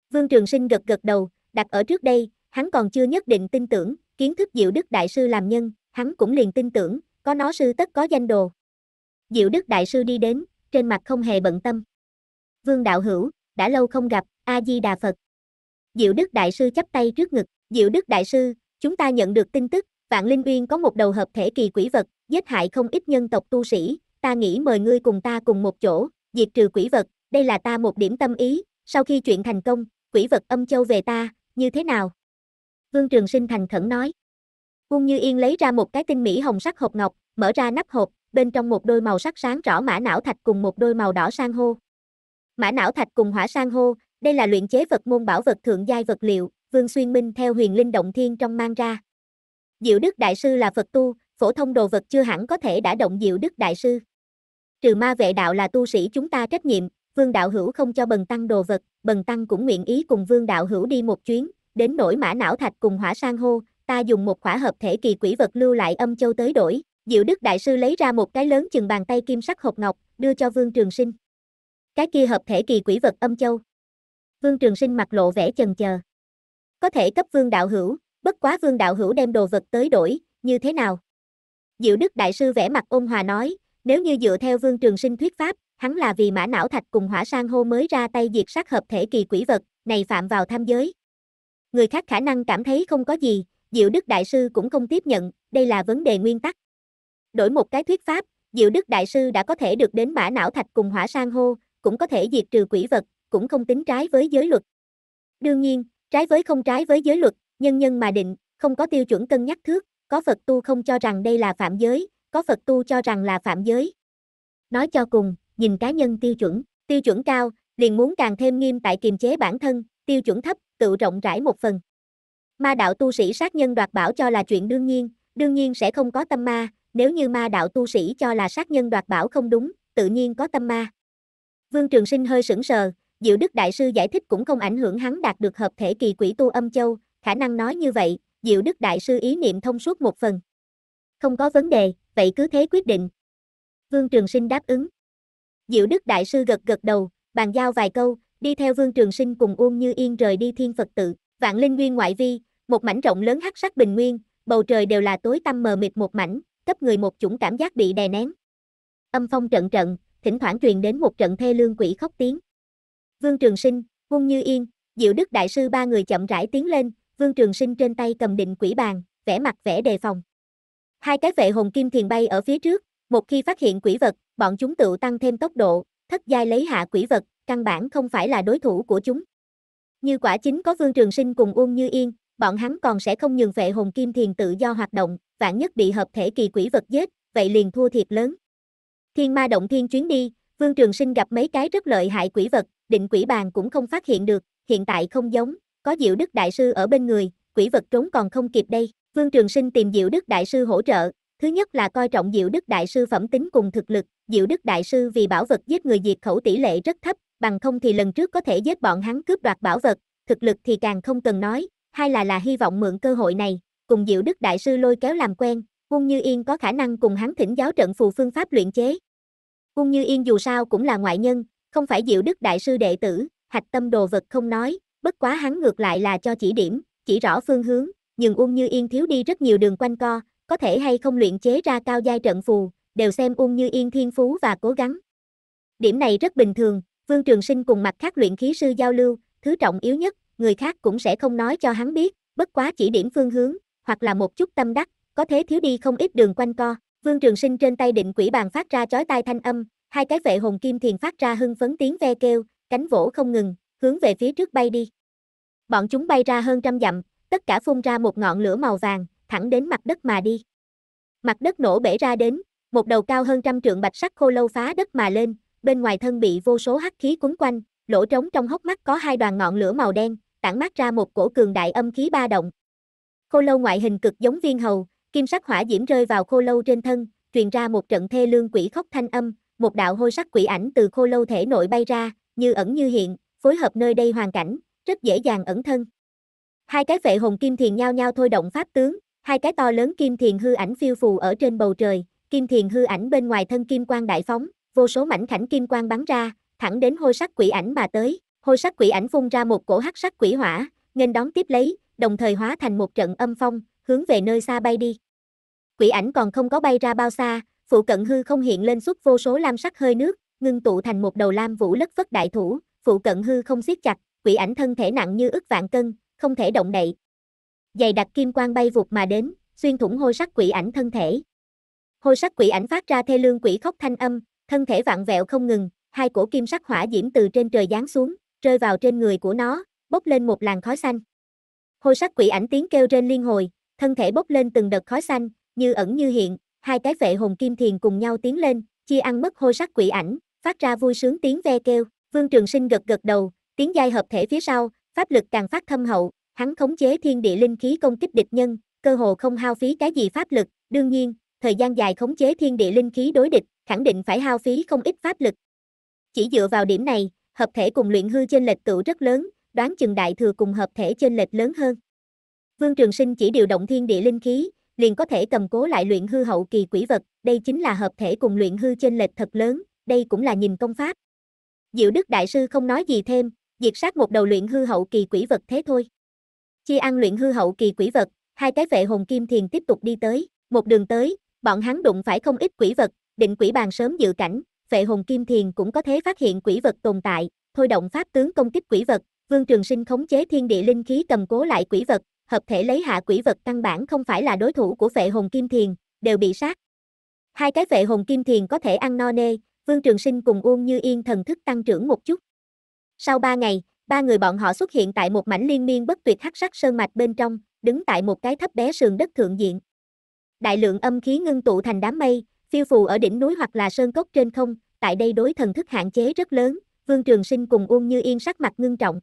Vương Trường Sinh gật gật đầu, đặt ở trước đây, hắn còn chưa nhất định tin tưởng, kiến thức Diệu Đức Đại Sư làm nhân, hắn cũng liền tin tưởng, có nó sư tất có danh đồ. Diệu Đức Đại Sư đi đến, trên mặt không hề bận tâm. Vương đạo hữu, đã lâu không gặp, A-di-đà Phật. Diệu Đức Đại Sư chắp tay trước ngực, Diệu Đức Đại Sư, chúng ta nhận được tin tức, Vạn Linh Uyên có một đầu hợp thể kỳ quỷ vật, giết hại không ít nhân tộc tu sĩ, ta nghĩ mời ngươi cùng ta cùng một chỗ, diệt trừ quỷ vật, đây là ta một điểm tâm ý, sau khi chuyện thành công, quỷ vật âm châu về ta, như thế nào? Vương Trường Sinh thành khẩn nói. Ung Như Yên lấy ra một cái tinh mỹ hồng sắc hộp ngọc, mở ra nắp hộp, bên trong một đôi màu sắc sáng rõ mã não thạch cùng một đôi màu đỏ san hô. Mã não thạch cùng hỏa san hô, đây là luyện chế vật môn bảo vật thượng giai vật liệu, Vương Xuyên Minh theo Huyền Linh Động Thiên trong mang ra. Diệu Đức Đại Sư là Phật tu, phổ thông đồ vật chưa hẳn có thể đã động Diệu Đức Đại Sư. Trừ ma vệ đạo là tu sĩ chúng ta trách nhiệm, Vương đạo hữu không cho bần tăng đồ vật, bần tăng cũng nguyện ý cùng Vương đạo hữu đi một chuyến, đến nỗi mã não thạch cùng hỏa san hô, ta dùng một khỏa hợp thể kỳ quỷ vật lưu lại âm châu tới đổi. Diệu Đức Đại Sư lấy ra một cái lớn chừng bàn tay kim sắc hộp ngọc, đưa cho Vương Trường Sinh. Cái kia hợp thể kỳ quỷ vật âm châu. Vương Trường Sinh mặt lộ vẻ chần chờ. Có thể cấp Vương đạo hữu, bất quá Vương đạo hữu đem đồ vật tới đổi, như thế nào? Diệu Đức Đại Sư vẻ mặt ôn hòa nói, nếu như dựa theo Vương Trường Sinh thuyết pháp, hắn là vì mã não thạch cùng hỏa san hô mới ra tay diệt sát hợp thể kỳ quỷ vật, này phạm vào tham giới. Người khác khả năng cảm thấy không có gì, Diệu Đức Đại Sư cũng không tiếp nhận, đây là vấn đề nguyên tắc. Đổi một cái thuyết pháp, Diệu Đức Đại Sư đã có thể được đến mã não thạch cùng hỏa san hô, cũng có thể diệt trừ quỷ vật, cũng không tính trái với giới luật. Đương nhiên, trái với không trái với giới luật, nhân nhân mà định, không có tiêu chuẩn cân nhắc thước, có Phật tu không cho rằng đây là phạm giới, có Phật tu cho rằng là phạm giới. Nói cho cùng, nhìn cá nhân tiêu chuẩn cao, liền muốn càng thêm nghiêm tại kiềm chế bản thân, tiêu chuẩn thấp, tự rộng rãi một phần. Ma đạo tu sĩ sát nhân đoạt bảo cho là chuyện đương nhiên sẽ không có tâm ma, nếu như ma đạo tu sĩ cho là sát nhân đoạt bảo không đúng, tự nhiên có tâm ma. Vương Trường Sinh hơi sững sờ, Diệu Đức Đại Sư giải thích cũng không ảnh hưởng hắn đạt được hợp thể kỳ quỷ tu âm châu, khả năng nói như vậy, Diệu Đức Đại Sư ý niệm thông suốt một phần. Không có vấn đề, vậy cứ thế quyết định. Vương Trường Sinh đáp ứng. Diệu Đức Đại Sư gật gật đầu, bàn giao vài câu, đi theo Vương Trường Sinh cùng Ung Như Yên rời đi Thiên Phật tự. Vạn Linh Nguyên ngoại vi, một mảnh rộng lớn hắc sắc bình nguyên, bầu trời đều là tối tăm mờ mịt một mảnh, cấp người một chủng cảm giác bị đè nén. Âm phong trận trận, thỉnh thoảng truyền đến một trận thê lương quỷ khóc tiếng. Vương Trường Sinh, Ung Như Yên, Diệu Đức Đại Sư ba người chậm rãi tiến lên, Vương Trường Sinh trên tay cầm định quỷ bàn, vẻ mặt vẻ đề phòng. Hai cái vệ hồn kim thiền bay ở phía trước, một khi phát hiện quỷ vật, bọn chúng tự tăng thêm tốc độ, thất giai lấy hạ quỷ vật, căn bản không phải là đối thủ của chúng. Như quả chính có Vương Trường Sinh cùng Ung Như Yên, bọn hắn còn sẽ không nhường vệ hồn kim thiền tự do hoạt động, vạn nhất bị hợp thể kỳ quỷ vật giết, vậy liền thua thiệt lớn. Thiên Ma Động Thiên chuyến đi, Vương Trường Sinh gặp mấy cái rất lợi hại quỷ vật, định quỷ bàn cũng không phát hiện được, hiện tại không giống, có Diệu Đức Đại Sư ở bên người, quỷ vật trốn còn không kịp đây. Vương Trường Sinh tìm Diệu Đức Đại Sư hỗ trợ, thứ nhất là coi trọng Diệu Đức Đại Sư phẩm tính cùng thực lực, Diệu Đức Đại Sư vì bảo vật giết người diệt khẩu tỷ lệ rất thấp, bằng không thì lần trước có thể giết bọn hắn cướp đoạt bảo vật, thực lực thì càng không cần nói, hay là hy vọng mượn cơ hội này, cùng Diệu Đức Đại Sư lôi kéo làm quen, Ung Như Yên có khả năng cùng hắn thỉnh giáo trận phù phương pháp luyện chế. Ung Như Yên dù sao cũng là ngoại nhân, không phải Diệu Đức Đại Sư đệ tử, hạch tâm đồ vật không nói, bất quá hắn ngược lại là cho chỉ điểm, chỉ rõ phương hướng, nhưng Ung Như Yên thiếu đi rất nhiều đường quanh co, có thể hay không luyện chế ra cao giai trận phù, đều xem Ung Như Yên thiên phú và cố gắng. Điểm này rất bình thường, Vương Trường Sinh cùng mặt khác luyện khí sư giao lưu, thứ trọng yếu nhất, người khác cũng sẽ không nói cho hắn biết, bất quá chỉ điểm phương hướng, hoặc là một chút tâm đắc, có thế thiếu đi không ít đường quanh co. Vương Trường Sinh trên tay định quỷ bàn phát ra chói tai thanh âm, hai cái vệ hồn kim thiền phát ra hưng phấn tiếng ve kêu, cánh vỗ không ngừng, hướng về phía trước bay đi. Bọn chúng bay ra hơn trăm dặm, tất cả phun ra một ngọn lửa màu vàng, thẳng đến mặt đất mà đi. Mặt đất nổ bể ra đến, một đầu cao hơn trăm trượng bạch sắc khô lâu phá đất mà lên, bên ngoài thân bị vô số hắc khí quấn quanh, lỗ trống trong hốc mắt có hai đoàn ngọn lửa màu đen, tản mát ra một cổ cường đại âm khí ba động. Khô lâu ngoại hình cực giống viên hầu, kim sắc hỏa diễm rơi vào khô lâu trên thân, truyền ra một trận thê lương quỷ khóc thanh âm, một đạo hôi sắc quỷ ảnh từ khô lâu thể nội bay ra, như ẩn như hiện, phối hợp nơi đây hoàn cảnh, rất dễ dàng ẩn thân. Hai cái vệ hồn kim thiền nhao nhao thôi động pháp tướng, hai cái to lớn kim thiền hư ảnh phiêu phù ở trên bầu trời, kim thiền hư ảnh bên ngoài thân kim quang đại phóng, vô số mảnh khảnh kim quang bắn ra, thẳng đến hôi sắc quỷ ảnh mà tới. Hôi sắc quỷ ảnh phun ra một cổ hắc sắc quỷ hỏa, nghênh đón tiếp lấy, đồng thời hóa thành một trận âm phong, hướng về nơi xa bay đi. Quỷ ảnh còn không có bay ra bao xa, phụ cận hư không hiện lên xuất vô số lam sắc hơi nước, ngưng tụ thành một đầu lam vũ lất phất đại thủ, phụ cận hư không siết chặt, quỷ ảnh thân thể nặng như ức vạn cân, không thể động đậy. Dày đặc kim quang bay vụt mà đến, xuyên thủng hôi sắc quỷ ảnh thân thể. Hôi sắc quỷ ảnh phát ra thê lương quỷ khóc thanh âm, thân thể vặn vẹo không ngừng, hai cổ kim sắc hỏa diễm từ trên trời giáng xuống, rơi vào trên người của nó, bốc lên một làn khói xanh. Hôi sắc quỷ ảnh tiếng kêu trên liên hồi, thân thể bốc lên từng đợt khói xanh, như ẩn như hiện, hai cái vệ hồn kim thiền cùng nhau tiến lên, chia ăn mất hôi sắc quỷ ảnh, phát ra vui sướng tiếng ve kêu. Vương Trường Sinh gật gật đầu, tiếng giai hợp thể phía sau, pháp lực càng phát thâm hậu, hắn khống chế thiên địa linh khí công kích địch nhân, cơ hồ không hao phí cái gì pháp lực, đương nhiên, thời gian dài khống chế thiên địa linh khí đối địch, khẳng định phải hao phí không ít pháp lực. Chỉ dựa vào điểm này, hợp thể cùng luyện hư chênh lệch tựu rất lớn, đoán chừng đại thừa cùng hợp thể chênh lệch lớn hơn. Vương Trường Sinh chỉ điều động thiên địa linh khí, liền có thể cầm cố lại luyện hư hậu kỳ quỷ vật, đây chính là hợp thể cùng luyện hư chênh lệch thật lớn, đây cũng là nhìn công pháp. Diệu Đức Đại Sư không nói gì thêm, diệt sát một đầu luyện hư hậu kỳ quỷ vật thế thôi. Chia ăn luyện hư hậu kỳ quỷ vật, hai cái vệ hồn kim thiền tiếp tục đi tới, một đường tới, bọn hắn đụng phải không ít quỷ vật, định quỷ bàn sớm dự cảnh, vệ hồn kim thiền cũng có thể phát hiện quỷ vật tồn tại, thôi động pháp tướng công kích quỷ vật. Vương Trường Sinh khống chế thiên địa linh khí cầm cố lại quỷ vật, hợp thể lấy hạ quỷ vật căn bản không phải là đối thủ của vệ hồn kim thiền, đều bị sát. Hai cái vệ hồn kim thiền có thể ăn no nê, Vương Trường Sinh cùng Ung Như Yên thần thức tăng trưởng một chút. Sau 3 ngày, ba người bọn họ xuất hiện tại một mảnh liên miên bất tuyệt hắc sắc sơn mạch bên trong, đứng tại một cái thấp bé sườn đất thượng diện. Đại lượng âm khí ngưng tụ thành đám mây, phiêu phù ở đỉnh núi hoặc là sơn cốc trên không, tại đây đối thần thức hạn chế rất lớn, Vương Trường Sinh cùng Ung Như Yên sắc mặt ngưng trọng.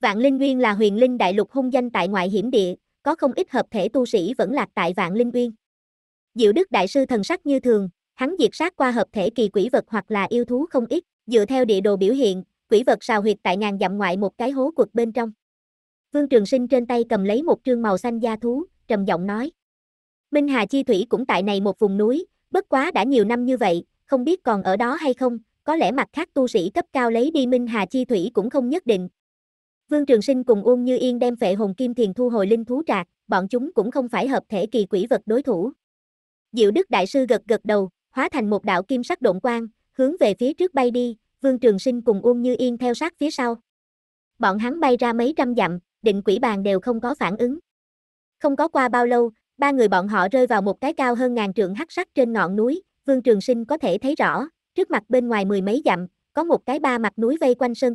Vạn Linh Uyên là Huyền Linh Đại Lục hung danh tại ngoại hiểm địa, có không ít hợp thể tu sĩ vẫn lạc tại Vạn Linh Uyên. Diệu Đức Đại Sư thần sắc như thường, hắn diệt sát qua hợp thể kỳ quỷ vật hoặc là yêu thú không ít, dựa theo địa đồ biểu hiện, quỷ vật sào huyệt tại ngàn dặm ngoại một cái hố quật bên trong. Vương Trường Sinh trên tay cầm lấy một trương màu xanh da thú, trầm giọng nói: Minh Hà Chi Thủy cũng tại này một vùng núi, bất quá đã nhiều năm như vậy, không biết còn ở đó hay không, có lẽ mặt khác tu sĩ cấp cao lấy đi Minh Hà Chi Thủy cũng không nhất định. Vương Trường Sinh cùng Ung Như Yên đem vệ hồn kim thiền thu hồi linh thú trạc, bọn chúng cũng không phải hợp thể kỳ quỷ vật đối thủ. Diệu Đức Đại Sư gật gật đầu, hóa thành một đạo kim sắc độn quang, hướng về phía trước bay đi, Vương Trường Sinh cùng Ung Như Yên theo sát phía sau. Bọn hắn bay ra mấy trăm dặm, định quỷ bàn đều không có phản ứng. Không có qua bao lâu, ba người bọn họ rơi vào một cái cao hơn ngàn trượng hắc sắc trên ngọn núi, Vương Trường Sinh có thể thấy rõ, trước mặt bên ngoài mười mấy dặm, có một cái ba mặt núi vây quanh sơn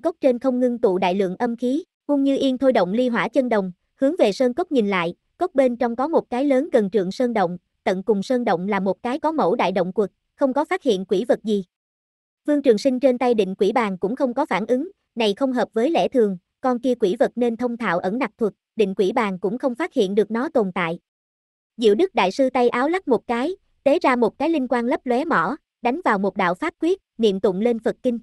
cốc trên không ngưng tụ đại lượng âm khí, Ung Như Yên thôi động ly hỏa chân đồng, hướng về sơn cốc nhìn lại, cốc bên trong có một cái lớn gần trượng sơn động, tận cùng sơn động là một cái có mẫu đại động quật, không có phát hiện quỷ vật gì. Vương Trường Sinh trên tay định quỷ bàn cũng không có phản ứng, này không hợp với lẽ thường, con kia quỷ vật nên thông thạo ẩn nặc thuật, định quỷ bàn cũng không phát hiện được nó tồn tại. Diệu Đức Đại Sư tay áo lắc một cái, tế ra một cái linh quang lấp lóe mỏ, đánh vào một đạo pháp quyết, niệm tụng lên Phật kinh.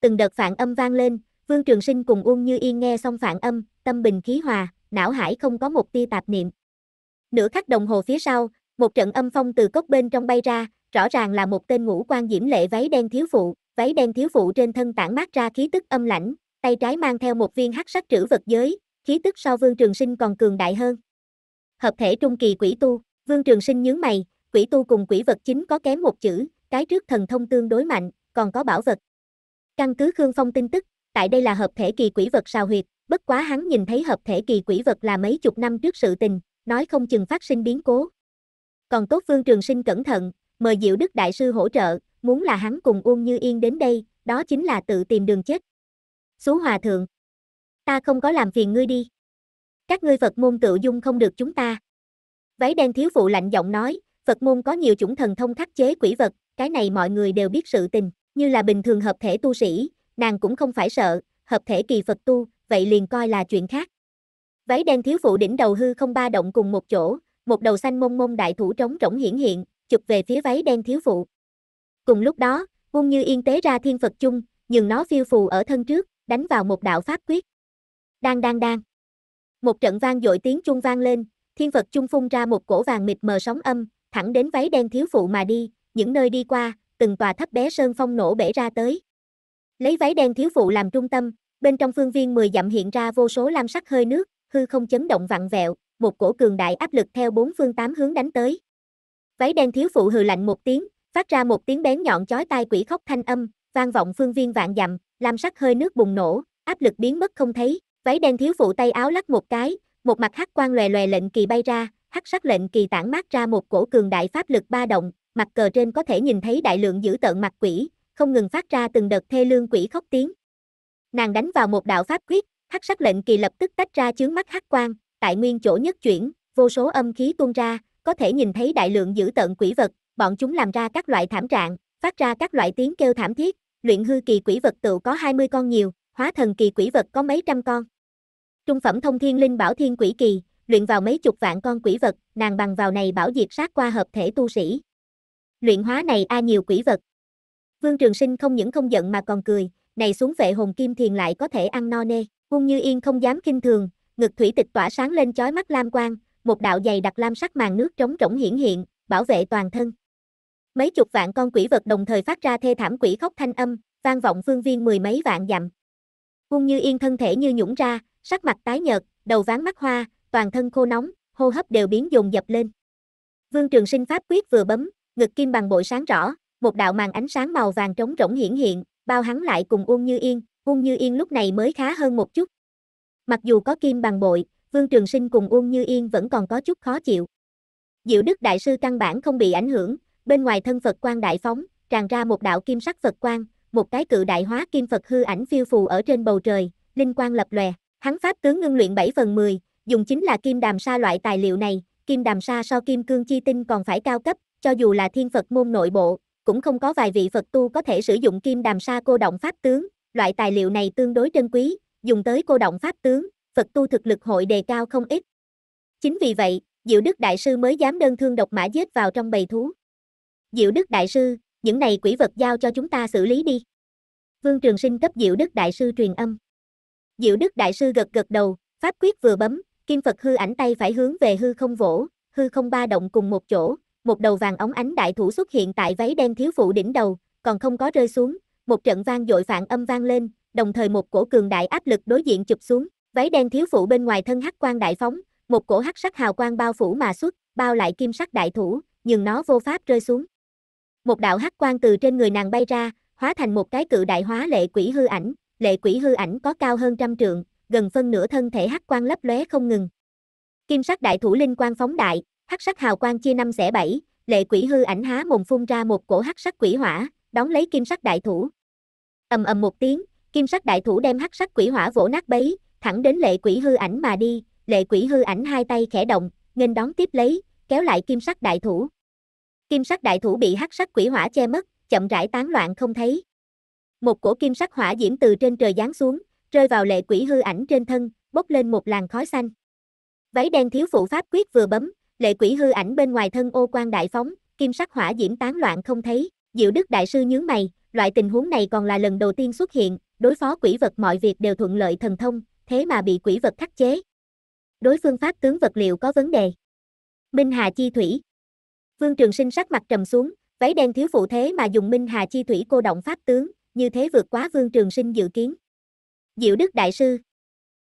Từng đợt phản âm vang lên, Vương Trường Sinh cùng Ung Như Yên nghe xong phản âm, tâm bình khí hòa, não hải không có một tia tạp niệm. Nửa khắc đồng hồ phía sau, một trận âm phong từ cốc bên trong bay ra, rõ ràng là một tên ngũ quan diễm lệ váy đen thiếu phụ, váy đen thiếu phụ trên thân tản mát ra khí tức âm lãnh, tay trái mang theo một viên hắc sắc trữ vật giới, khí tức so Vương Trường Sinh còn cường đại hơn. Hợp thể trung kỳ quỷ tu, Vương Trường Sinh nhướng mày, quỷ tu cùng quỷ vật chính có kém một chữ, cái trước thần thông tương đối mạnh, còn có bảo vật. Căn cứ Khương Phong tin tức, tại đây là hợp thể kỳ quỷ vật sào huyệt, bất quá hắn nhìn thấy hợp thể kỳ quỷ vật là mấy chục năm trước sự tình, nói không chừng phát sinh biến cố. Còn tốt Vương Trường Sinh cẩn thận, mời Diệu Đức Đại Sư hỗ trợ, muốn là hắn cùng Ung Như Yên đến đây, đó chính là tự tìm đường chết. Xú hòa thượng, ta không có làm phiền ngươi đi. Các ngươi Phật môn tự dung không được chúng ta. Váy đen thiếu phụ lạnh giọng nói, Phật môn có nhiều chủng thần thông khắc chế quỷ vật, cái này mọi người đều biết sự tình, như là bình thường hợp thể tu sĩ, nàng cũng không phải sợ, hợp thể kỳ Phật tu, vậy liền coi là chuyện khác. Váy đen thiếu phụ đỉnh đầu hư không ba động cùng một chỗ, một đầu xanh mông mông đại thủ trống rỗng hiển hiện, chụp về phía váy đen thiếu phụ. Cùng lúc đó, Ung Như Yên tế ra thiên Phật chung, nhưng nó phiêu phù ở thân trước, đánh vào một đạo pháp quyết. Đang. Một trận vang dội tiếng chuông vang lên, thiên Phật chung phun ra một cổ vàng mịt mờ sóng âm, thẳng đến váy đen thiếu phụ mà đi, những nơi đi qua, từng tòa thấp bé sơn phong nổ bể ra tới. Lấy váy đen thiếu phụ làm trung tâm, bên trong phương viên 10 dặm hiện ra vô số lam sắc hơi nước, hư không chấn động vặn vẹo, một cổ cường đại áp lực theo bốn phương tám hướng đánh tới. Váy đen thiếu phụ hừ lạnh một tiếng, phát ra một tiếng bén nhọn chói tai quỷ khóc thanh âm, vang vọng phương viên vạn dặm, lam sắc hơi nước bùng nổ, áp lực biến mất không thấy. Váy đen thiếu phụ tay áo lắc một cái, một mặt hắc quang lòe lòe lệnh kỳ bay ra, hắc sắc lệnh kỳ tản mát ra một cổ cường đại pháp lực ba động, mặt cờ trên có thể nhìn thấy đại lượng dữ tợn mặt quỷ, không ngừng phát ra từng đợt thê lương quỷ khóc tiếng. Nàng đánh vào một đạo pháp quyết, hắc sắc lệnh kỳ lập tức tách ra chướng mắt hắc quang, tại nguyên chỗ nhất chuyển, vô số âm khí tuôn ra, có thể nhìn thấy đại lượng dữ tợn quỷ vật, bọn chúng làm ra các loại thảm trạng, phát ra các loại tiếng kêu thảm thiết, luyện hư kỳ quỷ vật tựu có 20 con nhiều, hóa thần kỳ quỷ vật có mấy trăm con. Trung phẩm thông thiên linh bảo thiên quỷ kỳ, luyện vào mấy chục vạn con quỷ vật, nàng bằng vào này bảo diệt sát qua hợp thể tu sĩ. Luyện hóa này a nhiều quỷ vật. Vương Trường Sinh không những không giận mà còn cười, này xuống vệ hồn kim thiền lại có thể ăn no nê. Ung Như Yên không dám khinh thường, ngực thủy tịch tỏa sáng lên chói mắt lam quang, một đạo dày đặc lam sắc màn nước trống rỗng hiển hiện, bảo vệ toàn thân. Mấy chục vạn con quỷ vật đồng thời phát ra thê thảm quỷ khóc thanh âm, vang vọng phương viên mười mấy vạn dặm. Ung Như Yên thân thể như nhũng ra, sắc mặt tái nhợt, đầu váng mắt hoa, toàn thân khô nóng, hô hấp đều biến dồn dập lên. Vương Trường Sinh pháp quyết vừa bấm, ngực kim bằng bội sáng rõ, một đạo màn ánh sáng màu vàng trống rỗng hiển hiện, bao hắn lại cùng Ung Như Yên. Ung Như Yên lúc này mới khá hơn một chút. Mặc dù có kim bằng bội, Vương Trường Sinh cùng Ung Như Yên vẫn còn có chút khó chịu. Diệu Đức Đại Sư căn bản không bị ảnh hưởng, bên ngoài thân Phật quang đại phóng, tràn ra một đạo kim sắc Phật quang, một cái cự đại hóa kim Phật hư ảnh phiêu phù ở trên bầu trời, linh quang lập lòe, hắn pháp tướng ngưng luyện 7/10, dùng chính là kim đàm sa loại tài liệu này, kim đàm sa so kim cương chi tinh còn phải cao cấp, cho dù là thiên Phật môn nội bộ, cũng không có vài vị Phật tu có thể sử dụng kim đàm sa cô động pháp tướng, loại tài liệu này tương đối trân quý, dùng tới cô động pháp tướng, Phật tu thực lực hội đề cao không ít. Chính vì vậy, Diệu Đức Đại Sư mới dám đơn thương độc mã giết vào trong bầy thú. Diệu Đức Đại Sư, những này quỷ vật giao cho chúng ta xử lý đi. Vương Trường Sinh cấp Diệu Đức Đại Sư truyền âm. Diệu Đức Đại Sư gật gật đầu, pháp quyết vừa bấm, kim Phật hư ảnh tay phải hướng về hư không vỗ, hư không ba động cùng một chỗ, một đầu vàng óng ánh đại thủ xuất hiện tại váy đen thiếu phụ đỉnh đầu, còn không có rơi xuống, một trận vang dội phản âm vang lên, đồng thời một cổ cường đại áp lực đối diện chụp xuống, váy đen thiếu phụ bên ngoài thân hắc quang đại phóng, một cổ hắc sắc hào quang bao phủ mà xuất, bao lại kim sắc đại thủ, nhưng nó vô pháp rơi xuống. Một đạo hắc quang từ trên người nàng bay ra, hóa thành một cái cự đại hóa lệ quỷ hư ảnh, lệ quỷ hư ảnh có cao hơn 100 trượng, gần phân nửa thân thể hắc quang lấp lóe không ngừng. Kim sắc đại thủ linh quang phóng đại, hắc sắc hào quang chia 5/7, lệ quỷ hư ảnh há mồm phun ra một cổ hắc sắc quỷ hỏa, đón lấy kim sắc đại thủ. Ầm ầm một tiếng, kim sắc đại thủ đem hắc sắc quỷ hỏa vỗ nát bấy, thẳng đến lệ quỷ hư ảnh mà đi. Lệ quỷ hư ảnh hai tay khẽ động, nghênh đón tiếp lấy, kéo lại kim sắc đại thủ. Kim sắc đại thủ bị hắc sắc quỷ hỏa che mất, chậm rãi tán loạn không thấy. Một cổ kim sắc hỏa diễm từ trên trời giáng xuống, rơi vào lệ quỷ hư ảnh trên thân, bốc lên một làn khói xanh. Váy đen thiếu phụ pháp quyết vừa bấm, lệ quỷ hư ảnh bên ngoài thân ô quang đại phóng, kim sắc hỏa diễm tán loạn không thấy. Diệu Đức Đại Sư nhướng mày, loại tình huống này còn là lần đầu tiên xuất hiện, đối phó quỷ vật mọi việc đều thuận lợi thần thông, thế mà bị quỷ vật khắc chế. Đối phương pháp tướng vật liệu có vấn đề. Minh Hà Chi Thủy. Vương Trường Sinh sắc mặt trầm xuống, váy đen thiếu phụ thế mà dùng Minh Hà Chi Thủy cô động pháp tướng, như thế vượt quá Vương Trường Sinh dự kiến. Diệu Đức Đại Sư,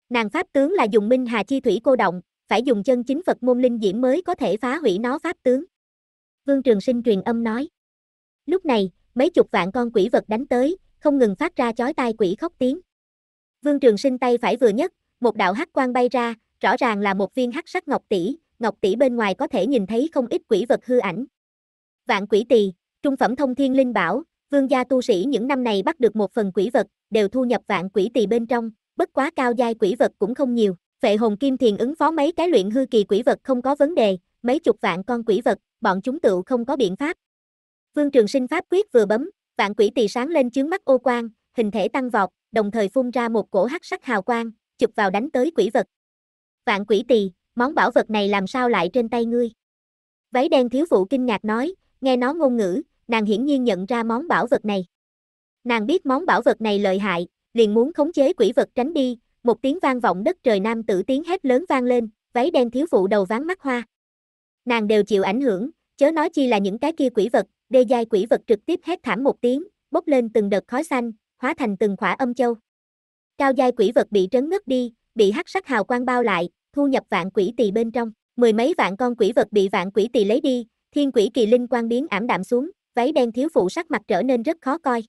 nàng pháp tướng là dùng Minh Hà Chi Thủy cô động, phải dùng chân chính Phật môn linh diễm mới có thể phá hủy nó pháp tướng. Vương Trường Sinh truyền âm nói. Lúc này, mấy chục vạn con quỷ vật đánh tới, không ngừng phát ra chói tai quỷ khóc tiếng. Vương Trường Sinh tay phải vừa nhấc, Một đạo hắc quang bay ra, rõ ràng là một viên hắc sắc ngọc tỷ bên ngoài có thể nhìn thấy không ít quỷ vật hư ảnh. Vạn quỷ tỳ, trung phẩm thông thiên linh bảo, vương gia tu sĩ những năm này bắt được một phần quỷ vật, đều thu nhập vạn quỷ tỳ bên trong, bất quá cao giai quỷ vật cũng không nhiều, phệ hồn kim thiền ứng phó mấy cái luyện hư kỳ quỷ vật không có vấn đề, mấy chục vạn con quỷ vật, bọn chúng tựu không có biện pháp. Vương Trường Sinh pháp quyết vừa bấm, vạn quỷ tỳ sáng lên chướng mắt ô quang, hình thể tăng vọt, đồng thời phun ra một cổ hắc sắc hào quang, chụp vào đánh tới quỷ vật. Vạn quỷ tỳ, món bảo vật này làm sao lại trên tay ngươi? Váy đen thiếu phụ kinh ngạc nói, nghe nó ngôn ngữ, nàng hiển nhiên nhận ra món bảo vật này. Nàng biết món bảo vật này lợi hại, liền muốn khống chế quỷ vật tránh đi, một tiếng vang vọng đất trời, nam tử tiếng hét lớn vang lên, váy đen thiếu phụ đầu váng mắt hoa. Nàng đều chịu ảnh hưởng, chớ nói chi là những cái kia quỷ vật, đê giai quỷ vật trực tiếp hét thảm một tiếng, bốc lên từng đợt khói xanh, hóa thành từng khỏa âm châu. Cao giai quỷ vật bị trấn ngất đi, bị hắc sắc hào quang bao lại, thu nhập vạn quỷ tỳ bên trong, mười mấy vạn con quỷ vật bị vạn quỷ tỳ lấy đi, thiên quỷ kỳ linh quang biến ảm đạm xuống, váy đen thiếu phụ sắc mặt trở nên rất khó coi.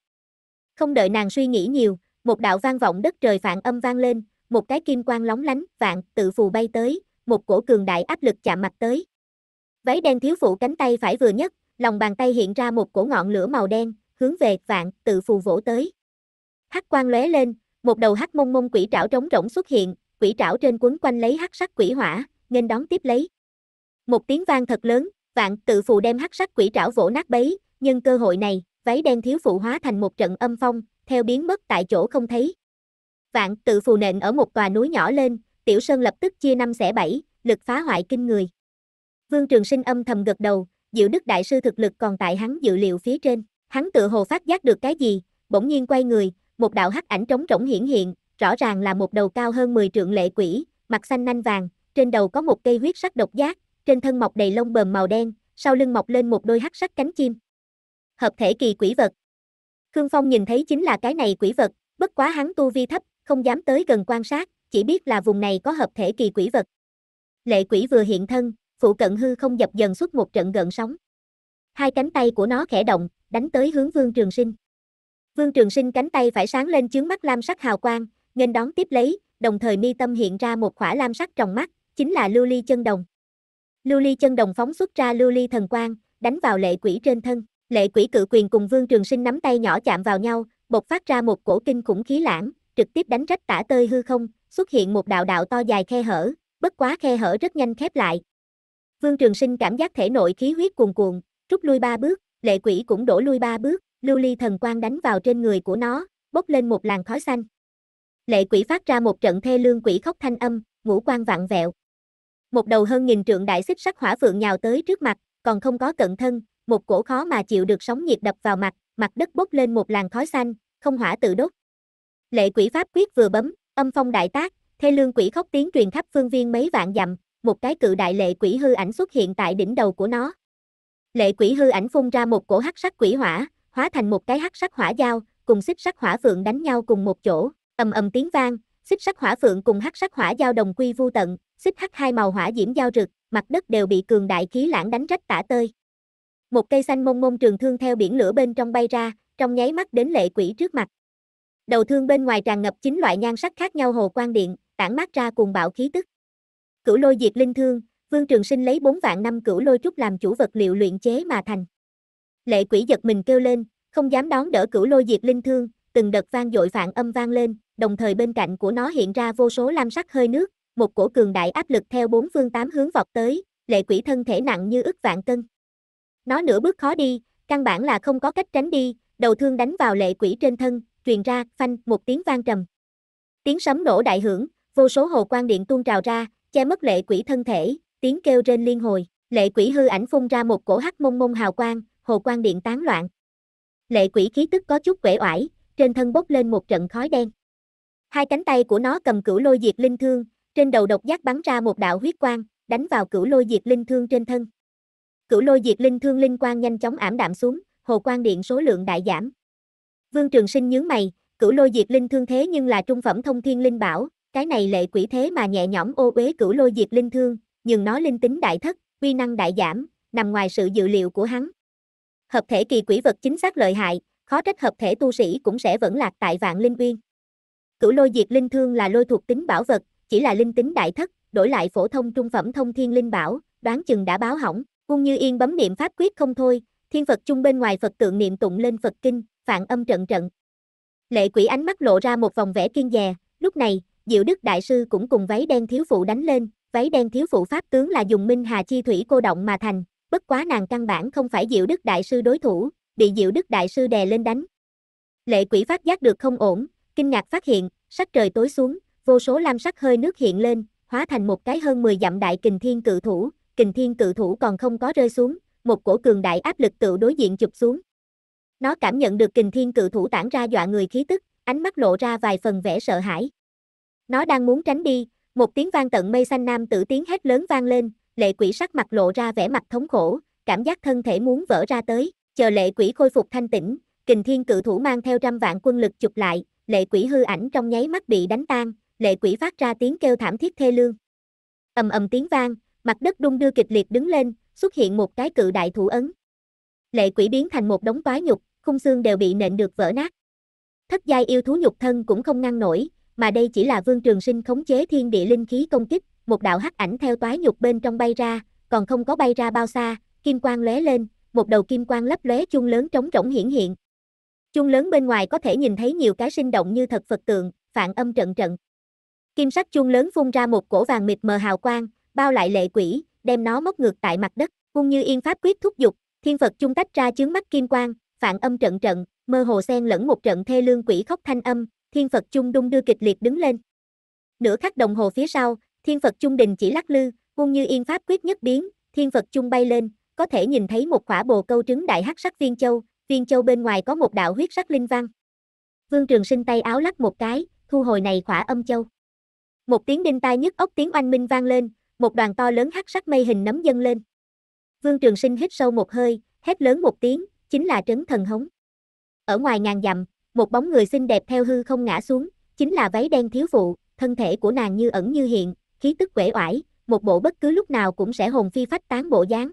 Không đợi nàng suy nghĩ nhiều, một đạo vang vọng đất trời phạn âm vang lên, một cái kim quang lóng lánh, vạn tự phù bay tới, một cổ cường đại áp lực chạm mặt tới. Váy đen thiếu phụ cánh tay phải vừa nhấc, lòng bàn tay hiện ra một cổ ngọn lửa màu đen, hướng về vạn tự phù vỗ tới. Hắc quang lóe lên, một đầu hắc mông mông quỷ trảo trống rỗng xuất hiện, quỷ trảo trên quấn quanh lấy hắc sắc quỷ hỏa, nên đón tiếp lấy. Một tiếng vang thật lớn, vạn tự phù đem hắc sắc quỷ trảo vỗ nát bấy, nhân cơ hội này, váy đen thiếu phụ hóa thành một trận âm phong, theo biến mất tại chỗ không thấy. Vạn tự phù nện ở một tòa núi nhỏ lên, tiểu sơn lập tức chia 5/7, lực phá hoại kinh người. Vương Trường Sinh âm thầm gật đầu, Diệu Đức đại sư thực lực còn tại hắn dự liệu phía trên, hắn tự hồ phát giác được cái gì, bỗng nhiên quay người, một đạo hắc ảnh trống rỗng hiển hiện, rõ ràng là một đầu cao hơn 10 trượng lệ quỷ, mặt xanh nanh vàng, trên đầu có một cây huyết sắc độc giác, trên thân mọc đầy lông bờm màu đen, sau lưng mọc lên một đôi hắc sắc cánh chim. Hợp thể kỳ quỷ vật. Khương Phong nhìn thấy chính là cái này quỷ vật, bất quá hắn tu vi thấp, không dám tới gần quan sát, chỉ biết là vùng này có hợp thể kỳ quỷ vật. Lệ quỷ vừa hiện thân, phụ cận hư không dập dần suốt một trận gợn sóng. Hai cánh tay của nó khẽ động, đánh tới hướng Vương Trường Sinh. Vương Trường Sinh cánh tay phải sáng lên chướng mắt lam sắc hào quang, nghênh đón tiếp lấy, đồng thời mi tâm hiện ra một khỏa lam sắc trong mắt, chính là lưu ly chân đồng. Lưu ly chân đồng phóng xuất ra lưu ly thần quang, đánh vào lệ quỷ trên thân. Lệ quỷ cự quyền cùng Vương Trường Sinh nắm tay nhỏ chạm vào nhau, bộc phát ra một cổ kinh khủng khí lãng, trực tiếp đánh rách tả tơi hư không, xuất hiện một đạo đạo to dài khe hở, bất quá khe hở rất nhanh khép lại. Vương Trường Sinh cảm giác thể nội khí huyết cuồn cuộn, rút lui 3 bước, lệ quỷ cũng đổ lui 3 bước, lưu ly thần quang đánh vào trên người của nó, bốc lên một làn khói xanh. Lệ quỷ phát ra một trận thê lương quỷ khóc thanh âm, ngũ quan vặn vẹo. Một đầu hơn 1000 trượng đại xích sắc hỏa phượng nhào tới trước mặt, còn không có cận thân, một cổ khó mà chịu được sóng nhiệt đập vào mặt, mặt đất bốc lên một làn khói xanh, không hỏa tự đốt. Lệ quỷ pháp quyết vừa bấm, âm phong đại tác, thê lương quỷ khóc tiếng truyền khắp phương viên mấy vạn dặm, một cái cự đại lệ quỷ hư ảnh xuất hiện tại đỉnh đầu của nó. Lệ quỷ hư ảnh phun ra một cổ hắc sắc quỷ hỏa, hóa thành một cái hắc sắc hỏa dao, cùng xích sắc hỏa phượng đánh nhau cùng một chỗ, ầm ầm tiếng vang, xích sắc hỏa phượng cùng hắc sắc hỏa dao đồng quy vu tận, xích hắc hai màu hỏa diễm giao rực, mặt đất đều bị cường đại khí lãng đánh rách tả tơi. Một cây xanh mông mông trường thương theo biển lửa bên trong bay ra, trong nháy mắt đến lệ quỷ trước mặt. Đầu thương bên ngoài tràn ngập 9 loại nhan sắc khác nhau hồ quang điện, tản mát ra cuồng bạo khí tức. Cửu lôi diệt linh thương, Vương Trường Sinh lấy 4 vạn năm cửu lôi trúc làm chủ vật liệu luyện chế mà thành. Lệ quỷ giật mình kêu lên, không dám đón đỡ cửu lôi diệt linh thương, từng đợt vang dội phạn âm vang lên, đồng thời bên cạnh của nó hiện ra vô số lam sắc hơi nước, một cổ cường đại áp lực theo 4 phương 8 hướng vọt tới, lệ quỷ thân thể nặng như ức vạn cân. Nó nửa bước khó đi, căn bản là không có cách tránh đi, đầu thương đánh vào lệ quỷ trên thân, truyền ra phanh một tiếng vang trầm. Tiếng sấm nổ đại hưởng, vô số hồ quang điện tuôn trào ra, che mất lệ quỷ thân thể, tiếng kêu rên liên hồi, lệ quỷ hư ảnh phun ra một cổ hắc mông mông hào quang, hồ quang điện tán loạn. Lệ quỷ khí tức có chút uể oải, trên thân bốc lên một trận khói đen. Hai cánh tay của nó cầm cửu lôi diệt linh thương, trên đầu độc giác bắn ra một đạo huyết quang, đánh vào cửu lôi diệt linh thương trên thân. Cửu lôi diệt linh thương linh quang nhanh chóng ảm đạm xuống, hồ quang điện số lượng đại giảm. Vương Trường Sinh nhướng mày, cửu lôi diệt linh thương thế nhưng là trung phẩm thông thiên linh bảo, cái này lệ quỷ thế mà nhẹ nhõm ô uế cửu lôi diệt linh thương, nhưng nó linh tính đại thất, uy năng đại giảm, nằm ngoài sự dự liệu của hắn. Hợp thể kỳ quỷ vật chính xác lợi hại, khó trách hợp thể tu sĩ cũng sẽ vẫn lạc tại Vạn Linh Uyên. Cửu lôi diệt linh thương là lôi thuộc tính bảo vật, chỉ là linh tính đại thất, đổi lại phổ thông trung phẩm thông thiên linh bảo, đoán chừng đã báo hỏng. Ung Như Yên bấm niệm pháp quyết không thôi, thiên Phật chung bên ngoài Phật tượng niệm tụng lên Phật kinh, phạn âm trận trận. Lệ quỷ ánh mắt lộ ra một vòng vẻ kiên dè, lúc này, Diệu Đức Đại Sư cũng cùng váy đen thiếu phụ đánh lên, váy đen thiếu phụ pháp tướng là dùng Minh Hà Chi Thủy cô động mà thành, bất quá nàng căn bản không phải Diệu Đức Đại Sư đối thủ, bị Diệu Đức Đại Sư đè lên đánh. Lệ quỷ phát giác được không ổn, kinh ngạc phát hiện, sắc trời tối xuống, vô số lam sắc hơi nước hiện lên, hóa thành một cái hơn 10 dặm đại kình thiên cự thủ, kình thiên cự thủ còn không có rơi xuống, một cổ cường đại áp lực tự đối diện chụp xuống. Nó cảm nhận được kình thiên cự thủ tản ra dọa người khí tức, ánh mắt lộ ra vài phần vẻ sợ hãi. Nó đang muốn tránh đi, một tiếng vang tận mây xanh nam tử tiếng hét lớn vang lên, lệ quỷ sắc mặt lộ ra vẻ mặt thống khổ, cảm giác thân thể muốn vỡ ra tới, chờ lệ quỷ khôi phục thanh tĩnh, kình thiên cự thủ mang theo trăm vạn quân lực chụp lại, lệ quỷ hư ảnh trong nháy mắt bị đánh tan, lệ quỷ phát ra tiếng kêu thảm thiết thê lương. Ầm ầm tiếng vang, mặt đất đung đưa kịch liệt đứng lên, xuất hiện một cái cự đại thủ ấn. Lệ quỷ biến thành một đống toái nhục, khung xương đều bị nện được vỡ nát. Thất giai yêu thú nhục thân cũng không ngăn nổi, mà đây chỉ là Vương Trường Sinh khống chế thiên địa linh khí công kích, một đạo hắc ảnh theo toái nhục bên trong bay ra, còn không có bay ra bao xa, kim quang lóe lên, một đầu kim quang lấp lóe chuông lớn trống rỗng hiển hiện. Chuông lớn bên ngoài có thể nhìn thấy nhiều cái sinh động như thật Phật tượng, phạn âm trận trận. Kim sắc chuông lớn phun ra một cổ vàng mịt mờ hào quang, bao lại lệ quỷ, đem nó móc ngược tại mặt đất. Ung Như Yên pháp quyết thúc dục, thiên Phật chung tách ra chướng mắt kim quang, phạn âm trận trận, mơ hồ xen lẫn một trận thê lương quỷ khóc thanh âm, thiên Phật chung đung đưa kịch liệt đứng lên. Nửa khắc đồng hồ phía sau, thiên Phật chung đình chỉ lắc lư, Ung Như Yên pháp quyết nhất biến, thiên Phật chung bay lên, có thể nhìn thấy một quả bồ câu trứng đại hắc sắc viên châu bên ngoài có một đạo huyết sắc linh văn. Vương Trường Sinh tay áo lắc một cái, thu hồi này quả âm châu. Một tiếng đinh tai nhức óc tiếng oanh minh vang lên, một đoàn to lớn hắc sắc mây hình nấm dâng lên. Vương Trường Sinh hít sâu một hơi, hét lớn một tiếng, chính là trấn thần hống. Ở ngoài ngàn dặm, một bóng người xinh đẹp theo hư không ngã xuống, chính là váy đen thiếu phụ, thân thể của nàng như ẩn như hiện, khí tức uể oải, một bộ bất cứ lúc nào cũng sẽ hồn phi phách tán bộ dáng.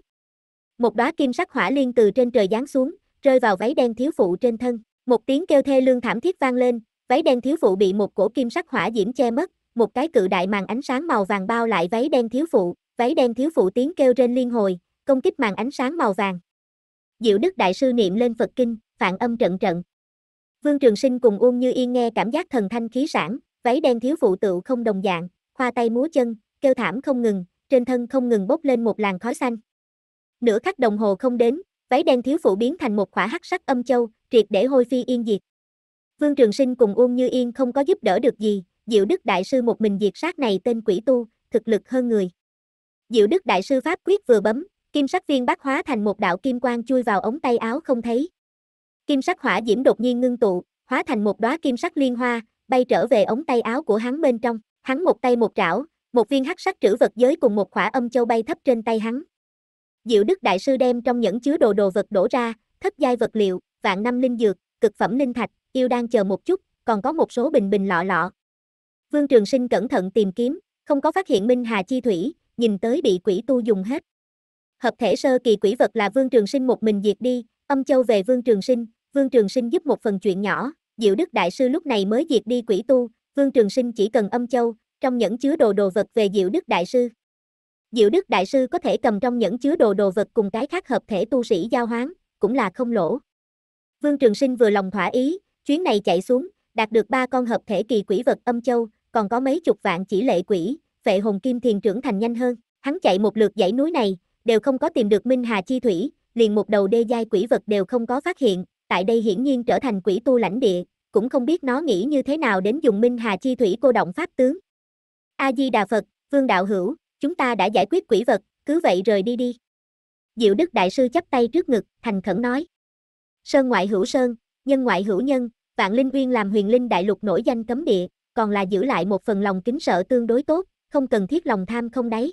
Một đóa kim sắc hỏa liên từ trên trời giáng xuống, rơi vào váy đen thiếu phụ trên thân, một tiếng kêu thê lương thảm thiết vang lên, váy đen thiếu phụ bị một cổ kim sắc hỏa diễm che mất, một cái cự đại màn ánh sáng màu vàng bao lại váy đen thiếu phụ tiếng kêu rên liên hồi, công kích màn ánh sáng màu vàng. Diệu Đức Đại Sư niệm lên Phật kinh, phạn âm trận trận. Vương Trường Sinh cùng Ung Như Yên nghe cảm giác thần thanh khí sảng, váy đen thiếu phụ tựu không đồng dạng, khoa tay múa chân, kêu thảm không ngừng, trên thân không ngừng bốc lên một làn khói xanh. Nửa khắc đồng hồ không đến, váy đen thiếu phụ biến thành một khỏa hắc sắc âm châu, triệt để hôi phi yên diệt. Vương Trường Sinh cùng Ung Như Yên không có giúp đỡ được gì, Diệu Đức Đại Sư một mình diệt sát này tên quỷ tu, thực lực hơn người. Diệu Đức Đại Sư pháp quyết vừa bấm, kim sắc viên bát hóa thành một đạo kim quang chui vào ống tay áo không thấy. Kim sắc hỏa diễm đột nhiên ngưng tụ, hóa thành một đóa kim sắc liên hoa, bay trở về ống tay áo của hắn bên trong. Hắn một tay một trảo, một viên hắc sắc trữ vật giới cùng một khỏa âm châu bay thấp trên tay hắn. Diệu Đức Đại Sư đem trong nhẫn chứa đồ vật đổ ra, thất giai vật liệu, vạn năm linh dược, cực phẩm linh thạch, yêu đang chờ một chút, còn có một số bình lọ lọ. Vương Trường Sinh cẩn thận tìm kiếm, không có phát hiện Minh Hà Chi Thủy, nhìn tới bị quỷ tu dùng hết. Hợp thể sơ kỳ quỷ vật là Vương Trường Sinh một mình diệt đi, âm châu về Vương Trường Sinh giúp một phần chuyện nhỏ, Diệu Đức Đại Sư lúc này mới diệt đi quỷ tu, Vương Trường Sinh chỉ cần âm châu, trong nhẫn chứa đồ vật về Diệu Đức Đại Sư. Diệu Đức Đại Sư có thể cầm trong nhẫn chứa đồ vật cùng cái khác hợp thể tu sĩ giao hoán, cũng là không lỗ. Vương Trường Sinh vừa lòng thỏa ý, chuyến này chạy xuống, đạt được 3 con hợp thể kỳ quỷ vật âm châu, còn có mấy chục vạn chỉ lệ quỷ, vệ hồn kim thiền trưởng thành nhanh hơn, hắn chạy một lượt dãy núi này, đều không có tìm được Minh Hà Chi Thủy, liền một đầu đê giai quỷ vật đều không có phát hiện, tại đây hiển nhiên trở thành quỷ tu lãnh địa, cũng không biết nó nghĩ như thế nào đến dùng Minh Hà Chi Thủy cô động pháp tướng. A-di-đà Phật, Vương Đạo Hữu, chúng ta đã giải quyết quỷ vật, cứ vậy rời đi đi. Diệu Đức Đại Sư chắp tay trước ngực, thành khẩn nói. Sơn ngoại hữu sơn, nhân ngoại hữu nhân, Vạn Linh Uyên làm Huyền Linh Đại Lục nổi danh cấm địa, còn là giữ lại một phần lòng kính sợ tương đối tốt, không cần thiết lòng tham không đáy.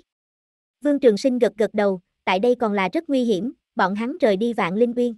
Vương Trường Sinh gật gật đầu, tại đây còn là rất nguy hiểm, bọn hắn rời đi Vạn Linh Uyên.